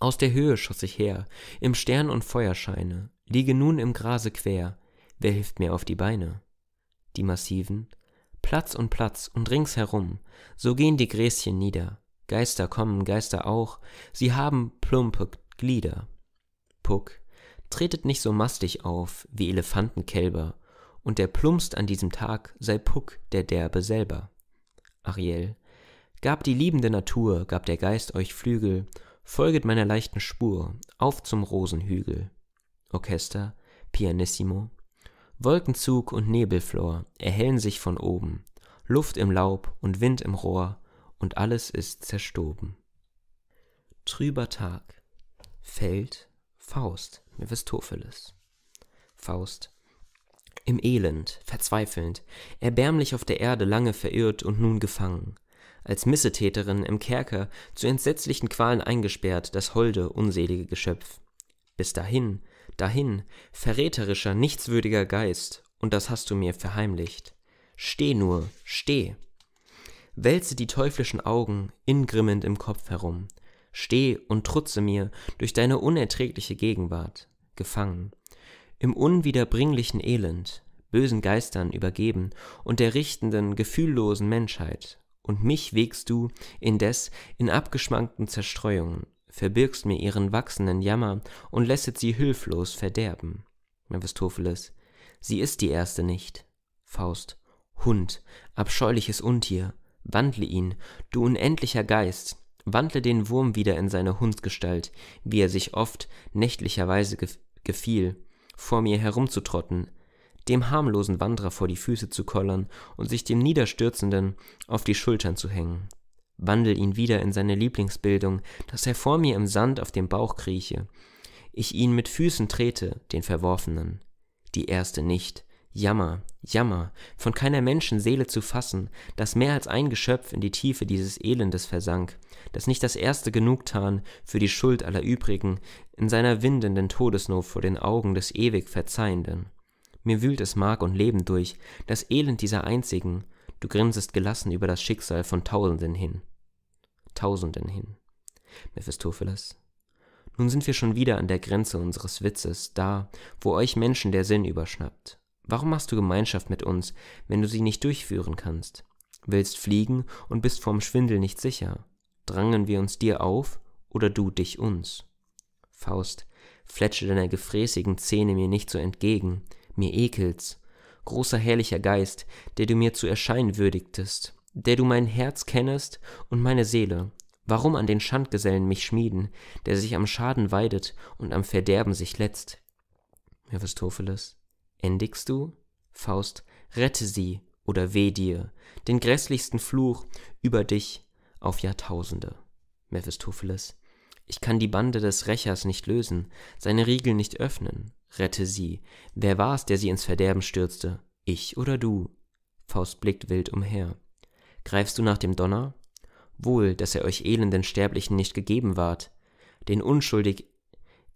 Aus der Höhe schoss ich her, im Stern- und Feuerscheine, liege nun im Grase quer, wer hilft mir auf die Beine? Die Massiven: Platz und ringsherum, so gehen die Gräschen nieder, Geister kommen, Geister auch, sie haben plumpe Glieder. Puck: Tretet nicht so mastig auf wie Elefantenkälber, und der plumpst an diesem Tag sei Puck der Derbe selber. Ariel: Gab die liebende Natur, gab der Geist euch Flügel, folget meiner leichten Spur, auf zum Rosenhügel. Orchester, Pianissimo: Wolkenzug und Nebelflor erhellen sich von oben, Luft im Laub und Wind im Rohr, und alles ist zerstoben. Trüber Tag. Feld, Faust, Mephistopheles. Faust: Im Elend, verzweifelnd, erbärmlich auf der Erde lange verirrt und nun gefangen, als Missetäterin im Kerker zu entsetzlichen Qualen eingesperrt, das holde, unselige Geschöpf. Bis dahin, verräterischer, nichtswürdiger Geist, und das hast du mir verheimlicht. Steh nur, steh! Wälze die teuflischen Augen ingrimmend im Kopf herum. Steh und trutze mir durch deine unerträgliche Gegenwart, gefangen. Im unwiederbringlichen Elend, bösen Geistern übergeben und der richtenden, gefühllosen Menschheit. Und mich wägst du indes in abgeschmankten Zerstreuungen, verbirgst mir ihren wachsenden Jammer und lässet sie hilflos verderben. Mephistopheles: Sie ist die Erste nicht. Faust: Hund, abscheuliches Untier, wandle ihn, du unendlicher Geist, wandle den Wurm wieder in seine Hundsgestalt, wie er sich oft nächtlicherweise gefiel, vor mir herumzutrotten, dem harmlosen Wanderer vor die Füße zu kollern und sich dem Niederstürzenden auf die Schultern zu hängen. Wandel ihn wieder in seine Lieblingsbildung, dass er vor mir im Sand auf dem Bauch krieche, ich ihn mit Füßen trete, den Verworfenen. Die Erste nicht. Jammer, von keiner Menschenseele zu fassen, dass mehr als ein Geschöpf in die Tiefe dieses Elendes versank, dass nicht das Erste genugtan für die Schuld aller übrigen, in seiner windenden Todesnot vor den Augen des ewig Verzeihenden. Mir wühlt es Mark und Leben durch, das Elend dieser Einzigen, du grinsest gelassen über das Schicksal von Tausenden hin. Mephistopheles: Nun sind wir schon wieder an der Grenze unseres Witzes, da, wo euch Menschen der Sinn überschnappt. Warum machst du Gemeinschaft mit uns, wenn du sie nicht durchführen kannst? Willst fliegen und bist vorm Schwindel nicht sicher. Drangen wir uns dir auf oder du dich uns? Faust, fletsche deiner gefräßigen Zähne mir nicht so entgegen, mir ekelt's, großer herrlicher Geist, der du mir zu erscheinen würdigtest, der du mein Herz kennest und meine Seele. Warum an den Schandgesellen mich schmieden, der sich am Schaden weidet und am Verderben sich letzt? Mephistopheles, endigst du? Faust, rette sie oder weh dir, den grässlichsten Fluch über dich auf Jahrtausende. Mephistopheles, ich kann die Bande des Rächers nicht lösen, seine Riegel nicht öffnen. Rette sie. Wer war's, der sie ins Verderben stürzte? Ich oder du? Faust blickt wild umher. Greifst du nach dem Donner? Wohl, dass er euch elenden Sterblichen nicht gegeben ward, den unschuldig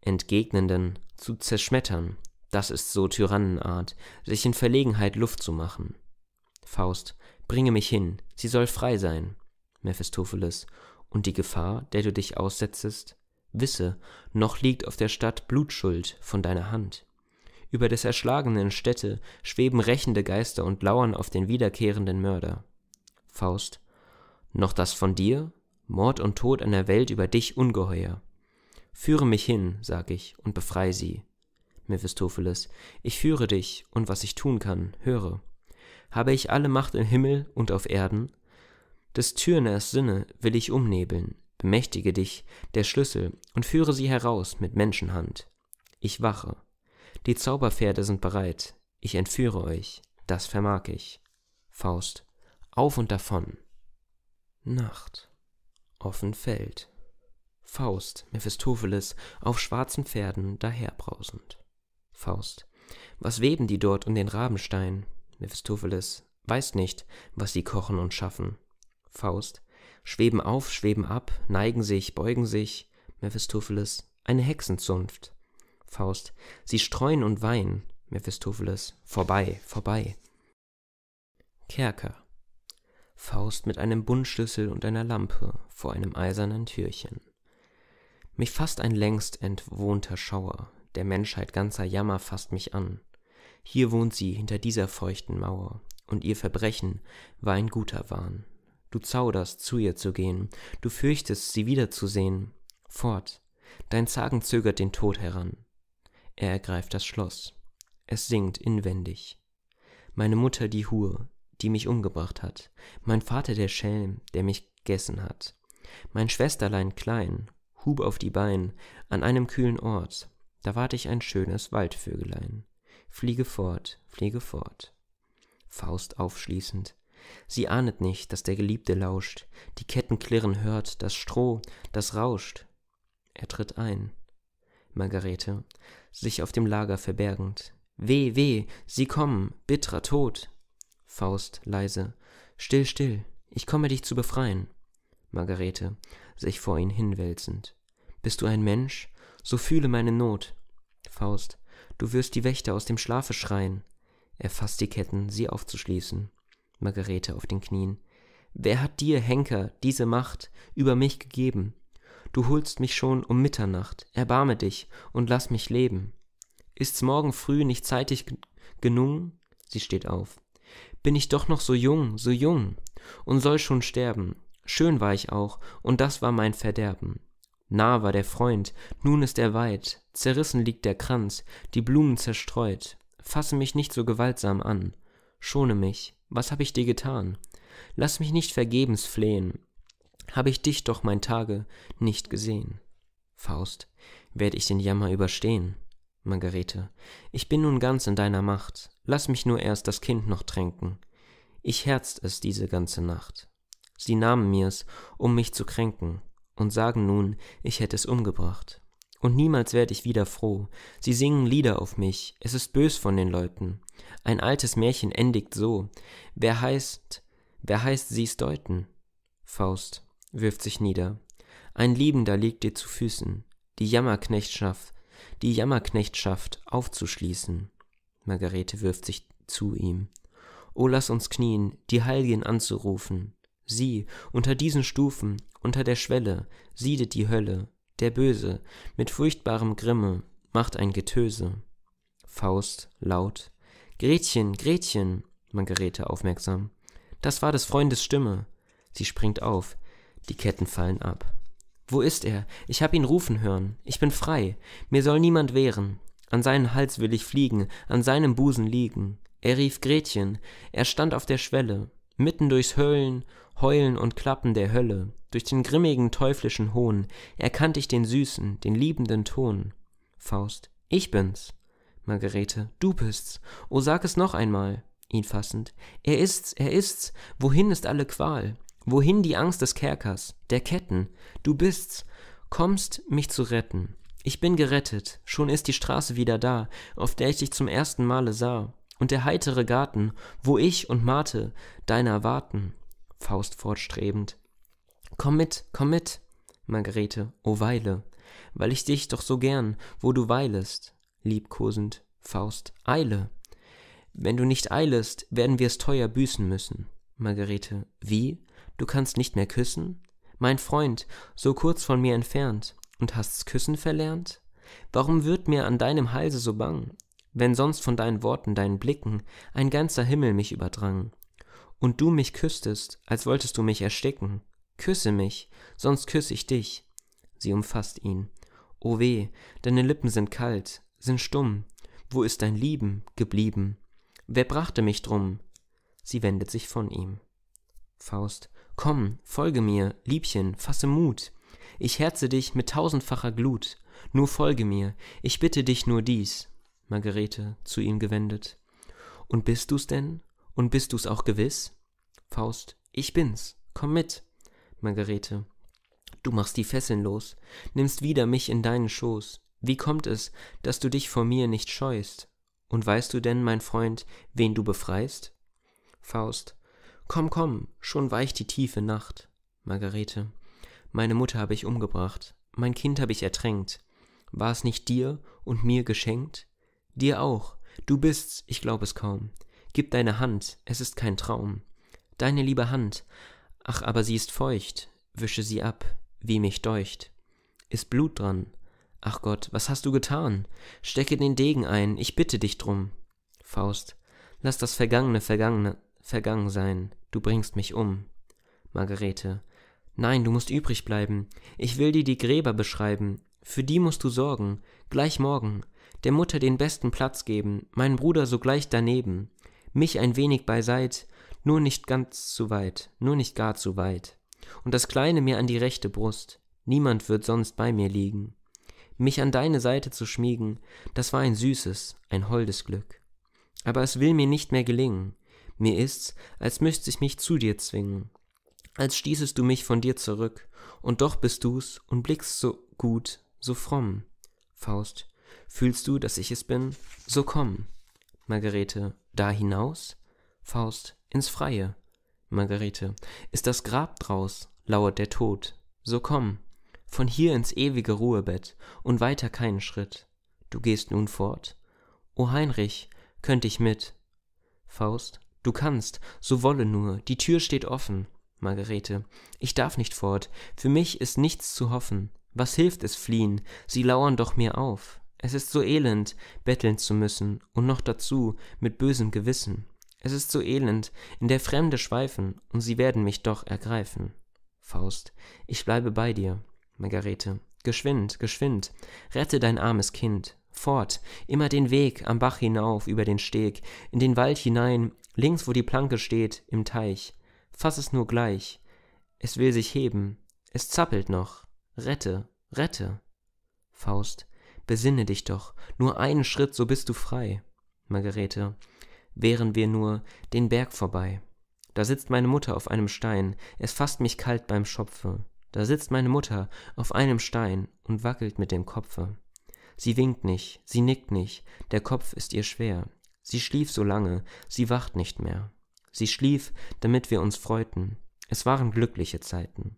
Entgegnenden zu zerschmettern. Das ist so Tyrannenart, sich in Verlegenheit Luft zu machen. Faust, bringe mich hin, sie soll frei sein. Mephistopheles, und die Gefahr, der du dich aussetzest? Wisse, noch liegt auf der Stadt Blutschuld von deiner Hand. Über des erschlagenen Städte schweben rächende Geister und lauern auf den wiederkehrenden Mörder. Faust, noch das von dir? Mord und Tod an der Welt über dich ungeheuer. Führe mich hin, sag ich, und befreie sie. Mephistopheles, ich führe dich, und was ich tun kann, höre. Habe ich alle Macht im Himmel und auf Erden? Des Tyrners Sinne will ich umnebeln, bemächtige dich der Schlüssel und führe sie heraus mit Menschenhand. Ich wache. Die Zauberpferde sind bereit. Ich entführe euch. Das vermag ich. Faust. Auf und davon. Nacht. Offen Feld. Faust, Mephistopheles, auf schwarzen Pferden daherbrausend. Faust. Was weben die dort um den Rabenstein? Mephistopheles. Weiß nicht, was sie kochen und schaffen. Faust, schweben auf, schweben ab, neigen sich, beugen sich. Mephistopheles, eine Hexenzunft. Faust, sie streuen und weinen. Mephistopheles, vorbei, vorbei. Kerker. Faust mit einem Bundschlüssel und einer Lampe vor einem eisernen Türchen. Mich fasst ein längst entwohnter Schauer, der Menschheit ganzer Jammer fasst mich an. Hier wohnt sie hinter dieser feuchten Mauer, und ihr Verbrechen war ein guter Wahn. Du zauderst, zu ihr zu gehen, du fürchtest, sie wiederzusehen. Fort, dein Zagen zögert den Tod heran. Er ergreift das Schloss, es singt inwendig. Meine Mutter die Hure, die mich umgebracht hat, mein Vater der Schelm, der mich gegessen hat. Mein Schwesterlein klein, hub auf die Bein, an einem kühlen Ort, da ward ich ein schönes Waldvögelein. Fliege fort, fliege fort. Faust aufschließend. Sie ahnet nicht, dass der Geliebte lauscht, die Ketten klirren hört, das Stroh, das rauscht. Er tritt ein. Margarete, sich auf dem Lager verbergend. Weh, weh, sie kommen, bitterer Tod. Faust, leise. Still, still, ich komme dich zu befreien. Margarete, sich vor ihn hinwälzend. Bist du ein Mensch? So fühle meine Not. Faust, du wirst die Wächter aus dem Schlafe schreien. Er fasst die Ketten, sie aufzuschließen. Margarete auf den Knien. Wer hat dir, Henker, diese Macht über mich gegeben? Du holst mich schon um Mitternacht, erbarme dich und lass mich leben. Ist's morgen früh nicht zeitig genug? Sie steht auf. Bin ich doch noch so jung, und soll schon sterben. Schön war ich auch, und das war mein Verderben. Nah war der Freund, nun ist er weit, zerrissen liegt der Kranz, die Blumen zerstreut. Fasse mich nicht so gewaltsam an, schone mich. Was hab ich dir getan? Lass mich nicht vergebens flehen. Hab ich dich doch, mein Tage, nicht gesehen. Faust, werd ich den Jammer überstehen? Margarete, ich bin nun ganz in deiner Macht. Lass mich nur erst das Kind noch tränken. Ich herzt es diese ganze Nacht. Sie nahmen mir's, um mich zu kränken, und sagen nun, ich hätte es umgebracht. Und niemals werd ich wieder froh. Sie singen Lieder auf mich. Es ist bös von den Leuten. Ein altes Märchen endigt so. Wer heißt sie's deuten? Faust wirft sich nieder. Ein Liebender liegt dir zu Füßen. Die Jammerknechtschaft aufzuschließen. Margarete wirft sich zu ihm. O, lass uns knien, die Heiligen anzurufen. Sie, unter diesen Stufen, unter der Schwelle, siedet die Hölle. Der Böse, mit furchtbarem Grimme, macht ein Getöse. Faust, laut. Gretchen, Gretchen, Margarete aufmerksam. Das war des Freundes Stimme. Sie springt auf. Die Ketten fallen ab. Wo ist er? Ich hab ihn rufen hören. Ich bin frei. Mir soll niemand wehren. An seinen Hals will ich fliegen, an seinem Busen liegen. Er rief Gretchen. Er stand auf der Schwelle. Mitten durchs Höllen, Heulen und Klappen der Hölle. Durch den grimmigen, teuflischen Hohn erkannte ich den süßen, den liebenden Ton. Faust. Ich bin's. Margarete. Du bist's. Oh, sag es noch einmal. Ihn fassend. Er ist's, er ist's. Wohin ist alle Qual? Wohin die Angst des Kerkers, der Ketten? Du bist's, kommst, mich zu retten. Ich bin gerettet, schon ist die Straße wieder da, auf der ich dich zum ersten Male sah, und der heitere Garten, wo ich und Marthe deiner warten. Faust fortstrebend. Komm mit, komm mit. Margarete, o weile, weil ich dich doch so gern, wo du weilest. Liebkosend, Faust, eile. Wenn du nicht eilest, werden wir es teuer büßen müssen. Margarete, wie? Du kannst nicht mehr küssen? Mein Freund, so kurz von mir entfernt, und hast's Küssen verlernt? Warum wird mir an deinem Halse so bang, wenn sonst von deinen Worten, deinen Blicken ein ganzer Himmel mich überdrang? Und du mich küsstest, als wolltest du mich ersticken. Küsse mich, sonst küsse ich dich. Sie umfasst ihn. O weh, deine Lippen sind kalt, sind stumm. Wo ist dein Lieben geblieben? Wer brachte mich drum? Sie wendet sich von ihm. Faust. Komm, folge mir, Liebchen, fasse Mut. Ich herze dich mit tausendfacher Glut. Nur folge mir, ich bitte dich nur dies. Margarete, zu ihm gewendet. Und bist du's denn? Und bist du's auch gewiss? Faust, ich bin's, komm mit. Margarete, du machst die Fesseln los, nimmst wieder mich in deinen Schoß. Wie kommt es, dass du dich vor mir nicht scheust? Und weißt du denn, mein Freund, wen du befreist? Faust, komm, komm, schon weicht die tiefe Nacht. Margarete, meine Mutter habe ich umgebracht, mein Kind habe ich ertränkt. War es nicht dir und mir geschenkt? Dir auch, du bist's, ich glaub es kaum. Gib deine Hand, es ist kein Traum. Deine liebe Hand, ach, aber sie ist feucht, wische sie ab, wie mich deucht. Ist Blut dran? Ach Gott, was hast du getan? Stecke den Degen ein, ich bitte dich drum. Faust, lass das Vergangen sein. Du bringst mich um. Margarete. Nein, du musst übrig bleiben. Ich will dir die Gräber beschreiben. Für die musst du sorgen. Gleich morgen. Der Mutter den besten Platz geben. Mein Bruder sogleich daneben. Mich ein wenig beiseit. Nur nicht ganz zu weit. Nur nicht gar zu weit. Und das Kleine mir an die rechte Brust. Niemand wird sonst bei mir liegen. Mich an deine Seite zu schmiegen. Das war ein süßes, ein holdes Glück. Aber es will mir nicht mehr gelingen. Mir ist's, als müsste ich mich zu dir zwingen, als stießest du mich von dir zurück, und doch bist du's und blickst so gut, so fromm. Faust, fühlst du, dass ich es bin? So komm. Margarete, da hinaus? Faust, ins Freie. Margarete, ist das Grab draus, lauert der Tod. So komm, von hier ins ewige Ruhebett und weiter keinen Schritt. Du gehst nun fort? O Heinrich, könnt ich mit? Faust, du kannst, so wolle nur, die Tür steht offen. Margarete, ich darf nicht fort, für mich ist nichts zu hoffen. Was hilft es fliehen, sie lauern doch mir auf. Es ist so elend, betteln zu müssen, und noch dazu mit bösem Gewissen. Es ist so elend, in der Fremde schweifen, und sie werden mich doch ergreifen. Faust, ich bleibe bei dir. Margarete, geschwind, geschwind, rette dein armes Kind. Fort, immer den Weg, am Bach hinauf, über den Steg, in den Wald hinein, links, wo die Planke steht, im Teich. Fass es nur gleich. Es will sich heben. Es zappelt noch. Rette, rette. Faust, besinne dich doch. Nur einen Schritt, so bist du frei. Margarete, wären wir nur den Berg vorbei. Da sitzt meine Mutter auf einem Stein. Es fasst mich kalt beim Schopfe. Da sitzt meine Mutter auf einem Stein und wackelt mit dem Kopfe. Sie winkt nicht, sie nickt nicht, der Kopf ist ihr schwer. Sie schlief so lange, sie wacht nicht mehr. Sie schlief, damit wir uns freuten. Es waren glückliche Zeiten.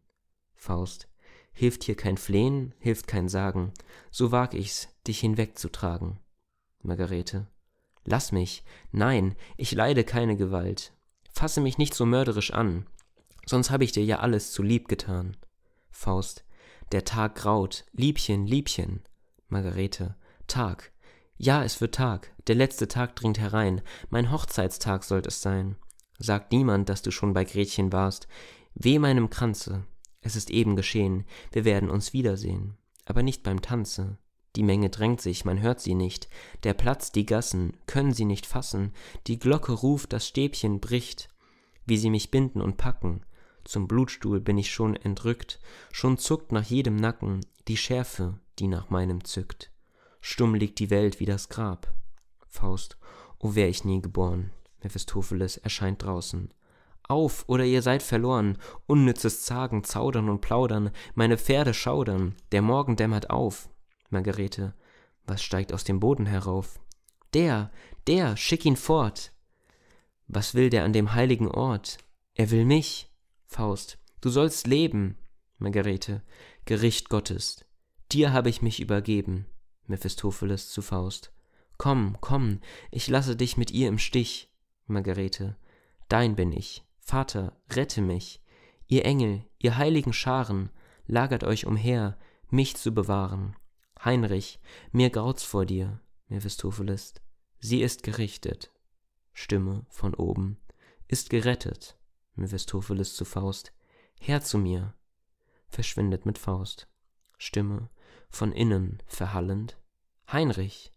Faust, hilft hier kein Flehen, hilft kein Sagen. So wag ich's, dich hinwegzutragen. Margarete, lass mich, nein, ich leide keine Gewalt. Fasse mich nicht so mörderisch an, sonst hab ich dir ja alles zu lieb getan. Faust, der Tag graut, Liebchen, Liebchen. Margarete, Tag. Ja, es wird Tag. Der letzte Tag dringt herein. Mein Hochzeitstag sollt es sein. Sagt niemand, dass du schon bei Gretchen warst. Weh meinem Kranze. Es ist eben geschehen, wir werden uns wiedersehen, aber nicht beim Tanze. Die Menge drängt sich, man hört sie nicht, der Platz, die Gassen, können sie nicht fassen, die Glocke ruft, das Stäbchen bricht, wie sie mich binden und packen, zum Blutstuhl bin ich schon entrückt, schon zuckt nach jedem Nacken die Schärfe, die nach meinem zückt. Stumm liegt die Welt wie das Grab. Faust, o wär ich nie geboren. Mephistopheles erscheint draußen. Auf, oder ihr seid verloren, unnützes Zagen, Zaudern und Plaudern, meine Pferde schaudern, der Morgen dämmert auf. Margarete, was steigt aus dem Boden herauf? Der, schick ihn fort! Was will der an dem heiligen Ort? Er will mich! Faust, du sollst leben! Margarete, Gericht Gottes, dir habe ich mich übergeben. Mephistopheles zu Faust, komm, ich lasse dich mit ihr im Stich. Margarete, dein bin ich, Vater, rette mich. Ihr Engel, ihr heiligen Scharen, lagert euch umher, mich zu bewahren. Heinrich, mir graut's vor dir. Mephistopheles, sie ist gerichtet. Stimme von oben, ist gerettet. Mephistopheles zu Faust, her zu mir. Verschwindet mit Faust. Stimme, von innen verhallend, Heinrich,